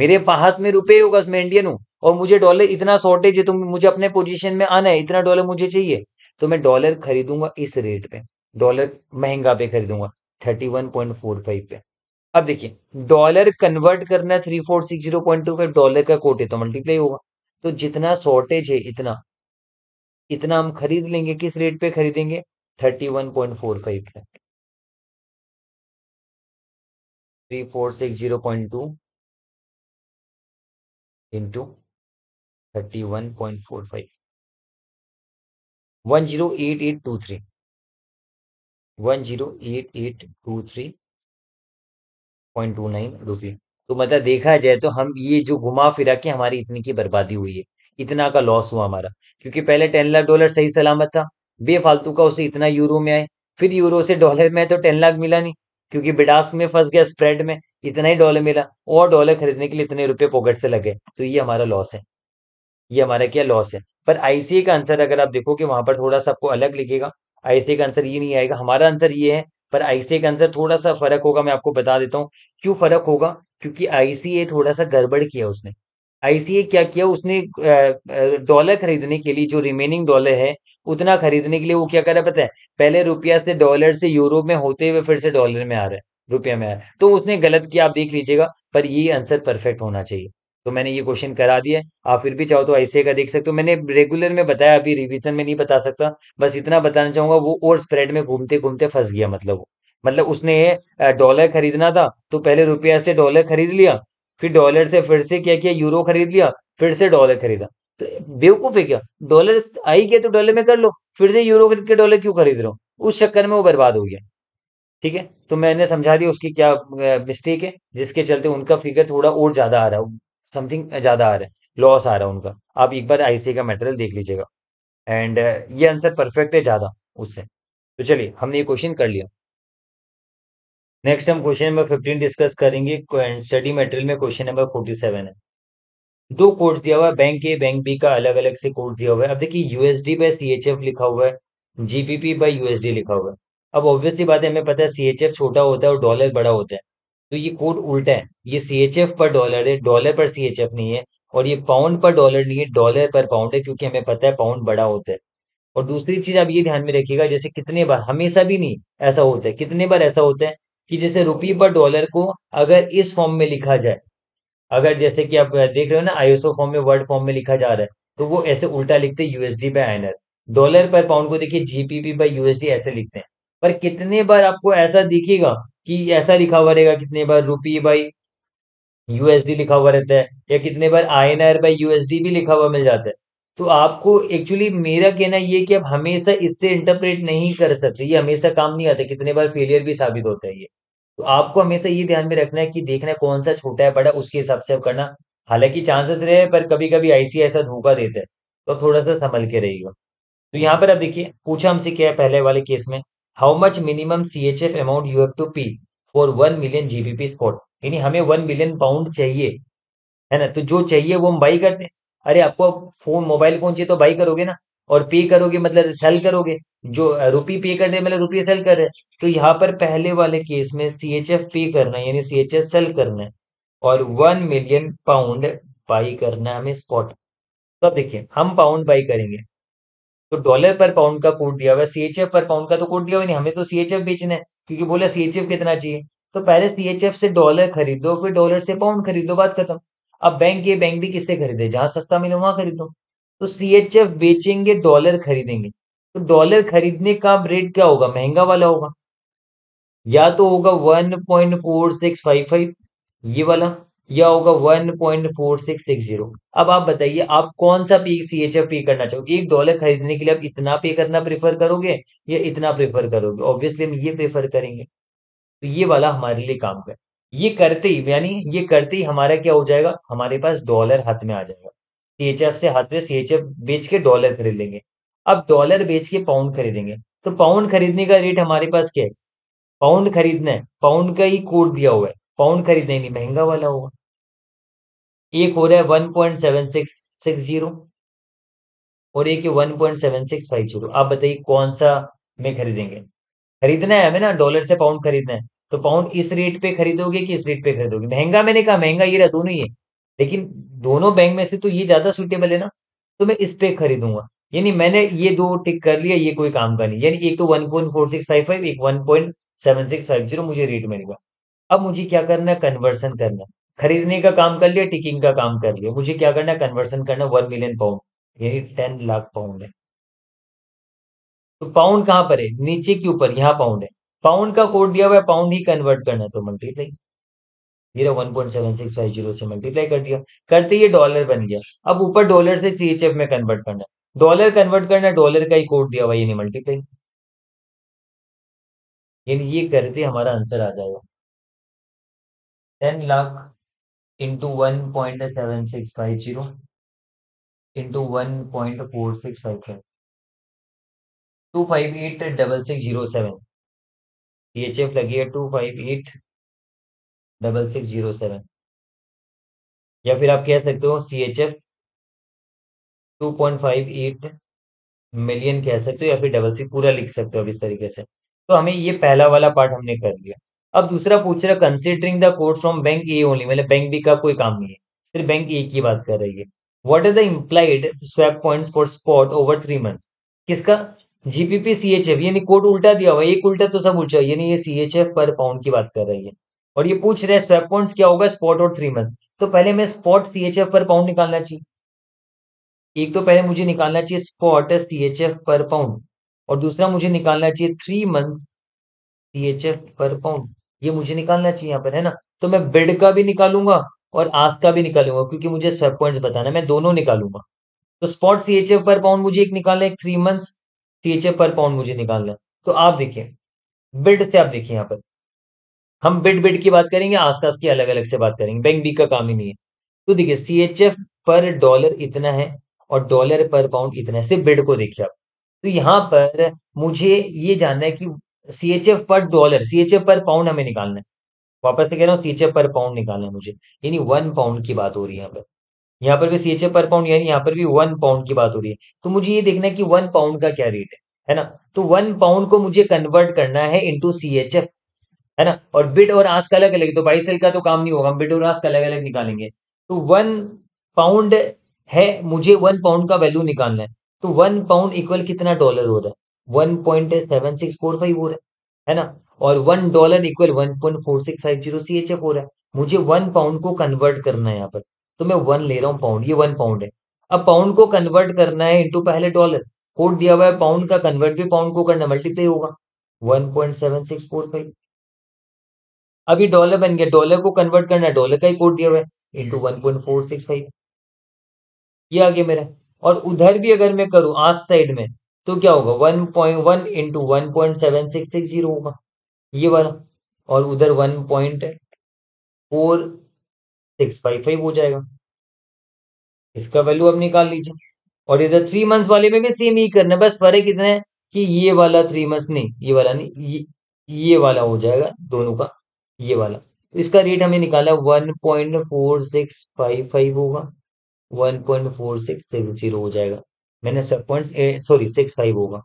मेरे हाथ में रुपये होगा, मैं इंडियन हूँ और मुझे डॉलर इतना शॉर्टेज है, तो मुझे अपने पोजिशन में आना है, इतना डॉलर मुझे चाहिए। तो मैं डॉलर खरीदूंगा इस रेट पे, डॉलर महंगा पे खरीदूंगा 31.45 पे। अब देखिए डॉलर कन्वर्ट करना 3460.25 डॉलर का कोट है तो मल्टीप्लाई होगा। तो जितना शॉर्टेज है इतना हम खरीद लेंगे। किस रेट पे खरीदेंगे? 31.45 पे। 3460.2 इंटू 31.45 108823.29 रुपये। तो मतलब देखा जाए तो हम ये जो घुमा फिरा के हमारी इतनी की बर्बादी हुई है, इतना का लॉस हुआ हमारा, क्योंकि पहले 10 लाख डॉलर सही सलामत था, बेफालतू का उसे इतना यूरो में आए, फिर यूरो से डॉलर में तो 10 लाख मिला नहीं, क्योंकि बिडास्क में फंस गया स्प्रेड में, इतना ही डॉलर मिला और डॉलर खरीदने के लिए इतने रुपये पॉकेट से लगे। तो ये हमारा लॉस है, ये हमारा क्या लॉस है। पर आईसीए का आंसर अगर आप देखोगे वहां पर थोड़ा सा आपको अलग लिखेगा, आईसीए का आंसर ये नहीं आएगा, हमारा आंसर ये है। पर आईसीए का आंसर थोड़ा सा फर्क होगा, मैं आपको बता देता हूँ क्यों फर्क होगा। क्योंकि आईसीए थोड़ा सा गड़बड़ किया उसने। आईसीए क्या किया उसने, डॉलर खरीदने के लिए जो रिमेनिंग डॉलर है उतना खरीदने के लिए वो क्या कर रहा है पता है, पहले रुपया से डॉलर से यूरो में होते हुए फिर से डॉलर में आ रहा है, रुपया में आ रहा है। तो उसने गलत किया, आप देख लीजिएगा। पर ये आंसर परफेक्ट होना चाहिए। तो मैंने ये क्वेश्चन करा दिया, आप फिर भी चाहो तो आईसीए का देख सकते हो। मैंने रेगुलर में बताया, अभी रिवीजन में नहीं बता सकता, बस इतना बताना चाहूंगा वो और स्प्रेड में घूमते घूमते फंस गया। मतलब उसने डॉलर खरीदना था तो पहले रुपया से डॉलर खरीद लिया, फिर डॉलर से फिर से क्या किया, यूरो खरीद लिया, फिर से डॉलर खरीदा। तो बेवकूफ है क्या? डॉलर आई गया तो डॉलर में कर लो, फिर से यूरो खरीद के डॉलर क्यों खरीद रहा हूँ? उस चक्कर में वो बर्बाद हो गया। ठीक है, तो मैंने समझा दिया उसकी क्या मिस्टेक है, जिसके चलते उनका फिगर थोड़ा और ज्यादा आ रहा है, समथिंग ज्यादा आ रहा है, लॉस आ रहा है उनका। आप एक बार आईसीए का मटेरियल देख लीजिएगा। एंड ये आंसर परफेक्ट है ज्यादा उससे। तो चलिए हमने ये क्वेश्चन कर लिया। नेक्स्ट हम क्वेश्चन नंबर 15 डिस्कस करेंगे। स्टडी मटेरियल में क्वेश्चन नंबर 47 है। दो कोड्स दिया हुआ है, बैंक ए बैंक बी का अलग अलग से कोड दिया हुआ है। अब देखिए यूएसडी बाय सीएचएफ लिखा हुआ है, जीबीपी बाय यूएसडी लिखा हुआ है। अब ऑब्वियसली बात है, हमें पता है सीएचएफ छोटा होता है और डॉलर बड़ा होता है, तो ये कोड उल्टा है। ये सीएचएफ पर डॉलर है, डॉलर पर सीएचएफ नहीं है, और ये पाउंड पर डॉलर नहीं है, डॉलर पर पाउंड है, क्योंकि हमें पता है पाउंड बड़ा होता है। और दूसरी चीज आप ये ध्यान में रखिएगा, जैसे कितने बार, हमेशा भी नहीं ऐसा होता है, कितने बार ऐसा होता है कि जैसे रुपये पर डॉलर को अगर इस फॉर्म में लिखा जाए, अगर जैसे कि आप देख रहे हो ना आईएसओ फॉर्म में, वर्ड फॉर्म में लिखा जा रहा है, तो वो ऐसे उल्टा लिखते हैं यूएसडी बाय आईएनआर। डॉलर पर पाउंड को देखिए जीबीपी बाय यूएसडी ऐसे लिखते हैं। पर कितने बार आपको ऐसा दिखेगा कि ऐसा लिखा हुआ रहेगा, कितने बार रुपये बाय यूएसडी लिखा हुआ रहता है, या कितने बार आईएनआर बाय यूएसडी भी लिखा हुआ मिल जाता है। तो आपको एक्चुअली मेरा कहना ये कि आप हमेशा इससे इंटरप्रेट नहीं कर सकते, ये हमेशा काम नहीं आता, कितने बार फेलियर भी साबित होता है ये। तो आपको हमेशा ये ध्यान में रखना है कि देखना कौन सा छोटा है बड़ा, उसके हिसाब से आप करना। हालांकि चांसेस रहे, पर कभी कभी आईसीआई ऐसा धोखा देता है, तो थोड़ा सा संभल के रहिएगा। तो यहाँ पर आप देखिए पूछा हमसे क्या है पहले वाले केस में, how much minimum CHF amount you have to pay for 1 million GBP Scott, यानी हमें 1 मिलियन पाउंड चाहिए, है ना। तो जो चाहिए वो हम बाई करते हैं। अरे आपको फोन, मोबाइल फोन चाहिए तो बाई करोगे ना, और पे करोगे मतलब सेल करोगे, जो रुपये पे कर रहे मतलब रुपये सेल कर रहे हैं। तो यहाँ पर पहले वाले केस में सीएचएफ पे करना है, यानी सीएचएफ सेल करना है, और 1 मिलियन पाउंड बाई करना है हमें स्पॉट। तो अब देखिए हम पाउंड बाई करेंगे, तो डॉलर पर पाउंड का कोड दिया हुआ है, सीएचएफ पर पाउंड का तो कोड दिया हुआ नहीं, हमें तो सीएचएफ बेचना है, क्योंकि बोला सीएचएफ कितना चाहिए। तो पहले सीएचएफ से डॉलर खरीदो, फिर डॉलर से पाउंड खरीदो, बात खत्म। अब बैंक ए बैंक बी किससे खरीदे, जहां सस्ता मिले वहां खरीदो। तो सीएचएफ बेचेंगे, डॉलर खरीदेंगे, तो डॉलर खरीदने का रेट क्या होगा, महंगा वाला होगा, या तो होगा 1.4655 ये वाला, यह होगा 1.4660। अब आप बताइए आप कौन सा पे CHF पे करना चाहोगे। एक $1 खरीदने के लिए आप इतना पे करना प्रेफर करोगे या इतना प्रेफर करोगे। ऑब्वियसली हम ये प्रेफर करेंगे, तो ये वाला हमारे लिए काम कर। ये करते ही हमारा क्या हो जाएगा, हमारे पास $1 हाथ में आ जाएगा। CHF से हाथ में CHF बेच के $1 खरीद लेंगे। अब $1 बेच के पाउंड खरीदेंगे, तो पाउंड खरीदने का रेट हमारे पास क्या है, पाउंड खरीदना है, पाउंड का ही कोड दिया हुआ है, पाउंड खरीदना नहीं, महंगा वाला होगा। एक हो रहा है 1.7660 और एक 1.7650। आप बताइए कौन सा में खरीदेंगे। खरीदना है हमें ना, डॉलर से पाउंड खरीदना है, तो पाउंड इस रेट पे खरीदोगे कि इस रेट पे खरीदोगे। महंगा मैंने कहा, महंगा ये रहा, दोनों ही है, लेकिन दोनों बैंक में से तो ये ज्यादा सूटेबल है ना, तो मैं इस पे खरीदूंगा। यानी मैंने ये दो टिक कर लिया, ये कोई काम का नहीं। यानी एक तो 1.4655, एक 1.7650 मुझे रेट मिलेगा। अब मुझे क्या करना है, कन्वर्सन करना है। खरीदने का काम कर लिया, टिकिंग का काम कर लिया, मुझे क्या करना है, कन्वर्सन करना। 1 मिलियन पाउंड यानी 10 लाख पाउंड है। तो पाउंड कहां पर है, नीचे के ऊपर, यहाँ पाउंड है, पाउंड का कोड दिया हुआ है, पाउंड ही कन्वर्ट करना है। तो मल्टीप्लाई 1.7650 से मल्टीप्लाई कर दिया, करते ये $1 बन गया। अब ऊपर डॉलर से CHF में कन्वर्ट करना है, डॉलर कन्वर्ट करना है, डॉलर का ही कोड दिया हुआ, यानी मल्टीप्लाई। यानी ये करते हमारा आंसर आ जाएगा 10 लाख इंटू 1.7650 इंटू 1.4655, 2586607। CHF लगी है 2586607, या फिर आप कह सकते हो CHF 2.58 मिलियन कह सकते हो, या फिर $6 पूरा लिख सकते हो। अब इस तरीके से तो हमें ये पहला वाला पार्ट हमने कर लिया। अब दूसरा पूछ रहा, considering the code from bank A only, मतलब बैंक बी का कोई काम नहीं है, सिर्फ बैंक ए की बात कर रही है। What are the implied swap points for spot over 3 months. किसका, जीपीपी CHF, यानी कोड उल्टा दिया हुआ, एक उल्टा तो सब उल्टा, यानी ये CHF पर पाउंड की बात कर रही है। और ये पूछ रहे स्वैप पॉइंट्स क्या होगा स्पॉट और 3 मंथ्स। तो पहले मैं स्पॉट CHF पर पाउंड निकालना चाहिए, एक तो पहले मुझे निकालना चाहिए स्पॉट CHF पर पाउंड, और दूसरा मुझे निकालना चाहिए 3 मंथ्स CHF पर पाउंड, ये मुझे निकालना चाहिए यहाँ पर, है ना। तो मैं बिड का भी निकालूंगा और आस्क का भी निकालूंगा, क्योंकि मुझे स्वैप पॉइंट्स बताना है, मैं दोनों निकालूंगा। तो स्पॉट CHF पर पाउंड मुझे एक निकालना है, एक 3 मंथ्स CHF पर पाउंड मुझे निकालना है। तो आप देखिए बिड से, आप देखिए यहाँ पर हम बिड की बात करेंगे, आसपास की अलग अलग से बात करेंगे, बैंक बी का काम ही नहीं है। तो देखिए CHF पर डॉलर इतना है और डॉलर पर पाउंड इतना है, सिर्फ बिड को देखिए आप। तो यहाँ पर मुझे ये जानना है कि CHF पर डॉलर, CHF पर पाउंड हमें निकालना है। वापस से कह रहा हूँ, CHF पर पाउंड निकालना है मुझे, यानी 1 पाउंड की बात हो रही है यहाँ पर। यहाँ पर भी CHF पर पाउंड, यानी यहाँ पर भी 1 पाउंड की बात हो रही है। तो मुझे ये देखना है कि 1 पाउंड का क्या रेट है ना। तो 1 पाउंड को मुझे कन्वर्ट करना है इंटू CHF, है ना। और बिड और आस्क अलग अलग, तो बाई सेल का तो काम नहीं होगा, हम बिड और आस्क अलग अलग निकालेंगे। तो 1 पाउंड है, मुझे 1 पाउंड का वैल्यू निकालना है। तो 1 पाउंड इक्वल कितना $1 हो रहा है, 1.7645 हो रहा है ना। और $1 इक्वल 1.4650 CHF हो रहा है। मुझे 1 पाउंड को कन्वर्ट करना है यहाँ पर, तो मैं 1 ले रहा हूँ पाउंड, ये 1 पाउंड है। अब पाउंड को कन्वर्ट करना है इंटू पहले $, कोड दिया हुआ है पाउंड का, कन्वर्ट भी पाउंड को करना, मल्टीप्लाई होगा 1.7645। अभी $बन गया, डॉलर को कन्वर्ट करना है, डॉलर का ही कोड दिया हुआ है, इंटू 1.465, ये आ गया मेरा। और उधर भी अगर मैं करूँ आज साइड में, तो क्या होगा 1.1 इंटू 1.7660 होगा ये वाला, और उधर 1.4655 हो जाएगा, इसका वैल्यू आप निकाल लीजिए। और इधर 3 मंथ्स वाले में भी सेम ही करना, बस फर्क इतना है कि ये वाला 3 मंथ्स नहीं, ये वाला नहीं, ये वाला हो जाएगा दोनों का, ये वाला। इसका रेट हमें निकाला 1.4655 होगा, 1.4660 हो जाएगा। मैंने स्वैप पॉइंट्स 65 होगा,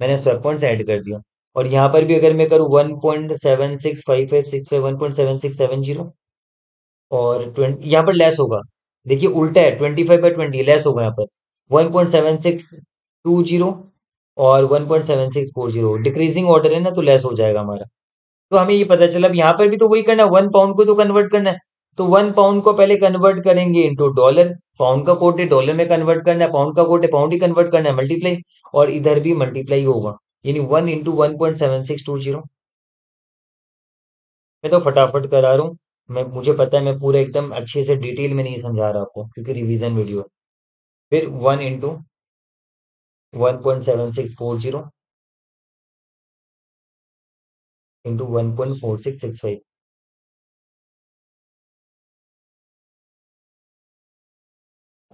मैंने स्वैप पॉइंट्स ऐड कर दिया। और यहाँ पर भी अगर मैं करूँ 1.765565, 1.7670, और 20 यहाँ पर लेस होगा, देखिए उल्टा है, 25/20 लेस होगा यहाँ पर, 1.7620 और 1.7640, डिक्रीजिंग ऑर्डर है ना, तो लेस हो जाएगा हमारा। तो हमें ये पता चला, अब यहाँ पर भी तो वही करना है, 1 पाउंड को तो कन्वर्ट करना है। तो 1 पाउंड को पहले कन्वर्ट करेंगे इंटू $, पाउंड का कोड है, डॉलर में कन्वर्ट करना है, पाउंड का कोड है, पाउंड ही कन्वर्ट करना है, मल्टीप्लाई, और इधर भी मल्टीप्लाई होगा, यानी 1 इंटू 1.7620। मैं तो फटाफट करा रहा हूँ, मैं मुझे पता है मैं पूरे एकदम अच्छे से डिटेल में नहीं समझा रहा आपको क्योंकि रिवीजन वीडियो है। फिर 1 × 1.7640 × 1.4665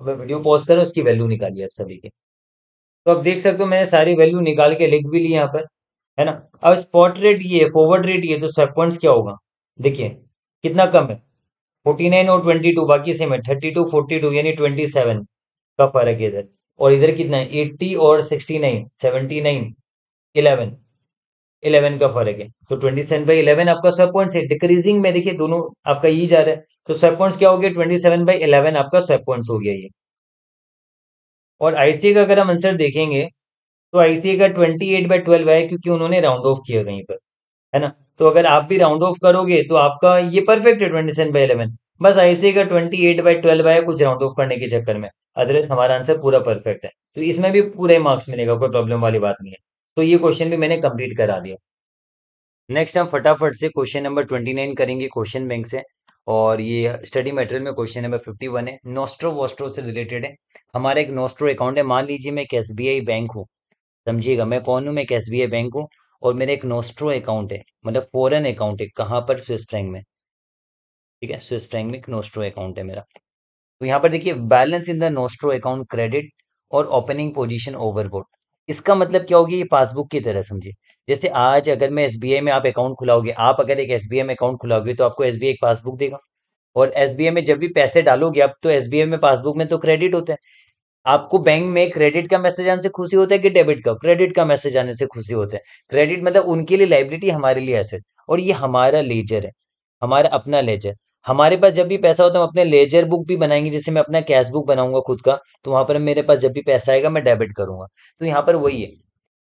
मैं वीडियो पॉज करें उसकी वैल्यू निकालिए आप सभी के। तो अब देख सकते हो मैंने सारी वैल्यू निकाल के लिख भी ली यहाँ पर, है ना। अब स्पॉट रेट ये, फॉरवर्ड रेट ये, तो सेक्वेंस क्या होगा देखिए कितना कम है 49 और 22 बाकी सेम है 32 42 यानी 27 का फर्क है इधर, और इधर कितना है 80 और 69 79 11 11 का फर्क है। तो 27/11 आपका सब पॉइंट्स है डिक्रीजिंग में, देखिए दोनों आपका यही जा रहा है। तो सब पॉइंट्स क्या हो गया 27/11 आपका सब पॉइंट्स हो गया ये। और आईसीए का अगर हम आंसर देखेंगे तो आईसीए का 28/12 है क्योंकि उन्होंने राउंड ऑफ किया कहीं पर, है ना। तो अगर आप भी राउंड ऑफ करोगे तो आपका ये परफेक्ट है 27/11, बस आईसीए का 28/12 है कुछ राउंड ऑफ करने के चक्कर में, अदरवाइज हमारा आंसर पूरा परफेक्ट है। तो इसमें भी पूरे मार्क्स मिलेगा, कोई प्रॉब्लम वाली बात नहीं है। तो ये क्वेश्चन भी मैंने कंप्लीट करा दिया। नेक्स्ट हम फटाफट से क्वेश्चन नंबर 29 करेंगे क्वेश्चन बैंक से, और ये स्टडी मटेरियल में क्वेश्चन नंबर 51 है, नोस्ट्रो वोस्ट्रो से रिलेटेड है। हमारा एक नोस्ट्रो अकाउंट है, मान लीजिए मैं एक SBI बैंक हूँ, समझिएगा मैं कौन हूँ, मैं एक SBI बैंक हूँ और मेरा एक नोस्ट्रो अकाउंट है, मतलब फॉरेन अकाउंट है। कहाँ पर? स्विस फ्रैंक में, ठीक है, स्विस फ्रैंक में एक नोस्ट्रो अकाउंट है मेरा। तो यहाँ पर देखिए balance in the nostro account credit और ओपनिंग पोजीशन ओवरबोर्ड। इसका मतलब क्या होगी, ये पासबुक की तरह समझिए। जैसे आज अगर मैं SBI में आप अकाउंट खुलाओगे, आप अगर एक SBI में अकाउंट खुलाओगे तो आपको SBI एक पासबुक देगा, और SBI में जब भी पैसे डालोगे आप तो SBI में पासबुक में तो क्रेडिट होता है। आपको बैंक में क्रेडिट का मैसेज आने से खुशी होता है कि डेबिट का? क्रेडिट का मैसेज आने से खुशी होता है। क्रेडिट मतलब उनके लिए लाइबिलिटी, हमारे लिए एसेट। और ये हमारा लेजर है, हमारा अपना लेजर। हमारे पास जब भी पैसा होता है हम अपने लेजर बुक भी बनाएंगे, जैसे मैं अपना कैश बुक बनाऊंगा खुद का, तो वहां पर मेरे पास जब भी पैसा आएगा मैं डेबिट करूंगा। तो यहाँ पर वही है,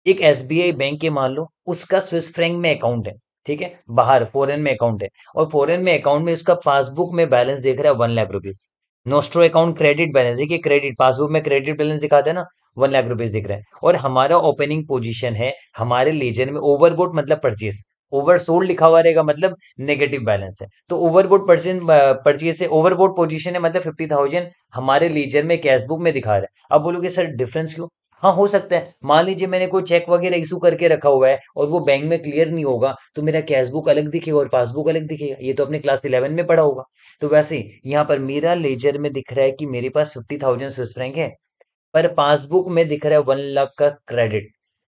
एक SBI बैंक के मान लो उसका स्विस फ्रैंक में अकाउंट है, ठीक है, बाहर फॉरेन में अकाउंट है, और फॉरेन में अकाउंट में उसका पासबुक में बैलेंस देख रहा है 1 lakh rupees. Nostro account credit balance, देखिए क्रेडिट पासबुक में क्रेडिट बैलेंस दिखाते हैं ना, 1 लाख रुपीज दिख रहा है। और हमारा ओपनिंग पोजिशन है हमारे लेजर में, ओवरबोट मतलब परचेज, ओवरसोल्ड लिखा हुआ रहेगा मतलब नेगेटिव बैलेंस है। तो ओवरबोट परचेज से ओवरबोट पोजीशन है, मतलब 50,000 हमारे लीजर में कैशबुक में दिखा रहा है। अब बोलोगे सर डिफरेंस क्यों? हाँ हो सकता है, मान लीजिए मैंने कोई चेक वगैरह इशू करके रखा हुआ है और वो बैंक में क्लियर नहीं होगा तो मेरा कैशबुक अलग दिखेगा और पासबुक अलग दिखेगा, ये तो अपने क्लास 11 में पढ़ा होगा। तो वैसे यहाँ पर मेरा लेजर में दिख रहा है कि मेरे पास 50,000 स्विस फ्रैंक है, पर पासबुक में दिख रहा है 1 लाख का क्रेडिट,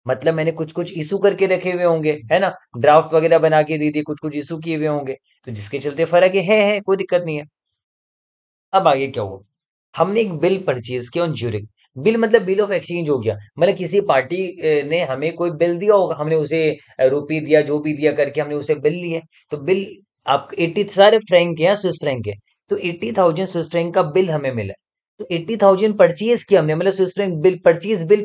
मतलब मैंने कुछ कुछ इशू करके रखे हुए होंगे, है ना, ड्राफ्ट वगैरह बना के दी थी, कुछ कुछ इशू किए हुए होंगे, तो जिसके चलते फर्क है कोई दिक्कत नहीं है। अब आगे क्या हुआ, हमने एक बिल परचेज किया ऑन ज्यूरिक। बिल मतलब बिल ऑफ एक्सचेंज हो गया, मतलब किसी पार्टी ने हमें कोई बिल दिया होगा, हमने उसे रुपये दिया जो भी दिया करके हमने उसे बिल लिया। तो बिल आप 80 सारे फ्रैंक है, स्विस फ्रैंक है, तो 80,000 स्विस फ्रैंक का बिल हमें मिला। 80,000 परचेज किया हमने, मतलब स्विस फ्रैंक बिल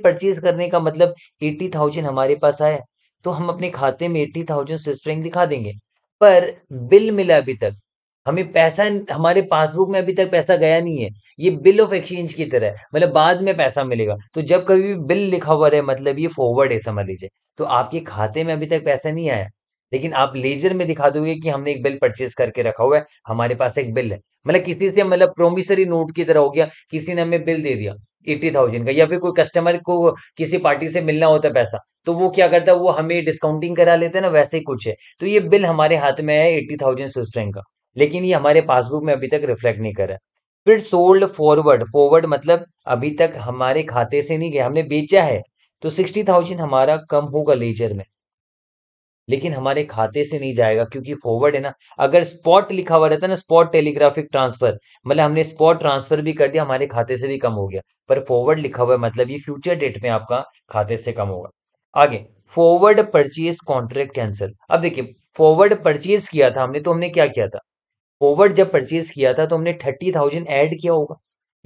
परचेज करने का मतलब 80,000 हमारे पास आया, तो हम अपने खाते में 80,000 स्विस फ्रैंक दिखा देंगे। पर बिल मिला अभी तक हमें, पैसा हमारे पासबुक में अभी तक पैसा गया नहीं है, ये बिल ऑफ एक्सचेंज की तरह है, मतलब बाद में पैसा मिलेगा। तो जब कभी भी बिल लिखा हुआ रहे मतलब ये फॉरवर्ड है समझ लीजिए। तो आपके खाते में अभी तक पैसा नहीं आया, लेकिन आप लेजर में दिखा दोगे कि हमने एक बिल परचेज करके रखा हुआ है, हमारे पास एक बिल है, मतलब किसी से, मतलब प्रोमिसरी नोट की तरह हो गया, किसी ने हमें बिल दे दिया 80,000 का। या फिर कोई कस्टमर को किसी पार्टी से मिलना होता है पैसा, तो वो क्या करता है, वो हमें डिस्काउंटिंग करा लेते हैं ना, वैसे ही कुछ है। तो ये बिल हमारे हाथ में है 80,000 स्विस फ्रैंक का, लेकिन ये हमारे पासबुक में अभी तक रिफ्लेक्ट नहीं करा। फिर सोल्ड फॉरवर्ड मतलब अभी तक हमारे खाते से नहीं गया, हमने बेचा है, तो 60,000 हमारा कम होगा लेजर में, लेकिन हमारे खाते से नहीं जाएगा क्योंकि फॉरवर्ड है ना। अगर स्पॉट लिखा हुआ रहता है ना, स्पॉट टेलीग्राफिक ट्रांसफर, मतलब हमने स्पॉट ट्रांसफर भी कर दिया, हमारे खाते से भी कम हो गया। पर फॉरवर्ड लिखा हुआ है मतलब ये फ्यूचर डेट में आपका खाते से कम होगा। आगे फॉरवर्ड परचेज कॉन्ट्रैक्ट कैंसिल। अब देखिए फॉरवर्ड परचेज किया था हमने, तो हमने क्या किया था, फॉरवर्ड जब परचेज किया था तो हमने 30,000 एड किया होगा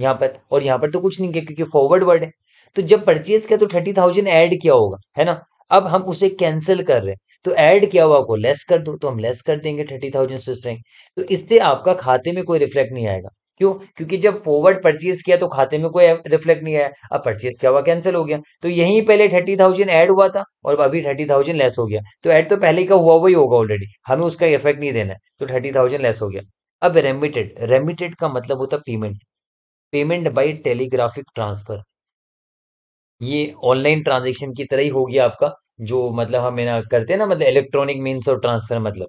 यहाँ पर, और यहाँ पर तो कुछ नहीं किया क्योंकि फॉरवर्ड वर्ड है। तो जब परचेज किया तो 30,000 एड किया होगा, है ना। अब हम उसे कैंसिल कर रहे हैं, तो ऐड किया हुआ को लेस कर दो, तो हम लेस कर देंगे 30,000 स्विस फ्रैंक। तो इससे आपका खाते में कोई रिफ्लेक्ट नहीं आएगा, क्यों? क्योंकि जब फॉरवर्ड परचेज किया तो खाते में कोई रिफ्लेक्ट नहीं आया, अब परचेज क्या हुआ, कैंसिल हो गया। तो यहीं पहले 30,000 ऐड हुआ था और अभी 30,000 लेस हो गया, तो ऐड तो पहले का हुआ वही होगा ऑलरेडी, हमें उसका इफेक्ट नहीं देना है, तो 30,000 लेस हो गया। अब रेमिटेड, रेमिटेड का मतलब होता payment, payment by telegraphic transfer. ये ऑनलाइन ट्रांजेक्शन की तरह ही हो गया आपका, जो मतलब हम ना करते हैं ना, मतलब इलेक्ट्रॉनिक मीन्स ऑफ ट्रांसफर, मतलब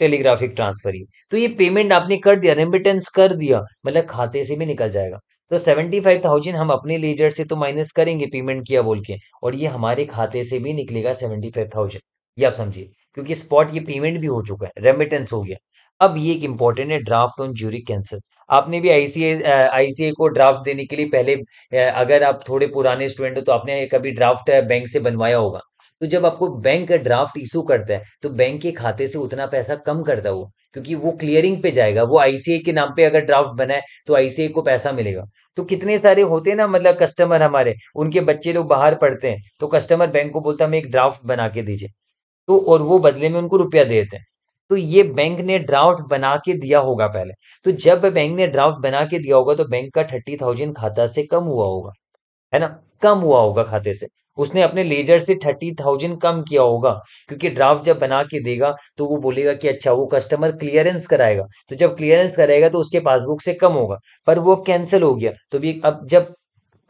टेलीग्राफिक ट्रांसफर ही। तो ये पेमेंट आपने कर दिया, रेमिटेंस कर दिया, मतलब खाते से भी निकल जाएगा। तो 75,000 हम अपने लेजर से तो माइनस करेंगे पेमेंट किया बोल के, और ये हमारे खाते से भी निकलेगा 75,000, ये आप समझिए, क्योंकि स्पॉट ये पेमेंट भी हो चुका है, रेमिटेंस हो गया। अब ये एक इंपॉर्टेंट है, ड्राफ्ट ऑन ज्यूरी कैंसिल। आपने भी आईसीआई को ड्राफ्ट देने के लिए पहले, अगर आप थोड़े पुराने स्टूडेंट हो तो आपने कभी ड्राफ्ट बैंक से बनवाया होगा। तो जब आपको बैंक ड्राफ्ट इशू करता है तो बैंक के खाते से उतना पैसा कम करता है वो, क्योंकि वो क्लियरिंग पे जाएगा, वो आईसीआई के नाम पे अगर ड्राफ्ट बनाए तो आईसीआई को पैसा मिलेगा। तो कितने सारे होते हैं ना, मतलब कस्टमर हमारे, उनके बच्चे लोग बाहर पढ़ते हैं, तो कस्टमर बैंक को बोलता है हमें एक ड्राफ्ट बना के दीजिए, तो और वो बदले में उनको रुपया दे देते हैं। तो ये बैंक ने ड्राफ्ट बना के दिया होगा पहले, तो जब बैंक ने ड्राफ्ट बना के दिया होगा तो बैंक का 30,000 खाता से कम हुआ होगा, है ना, कम हुआ होगा खाते से, उसने अपने लेजर से 30,000 कम किया होगा, क्योंकि ड्राफ्ट जब बना के देगा तो वो बोलेगा कि अच्छा, वो कस्टमर क्लियरेंस कराएगा, तो जब क्लियरेंस कराएगा तो उसके पासबुक से कम होगा, पर वो अब कैंसिल हो गया। तो भी अब जब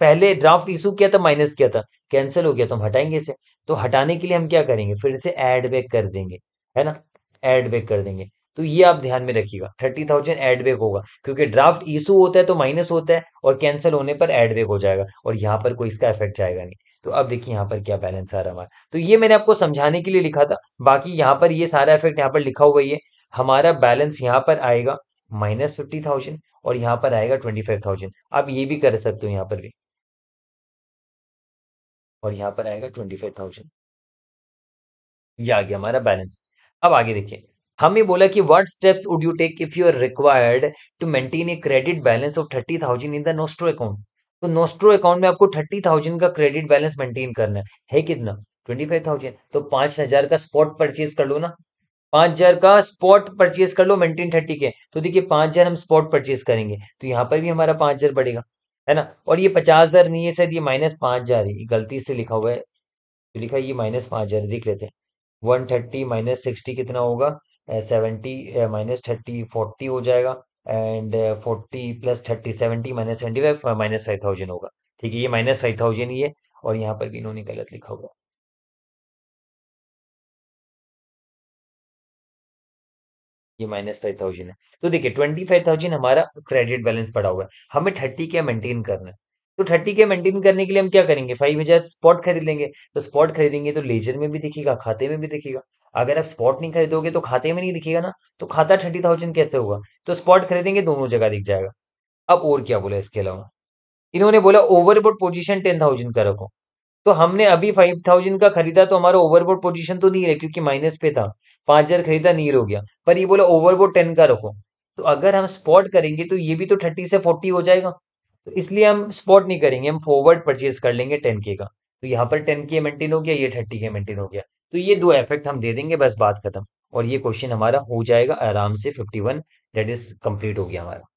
पहले ड्राफ्ट इशू किया था, माइनस किया था, कैंसिल हो गया, तो हम हटाएंगे इसे। तो हटाने के लिए हम क्या करेंगे, फिर से ऐड बैक कर देंगे, है ना, ऐड बैक कर देंगे। तो ये आप ध्यान में रखिएगा, 30,000 ऐड बैक होगा, क्योंकि ड्राफ्ट इशू होता है तो माइनस होता है, और कैंसिल होने पर ऐड बैक हो जाएगा, और यहाँ पर कोई इसका इफेक्ट जाएगा नहीं। तो अब देखिए यहाँ पर क्या बैलेंस आ रहा है हमारा। तो ये मैंने आपको समझाने के लिए लिखा था, बाकी यहाँ पर ये सारा इफेक्ट यहाँ पर लिखा हुआ ही है। हमारा बैलेंस यहाँ पर आएगा -50,000 और यहाँ पर आएगा 25,000। आप ये भी कर सकते हो यहाँ पर भी, और यहाँ पर आएगा 25,000। ये आ गया हमारा बैलेंस। अब आगे देखिए, हमें बोला कि what steps would you take if you are required to maintain a credit balance of 30,000 in the nostro account. तो नोस्ट्रो अकाउंट में आपको 30,000 का क्रेडिट बैलेंस मेंटेन करना है कितना, 25,000। तो 5,000 का स्पॉट परचेज कर लो ना, 5,000 का स्पॉट परचेज कर लो, मेंटेन 30 के। तो देखिए 5,000 हम स्पॉट परचेज करेंगे, तो यहाँ पर भी हमारा 5,000 बढ़ेगा, है ना। और ये 50,000 नहीं है सर, ये -5,000 है, गलती से लिखा हुआ है, तो लिखा ये -5,000, देख लेते हैं। 130 माइनस 60 कितना होगा, 70 माइनस 30 40 हो जाएगा, एंड 40 प्लस 30 70 माइनस 75 माइनस 5,000 होगा, ठीक है। ये -5,000 ही है, और यहाँ पर भी इन्होंने गलत लिखा होगा, ये -5,000 है। तो देखिए 25,000 हमारा क्रेडिट बैलेंस पड़ा हुआ है, हमें 30 के मेंटेन करना है। तो 30 के मेंटेन करने के लिए हम क्या करेंगे, 5,000 स्पॉट खरीद लेंगे। तो स्पॉट खरीदेंगे तो लेजर में भी दिखेगा, खाते में भी दिखेगा। अगर आप स्पॉट नहीं खरीदोगे तो खाते में नहीं दिखेगा ना, तो खाता 30,000 कैसे होगा। तो स्पॉट खरीदेंगे, दोनों जगह दिख जाएगा। अब और क्या बोला इसके अलावा, इन्होंने बोला ओवरबोर्ड पोजीशन 10,000 का रखो। तो हमने अभी 5,000 का खरीदा, तो हमारा ओवरबोर्ड पोजीशन तो नहीं है, क्योंकि माइनस पे था, 5,000 खरीदा नील हो गया, पर ये बोला ओवरबोर्ड 10 का रखो। तो अगर हम स्पॉट करेंगे तो ये भी तो 30 से 40 हो जाएगा, तो इसलिए हम स्पॉट नहीं करेंगे, हम फॉरवर्ड परचेज कर लेंगे 10K का। तो यहाँ पर 10K मेंटेन हो गया, ये 30K मेंटेन हो गया। तो ये दो इफेक्ट हम दे देंगे, बस बात खत्म। और ये क्वेश्चन हमारा हो जाएगा आराम से 51, दैट इज कंप्लीट हो गया हमारा।